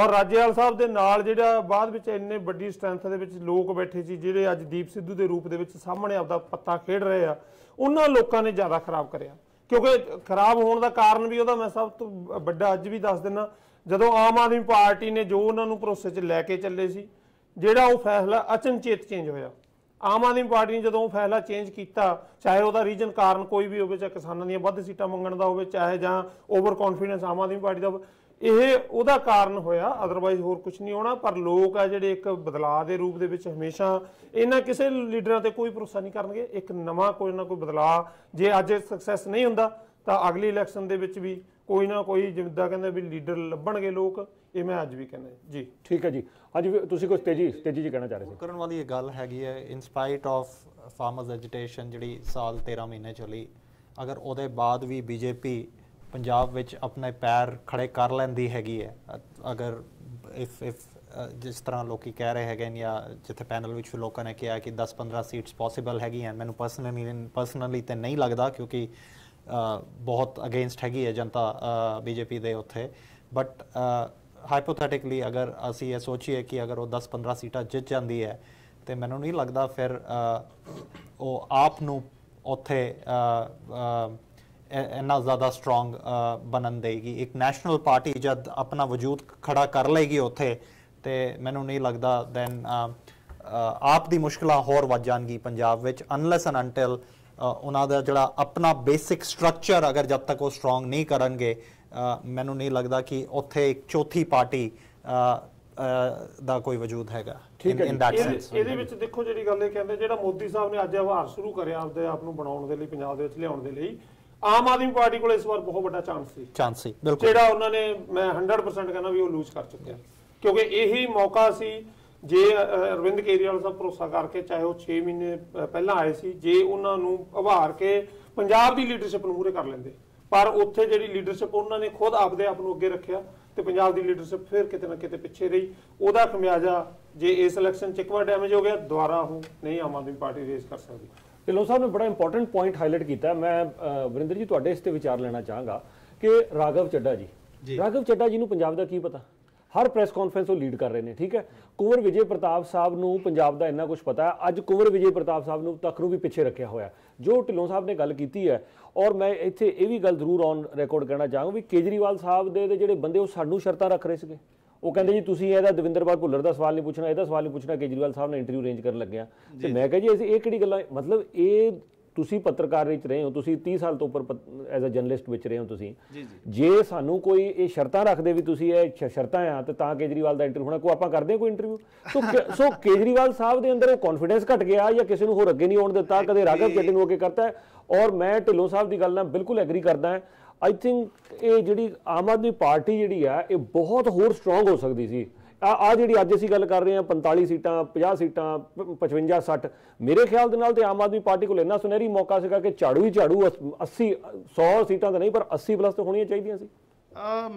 ਔਰ ਰਾਜੇਵਾਲ ਸਾਹਿਬ ਦੇ ਨਾਲ ਜਿਹੜਾ ਬਾਅਦ ਵਿੱਚ ਇੰਨੇ ਵੱਡੀ ਸਟਰੈਂਥ ਦੇ ਵਿੱਚ ਲੋਕ ਬੈਠੇ ਸੀ ਜਿਹੜੇ ਅੱਜ ਦੀਪ ਸਿੱਧੂ ਦੇ ਰੂਪ ਦੇ ਵਿੱਚ ਸਾਹਮਣੇ ਆਪਦਾ ਪੱਤਾ ਖੇਡ ਰਹੇ ਆ ਉਹਨਾਂ ਲੋਕਾਂ ਨੇ ਜ਼ਿਆਦਾ ਖਰਾਬ ਕਰਿਆ। ਕਿਉਂਕਿ ਖਰਾਬ ਹੋਣ ਦਾ ਕਾਰਨ ਵੀ ਉਹਦਾ ਮੈਂ ਸਭ ਤੋਂ ਵੱਡਾ ਅੱਜ ਵੀ ਦੱਸ ਦਿੰਦਾ ਜਦੋਂ ਆਮ ਆਦਮੀ ਪਾਰਟੀ ਨੇ ਜੋ ਉਹਨਾਂ ਨੂੰ ਭਰੋਸੇ 'ਚ ਲੈ ਕੇ ਚੱਲੇ ਸੀ ਜਿਹੜਾ ਉਹ ਫੈਸਲਾ ਅਚਨਚੇਤ ਚੇਂਜ ਹੋਇਆ। ਆਮ ਆਦਮੀ ਪਾਰਟੀ ਨੇ ਜਦੋਂ ਫੈਸਲਾ ਚੇਂਜ ਕੀਤਾ ਚਾਹੇ ਉਹਦਾ ਰੀਜਨ ਕਾਰਨ ਕੋਈ ਵੀ ਹੋਵੇ ਚਾਹੇ ਕਿਸਾਨਾਂ ਦੀਆਂ ਵੱਧ ਸੀਟਾਂ ਮੰਗਣ ਦਾ ਹੋਵੇ ਚਾਹੇ ਜਾਂ over confidence Aam Aadmi party ਦਾ ਹੋਵੇ ਇਹ ਉਹਦਾ ਕਾਰਨ ਹੋਇਆ। ਅਦਰਵਾਈਜ਼ ਹੋਰ ਕੁਝ ਨਹੀਂ ਹੋਣਾ। ਪਰ ਲੋਕ ਆ ਜਿਹੜੇ ਇੱਕ ਬਦਲਾਅ ਦੇ ਰੂਪ ਦੇ ਵਿੱਚ ਹਮੇਸ਼ਾ ਇਹਨਾਂ ਕਿਸੇ ਲੀਡਰਾਂ ਤੇ ਕੋਈ ਭਰੋਸਾ ਨਹੀਂ ਕਰਨਗੇ। ਇੱਕ ਨਵਾਂ ਕੋਈ ਨਾ ਕੋਈ ਬਦਲਾਅ ਜੇ ਅੱਜ ਸਕਸੈਸ ਨਹੀਂ ਹੁੰਦਾ ਤਾਂ ਅਗਲੀ ਇਲੈਕਸ਼ਨ ਦੇ ਵਿੱਚ ਵੀ ਕੋਈ ਨਾ ਕੋਈ ਜਿੱਦਾਂ ਕਹਿੰਦੇ ਵੀ ਲੀਡਰ ਲੱਭਣਗੇ ਲੋਕ। ਇਹ ਮੈਂ ਅੱਜ ਵੀ ਕਹਿੰਦਾ ਜੀ। ਠੀਕ ਹੈ ਜੀ। ਅੱਜ ਤੁਸੀਂ ਕੁਝ ਤੇਜ਼ੀ ਜੀ ਕਹਿਣਾ ਚਾਹ ਰਹੇ ਸੀ? ਕਰਨ ਵਾਲੀ ਇਹ ਗੱਲ ਹੈਗੀ ਹੈ ਇਨਸਪਾਈਟ ਆਫ ਫਾਰਮਰਸ ਐਜੀਟੇਸ਼ਨ ਜਿਹੜੀ ਸਾਲ 13 ਮਹੀਨੇ ਚੱਲੀ ਅਗਰ ਉਹਦੇ ਬਾਅਦ ਵੀ ਬੀਜੇਪੀ ਪੰਜਾਬ ਵਿੱਚ ਆਪਣੇ ਪੈਰ ਖੜੇ ਕਰ ਲੈਂਦੀ ਹੈਗੀ ਹੈ ਅਗਰ ਇਫ ਜਿਸ ਤਰ੍ਹਾਂ ਲੋਕ ਕਹਿ ਰਹੇ ਹੈਗੇ ਜਾਂ ਜਿੱਥੇ ਪੈਨਲ ਵਿੱਚ ਲੋਕਾਂ ਨੇ ਕਿਹਾ ਕਿ 10-15 ਸੀਟਸ ਪੋਸੀਬਲ ਹੈਗੀਆਂ। ਮੈਨੂੰ ਪਰਸਨਲੀ ਤਾਂ ਨਹੀਂ ਲੱਗਦਾ ਕਿਉਂਕਿ ਬਹੁਤ ਅਗੇਂਸਟ ਹੈਗੀ ਹੈ ਜਨਤਾ ਬੀਜੇਪੀ ਦੇ ਉੱਥੇ। ਬਟ ਹਾਈਪੋਥੈਟਿਕਲੀ ਅਗਰ ਅਸੀਂ ਇਹ ਸੋਚੀਏ ਕਿ ਅਗਰ ਉਹ 10-15 ਸੀਟਾਂ ਜਿੱਤ ਜਾਂਦੀ ਹੈ ਤੇ ਮੈਨੂੰ ਨਹੀਂ ਲੱਗਦਾ ਫਿਰ ਉਹ ਆਪ ਨੂੰ ਉੱਥੇ ਇੰਨਾ ਜ਼ਿਆਦਾ ਸਟਰੋਂਗ ਬਣਨ ਦੇਗੀ। ਇੱਕ ਨੈਸ਼ਨਲ ਪਾਰਟੀ ਜਦ ਆਪਣਾ ਵਜੂਦ ਖੜਾ ਕਰ ਲਏਗੀ ਉੱਥੇ ਤੇ ਮੈਨੂੰ ਨਹੀਂ ਲੱਗਦਾ ਦੈਨ ਆਪ ਦੀ ਮੁਸ਼ਕਲਾਂ ਹੋਰ ਵੱਧ ਜਾਣਗੀ ਪੰਜਾਬ ਵਿੱਚ ਅਨਲੈਸ ਐਂਡ ਅੰਟਿਲ ਉਹਨਾਂ ਦਾ ਜਿਹੜਾ ਆਪਣਾ ਬੇਸਿਕ ਸਟਰਕਚਰ ਅਗਰ ਜਦ ਤੱਕ ਉਹ ਸਟਰੋਂਗ ਨਹੀਂ ਕਰਨਗੇ मैनू नहीं लगता कि उत्थे एक चौथी पार्टी दा कोई वजूद हैगा। ठीक है, इन दैट सेंस ਇਹਦੇ ਵਿੱਚ ਦੇਖੋ ਜਿਹੜੀ ਗੱਲ ਇਹ ਕਹਿੰਦੇ ਜਿਹੜਾ ਮੋਦੀ ਸਾਹਿਬ ਨੇ ਅੱਜ ਆਵਾਰ ਸ਼ੁਰੂ ਕਰਿਆ ਆਪਦੇ ਆਪ ਨੂੰ ਬਣਾਉਣ ਦੇ ਲਈ ਪੰਜਾਬ ਦੇ ਵਿੱਚ ਲਿਆਉਣ ਦੇ ਲਈ ਆਮ ਆਦਮੀ ਪਾਰਟੀ ਕੋਲ ਇਸ ਵਾਰ ਬਹੁਤ ਵੱਡਾ ਚਾਂਸ ਸੀ ਜਿਹੜਾ ਉਹਨਾਂ ਨੇ ਮੈਂ 100% ਕਹਿੰਦਾ ਵੀ ਉਹ ਲੂਜ਼ ਕਰ ਚੁੱਕਿਆ ਕਿਉਂਕਿ ਇਹੀ ਮੌਕਾ ਸੀ ਜੇ ਅਰਵਿੰਦ ਕੇਜਰੀਵਾਲ ਸਾਹਿਬ ਭਰੋਸਾ ਕਰਕੇ ਚਾਹੇ ਉਹ 6 ਮਹੀਨੇ ਪਹਿਲਾਂ ਆਏ ਸੀ ਜੇ ਉਹਨਾਂ ਨੂੰ ਆਵਾਰ ਕੇ ਪੰਜਾਬ ਦੀ ਲੀਡਰਸ਼ਿਪ ਨੂੰ ਪੂਰੇ ਕਰ ਲੈਂਦੇ ਪਰ ਉੱਥੇ ਜਿਹੜੀ ਲੀਡਰਸ਼ਿਪ ਉਹਨਾਂ ਨੇ ਖੁਦ ਆਪਦੇ ਆਪ ਨੂੰ ਅੱਗੇ ਰੱਖਿਆ ਤੇ ਪੰਜਾਬ ਦੀ ਲੀਡਰਸ਼ਿਪ ਫਿਰ ਕਿਤੇ ਨਾ ਕਿਤੇ ਪਿੱਛੇ ਰਹੀ ਉਹਦਾ ਖਮਿਆਜ਼ਾ ਜੇ ਇਸ ਇਲੈਕਸ਼ਨ ਚ ਇੱਕ ਵਾਰ ਡੈਮੇਜ ਹੋ ਗਿਆ ਦੁਬਾਰਾ ਉਹ ਨਹੀਂ ਆਮ ਆਦਮੀ ਪਾਰਟੀ ਰੇਜ਼ ਕਰ ਸਕਦੀ। ਢਿੱਲੋਂ ਸਾਹਿਬ ਨੇ ਬੜਾ ਇੰਪੋਰਟੈਂਟ ਪੁਆਇੰਟ ਹਾਈਲਾਈਟ ਕੀਤਾ ਮੈਂ ਵਰਿੰਦਰ ਜੀ ਤੁਹਾਡੇ ਇਸ ਤੇ ਵਿਚਾਰ ਲੈਣਾ ਚਾਹਾਂਗਾ ਕਿ ਰਾਘਵ ਚੱਡਾ ਜੀ ਨੂੰ ਪੰਜਾਬ ਦਾ ਕੀ ਪਤਾ हर प्रेस कॉन्फ्रेंस वो लीड कर रहे हैं। ठीक है, कुंवर विजय प्रताप साहब नूं पंजाब दा इन्ना कुछ पता है अज कुंवर विजय प्रताप साहब नूं तक नूं भी पिछे रखिया होया जो ढिल्लों साहब ने गल कीती है और मैं इत्थे ये भी गल जरूर ऑन रिकॉर्ड करना चाहूँगा भी केजरीवाल साहब दे जिहड़े बंदे वो सानूं शर्तां रख रहे सीगे वो कहते जी तुसीं इहदा दविंदरपाल भुल्लर दा सवाल नहीं पुछना इहदा सवाल नहीं पुछना केजरीवाल साहब ने इंटरव्यू अरेंज करन लग्गिया ते मैं कहा जी असीं इह किहड़ी गल्लां मतलब ये तुसी पत्रकार विच रहे हो तुसी 30 साल तो उपर एज अ जर्नलिस्ट विच रहे हो तुसी जे सानू कोई ये शर्तां रखदे भी तुसी ये शर्तां आ ते तां केजरीवाल दा इंटरव्यू होना को आपां करदे कोई इंटरव्यू सो केजरीवाल साहब दे अंदर वो कॉन्फिडेंस घट गया या किसी नूं होर अगे नहीं आउण दित्ता कदे राघव चड्डा नूं अगे करता है और मैं ढिल्लों साहब दी गल नाल बिल्कुल एग्री करदा है। आई थिंक ये जिहड़ी आम आदमी पार्टी जिहड़ी आ ये बहुत होर स्ट्रोंग हो सकदी सी आ जी अज असी गल कर रहे हैं 45 सीटां 50 सीटां 55 60 मेरे ख्याल दे नाल ते आम आदमी पार्टी को इन्ना सुनहरी मौका सीगा कि झाड़ू ही झाड़ू 80 100 सीटां तो नहीं पर 80+ तो होनी चाहिए सी।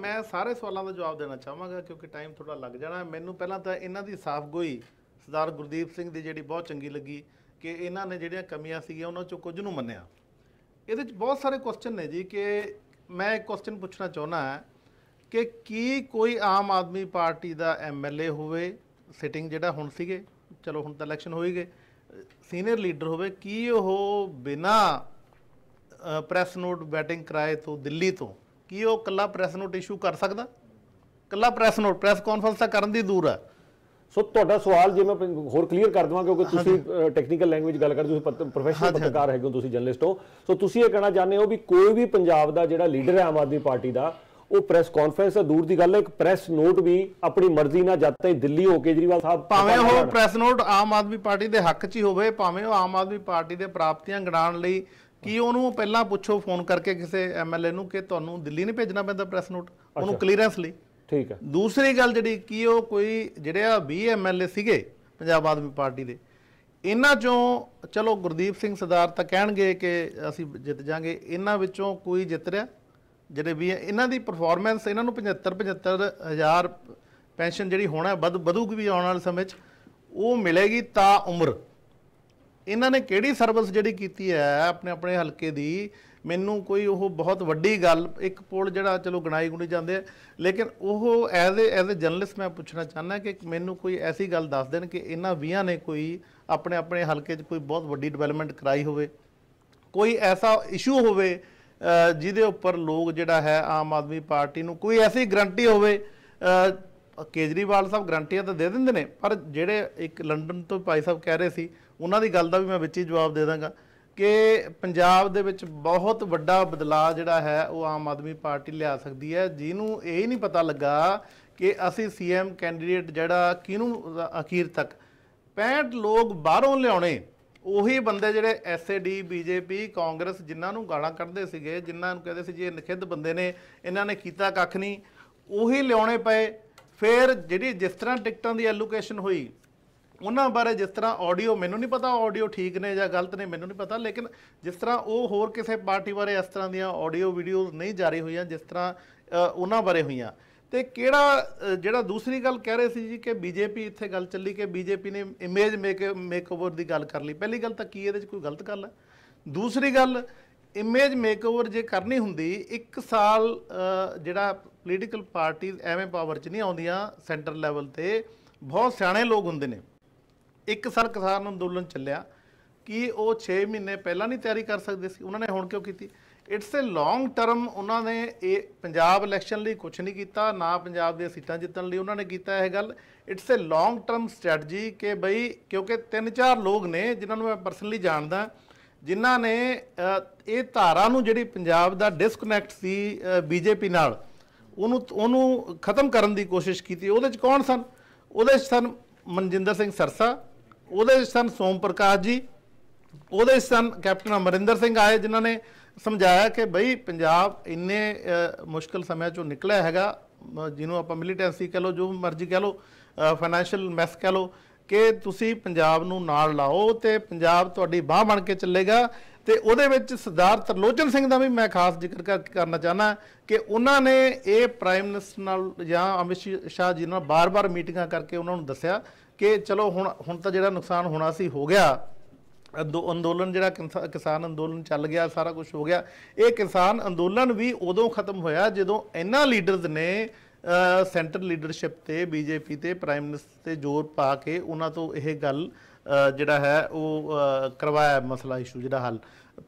मैं सारे सवालों का जवाब देना चाहांगा क्योंकि टाइम थोड़ा लग जाना मैनूं पहला तो इन्हां दी साफगोई सरदार गुरदीप सिंह दी जिहड़ी बहुत चंगी लगी कि इन्हां ने जिहड़ियां कमियां सीगियां उन्हां चों कुछ नूं मन्निया। इहदे च बहुत सारे क्वेश्चन ने जी कि मैं एक क्वेश्चन पुछना चाहुंदा कि कोई आम आदमी पार्टी का MLA होवे सिटिंग जिहड़ा हुण सीगे चलो हुण तो इलैक्शन हो ही गए सीनियर लीडर होवे कि वो बिना प्रेस नोट बैटिंग कराए तो दिल्ली तो कि वो कला प्रेस नोट इशू कर सकता कला प्रेस नोट प्रेस कॉन्फ्रेंस तो करन दी दूर है। सो तुहाडा सवाल जे मैं होर क्लीयर कर देवां क्योंकि तुसीं टैक्नीकल लैंग्वेज गल कर तुसीं प्रोफैशनल पत्रकार हैगे हो तुसीं जर्नलिस्ट हो सो तुसीं ये कहना चाहते हो भी कोई भी पंजाब का जिहड़ा लीडर है आम आदमी पार्टी का वो प्रेस कॉन्फ्रेंस दूर की गल है एक प्रेस नोट भी अपनी मर्जी ना जाता ही दिल्ली हो केजरीवाल साहब भावें हो प्रेस नोट आम आदमी पार्टी के हक च ही होवे भावें वो आम आदमी पार्टी के प्राप्तियां गिणाउण लई कि उन्होंने पहला पूछो फोन करके किसी MLA नूं कि तुहानूं दिल्ली नहीं भेजना पैंदा प्रेस नोट उन्होंने क्लीयरेंस लई। ठीक है, दूसरी गल जिहड़ी कि वो कोई जिहड़े 20 MLA सीगे पंजाब आदमी पार्टी के इन्हां चों चलो गुरदीप सिंह सरदार तां कहणगे कि असीं जित जांगे इन्हां विचों कोई जित रिहा ਜਿਹੜੇ ਵੀ ਇਹਨਾਂ ਦੀ ਪਰਫਾਰਮੈਂਸ ਇਹਨਾਂ ਨੂੰ 75,000 ਪੈਨਸ਼ਨ ਜਿਹੜੀ ਹੋਣਾ ਵਧੂਗੀ ਵੀ ਆਉਣ ਵਾਲੇ ਸਮੇਂ 'ਚ ਉਹ ਮਿਲੇਗੀ ਤਾਂ ਉਮਰ ਇਹਨਾਂ ਨੇ ਕਿਹੜੀ ਸਰਵਿਸ ਜਿਹੜੀ ਕੀਤੀ ਹੈ ਆਪਣੇ ਆਪਣੇ ਹਲਕੇ ਦੀ ਮੈਨੂੰ ਕੋਈ ਉਹ ਬਹੁਤ ਵੱਡੀ ਗੱਲ ਇੱਕ ਪੋਲ ਜਿਹੜਾ ਚਲੋ ਗਣਾਈ ਗੁਣੀ ਜਾਂਦੇ ਆ ਲੇਕਿਨ ਉਹ ਐਜ਼ ਅ ਜਰਨਲਿਸਟ ਮੈਂ ਪੁੱਛਣਾ ਚਾਹੁੰਦਾ ਕਿ ਮੈਨੂੰ ਕੋਈ ਐਸੀ ਗੱਲ ਦੱਸ ਦੇਣ ਕਿ ਇਹਨਾਂ 20 ਨੇ ਕੋਈ ਆਪਣੇ ਆਪਣੇ ਹਲਕੇ 'ਚ ਕੋਈ ਬਹੁਤ ਵੱਡੀ ਡਿਵੈਲਪਮੈਂਟ ਕਰਾਈ ਹੋਵੇ ਕੋਈ ਐਸਾ ਇਸ਼ੂ ਹੋਵੇ जिहदे उपर लोग जिहड़ा है आम आदमी पार्टी नूं कोई ऐसी गारंटी होवे केजरीवाल साहब गारंटियां तां दे दिंदे ने पर जिहड़े एक लंडन तो भाई साहब कह रहे सी उन्हां दी गल दा भी मैं विच ही जवाब दे दांगा कि पंजाब दे विच बहुत वड्डा बदलाव जिहड़ा है वह आम आदमी पार्टी लिया सकदी है जिन्हूं यही नहीं पता लगा कि असीं CM कैंडीडेट जिहड़ा किहनूं अखीर तक 65 लोग बाहरों लिआउणे ਉਹੀ ਬੰਦੇ ਜਿਹੜੇ SD BJP ਕਾਂਗਰਸ ਜਿਨ੍ਹਾਂ ਨੂੰ ਗਾਲਾਂ ਕੱਢਦੇ ਸੀਗੇ ਜਿਨ੍ਹਾਂ ਨੂੰ ਕਹਿੰਦੇ ਸੀ ਜੀ ਇਹ ਨਖਿੱਧ ਬੰਦੇ ਨੇ ਇਹਨਾਂ ਨੇ ਕੀਤਾ ਕੱਖ ਨਹੀਂ ਉਹੀ ਲਿਆਉਣੇ ਪਏ ਫਿਰ ਜਿਹੜੀ ਜਿਸ ਤਰ੍ਹਾਂ ਟਿਕਟਾਂ ਦੀ ਐਲੋਕੇਸ਼ਨ ਹੋਈ ਉਹਨਾਂ ਬਾਰੇ ਜਿਸ ਤਰ੍ਹਾਂ ਆਡੀਓ ਮੈਨੂੰ ਨਹੀਂ ਪਤਾ ਆਡੀਓ ਠੀਕ ਨੇ ਜਾਂ ਗਲਤ ਨੇ ਮੈਨੂੰ ਨਹੀਂ ਪਤਾ ਲੇਕਿਨ ਜਿਸ ਤਰ੍ਹਾਂ ਉਹ ਹੋਰ ਕਿਸੇ ਪਾਰਟੀ ਬਾਰੇ ਇਸ ਤਰ੍ਹਾਂ ਦੀਆਂ ਆਡੀਓ ਵੀਡੀਓਜ਼ ਨਹੀਂ ਜਾਰੀ ਹੋਈਆਂ ਜਿਸ ਤਰ੍ਹਾਂ ਉਹਨਾਂ ਬਾਰੇ ਹੋਈਆਂ ਤੇ ਕਿਹੜਾ ਜਿਹੜਾ ਦੂਸਰੀ ਗੱਲ ਕਹਿ ਰਹੇ ਸੀ ਜੀ ਕਿ BJP ਇੱਥੇ ਗੱਲ ਚੱਲੀ ਕਿ BJP ਨੇ ਇਮੇਜ ਮੇਕਓਵਰ ਦੀ ਗੱਲ ਕਰ ਲਈ ਪਹਿਲੀ ਗੱਲ ਤਾਂ ਕੀ ਇਹਦੇ 'ਚ ਕੋਈ ਗਲਤ ਗੱਲ ਹੈ ਦੂਸਰੀ ਗੱਲ ਇਮੇਜ ਮੇਕਓਵਰ ਜੇ ਕਰਨੀ ਹੁੰਦੀ ਇੱਕ ਸਾਲ ਜਿਹੜਾ ਪੋਲੀਟੀਕਲ ਪਾਰਟੀਆਂ ਐਵੇਂ ਪਾਵਰ 'ਚ ਨਹੀਂ ਆਉਂਦੀਆਂ ਸੈਂਟਰ ਲੈਵਲ ਤੇ ਬਹੁਤ ਸਿਆਣੇ ਲੋਕ ਹੁੰਦੇ ਨੇ ਇੱਕ ਸਾਲ ਕਿਸਾਨ ਅੰਦੋਲਨ ਚੱਲਿਆ ਕਿ ਉਹ 6 ਮਹੀਨੇ ਪਹਿਲਾਂ ਨਹੀਂ ਤਿਆਰੀ ਕਰ ਸਕਦੇ ਸੀ ਉਹਨਾਂ ਨੇ ਹੁਣ ਕਿਉਂ ਕੀਤੀ इट्स ए लॉन्ग टर्म उन्होंने ये पंजाब इलैक्शन लिए कुछ नहीं किया ना पंजाब दी सीटां जितने लिए उन्होंने किया है गल it's a long term strategy के बई क्योंकि 3-4 लोग ने जिन्होंने मैं परसनली जानदा ਜਿਨ੍ਹਾਂ ਨੇ ਇਹ ਧਾਰਾ ਨੂੰ ਜਿਹੜੀ ਪੰਜਾਬ ਦਾ ਡਿਸਕਨੈਕਟ ਸੀ ਬੀਜੇਪੀ ਨਾਲ ਉਹਨੂੰ ਖਤਮ ਕਰਨ ਦੀ ਕੋਸ਼ਿਸ਼ ਕੀਤੀ। ਉਹਦੇ ਚ ਕੌਣ ਸਨ? ਉਹਦੇ ਸਨ ਮਨਜਿੰਦਰ ਸਿੰਘ ਸਰਸਾ, ਉਹਦੇ ਸਨ ਸੋਮ ਪ੍ਰਕਾਸ਼ ਜੀ, ਉਹਦੇ ਸਨ ਕੈਪਟਨ ਅਮਰਿੰਦਰ ਸਿੰਘ ਆਏ ਜਿਨ੍ਹਾਂ ਨੇ ਸਮਝਾਇਆ कि बई पंजाब इन्ने मुश्किल समय चो निकलिया हैगा, जिन्हों आप मिलीटेंसी कह लो, जो मर्जी कह लो, फाइनैशियल मैस कह लो कि तुसीं पंजाब नूं नाल लाओ तो पंजाब तुहाडी बाह बन के चलेगा। तो उहदे विच सरदार तरलोचन सिंह का भी मैं खास जिक्र करना चाहना कि उन्होंने ये प्राइम मिनिस्टर नाल जां अमित शाह जी नाल बार बार मीटिंगां करके उन्होंने दसिया कि चलो हुण तां जिहड़ा नुकसान होना सी हो गया, अंदोलन जिहड़ा किसान अंदोलन चल गया, सारा कुछ हो गया। ये किसान अंदोलन भी उदों खत्म होया जदों इन्हां लीडर्स ने सेंटर लीडरशिप ते बीजेपी ते प्राइम मिनिस्टर ते जोर पा के उन्हां तों यह गल जिहड़ा है वो करवाया मसला इशू जिहड़ा हल,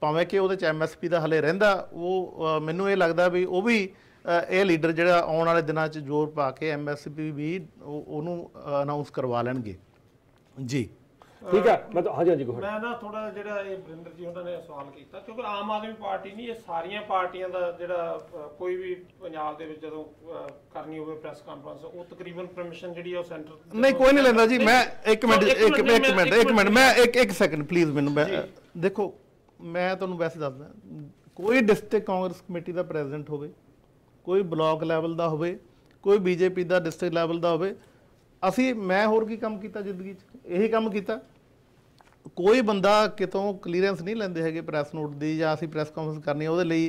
भावें कि उहदे च MSP दा हले रहिंदा वो मैनूं ये लगदा भी वो भी ਇਹ ਲੀਡਰ ਜਿਹੜਾ ਆਉਣ ਵਾਲੇ ਦਿਨਾਂ 'ਚ ਜ਼ੋਰ ਪਾ ਕੇ MSP ਵੀ ਉਹਨੂੰ ਅਨਾਉਂਸ ਕਰਵਾ ਲੈਣਗੇ। ਜੀ ठीक है, मैं तो हां जी मैं ना थोड़ा जिहड़ा ये वरिंदर जी उन्होंने सवाल किया क्योंकि आम आदमी पार्टी नहीं, ये सारिया पार्टियां दा जिहड़ा कोई भी पंजाब दे विच जदों करनी होवे प्रेस कॉन्फ्रेंस वो तकरीबन परमिशन जिहड़ी है सेंटर नहीं कोई नहीं लैंदा जी। मैं एक मिनट मैं एक सेकंड प्लीज, मैं देखो मैं तुहानूं वैसे दसदा कोई डिस्ट्रिक्ट कांग्रेस कमेटी दा प्रेजिडेंट होवे, कोई ब्लॉक लैवल का हो, कोई बीजेपी का डिस्ट्रिक्ट लैवल का हो, असी मैं होर की काम किया जिंदगी यही काम किया। कोई बंदा कितों क्लीयरेंस नहीं लेंदे है प्रेस नोट की या असी प्रेस कॉन्फ्रेंस करनी उहदे लई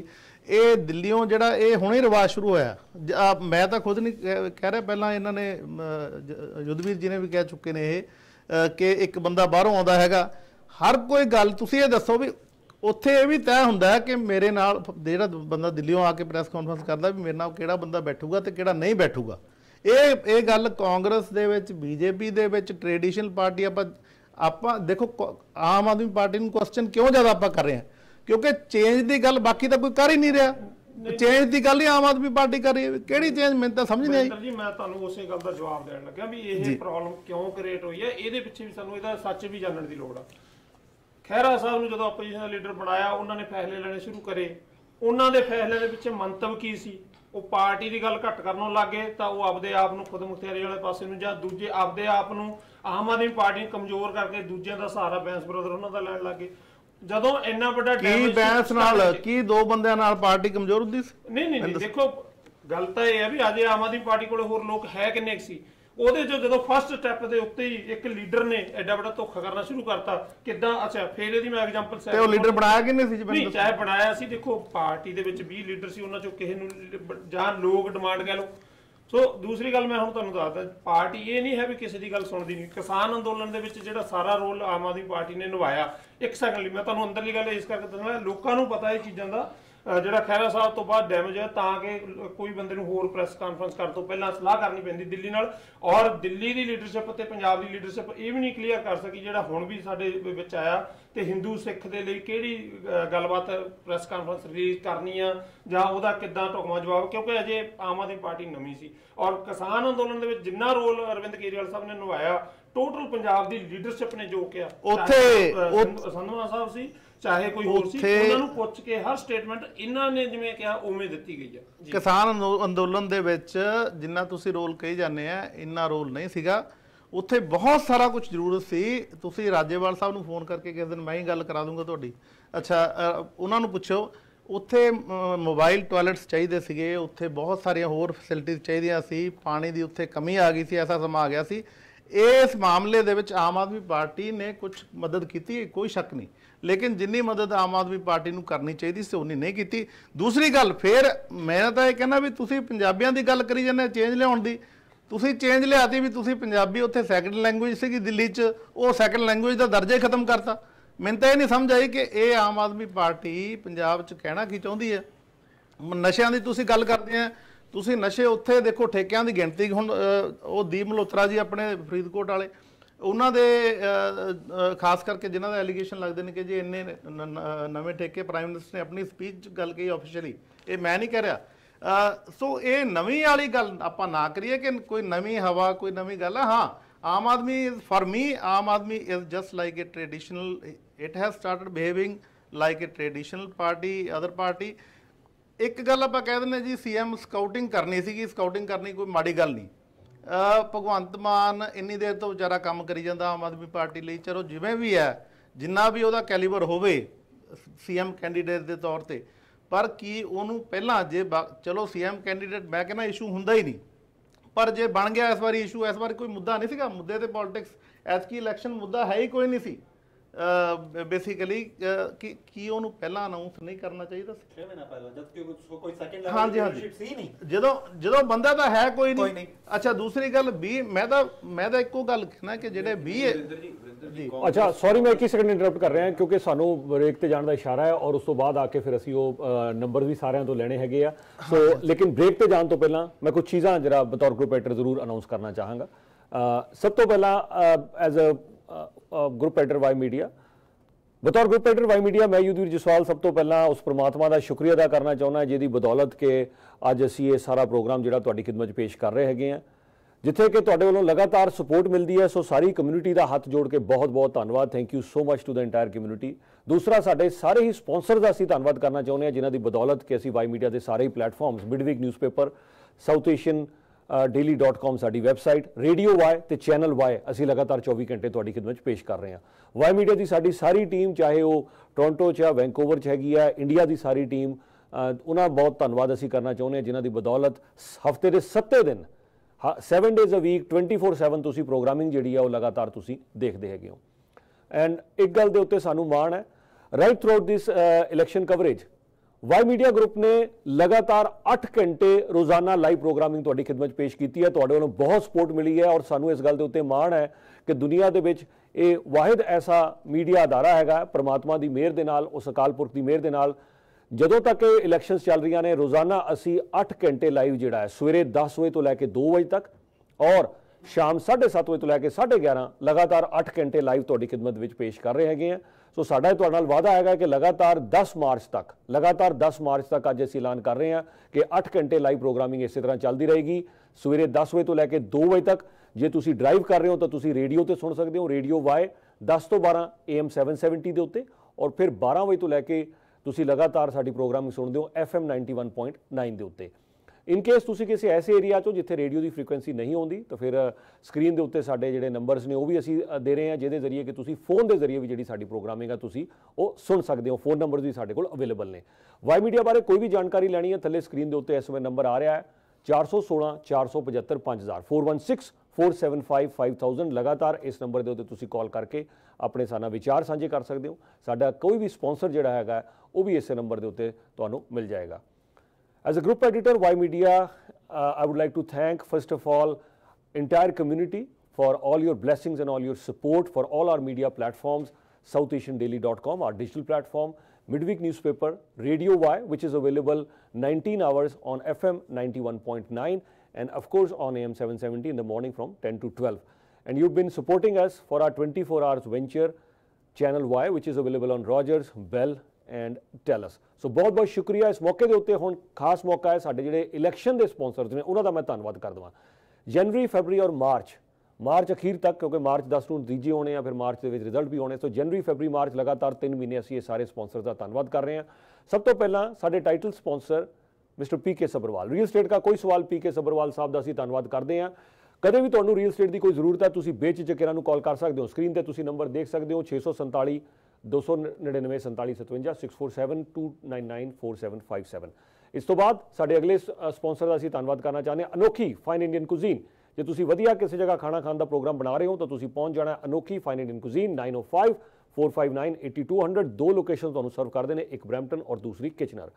ये दिल्लियों जिहड़ा ये हुणे रिवाज शुरू होया। मैं तो खुद नहीं कह रहा, पहला इन्होंने युद्धवीर जी ने भी कह चुके ने कि एक बंदा बाहरों आता है हर कोई गल। तुसीं ये दसो भी उत्थे यह भी तय हुंदा है कि मेरे नाल जिहड़ा बंदा दिल्लियों आके प्रेस कॉन्फ्रेंस करता भी मेरे नाल किहड़ा बंदा बैठूगा तो किहड़ा नहीं बैठूगा। ये गल कांग्रेस दे विच बीजेपी दे विच ट्रेडिशनल पार्टी आपां देखो आम आदमी पार्टी नूं क्वेश्चन क्यों ज़्यादा आपां कर रहे हैं क्योंकि चेंज की गल बाकी तो कोई कर ही नहीं रहा। चेंज की गल ही आम आदमी पार्टी कर रही है, किहड़ी चेंज मैं तो समझ नहीं आई जी। मैं तुहानूं उस गल दा जवाब देण लग्गा भी ये प्रॉब्लम क्यों क्रिएट हुई है, इहदे पिछे भी सानूं इहदा सच भी जानण दी लोड़ है। खैरा साहब ने जो ओपोजिशन का लीडर बनाया उन्होंने फैसले लेने शुरू करे, उन्होंने फैसले के पिछे मंतव की सी, वो पार्टी की गल घट करनों लग गए तो वो आपदे आप नूं खुदमुख्तियारी वाले पासे नूं जां दूजे आपदे आप नूं आम आदमी पार्टी कमजोर करके दूजे का सहारा बैंस ब्रदर उन्हों का लैण लग गए। जदों इन्ना वड्डा डैमेज बैंस नाल की दो बंदियां नाल पार्टी कमजोर हुंदी सी? नहीं देखो गल तां इह है भी अजे आम आदमी पार्टी कोल होर लोक है किन्ने क सी, ਉਹਦੇ जो ਜਦੋਂ फर्स्ट स्टैप के ਉੱਤੇ ही एक लीडर ने ਐਡਾ ਵੱਡਾ ਧੋਖਾ करना शुरू करता ਕਿਦਾਂ। ਅੱਛਾ ਫਿਰ ਇਹਦੀ ਮੈਂ ਐਗਜ਼ਾਮਪਲ ਸੈਟ ਤੇ ਉਹ ਲੀਡਰ ਬਣਾਇਆ ਕਿੰਨੇ ਸੀ? ਨਹੀਂ ਚਾਹੇ ਬਣਾਇਆ ਸੀ, ਦੇਖੋ ਪਾਰਟੀ ਦੇ ਵਿੱਚ 20 ਲੀਡਰ ਸੀ, ਉਹਨਾਂ ਚੋਂ ਕਿਸੇ ਨੂੰ ਜਾਂ ਲੋਕ ਡਿਮਾਂਡ ਕਰ ਲੋ। ਸੋ ਦੂਸਰੀ ਗੱਲ ਮੈਂ ਹੁਣ ਤੁਹਾਨੂੰ ਦੱਸਦਾ, ਪਾਰਟੀ ਇਹ ਨਹੀਂ ਹੈ ਵੀ ਕਿਸੇ ਦੀ ਗੱਲ ਸੁਣਦੀ ਨਹੀਂ। ਕਿਸਾਨ ਅੰਦੋਲਨ ਦੇ ਵਿੱਚ ਜਿਹੜਾ ਸਾਰਾ ਰੋਲ ਆਮ ਆਦਮੀ ਪਾਰਟੀ ਨੇ ਨਿਭਾਇਆ, ਇੱਕ ਸੈਕਿੰਡ ਲਈ ਮੈਂ ਤੁਹਾਨੂੰ ਅੰਦਰਲੀ ਗੱਲ ਇਸ ਕਰਕੇ ਦੱਸਣਾ, ਲੋਕਾਂ ਨੂੰ ਪਤਾ ਇਹ ਚੀਜ਼ਾਂ ਦਾ ਜਿਹੜਾ ਖਹਿਰਾ ਸਾਹਿਬ ਤੋਂ ਬਾਅਦ ਡੈਮੇਜ ਹੈ ਤਾਂ ਕਿ ਕੋਈ ਬੰਦੇ ਨੂੰ ਹੋਰ ਪ੍ਰੈਸ ਕਾਨਫਰੰਸ ਕਰਨ ਤੋਂ ਪਹਿਲਾਂ ਸਲਾਹ ਕਰਨੀ ਪੈਂਦੀ ਦਿੱਲੀ ਨਾਲ, ਔਰ ਦਿੱਲੀ ਦੀ ਲੀਡਰਸ਼ਿਪ ਤੇ ਪੰਜਾਬ ਦੀ ਲੀਡਰਸ਼ਿਪ ਇਹ ਵੀ ਨਹੀਂ ਕਲੀਅਰ ਕਰ ਸਕੀ ਜਿਹੜਾ ਹੁਣ ਵੀ ਸਾਡੇ ਵਿੱਚ ਆਇਆ ਤੇ ਹਿੰਦੂ ਸਿੱਖ ਦੇ ਲਈ ਕਿਹੜੀ ਗੱਲਬਾਤ ਪ੍ਰੈਸ ਕਾਨਫਰੰਸ ਰਿਲੀਜ਼ ਕਰਨੀ ਆ ਜਾਂ ਉਹਦਾ ਕਿੱਦਾਂ ਟੁਕਮਾ ਜਵਾਬ, ਕਿਉਂਕਿ ਅਜੇ ਆਮ ਆਦਮੀ ਪਾਰਟੀ ਨਵੀਂ ਸੀ। ਔਰ ਕਿਸਾਨ ਅੰਦੋਲਨ ਦੇ ਵਿੱਚ ਜਿੰਨਾ ਰੋਲ ਅਰਵਿੰਦ ਕੇਜਰੀਵਾਲ ਸਾਹਿਬ ਨੇ ਨਿਭਾਇਆ ਟੋਟਲ ਪੰਜਾਬ ਦੀ ਲੀਡਰਸ਼ਿਪ ਨੇ ਜੋ ਕਿਹਾ ਉੱਥੇ ਸੰਧਵਾ ਸਾਹਿਬ ਸੀ ਚਾਹੇ ਕੋਈ ਹੋਰ ਸੀ, ਉਹਨਾਂ ਨੂੰ ਪੁੱਛ ਕੇ ਹਰ ਸਟੇਟਮੈਂਟ ਇਹਨਾਂ ਨੇ ਜਿਵੇਂ ਕਿਹਾ ਉਵੇਂ ਦਿੱਤੀ ਗਈ ਹੈ। ਕਿਸਾਨ ਅੰਦੋਲਨ ਦੇ ਵਿੱਚ ਜਿੰਨਾ ਤੁਸੀਂ ਰੋਲ ਕਹੀ ਜਾਂਦੇ ਆ ਇੰਨਾ ਰੋਲ ਨਹੀਂ ਸੀਗਾ, ਉੱਥੇ ਬਹੁਤ ਸਾਰਾ ਕੁਝ ਜ਼ਰੂਰਤ ਸੀ। ਤੁਸੀਂ ਰਾਜੇਵਾਲ ਸਾਹਿਬ ਨੂੰ ਫੋਨ ਕਰਕੇ ਕਿਸੇ ਦਿਨ ਮੈਂ ਹੀ ਗੱਲ ਕਰਾ ਦੂੰਗਾ ਤੁਹਾਡੀ, ਅੱਛਾ ਉਹਨਾਂ ਨੂੰ ਪੁੱਛੋ ਉੱਥੇ ਮੋਬਾਈਲ ਟਾਇਲਟਸ ਚਾਹੀਦੇ ਸੀਗੇ, ਉੱਥੇ ਬਹੁਤ ਸਾਰੀਆਂ ਹੋਰ ਫੈਸਿਲਿਟੀਜ਼ ਚਾਹੀਦੀਆਂ ਸੀ, ਪਾਣੀ ਦੀ ਉੱਥੇ ਕਮੀ ਆ ਗਈ ਸੀ, ਐਸਾ ਸਮਾਂ ਆ ਗਿਆ ਸੀ। इस मामले दे विच आम आदमी पार्टी ने कुछ मदद की, कोई शक नहीं, लेकिन जिन्नी मदद आम आदमी पार्टी नूं करनी चाहिए सी उन्नी नहीं की। दूसरी गल फिर मैं तो यह कहना भी तुसीं पंजाबियां दी गल करी जांदे चेंज लिआउण दी, तुसीं चेंज लिआती भी तुसीं पंजाबी उत्थे सैकंड लैंगुएज सीगी दिल्ली च, वो सैकंड लैंगुएज दा दर्जा ही खत्म करता। मैनूं तां यह नहीं समझ आई कि यह आम आदमी पार्टी पंजाब च कहना की चाहुंदी है। नशिਆਂ ਦੀ ਤੁਸੀਂ ਗੱਲ ਕਰਦੇ ਆ, ਤੁਸੀਂ ਨਸ਼ੇ ਉੱਥੇ ਦੇਖੋ ਠੇਕਿਆਂ ਦੀ ਗਿਣਤੀ ਹੁਣ ਉਹ ਦੀਪ ਮਲੋਤਰਾ ਜੀ ਆਪਣੇ ਫਰੀਦਕੋਟ ਵਾਲੇ ਉਹਨਾਂ ਦੇ ਖਾਸ ਕਰਕੇ ਜਿਨ੍ਹਾਂ ਦਾ ਐਲੀਗੇਸ਼ਨ ਲੱਗਦੇ ਨੇ ਕਿ ਜੀ ਇੰਨੇ ਨਵੇਂ ਠੇਕੇ ਪ੍ਰਾਈਮ ਮਿਨਿਸਟਰ ਨੇ ਆਪਣੀ ਸਪੀਚ 'ਚ ਗੱਲ ਕਹੀ ਆਫੀਸ਼ੀਅਲੀ, ਇਹ ਮੈਂ ਨਹੀਂ ਕਹਿ ਰਿਹਾ। ਸੋ ਇਹ ਨਵੀਂ ਵਾਲੀ ਗੱਲ ਆਪਾਂ ਨਾ ਕਰੀਏ ਕਿ ਕੋਈ ਨਵੀਂ ਹਵਾ ਕੋਈ ਨਵੀਂ ਗੱਲ ਆ। ਹਾਂ Aam Aadmi for me Aam Aadmi is just like a traditional, it has started behaving like a traditional party, other party. एक गल आप कह दें जी सीएम स्काउटिंग करनी सी, स्काउटिंग करनी कोई माड़ी गल नहीं। भगवंत मान इन्नी देर तो बेचारा काम करी जाता आम आदमी पार्टी लिए, चलो जिमें भी है जिन्ना भी वह कैलीवर होवे सीएम कैंडीडेट के तौर पर, पर कि उन्होंने पहला जे चलो सीएम कैंडीडेट मैं कहना इशू होंदा ही नहीं, पर जे बन गया इस बारी इशू, इस बारी कोई मुद्दा नहीं सीगा। मुद्दे तो पॉलिटिक्स ऐतकी इलैक्शन मुद्दा है ही कोई नहीं सी बेसिकली, कि उन्होंने पहला अनाउंस नहीं करना चाहिए। हाँ जी हाँ जी, जो जो बंदा तो है कोई नहीं। अच्छा दूसरी गल भी मैं एको गल कहना कि जेडे भी अच्छा सॉरी मैं एक ही सेकंड इंटरप्ट कर रहे हैं क्योंकि सानू ब्रेक ते जाने का इशारा है और उस तो बाद आके फिर असी नंबर भी सारे तो लेने हैगे आ। सो लेकिन ब्रेक ते जाने तो पहला मैं कुछ चीज़ां जरा बतौर ग्रुप एडिटर जरूर अनाउंस करना चाहांगा। सब तो पहला as a group editor Y media, बतौर ग्रुप एडिटर वाई मीडिया मैं युधवीर जसवाल सब तो पहला उस परमात्मा का शुक्रिया अदा करना चाहना जिहदी बदौलत के अज असी ये सारा प्रोग्राम जिहड़ा तुहाडी खिदमत पेश कर रहे हैगे हैं, जिथे कि तुहाडे वल्लों लगातार सपोर्ट मिलती है। सो सारी कम्यूनिटी का हाथ जोड़ के बहुत बहुत धन्यवाद, thank you so much to the entire community. दूसरा साढ़े सारे ही स्पॉन्सर का असी धन्यवाद करना चाहते हैं जिन्हों की बदौलत के असी वाई मीडिया के सारे ही platforms, midweek newspaper, South Asian daily.com साडी वैबसाइट, रेडियो वाई तो चैनल वाई असी लगातार 24 घंटे तुहाडी खिदमत पेश कर रहे हैं। वाई मीडिया की साडी सारी टीम चाहे वो टोरंटो च वैंकूवर च हैगी है, इंडिया की सारी टीम उन्होंने बहुत धन्यवाद असी करना चाहते हैं जिन्हों की बदौलत हफ्ते के 7 दिन 7 days a week 24/7 तुसी प्रोग्रामिंग जिहड़ी है वो लगातार तुसी देखदे हैगे हो। एंड एक गल दे उत्ते सानू माण है, right throughout this election coverage Y media group ने लगातार 8 घंटे रोजाना लाइव प्रोग्रामिंग तुहाडी खिदमत पेश की है। तुहाडे वल्लों बहुत सपोर्ट मिली है और सानू इस गल दे उत्ते माण है कि दुनिया दे विच इह वाहिद ऐसा मीडिया अदारा हैगा, परमात्मा की मेहर दे नाल उस अकाल पुरख की मेहर दे नाल जदों तक इलैक्शनस चल रही ने रोजाना असी 8 घंटे लाइव जिहड़ा है सवेरे 10 बजे तो लैके 2 बजे तक और शाम 7:30 बजे तो लैके 11:30 लगातार 8 घंटे लाइव तुहाडी खिदमत विच पेश कर रहे हैगे हैं। सो साडा तुहाडे नाल वादा हैगा कि लगातार 10 मार्च तक अज असीं ऐलान कर रहे हैं कि 8 घंटे लाइव प्रोग्रामिंग इस तरह चलती रहेगी सवेरे 10 बजे तो लैके 2 बजे तक। जे तुसीं ड्राइव कर रहे हो तो तुसीं रेडियो ते सुन सकते हो, रेडियो वाई 10 to 12 AM 770 के उत्ते और फिर 12 बजे तो लैके तुसीं लगातार साडी प्रोग्रामिंग सुनदे हो FM 91.9 के उत्ते। इनकेस तुसीं किसी ऐसे एरिया चो जिथे रेडियो की फ्रीकुएंसी नहीं आती तो फिर स्क्रीन के उत्ते साडे जिहड़े नंबरस ने वो भी असी दे रहे हैं जिहदे जरिए कि तुसीं फोन के जरिए भी जिहड़ी साडी प्रोग्रामिंग है तुसीं वो सुन सकते हो। फोन नंबर भी साडे कोल अवेलेबल ने। वाई मीडिया बारे कोई भी जानकारी लैनी है थले स्क्रीन के उत्ते इस समय नंबर आ रहा है 416 475 5000 416 475 5000 लगातार इस नंबर के उत्ते तुसीं कॉल करके अपने साना विचार साझे कर सकते हो। साडा कोई भी स्पॉन्सर जिहड़ा हैगा वो भी इस नंबर के उत्ते तुहानूं मिल जाएगा। As a group editor, Y Media, I would like to thank first of all entire community for all your blessings and all your support for all our media platforms, southasiandaily.com, our digital platform, midweek newspaper, Radio Y, which is available 19 hours on FM 91.9 and of course on AM 770 in the morning from 10 to 12. And you've been supporting us for our 24 hours venture, Channel Y, which is available on Rogers, Bell, and tell us. So बहुत बहुत शुक्रिया इस मौके के उत्ते। हुण खास मौका है साढ़े जिहड़े इलैक्शन के स्पॉन्सरस ने उन्हों का मैं धन्नवाद कर देवां। जनवरी फरवरी और मार्च अखीर तक क्योंकि मार्च 10 नूं नतीजे होने या फिर मार्च के रिजल्ट भी होने। सो जनवरी फरवरी मार्च लगातार 3 महीने असीं सारे स्पॉन्सर का धन्नवाद कर रहे हैं। सब तो पहला साढ़े title sponsor mister PK Sabharwal, real estate का कोई सवाल PK Sabharwal साहब का असीं धन्नवाद करते हैं। कदे भी तुहानूं रियल स्टेट की कोई जरूरत है तुसीं बेझिझक इन्हां नूं कॉल कर सकते हो। स्क्रीन ते तुसीं नंबर देख सकते हो 647 299 47 57 647 299 4757। इस तो बाद साढ़े अगले स्पॉन्सर का असीं धन्नवाद करना चाहते हैं अनोखी फाइन इंडियन कुजीन। जो तुसीं वधिया किसी जगह खाना खाने का प्रोग्राम बना रहे हो तो तुसीं पहुँच जाना Anokhi fine Indian cuisine 905 459 8200 2 location तुहानूं सर्व करते हैं, एक ब्रैम्पटन और दूसरी किचनर।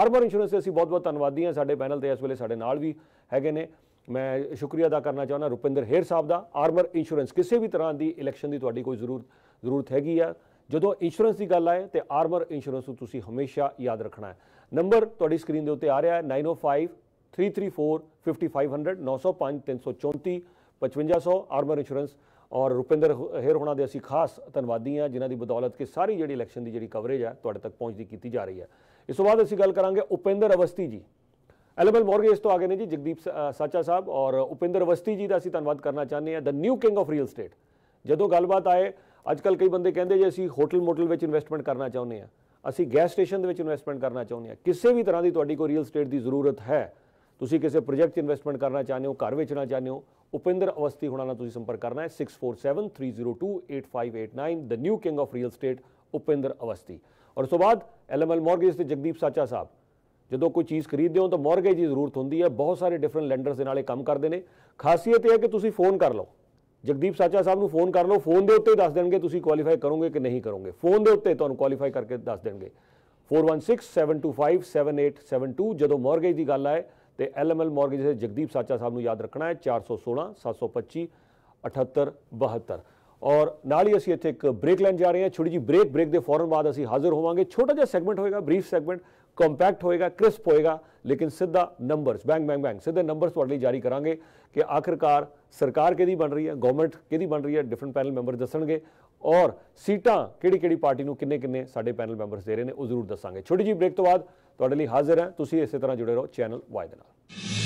आर्मर इंश्योरेंस से असीं बहुत बहुत धन्नवादी हाँ। साडे पैनल ते इस वेले साडे नाल भी हैगे ने, मैं शुक्रिया अदा करना चाहना रुपिंदर हेर साहब का। आर्मर इंश्योरेंस किसी भी तरह की इलैक्शन की तुहाडी कोई जरूरत हैगी आ, जो इंश्योरेंस की गल आए तो आर्मर इंश्योरेंस को तुसीं हमेशा याद रखना है। नंबर तुहाडी स्क्रीन के उत्ते आ रहा है 905 334 5500 905 334 5500 आर्मर इंश्योरेंस और रुपिंदर हेर होना दे असीं खास धन्नवादी हाँ जिन्हां दी बदौलत के सारी जिहड़ी इलैक्शन की जिहड़ी कवरेज है तुहाडे तक पहुँचती की जा रही है। इस तो बाद असीं गल करांगे उपेंद्र अवस्थी जी LML मॉर्गेज तो आ गए ने जी, जगदीप साचा साहब और उपेंद्र अवस्थी जी का असीं धन्नवाद करना चाहते हैं। The new king of real estate. जदों गलबात आए अजकल कई बंदे कहिंदे जी असीं होटल मोटल में इन्वेस्टमेंट करना चाहते हैं, ਅਸੀਂ ਗੈਸ ਸਟੇਸ਼ਨ ਦੇ ਵਿੱਚ ਇਨਵੈਸਟਮੈਂਟ ਕਰਨਾ ਚਾਹੁੰਦੇ ਆ, ਕਿਸੇ ਵੀ ਤਰ੍ਹਾਂ ਦੀ ਤੁਹਾਡੀ ਕੋਈ ਰੀਅਲ ਸਟੇਟ ਦੀ ਜ਼ਰੂਰਤ ਹੈ, ਤੁਸੀਂ ਕਿਸੇ ਪ੍ਰੋਜੈਕਟ 'ਚ ਇਨਵੈਸਟਮੈਂਟ ਕਰਨਾ ਚਾਹੁੰਦੇ ਹੋ, ਘਰ ਵੇਚਣਾ ਚਾਹੁੰਦੇ ਹੋ, उपेंद्र अवस्थी होना ना तुझे संपर्क करना है 6473028589 the new king of real estate Upendra Awasthi. और उसके बाद LML मॉर्गेज से जगदीप साचा साहब जो कोई चीज़ खरीदते हो तो मॉर्गेज की जरूरत होंगी है, बहुत सारे डिफरेंट लैंडर्स के नाले काम करते हैं। खासियत यह है कि तुम फोन कर लो, जगदीप साचा साहब को फोन कर लो, फोन के उत्ते दस देंगे तुम क्वालीफाई करोगे कि नहीं करोगे, फोन के उत्ते तुहानू क्वालीफाई करके दस देंगे। 4167257872 जो मॉर्गेज की गल आए तो LML मॉर्गेज से जगदीप साचा साहब को याद रखना है 416 725 7872। और नाल ही असी इत्थे एक ब्रेक लैन जा रहे हैं, छोटी जी ब्रेक के फौरन बाद असी हाजिर होवांगे। छोटा जिहा सैगमेंट होएगा, ब्रीफ सैगमेंट, कॉम्पैक्ट होएगा, क्रिस्प होएगा, लेकिन सीधा नंबर्स बैंग बैंग बैंग सीधे नंबर्स तुहाडे लई जारी करांगे कि आखिरकार सरकार किहदी बन रही है, गवर्नमेंट किहदी बन रही है, डिफरेंट पैनल मैंबर दसणगे और सीटां किहड़ी पार्टी नूं किन्ने साडे पैनल मैंबर्स दे रहे हैं, वो जरूर दसांगे। छोटी जी ब्रेक तो बाद तुहाडे लई हाजिर है, तुसीं इसे तरह जुड़े रहो चैनल वाई दे नाल।